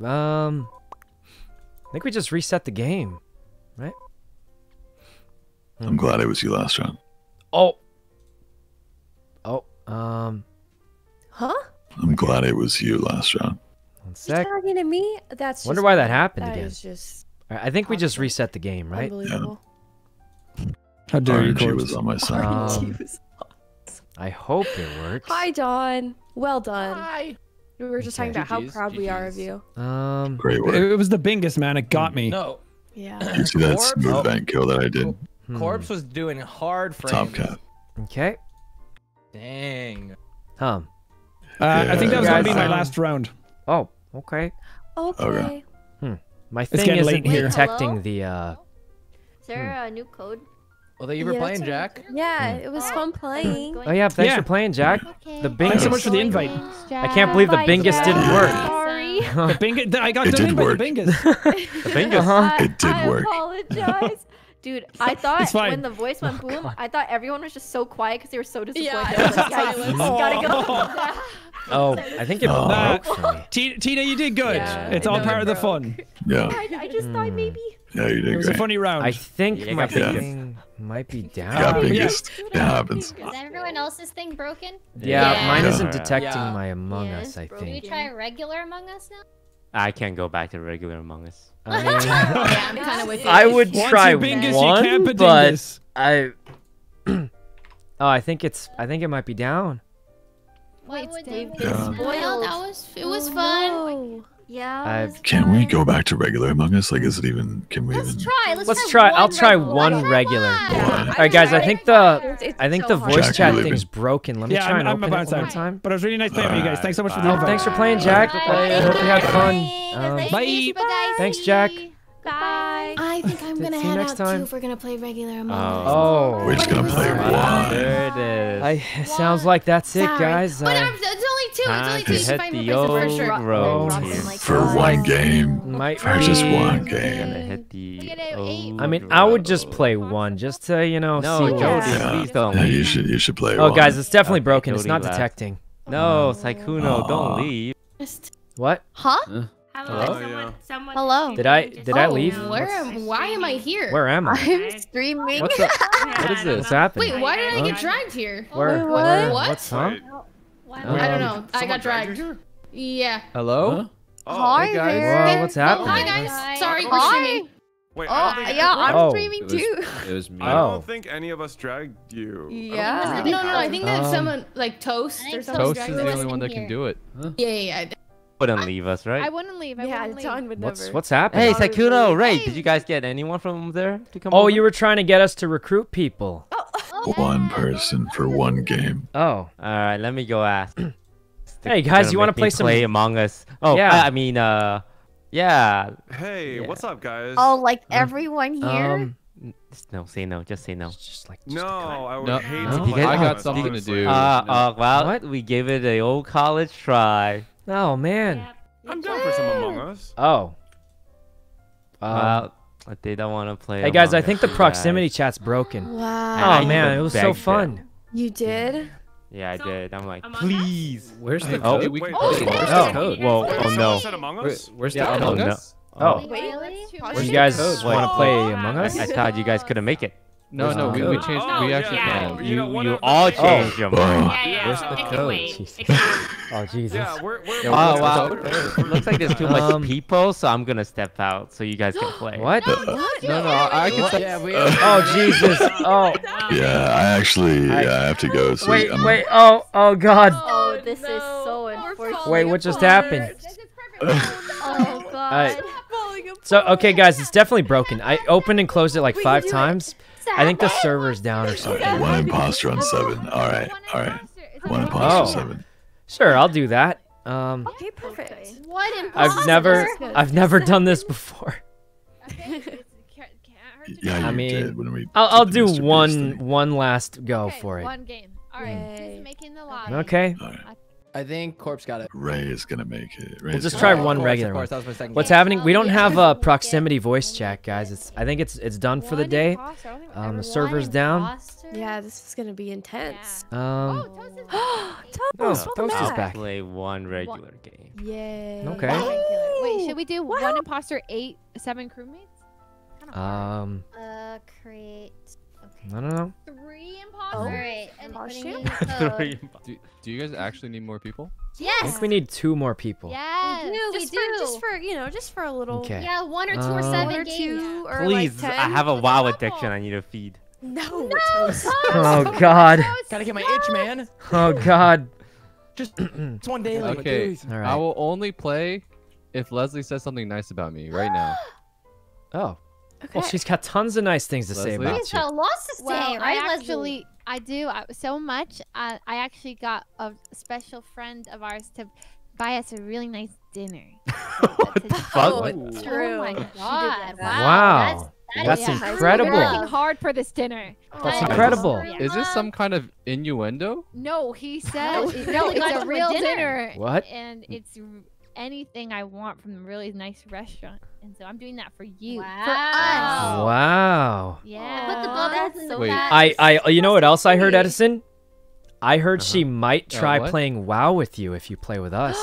Um, I think we just reset the game, right? I'm glad it was you last round. Oh. Oh, um. Huh? I'm glad it was you last round. One sec. You're talking to me? That's just... Wonder why that happened that again. Is just... I think we just reset the game, right? Unbelievable. Yeah. How dare you, Corpse? R N G was on my side. Um, I hope it works. Hi, Don. Well done. Hi. We were just okay. talking about how proud G Gs. We are of you. Um, Great work. It was the Bingus, man. It got me. No. Yeah. You see that Corpse? Smooth bank kill that I did? Hmm. Corpse was doing hard frames. Top cat. Okay. Dang. Huh. Uh, yeah. I think that was going to be my last round. Oh, okay. Okay. okay. My thing isn't detecting the, uh... Is there a new code? Well, that you were yeah, playing, Jack. Yeah, it was fun playing. Oh, yeah, thanks yeah. for playing, Jack. Okay. The Bingus. Thanks so much for the invite. Jack. I can't believe the Bingus Jack. didn't work. Sorry. The Bingus, I got done in by the Bingus. The Bingus, huh? It did I work. I apologize. Dude, I thought when the voice went boom, oh, I thought everyone was just so quiet because they were so disappointed. Yeah, like, guys, oh. gotta go. Oh, I think it oh. broke for me. Tina, Tina, you did good. Yeah, it's I all part it of the fun. Yeah. I, I just mm. thought maybe. Yeah, you did It was great. a funny round. I think yeah, my thing yeah. might be down. Yeah, yeah. It happens. Is everyone else's thing broken? Yeah, yeah. mine yeah. isn't detecting yeah. my Among yeah, Us, I broken. think. Can you try regular Among Us now? I can't go back to regular Among Us. I, mean, yeah, I'm kinda with you. I would try Bingus, one, but I. oh, I think it's. I think it might be down. Wait, would they've been yeah. spoiled? Well, that was. It was oh, fun. No. Yeah. I've, can we go back to regular Among Us? Like, is it even? Can we? Let's even... try. Let's, let's try. I'll try one regular. All right, guys. I think the. It's I think so the voice Jack, chat thing's in. broken. Let me yeah, try I'm, and I'm open it one time. But it was really nice playing with you guys. Thanks so much for the invite. Thanks for playing, Jack. I hope you had fun. Um, bye. Bye. Thanks, Jack. Bye. I think I'm gonna head out too if we're gonna play regular Among Us. Oh, oh, we're just gonna play one. There it is. I, it sounds like that's Sorry. it, guys. But I, it's only two. It's only two. You should find the sure. road like for us. one game. Might for just one game. Gonna hit the old I mean, road. I would just play one, just to you know no, see. No, yeah. yeah. yeah, you should you should play. Oh, one. guys, it's definitely broken. It's not detecting. No, Sykkuno, don't leave. What? Huh? Hello? Hello? Someone, someone Hello. Did I did oh, I leave? Where am, why am I here? Where am I? I'm streaming. What's up? What is this happening? Wait, why did huh? I get dragged here? Where? Where what? What's huh? Why? Um, I don't know. I got dragged. dragged yeah. Hello? Huh? Oh, hi hey guys. there. Whoa, what's happening? Hi guys. Sorry, we're streaming. Wait, oh, yeah, I'm oh. streaming too. It was, it was me. I don't oh. think any of us dragged you. Yeah. No, no, I think that um, someone like Toast or something. Toast is the only one that can do it. Yeah, yeah, yeah. wouldn't I, leave us, right? I wouldn't leave. I yeah, wouldn't John leave. Would never. What's, what's happening? Hey, Sykkuno, Rae, did you guys get anyone from there to come? Oh, over? You were trying to get us to recruit people. Oh. Oh, one yeah. person for one game. Oh, all right. Let me go ask. Hey guys, you want to play some play Among Us? Oh, yeah. I, I mean, uh, yeah. Hey, yeah. what's up, guys? Oh, like everyone here. Um, No, say no. Just say no. Just like just no, I would no, hate no. to. Guys, I got something to do. Uh, uh, well, what? We gave it a old college try. Oh man. Yeah. I'm down for some Among Us. Oh. Uh, well, they don't want to play. Hey guys, Among I think us, the proximity guys. chat's broken. Wow. Oh man, it was so fun. It. You did? Yeah, I so, did. I'm like, Among please. Us? Where's the code? Oh, oh, oh, code? Whoa. Oh no. Where's, where's the yeah, Among Us? Oh, oh. Really? You guys want to play Among Us? I thought you guys couldn't make it. No, no, we, we changed. Oh, we actually yeah. You, you, you all changed your mind. Yeah, yeah. Where's the code? Oh, Jesus. Yeah, we're, we're yeah, oh, wow. Looks like there's too um, much people, so I'm going to step out so you guys can play. What? No, no, no, no I can step yeah, Oh, Jesus. Oh. Yeah, I actually I, yeah, I have to go. So wait, I'm... wait. Oh, oh, God. Oh, this no. is so unfortunate. Wait, what just happened? Oh, God. So, okay, guys, it's definitely broken. I opened and closed it like five times. I think the server's down or something. One imposter on seven. All right, all right. One imposter on seven. Sure, I'll do that. Um, okay, perfect. What imposter? I've never, I've never done this before. Yeah, you I mean, did when we I'll, I'll do one, one last go okay, for it. One game. All right. Making the lobby. Okay. All right. I think Corpse got it. Rae is gonna make it. Rae we'll just try one Corpse, regular. Course, one. What's happening? We don't have a proximity voice chat, guys. It's I think it's it's done for the day. Um, the server's down. Yeah, this is gonna be intense. Um, oh, Toast is back. Play one regular game. Yeah. Okay. Wait, should we do one imposter, eight, seven crewmates? Um. Uh, create. I don't know. Three imposters. Oh. Three do, do you guys actually need more people? Yes. I think we need two more people. Yes. We do. Just, we for, do. just for, you know, just for a little. Okay. Yeah, one or two uh, or seven or two yeah. or Please, like ten. I have a WoW addiction I need to feed. No. no Toast. Oh, God. Toast. Gotta get my itch, man. Oh, God. Just it's one day later. Okay. Like, all right. I will only play if Leslie says something nice about me right now. Oh. Okay. Well, she's got tons of nice things to Leslie? say about you. She's got lots to say, well, right? I actually, I do I, so much. I, I actually got a special friend of ours to buy us a really nice dinner. What the fuck? Oh, it's true. Oh my God. Wow. wow. That's, that that's yeah. incredible. We're working hard for this dinner. That's, that's incredible. incredible. Is this some kind of innuendo? No, he says no, it's a real dinner. dinner. What? And it's... anything I want from a really nice restaurant, and so I'm doing that for you. Wow. For us. Wow. Yeah. Put the that's in so Wait. I, I, you know what else I heard, Edison? I heard uh-huh. she might try uh, playing WoW with you if you play with us.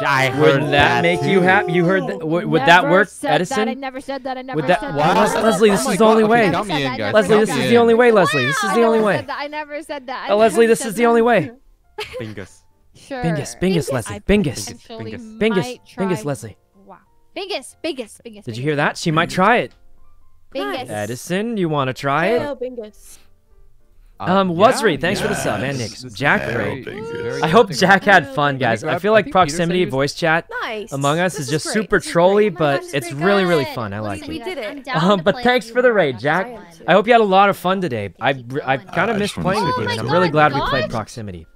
I heard would that make too. you happy? You heard that? Would never that work, said Edison? That. I never said that. I never would that, said wow. that. Leslie, this oh is the only way. Leslie, this is the only way. Leslie, this is the only way. I never said that. Oh, Leslie, this is the only way. Bingus. Sure. Bingus, Bingus, Bingus, Leslie, Bingus, Bingus, Bingus, Bingus, Leslie. Wow. Bingus, Bingus, Bingus. Did you hear that? She Bingus. might try it. Bingus. Edison, you want to try it? Hello, Bingus. Um, yeah, Wazri, thanks yes. for the sub, and Nick. Jack, great. I hope Jack had fun, guys. I feel like proximity voice chat nice. Among Us is, is just great. super trolly, but it's really, good. really fun. I like it. We did it. Um, but thanks for the raid, Jack. I hope you had a lot of fun today. I I kind of missed playing with you, and I'm really glad we played proximity.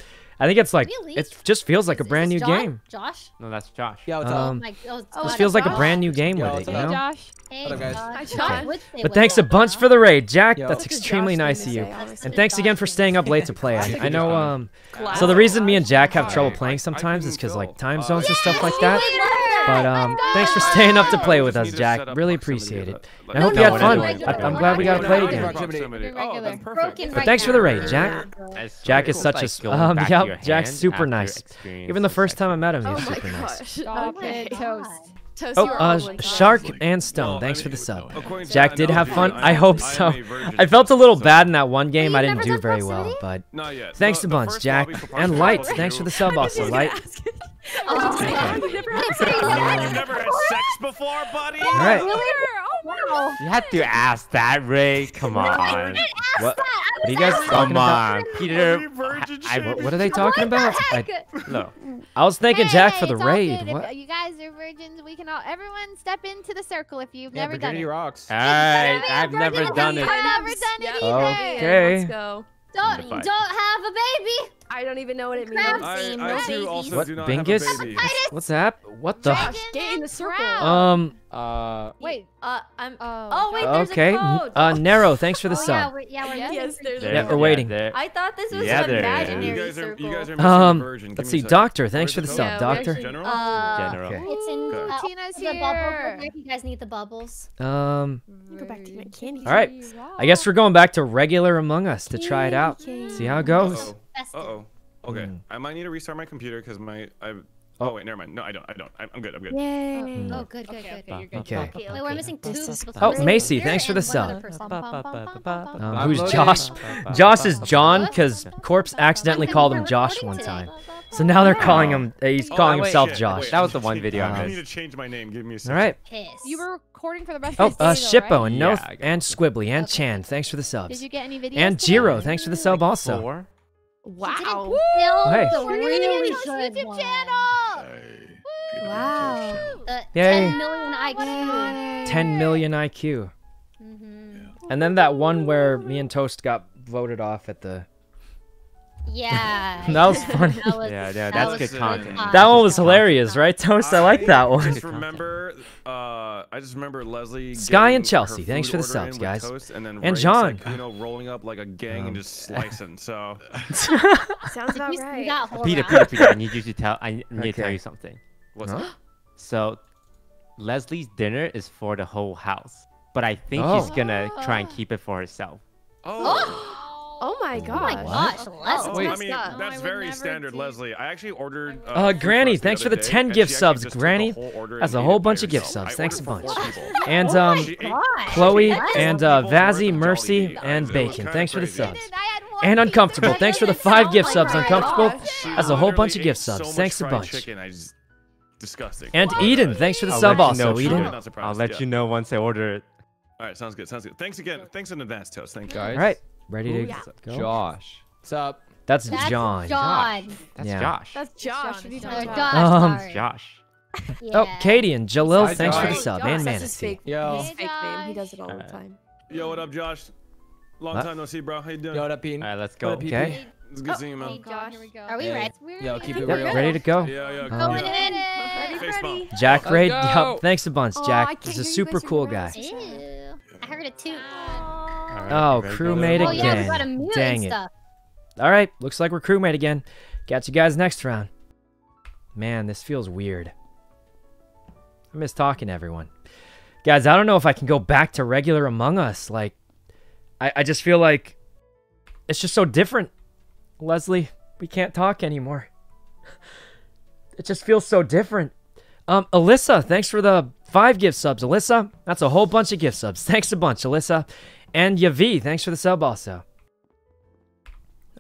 I think it's like really? it just feels like a brand new Josh? game. Josh? No, that's Josh. Yeah, what's um, like, oh, oh, this feels Josh? like a brand new game Yo, with it, you know? Josh. Hey, guys. Josh. Okay. But thanks a bunch for the raid, Jack. Yo. That's extremely nice of you. And thanks again for staying up late to play. I, I know. Um. So the reason me and Jack have trouble playing sometimes is because like time zones and stuff like that. But um, thanks for staying up to play with us, Jack. Really appreciate it. And I hope you had fun. I'm glad we got to play again. But thanks for the raid, Jack. Jack is such a um. Yep, Jack's super nice. Even the first time I met him, he was super nice. Toast. Oh, uh, Shark and Stone, thanks for the sub. Jack did have fun. I hope so. I felt a little bad in that one game. I didn't do very well, but thanks a bunch, Jack. And Light, thanks for the sub also, Light. Alright. You had to ask that, Rae. Come on. What? What are you guys talking about? Peter, I, what are they talking about? I, no, I was thinking hey, Jack for the raid. What? You guys are virgins. We can all, everyone, step into the circle if you've yeah, never Virginia done rocks. it. Alright, I've never done it. I've never done it either. Okay. Let's go. Don't, don't have a baby. I don't even know what it means. I, I do also what, do not Bingus? Have a baby. What's that? What the? Gosh, get in the circle. Um. Uh. Wait. Uh. I'm. Uh, oh wait. There's okay. a code. Uh. Narrow. Thanks for the oh, sub. Yeah. We're, yeah, we're yes. There's. Yeah, we're waiting. Yeah, I thought this was yeah, an imaginary you guys are, circle. You guys are um. Virgin. Let's see. Doctor. Thanks for the sub. Yeah, doctor. General. Uh, General. Okay. It's in. Uh, uh, Tina's the here. Bubble. You guys need the bubbles. Um. Go back to my candy. All right. I guess we're going back to regular Among Us to try it out. See how it goes. Uh oh. Okay. Mm. I might need to restart my computer because my I. Oh wait, never mind. No, I don't. I don't. I'm, I'm good. I'm good. Yay. Mm. Oh, good, good, okay, good. Okay. Good. Okay. okay. okay. Wait, we're missing two. Oh, oh Macy, thanks for the sub. Um, who's Josh? Josh is John because Corpse accidentally called him Josh one time, so now they're calling him. Uh, he's oh, calling wait, himself shit. Josh. Wait, that was the one video. I need to change my name. Give me a second. All right. You were recording for the rest of the Oh, Shippo and No and Squibbly and Chan, thanks for the subs. Did you get any videos? And Jiro, thanks for the sub also. Wow! Hey. The really good YouTube channel. Woo. Wow! Uh, ten million I Q. ten million I Q. Mm-hmm. Yeah. And then that one where me and Toast got voted off at the. Yeah. That was funny. That was, yeah, yeah, that's that good content. Uh, that one was hilarious, right, Toast? I, I like that one. I just remember, uh, I just remember Leslie. Sky and Chelsea, thanks for the subs, guys. Toast, and, and Rae, John. Sykkuno rolling up like a gang um, and just slicing. So. Sounds about right. Peter, Peter, Peter, I need you to tell. I need okay. to tell you something. What's up? Huh? So, Leslie's dinner is for the whole house, but I think oh. she's gonna try and keep it for herself. Oh. Oh my gosh. Oh my gosh. Leslie. Oh, wait. I mean, that's oh, very standard, do. Leslie. I actually ordered. Uh, uh, Granny, thanks for the ten gift subs, Granny. That's a whole bunch of gift subs. Thanks a bunch. And um, oh Chloe and uh, Vazzy, Mercy, and Bacon. Thanks for the subs. And Uncomfortable. Thanks for the five gift subs, Uncomfortable. That's a whole bunch of gift subs. Thanks a bunch. Disgusting. And Eden, thanks for the sub also, Eden. I'll let you know once I order it. All right, sounds good. Sounds good. Thanks again. Thanks in advance, Toast. Thank you. All right. Ready to Ooh, yeah. go? Josh. What's up? That's, That's John. John. That's yeah. Josh. That's Josh. That's Josh. Josh. Um, Josh. yeah. Oh, Katie and Jalil, Hi, thanks Josh. for the sub. Josh. And Manatee. Yo. Hey, Josh. He does it all the time. Yo, what up, Josh? Long what? time no see, bro. How you doing? Yo, what up, Ian? All right, let's go. Up, okay. It's good oh, seeing you, man. Hey, Josh. Here we go. Are we ready? Yo, keep it real. Ready to go? Yeah, yeah. Um, Going in. Ready, Jack Raid. Yup. Thanks a bunch, Jack. He's a super cool guy. I heard a toot. Oh, crewmate oh, again. Yeah, we Dang it. Alright, looks like we're crewmate again. Catch you guys next round. Man, this feels weird. I miss talking to everyone. Guys, I don't know if I can go back to regular Among Us. Like, I, I just feel like it's just so different. Leslie, we can't talk anymore. It just feels so different. Um, Alyssa, thanks for the five gift subs. Alyssa, that's a whole bunch of gift subs. Thanks a bunch, Alyssa. And Yavi, thanks for the sub also.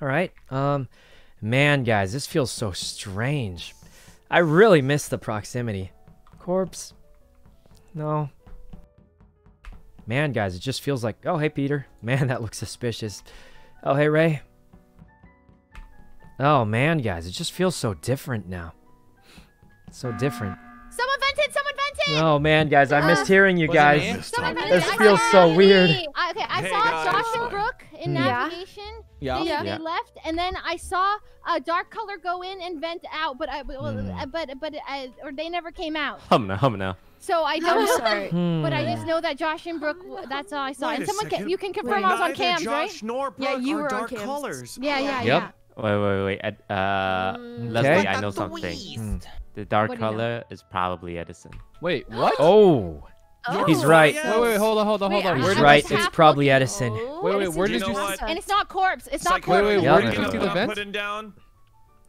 Alright, um, man guys, this feels so strange. I really miss the proximity. Corpse? No. Man guys, it just feels like, oh hey Peter. Man, that looks suspicious. Oh hey Rae. Oh man guys, it just feels so different now. It's so different. Someone vented! Someone vented! Oh man, guys, I uh, missed hearing you guys. This feels so weird. I, okay, I hey saw guys. Josh and Brooke in yeah. navigation. Yeah. They, yeah. they left, and then I saw a dark color go in and vent out, but I, well, mm. but but I, or they never came out. Hum now, hum now. So I don't know, sorry. but I just know that Josh and Brooke. That's all I saw. Wait and someone, can, you can confirm Wait, I was on cams, right? Josh nor Brooke yeah, you are were dark on cams. colors. Yeah, yeah, yep. yeah. Wait, wait, wait. Uh, mm. Leslie, I know something. The dark color you know? is probably Edison. Wait, what? Oh, oh he's right. Yes. Wait, wait, hold on, hold on, hold on. Wait, where he's right. It's probably looking... Edison. Wait, wait, Edison, where did you? you know see... And it's not Corpse. It's not Corpse. Wait, wait, where did you see the vent?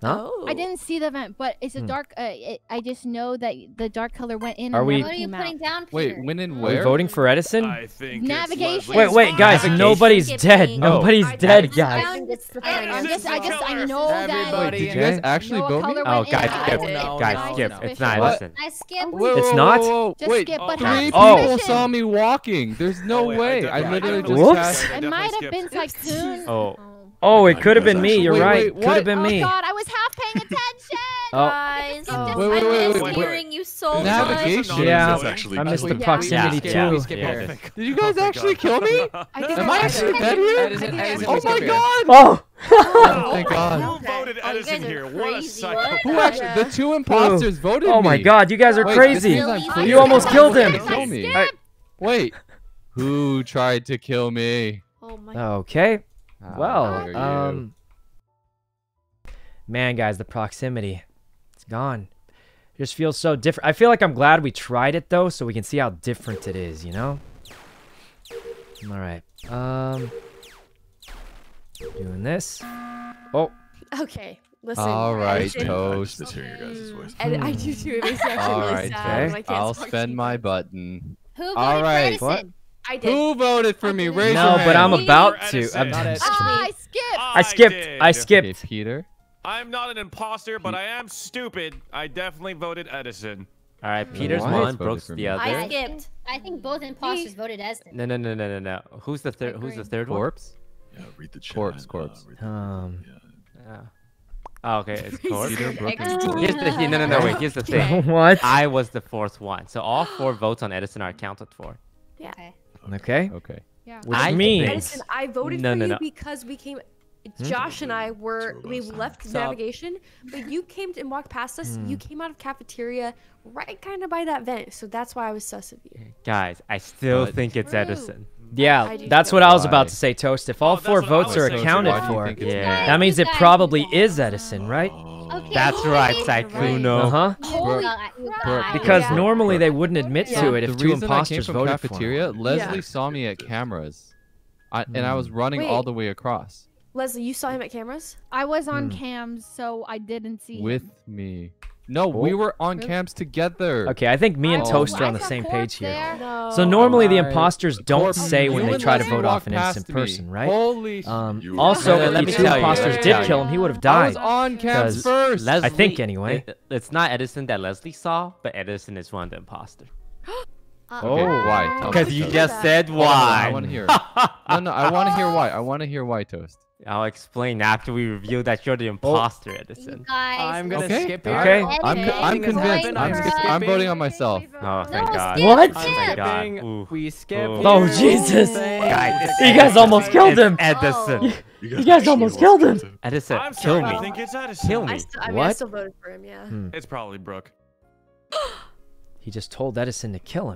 Huh? Oh. I didn't see the event, but it's a dark. Uh, it, I just know that the dark color went in. Are we? What are you putting down? Wait, when and where? Are we voting for Edison? I think navigation. Wait, wait, guys, nobody's dead. Nobody's dead, guys. I just, I just, I know that. Wait, did you guys actually vote me? Oh, guys, skip, guys, skip. It's not Edison. I skipped. It's not. Wait, three people saw me walking. There's no way. I literally just passed. It might have been Tycoon. Oh. Oh, it could have been me. You're wait, right. Could have been oh, me. Oh God, I was half paying attention, guys. Oh. Just, oh. Wait, wait, wait, I missed wait, hearing wait. you so Navigation. much. Yeah, I missed the proximity yeah. too. Yeah. Yeah. Did you guys actually kill me? I Am I actually dead here? Oh my God! Oh. Oh, thank God. Who voted Edison here? What a psycho. Who actually? The two imposters voted me. Oh my God, you guys are crazy. You almost killed him. Wait, who tried to kill me? Oh my God. Okay. Well, um, man, guys, the proximity, it's gone. It just feels so different. I feel like I'm glad we tried it, though, so we can see how different it is, you know? All right. Um, doing this. Oh. Okay. Listen. All right, Toast. I just hear your guys' voice. And I do, too. It makes me actually really sad. Okay. I'll spend my button. Who voted Edison? What? I did. Who voted for I me? Raise no, your hand. but I'm about to. I'm not ah, I skipped. I skipped. I, I skipped. Okay, Peter. I'm not an imposter, but I am stupid. I definitely voted Edison. All right, Peter's no, one, Brooke's the other. I skipped. I think both imposters voted Edison. No, no, no, no, no, no. Who's the third? Who's the third one? Corpse. Yeah, read the chat. Corpse. Corpse. Uh, um. Yeah. Uh, Oh, okay, it's Corpse. Peter, Brooke, and... here's the thing. No, no, no. Wait. Here's the thing. What? I was the fourth one, so all four votes on Edison are counted for. Yeah. Okay. Okay. Yeah. Which I means Edison, I voted no, for no, you no. because we came. Josh and I were we left Stop. navigation, but you came to, and walked past us. Mm. You came out of cafeteria, right, kind of by that vent. So that's why I was sus of you. Guys, I still but think it's Edison. Yeah, that's what I was about to say, Toast. If all oh, four votes are accounted so for, yeah. that means it probably is Edison, right? Okay, that's right, Sykkuno. Right. Uh-huh. Because yeah. normally they wouldn't admit yeah. to it if the two imposters voted cafeteria, for it. Leslie yeah. saw me at cameras, I, and I was running Wait. all the way across. Leslie, you saw him at cameras? I was on mm. cams, so I didn't see With him. me. No, we were on really? cams together. Okay, I think me and oh, Toast are on the same page here. No. So normally right. the imposters don't Corpse, say when they try to vote off an innocent person, right? Holy um, you also, if the two imposters you. did kill him, he would have died. I was on cams first. Leslie, I think anyway. It, it's not Edison that Leslie saw, but Edison is one of the imposters. Uh, oh, why? Because you just said why. I want to hear. No, no, I want to hear why. I want to hear why, Toast. I'll explain after we reveal that you're the imposter, Edison. I'm gonna okay. skip here. Okay. I'm, I'm convinced. I'm, I'm, I'm voting on myself. Oh, thank no, God. What? Oh, thank God. Ooh. We skip. Oh, Jesus. Guys, you guys almost killed him. Edison. You guys, you guys almost killed him. him. Edison, I'm kill me. I think it's Edison. Kill me. I still, I mean, what? I still voted for him, yeah. Hmm. It's probably Brooke. He just told Edison to kill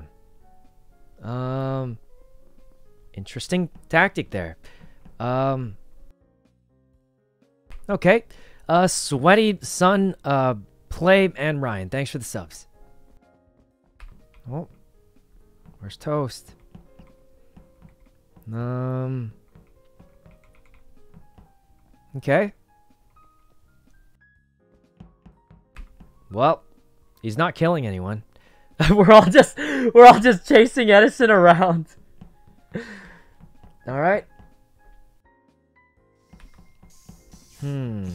him. Um, Interesting tactic there. Um... Okay, uh, Sweaty Sun, uh, Play, and Ryan, thanks for the subs. Oh, where's Toast? Um, okay. Well, he's not killing anyone. we're all just, we're all just chasing Edison around. All right. Hmm.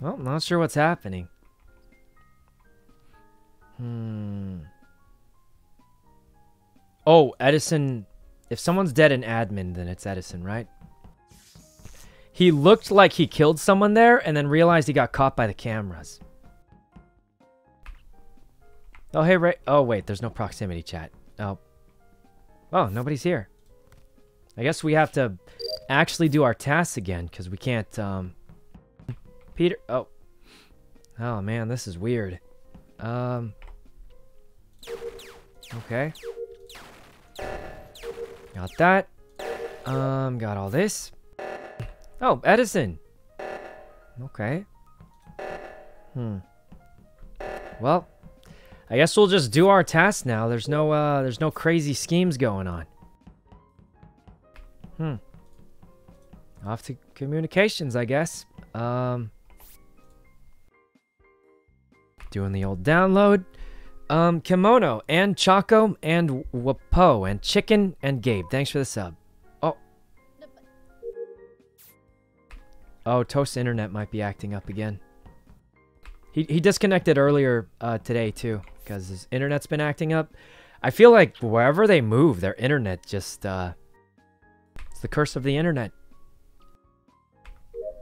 Well, not sure what's happening. Hmm. Oh, Edison. If someone's dead in admin, then it's Edison, right? He looked like he killed someone there and then realized he got caught by the cameras. Oh, hey, Rae. Oh, wait. There's no proximity chat. Oh. Oh, nobody's here. I guess we have to... actually do our tasks again because we can't um Peter oh oh man this is weird um okay got that um got all this oh Edison okay hmm well I guess we'll just do our tasks now. There's no uh there's no crazy schemes going on. hmm Off to communications, I guess. Um, doing the old download. Um, Kimono and Choco and Wapo and Chicken and Gabe. Thanks for the sub. Oh. Oh, Toast's internet might be acting up again. He, he disconnected earlier uh, today too because his internet's been acting up. I feel like wherever they move, their internet just... Uh, it's the curse of the internet.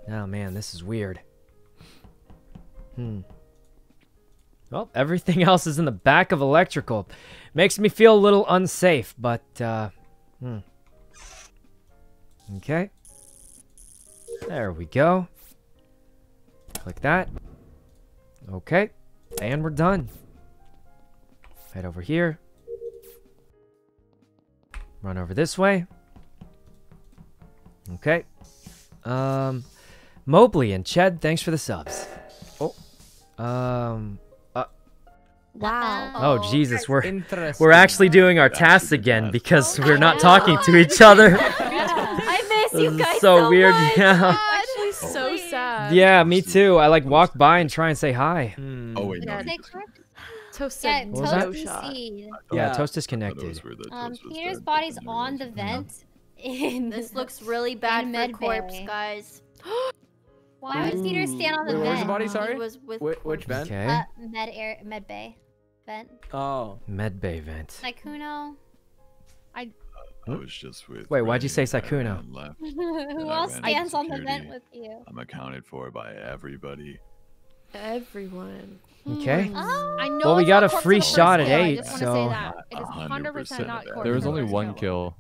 Oh man, this is weird. Hmm. Well, everything else is in the back of electrical. Makes me feel a little unsafe, but, uh... Hmm. Okay. There we go. Click that. Okay. And we're done. Head over here. Run over this way. Okay. Um... Mobley and Ched, thanks for the subs. Oh. Um... Wow. Oh Jesus, we're we're actually doing our tasks again because we're not talking to each other. Yeah. I miss you guys so, so weird. Much. Yeah. Actually so sad. Yeah, me too. I like walk by and try and say hi. Mm. Oh wait, no. Toast yeah, Toast yeah, yeah, Toast disconnected. Um, Peter's body's on the vent. In this looks really bad for Corpse, guys. Why would Peter stand on the vent? Where was the body? Sorry. Was with Wh which vent? Okay. Uh, med air, med bay. Vent. Oh, med bay vent. Sykkuno. I. I was just with. Wait, Rae, why'd you say Sykkuno? Who else stands on the vent with you? I'm accounted for by everybody. Everyone. Okay. Oh. I know. Well, we got a free shot at eight, so. It is one hundred percent not Corpse. There was only one kill.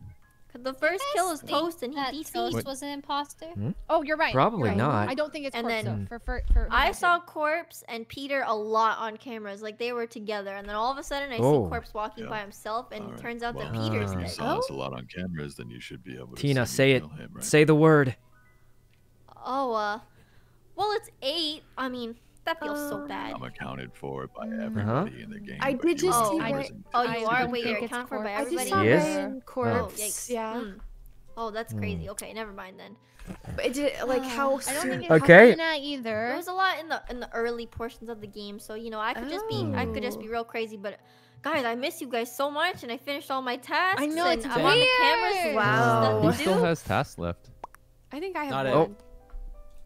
The first yes. kill is Toast, and he that beats Toast. Wait. Was an imposter. Hmm? Oh, you're right. Probably you're right. not. I don't think it's and Corpse. Then, for, for, for I saw Corpse and Peter a lot on cameras, like they were together, and then all of a sudden I oh. see Corpse walking yeah. by himself, and right. it turns out well, that Peter's there. If you saw us a lot on cameras, then you should be able to. Tina, say it. Him, right? Say the word. Oh, uh, well, it's eight. I mean. That feels uh, so bad. I'm accounted for by everybody uh-huh. in the game. I did just see Rae. Oh, you I are? Wait, you're accounted for by everybody? I just saw Rae Corpse. Oh, yikes. Yeah. Mm. Oh, that's mm. crazy. Okay, never mind then. But it did, like, how soon? I don't think it okay. happened that either. There was a lot in the in the early portions of the game, so, you know, I could oh. just be, I could just be real crazy, but... Guys, I miss you guys so much, and I finished all my tasks. I know, it's weird. I'm on the cameras. Wow. Who still has tasks left? I think I have one.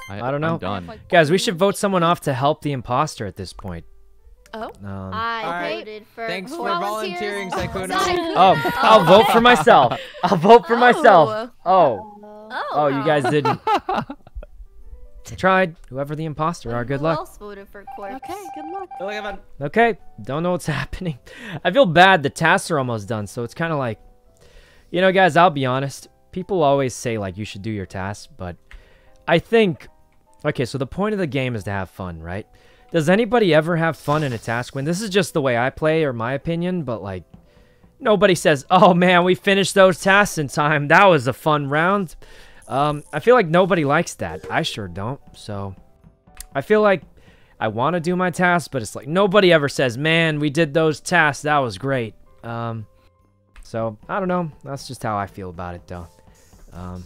I, I don't know. Done. Guys, we should vote someone off to help the imposter at this point. Oh? Um, I voted for... Thanks for volunteering, Sykkuno. Oh, oh, I'll vote for myself. I'll vote for oh. myself. Oh. Oh, oh you guys didn't. Tried. Whoever the imposter are, good luck. Who else voted for Corpse? Okay, good luck. Good luck, everyone. Okay, don't know what's happening. I feel bad. The tasks are almost done, so it's kind of like... You know, guys, I'll be honest. People always say, like, you should do your tasks, but... I think... Okay, so the point of the game is to have fun, right? Does anybody ever have fun in a task win? This is just the way I play or my opinion, but like... Nobody says, oh man, we finished those tasks in time. That was a fun round. Um, I feel like nobody likes that. I sure don't, so... I feel like I want to do my tasks, but it's like nobody ever says, man, we did those tasks. That was great. Um, so, I don't know. That's just how I feel about it, though. Um...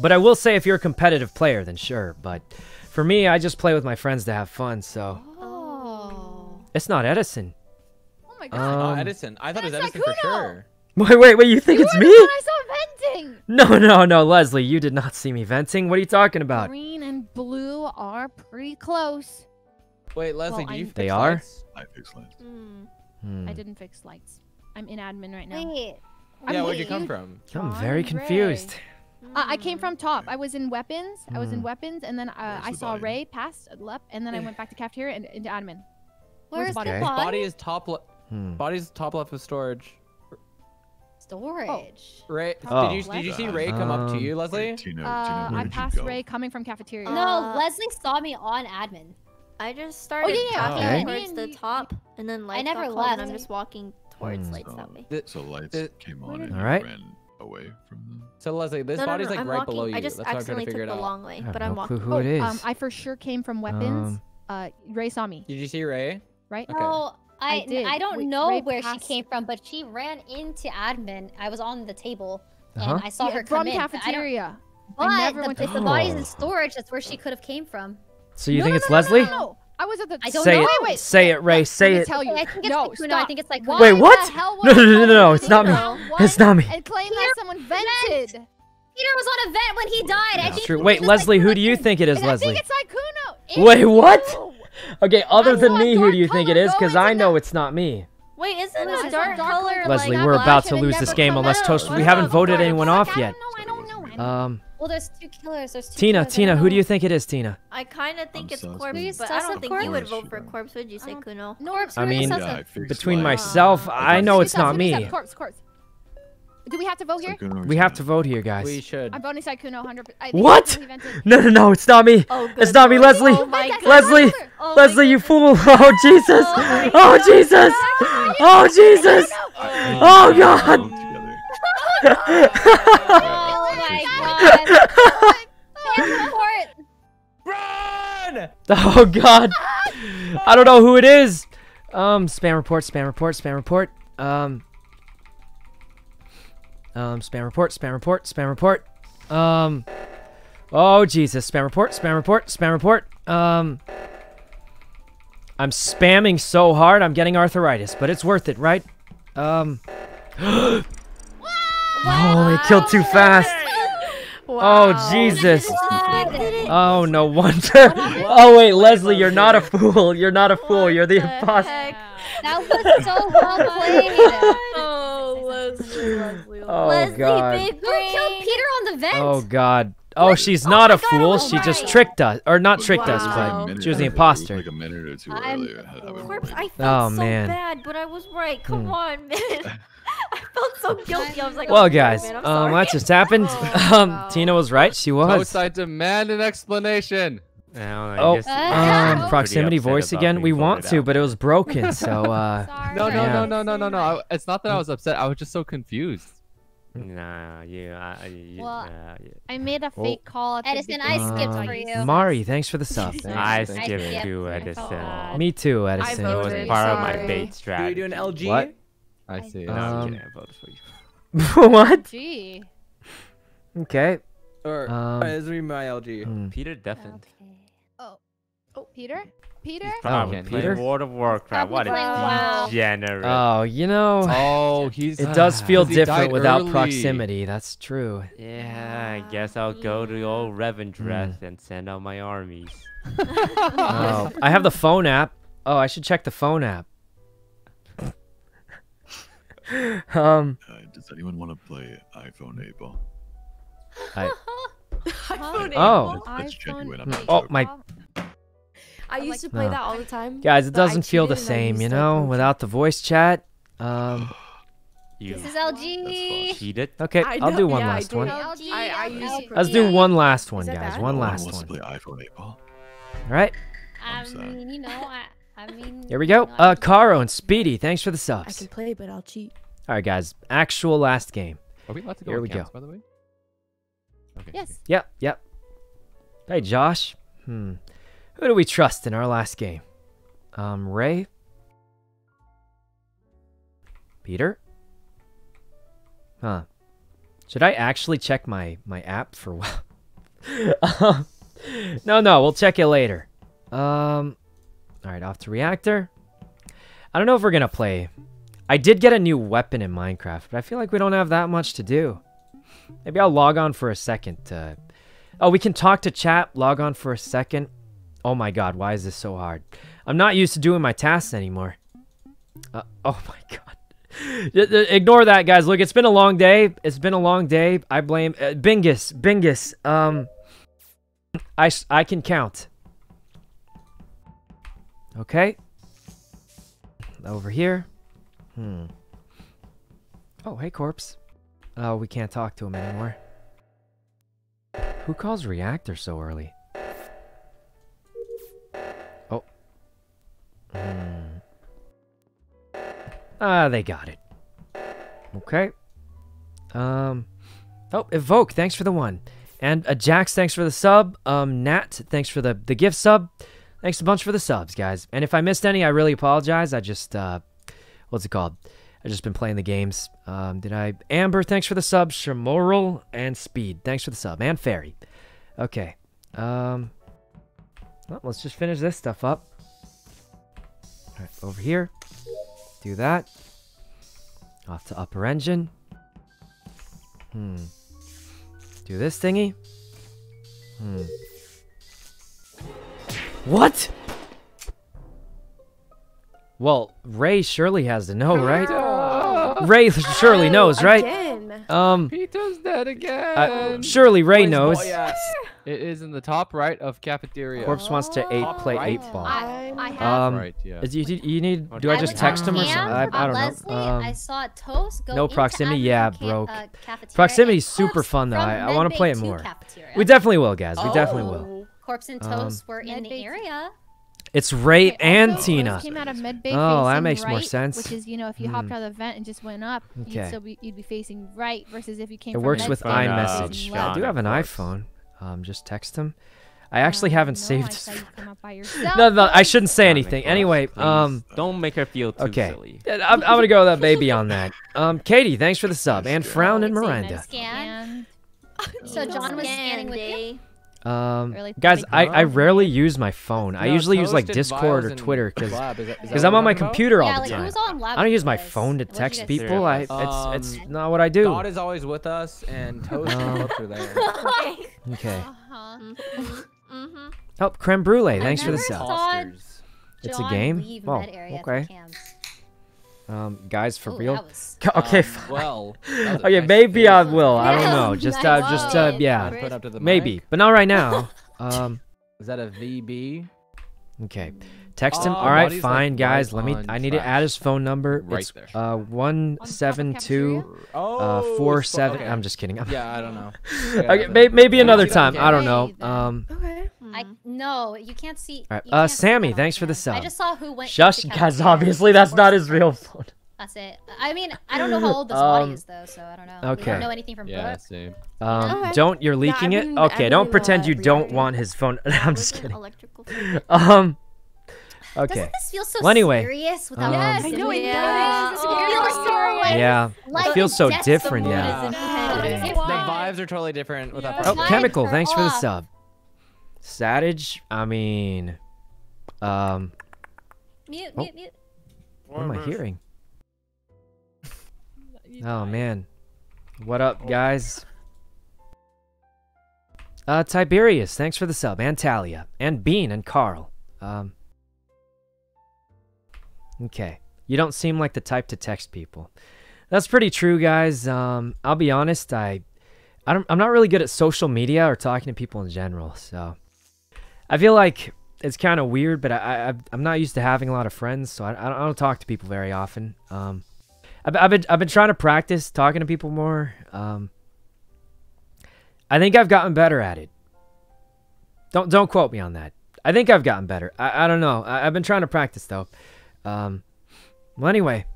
But I will say if you're a competitive player, then sure. But for me, I just play with my friends to have fun, so... Oh. It's not Edison. Oh my god. Um, oh, Edison. I thought it was Edison for sure. Wait, wait, wait, you think you it's me? I saw venting! No, no, no, Leslie, you did not see me venting. What are you talking about? Green and blue are pretty close. Wait, Leslie, well, do you fix they lights? They are? I fix lights. Mm. Hmm. I didn't fix lights. I'm in admin right now. Wait. Yeah, wait. Where'd you come from? I'm very confused. Uh, I came from top. I was in weapons. Mm. I was in weapons, and then uh, I saw Rae pass left, and then I went back to cafeteria and into admin. Where's the body? Okay. Body is top left. Hmm. Body's top left of storage. Storage. Oh. Rae, oh. did you did you see Rae come um, up to you, Leslie? Tina, uh, Tina, I passed Rae coming from cafeteria. No, uh, Leslie saw me on admin. I just started oh, yeah, walking okay. towards the top, and then lights. I never left. And I'm just walking towards mm. lights so, that way. So lights it, came on. And all right. Ran away from them. So Leslie, this no, body's no, no, like I'm right walking. below you. I just That's accidentally took to the out. long way, but I'm no walking. Who it is. Oh, um, I for sure came from weapons. Um, uh, Rae saw me. Did you see Rae? Right? Okay. No, I I, did. I don't Wait, know Rae where passed. she came from, but she ran into admin. I was on the table, and uh-huh. I saw yeah, her come from in. From cafeteria. I but I never the, went to if the body's in storage, that's where she could have came from. So you no, think no, it's no, Leslie? No, no, no. I was at the. I don't say know. It. Wait, wait. Say it, Rae. Say it. Tell you. I think it's no, Sykkuno. I think it's like. Wait, what? No, no, no, no, no. It's not me. It's not me. And claim that someone vented. Vent. Peter was on a vent when he died. That's I think true. Wait, Leslie, like, who do you think it is, Leslie? I think it's Sykkuno. Wait, what? Okay, other than me, who do you think it is? Because I know it's not me. Wait, isn't no, a dark, dark color? Leslie, like, we're about to lose this game unless Toast. We haven't voted anyone off yet. I don't know. I don't know. Um. Well, there's two killers. There's two Tina, killers. Tina, who do you think it is, Tina? I kind of think I'm it's Corpse, but sus I don't think corpse? You would vote for Corpse, would you, Sykkuno? No, I mean, yeah, I between myself, uh, I know it's not me. Corpse, corpse. Do we have to vote here? We have to vote here, guys. We should. I'm voting Sykkuno one hundred percent. What? No, no, no, it's not me. Oh, it's not me, Leslie. Oh, my Leslie, oh, my Leslie, you fool. Oh, Jesus. Oh, oh Jesus. Oh, Jesus. Oh, God. Oh, my God. Run! Oh, God. I don't know who it is. Um, spam report, spam report, spam report. Um... Um, spam report, spam report, spam report. Um, oh Jesus, spam report, spam report, spam report. Um, I'm spamming so hard, I'm getting arthritis, but it's worth it, right? Um, oh, I killed too fast. Wow. Oh Jesus. Oh no wonder. Oh wait, Leslie, you're not a fool. You're not a fool. You're the imposter. That was so well played. Oh, Leslie, Leslie, oh, Leslie God. Big Who killed Peter on the vent? Oh, God. Oh, she's oh not a God, fool. She right. just tricked us. Or not tricked wow. us, but she was the imposter. Like a minute or two earlier. Corpse, I felt oh, so man. bad, but I was right. Come hmm. on, man. I felt so guilty. I was like, well, I'm guys, sorry, man. I'm um, that just happened. Oh, um, wow. Tina was right. She was. Toast, I demand an explanation. No, oh, guess, um, proximity voice again. We want to, out. but it was broken, so, uh... no, no, yeah. no, no, no, no, no, I, it's not that I was upset. I was just so confused. Nah, you... Uh, you well, uh, yeah. I made a fake oh. call. At Edison, I skipped uh, for you. Mari, thanks for the sub. I skipped too, Edison. Oh, me too, Edison. It was part of my bait strategy. Do you do an L G? What? I see. Um, I voted for you. What? G. Okay. Or, um, this will be my L G. Mm. Peter deafened. Okay. Oh, Peter? Peter? Oh, Peter? World of Warcraft. What a wow. degenerate. Oh, you know. Oh, he's. It does feel different without early. proximity. That's true. Yeah, I guess I'll go to old Revendreth mm. and send out my armies. Oh, I have the phone app. Oh, I should check the phone app. um. Uh, does anyone want to play iPhone eight Ball? I... iPhone eight Ball? Oh. Let's check you in. I'm oh, my. I used like, to play no. that all the time. Guys, it doesn't feel the same, you know, without the voice chat. Um, yeah. This is L G. Cheated. Okay, I I'll do one yeah, last I one. L G, I, I used to Let's do yeah. one last one, guys. Bad? One last one. Play iPhone eight Ball. All right. I mean, you know, I, I mean. Here we go. Uh, Caro and Speedy, thanks for the subs. I can play, but I'll cheat. All right, guys. Actual last game. Are we allowed to go? Here we counts, go. By the way. Okay. Yes. Yep. Yep. Hey, Josh. Hmm. Who do we trust in our last game? Um, Rae? Peter? Huh. Should I actually check my, my app for a while? um, no, no, we'll check it later. Um, Alright, off to reactor. I don't know if we're gonna play. I did get a new weapon in Minecraft, but I feel like we don't have that much to do. Maybe I'll log on for a second to... Oh, we can talk to chat, log on for a second. Oh my god, why is this so hard? I'm not used to doing my tasks anymore. Uh, oh my god. Ignore that, guys. Look, it's been a long day. It's been a long day. I blame... Uh, Bingus. Bingus. Um, I, I can count. Okay. Over here. Hmm. Oh, hey, Corpse. Oh, we can't talk to him anymore. Who calls reactor so early? Mm. Ah, they got it. Okay. Um. Oh, Evoke, thanks for the one. And uh, Jax, thanks for the sub. Um, Nat, thanks for the, the gift sub. Thanks a bunch for the subs, guys. And if I missed any, I really apologize. I just, uh, what's it called? I've just been playing the games. Um, did I? Amber, thanks for the sub. Shemoral and Speed, thanks for the sub. And Fairy. Okay. Um. Well, let's just finish this stuff up. Alright, over here. Do that. Off to upper engine. Hmm. Do this thingy. Hmm. What? Well, Rae surely has to know, right? Oh. Rae surely knows, right? Again. Um, he does that again. Uh, surely Rae Please knows. It is in the top right of cafeteria. Corpse oh. wants to eight top play right? eight ball. I, I have. Um, right, yeah. Is, you, you need. Do I, I just text him or something? I, I don't Leslie, know. Um, I saw Toast go no proximity. Yeah, bro. Uh, Proximity's super fun though. I, I want to play it more. Cafeteria. We definitely will, guys. We oh. definitely will. Corpse and Toast um, were in the area. It's Rae okay, and Tina. Came out of med bay oh, that makes right, more sense. Which is, you know, if you mm. hopped out of the vent and just went up, okay. you'd, still be, you'd be facing right versus if you came. It from works med with iMessage. I do have an iPhone. Um, just text him. I actually no, haven't no, saved. no, no, I shouldn't say anything. Anyway, um, don't make her feel too okay. silly. I'm, I'm gonna go with that baby on that. Um, Katie, thanks for the sub, and Frown and Miranda. Scan. So John was scanning with you. Um, guys, I, I rarely use my phone. I no, usually use like Discord or Twitter because because I'm on my computer all the time. Yeah, like, on I don't use my phone to text people. I um, it's it's not what I do. God is always with us and Toast is up through there. Okay. Uh-huh. Mm-hmm. Oh, creme brulee. Thanks for the sub. It's a game. Oh, okay. Um, guys, for Ooh, real. Was, okay, um, fine. Well, okay, nice maybe I will. I don't know. Just, uh, just, uh, yeah. Put up to the maybe, mic. But not right now. Um, is that a V B? Okay. Text him. Oh, all right, fine, like guys. Let me. I need trash. to add his phone number. Right it's there. Uh, one seven two, uh, four seven. Okay. I'm just kidding. I'm yeah, I don't know. Okay, okay, maybe yeah, another time. Okay. I don't know. Um. Okay. I no, you can't see. All right. Uh, Sammy, thanks for the sub. I just saw who went. Shush, guys. Obviously, that's not his real phone. That's it. I mean, I don't know how old this body um, is though, so I don't know. Okay. We don't know anything from yeah, Brooke. Same. Um, okay. Don't. You're leaking no, I mean, it. Okay. I mean, don't pretend you don't want his phone. I'm just kidding. Um. Okay. Doesn't this feel so well, anyway, serious without yes, I know it yeah. does. It feels so like, yeah. Like it feels so different, yeah. yeah. yeah. The vibes are totally different without yeah. Oh, Chemical, thanks off. for the sub. Savage, I mean um Mute, oh. mute, mute. What am I hearing? Oh man. What up, guys? Uh Tiberius, thanks for the sub. And Talia, and Bean and Carl. Um Okay, you don't seem like the type to text people. That's pretty true, guys. Um, I'll be honest, I, I don't, I'm not really good at social media or talking to people in general. So, I feel like it's kind of weird, but I, I, I'm not used to having a lot of friends, so I, I, don't, I don't talk to people very often. Um, I've, I've been, I've been trying to practice talking to people more. Um, I think I've gotten better at it. Don't, don't quote me on that. I think I've gotten better. I, I don't know. I, I've been trying to practice though. Um, well, anyway.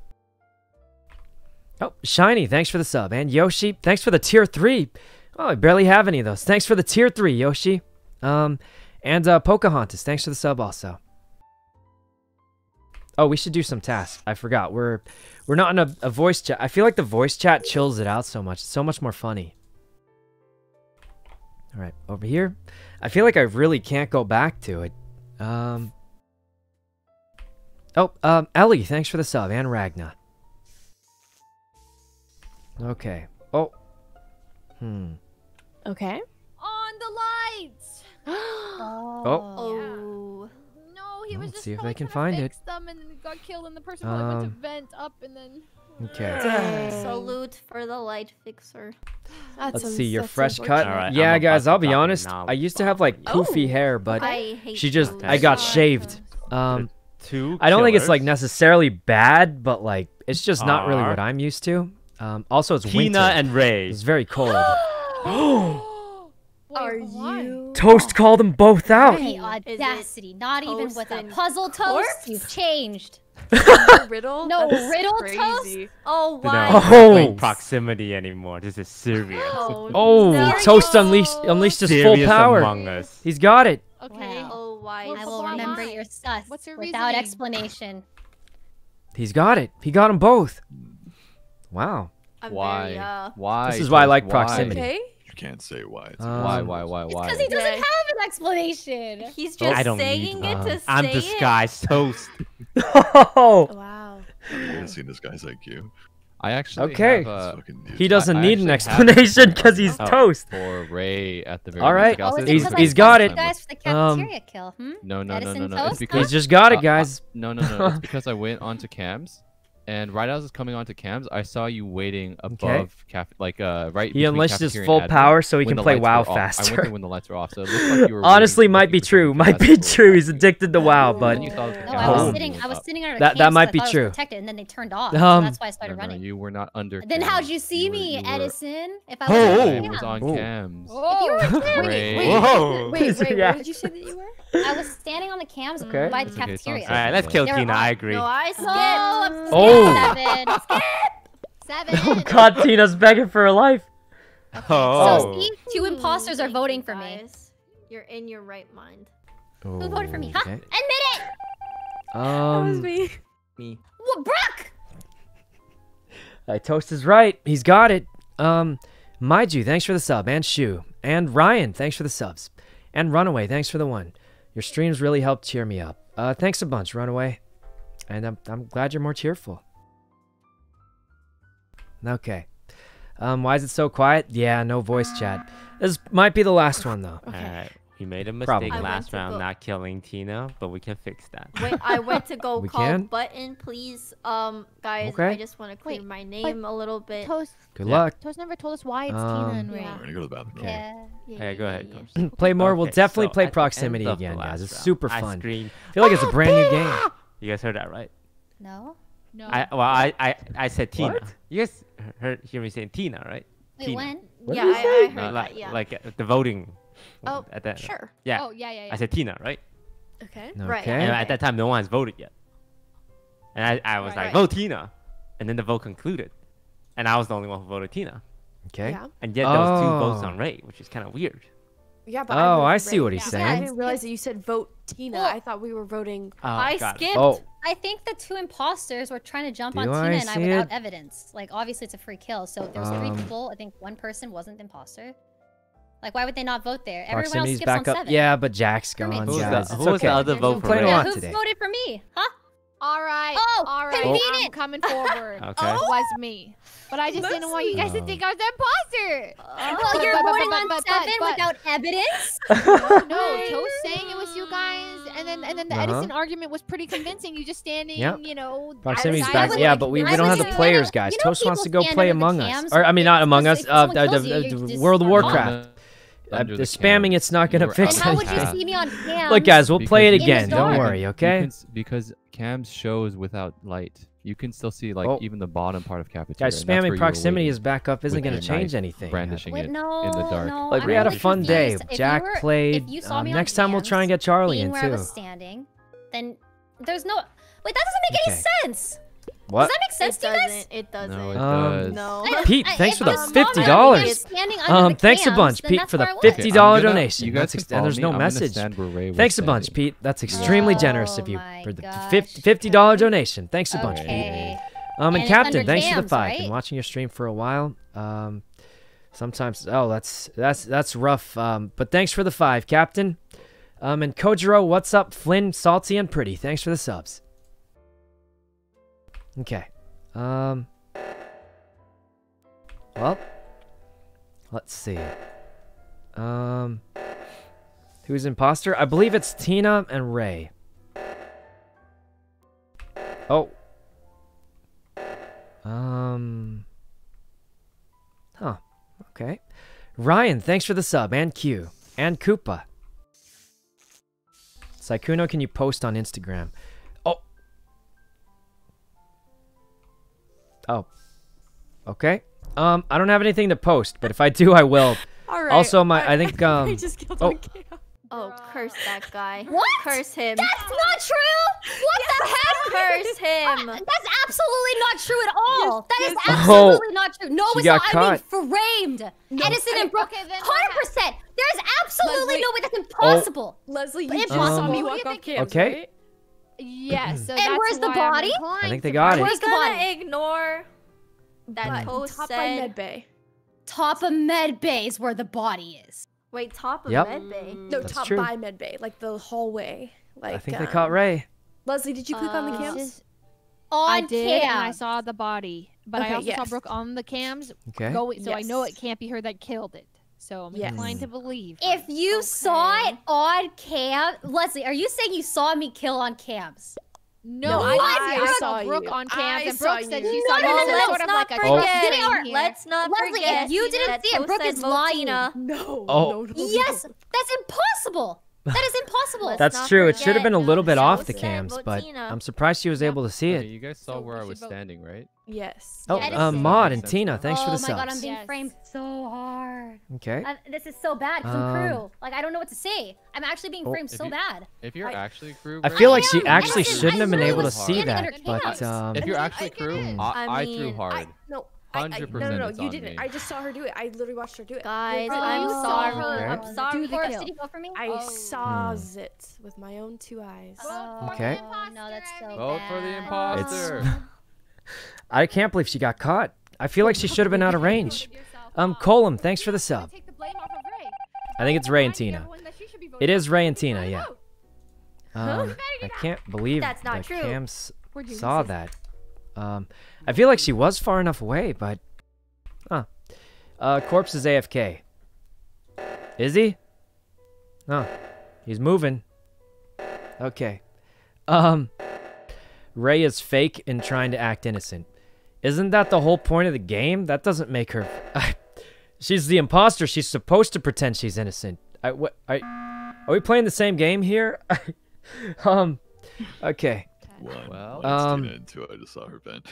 Oh, Shiny, thanks for the sub. And Yoshi, thanks for the tier three. Oh, I barely have any of those. Thanks for the tier three, Yoshi. Um, and, uh, Pocahontas, thanks for the sub also. Oh, we should do some tasks. I forgot. We're, we're not in a, a voice chat. I feel like the voice chat chills it out so much. It's so much more funny. All right, over here. I feel like I really can't go back to it. Um... Oh, um, Ellie, thanks for the sub, and Ragna. Okay. Oh. Hmm. Okay. On the lights! oh. oh. Yeah. No, he was Let's just see if they can find it. Them and then got killed and the person um, went to vent up and then... Okay. Salute for the light fixer. That's Let's see, your fresh cut. Right, yeah, guys, I'll be honest. Now. I used to have, like, poofy oh, hair, but she just... Colors. I got shaved. Um... Two I don't killers. think it's like necessarily bad, but like it's just uh, not really what I'm used to. Um, also, it's Tina winter. and Rae. It's very cold. Are you? Toast called them both out. The audacity! Not even with a puzzle, Toast. Corpse? You've changed. no riddle. No That's riddle, crazy. Toast. Oh wow. Oh. Proximity anymore. This is serious. Oh, oh no. Toast unleashed unleashed his serious full power. Among Us. He's got it. Okay. Wow. Oh, why? I will remember your stuff without reasoning? explanation. He's got it. He got them both. Wow. I'm why? Very, uh... Why? This is why I like why? proximity. Okay. You can't say why. It's um, why? Why? Why? Why? Because he doesn't have an explanation. He's just I don't saying need, it um, to I'm say I'm disguised, Toast. Oh! Wow. I haven't seen this guy's I Q. I actually okay. Have, uh, he doesn't I, need I an explanation because he's oh. toast. For Rae at the very all right, oh, he's he's got it. Guys for the cafeteria um, kill, hmm? No, no, no, no, no. It's because he's just got it, guys. Uh, uh, no, no, no. It's because I went onto cams, and right as I was coming onto cams, I saw you waiting above okay. cafe, like uh, right. He unleashed his full power so he can play WoW faster. I went there when the lights were off, so it looked like you were. Honestly, might be true. Might be true. He's addicted to WoW, but. No, I was um, sitting. I was sitting under a that, that might be true. Protected, and then they turned off. Um, so that's why I started no, no, running. You were not under. Then cams. How'd you see you me, were, you Edison? Were... If I was, oh, yeah. was on oh. cams. Whoa. If you were on cams. Wait, wait, wait, wait, where did you say that you were? I was standing on the cams okay. by the okay, cafeteria. All right, let's kill Tina. I agree. No, I skipped. Oh, skip. Seven. Skip. Seven. Oh God, Tina's begging for her life. Oh. So see, two imposters are voting for me. You're in your right mind. Who voted for me? Huh? Admit it. Um, that was me. Me. What, Brooke? Uh, Toast is right. He's got it. Um, Maiju, thanks for the sub. And Shu. And Ryan, thanks for the subs. And Runaway, thanks for the one. Your streams really helped cheer me up. Uh, thanks a bunch, Runaway. And I'm, I'm glad you're more cheerful. Okay. Um, why is it so quiet? Yeah, no voice chat. This might be the last one, though. Okay. All right. We made a mistake Probably. last round go. not killing Tina, but we can fix that. Wait, I went to go call can? button, please. Um, guys, okay. I just want to clear Wait, my name a little bit. Toast. Good yeah. luck. Toast never told us why it's um, Tina and Rae. We're going to go to the bathroom. Okay. Yeah. Yeah, yeah, go ahead. Yeah. Play more. Okay, we'll definitely so play Proximity again, guys. It's round. super fun. I feel like it's a brand new game. You guys heard that, right? No. No. I, well, I, I, I said Tina. What? You guys heard, hear me saying Tina, right? Wait, Tina. when? What yeah, I, I heard no, that, like, yeah. Like the voting. Oh, at that, sure. Yeah. Oh, yeah, yeah, yeah. I said Tina, right? Okay. Right. And at that time, no one's voted yet. And I, I was right, like, right. vote Tina. And then the vote concluded. And I was the only one who voted Tina. Okay. Yeah. And yet, oh. there was two votes on Rae, which is kind of weird. Yeah, but oh, I, I see Rae. what he's yeah. saying. Yeah, I didn't realize that you said vote Tina. Well, I thought we were voting. Oh, I skipped. Oh. I think the two imposters were trying to jump Do on I Tina and I without it? evidence. Like, obviously, it's a free kill. So there's um, three people. I think one person wasn't the imposter. Like, why would they not vote there? Everyone else skips back on up. seven. Yeah, but Jack's gone, Who's guys. The, who was okay. the other vote for yeah, Who voted for me? Huh? All right. Oh, all right. Convenient. I'm coming forward. Okay. Oh. It was me. But I just Leslie. didn't want you guys to think I was the imposter. Oh. Well, you're but, voting but, on but, seven but, but. without evidence? Oh, no, Toast saying it was you guys. And then and then the uh -huh. Edison argument was pretty convincing. You just standing, yep. you know. Proximity's back. Yeah, like, but we, we don't have the players, guys. Toast wants to go play Among Us. Or I mean, not Among Us. World of Warcraft. Uh, the spamming, cams. it's not gonna fix it. How would you see me on cams? Look, guys, we'll because play it again. Don't worry, okay? Can, because cams shows without light, you can still see like oh. even the bottom part of cafeteria. Guys, spamming Proximity is back up isn't gonna change anything. Brandishing Wait, no, it in the dark. No, like I'm we had really a fun confused. day. If Jack were, played. Um, next time cams, we'll try and get Charlie in too. Where I was standing, then there's no. Wait, that doesn't make okay. any sense. What? Does that make sense it to you guys? It doesn't. No, it um, no. Pete, thanks I, I, for the fifty dollars. Um, thanks cams, a bunch, Pete, for the fifty dollar okay, donation. You guys that's and there's me. no I'm message. Thanks a bunch, Pete. That's extremely oh, generous of you for the gosh. fifty dollar donation. Thanks a okay. bunch, Pete. Um, and, and Captain, thanks cams, for the five. Right? Been watching your stream for a while. Um, sometimes, oh, that's that's that's rough. Um, but thanks for the five, Captain. Um, and Kojiro, what's up, Flynn, Salty, and Pretty? Thanks for the subs. Okay. Um. Well. Let's see. Um. Who's imposter? I believe it's Tina and Rae. Oh. Um. Huh. Okay. Ryan, thanks for the sub. And Q. And Koopa. Sykkuno, can you post on Instagram? Oh, okay. Um, I don't have anything to post, but if I do, I will. All right. Also, my right. I think um. I just killed oh. oh, curse that guy! What? Curse him! That's not true! What yes, the heck? Curse him! Uh, that's absolutely not true at all. Yes, that is absolutely oh, not true. No, it's not. Caught. I mean, framed. No. Edison and Brooke, hundred percent. There's absolutely Leslie. no way. That's impossible. Oh. Leslie, you saw um, me walk off cams, okay. Right? Yes. Yeah, so and where's the body? I think they got it. We're gonna ignore that Toast said. Top of med bay. Top of med bay is where the body is. Wait, top of yep. med bay? No, That's top true. by med bay, like the hallway. Like I think um, they caught Rae. Leslie, did you click uh, on the cams? Just... On I did, cams. And I saw the body. But okay, I also yes. saw Brooke on the cams. Okay. Going, so yes. I know it can't be her that killed it. So I'm yes. inclined to believe. If you okay. saw it on cam... Leslie, are you saying you saw me kill on cams? No, no, I, I, I saw Brooke you. on cams, I and Brooke said she saw no, no, no, no, sort of like a trust. Let's not Leslie, forget. Leslie, if you didn't see it, Brooke is lying. No, oh. no, no, yes, that's impossible. That is impossible. That's true. Forget. It should have been a little bit no, off the cams, but I'm surprised she was yeah. able to see it. Okay, you guys saw so where I was vote. standing, right? Yes. Oh, yeah, uh, Maud and Tina, thanks oh for the subs. Oh my god, I'm being yes. framed so hard. Okay. Uh, this is so bad because um, I'm crew. Like, I don't know what to say. I'm actually being framed oh, so you, bad. If you're I, actually crew... I feel I like am. she actually I shouldn't I have been able to see that, but... Um, if you're actually crew, I threw hard. No. I, I, no, no, no, you didn't. Me. I just saw her do it. I literally watched her do it. Guys, oh, I'm sorry. Her. I'm sorry. Did you go for me? I oh. saw hmm. it with my own two eyes. Oh, okay. Oh, no, that's so Vote bad. for the imposter. It's... I can't believe she got caught. I feel like she should have been out of range. Um, Colum, thanks for the sub. I think it's Rae and Tina. It is Rae and Tina, yeah. Um, I can't believe that's not the true. Cams saw that. Um, I feel like she was far enough away, but... Huh. Uh, Corpse is A F K. Is he? No. He's moving. Okay. Um, Rae is fake and trying to act innocent. Isn't that the whole point of the game? That doesn't make her... She's the imposter. She's supposed to pretend she's innocent. I, what, I, are we playing the same game here? um, okay. One. Well, let's um, Tina and two. I just saw her vent.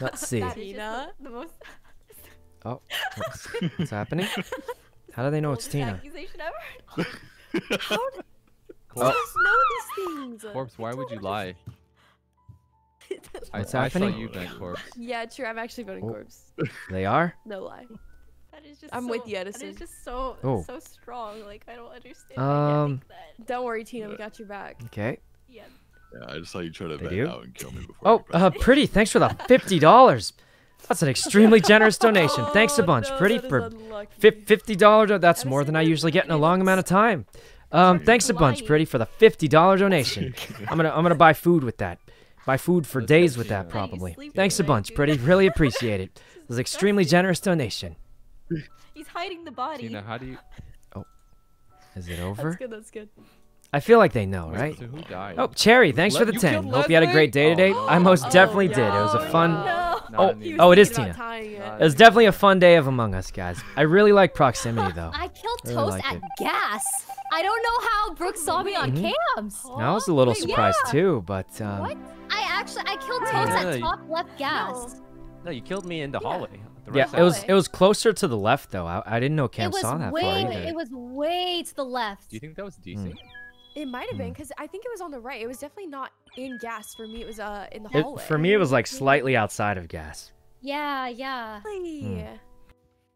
Let's see. Tina? Oh, what's, what's happening? How do they know it's Tina? Ever? How do oh. know these things? Corpse, why would you lie? What's I, happening? I saw you vent, Corpse. Yeah, true. I'm actually voting oh. Corpse. They are? No lie. That is just I'm so, with you, Edison. That is just so, oh. so strong. Like, I don't understand. Um, that. Don't worry, Tina. We got your back. Okay. Yeah. Yeah, I just saw you try to vent out and kill me before. Oh, uh, Pretty, thanks for the fifty dollars. That's an extremely generous donation. Thanks a bunch, oh, no, Pretty, for fifty dollars. That's more than I usually get in a long amount of time. Um, thanks a bunch, Pretty, for the fifty dollars donation. I'm gonna, I'm gonna buy food with that. Buy food for days with that, probably. Thanks a bunch, Pretty. Really appreciate it. It was an extremely generous donation. He's hiding the body. Tina, how do you? Oh, is it over? That's good. That's good. I feel like they know, right? So who died? Oh, Cherry, thanks for the ten. Hope you had a great day today. Oh. I most oh, definitely no. did. It was a fun... No. Oh, oh, it is Tina. It. it was definitely a fun day of Among Us, guys. I really like Proximity, though. I killed Toast really like at it. Gas. I don't know how Brooke saw me on mm-hmm. cams. Oh. I was a little surprised, yeah. too, but... Um, what? I actually... I killed Toast yeah, at top left gas. No, you killed me in the yeah. hallway. Yeah, it was it was closer to the left, though. I, I didn't know Cam saw that way, far, either. It was way to the left. Do you think that was decent? Mm. It might have been, because I think it was on the right. It was definitely not in gas. For me, it was uh in the hallway. It, for me, it was like slightly outside of gas. Yeah, yeah. Mm.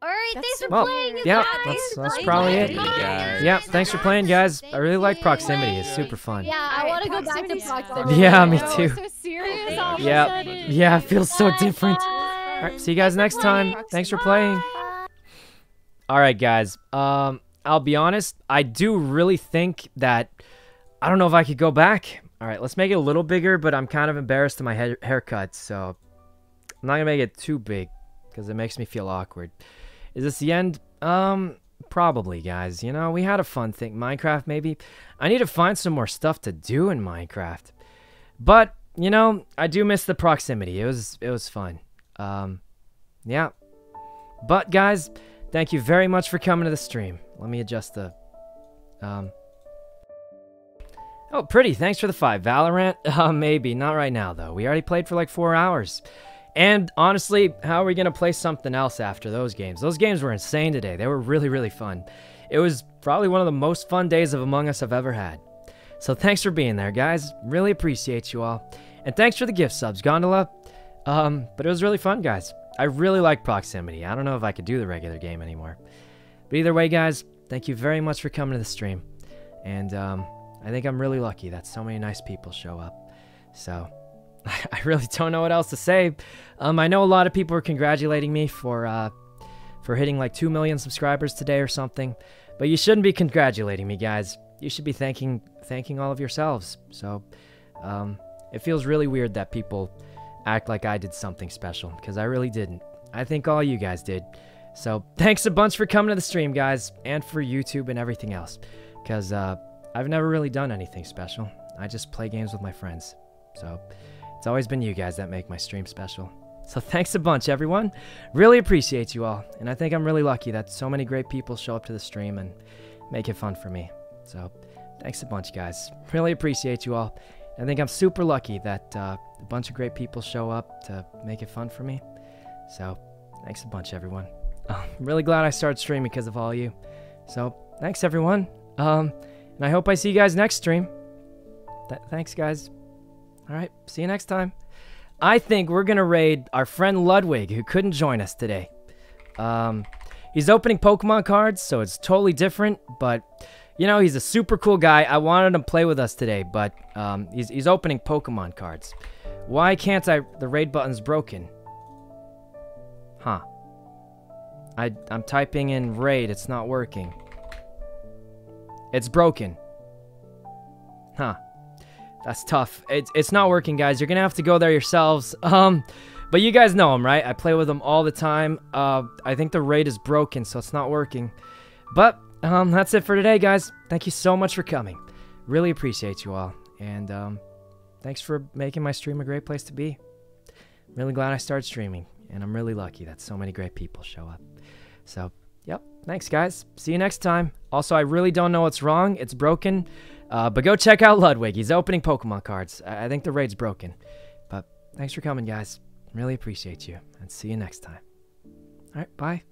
All right, that's thanks for well, playing, guys. Yeah, that's, that's probably it. Yeah, yeah thanks for playing, guys. I really like Proximity. It's super fun. Yeah, I want to go back to Proximity. Yeah, me too. So serious all yeah, yeah, it feels so different. All right, see you guys next time. Thanks for playing. All right, guys. Um, I'll be honest. I do really think that I don't know if I could go back. All right, let's make it a little bigger, but I'm kind of embarrassed of my ha haircut, so I'm not gonna make it too big because it makes me feel awkward. Is this the end? Um, probably, guys. You know, we had a fun thing. Minecraft, maybe. I need to find some more stuff to do in Minecraft, but you know, I do miss the proximity. It was it was fun. Um, yeah. But guys, thank you very much for coming to the stream. Let me adjust the... Um... Oh, Pretty. Thanks for the five. Valorant? Uh, maybe. Not right now, though. We already played for like four hours. And honestly, how are we going to play something else after those games? Those games were insane today. They were really, really fun. It was probably one of the most fun days of Among Us I've ever had. So thanks for being there, guys. Really appreciate you all. And thanks for the gift subs, Gondola. Um, but it was really fun, guys. I really like Proximity. I don't know if I could do the regular game anymore. But either way, guys, thank you very much for coming to the stream. And um, I think I'm really lucky that so many nice people show up. So I really don't know what else to say. Um, I know a lot of people are congratulating me for uh, for hitting like two million subscribers today or something. But you shouldn't be congratulating me, guys. You should be thanking, thanking all of yourselves. So Um, it feels really weird that people act like I did something special, because I really didn't. I think all you guys did. So thanks a bunch for coming to the stream, guys, and for YouTube and everything else, because uh, I've never really done anything special. I just play games with my friends. So it's always been you guys that make my stream special. So thanks a bunch, everyone. Really appreciate you all. And I think I'm really lucky that so many great people show up to the stream and make it fun for me. So thanks a bunch, guys. Really appreciate you all. I think I'm super lucky that uh, a bunch of great people show up to make it fun for me. So thanks a bunch, everyone. I'm really glad I started streaming because of all you. So thanks, everyone. Um, and I hope I see you guys next stream. Th thanks, guys. All right. See you next time. I think we're gonna raid our friend Ludwig, who couldn't join us today. Um, he's opening Pokemon cards, so it's totally different, but, you know, he's a super cool guy. I wanted him to play with us today, but um, he's, he's opening Pokemon cards. Why can't I... The raid button's broken. Huh. I, I'm typing in raid. It's not working. It's broken. Huh. That's tough. It's, it's not working, guys. You're going to have to go there yourselves. Um, but you guys know him, right? I play with him all the time. Uh, I think the raid is broken, so it's not working. But um, that's it for today, guys. Thank you so much for coming. Really appreciate you all. And um, thanks for making my stream a great place to be. I'm really glad I started streaming. And I'm really lucky that so many great people show up. So, yep. Thanks, guys. See you next time. Also, I really don't know what's wrong. It's broken. Uh, but go check out Ludwig. He's opening Pokemon cards. I, I think the raid's broken. But thanks for coming, guys. Really appreciate you. And see you next time. All right, bye.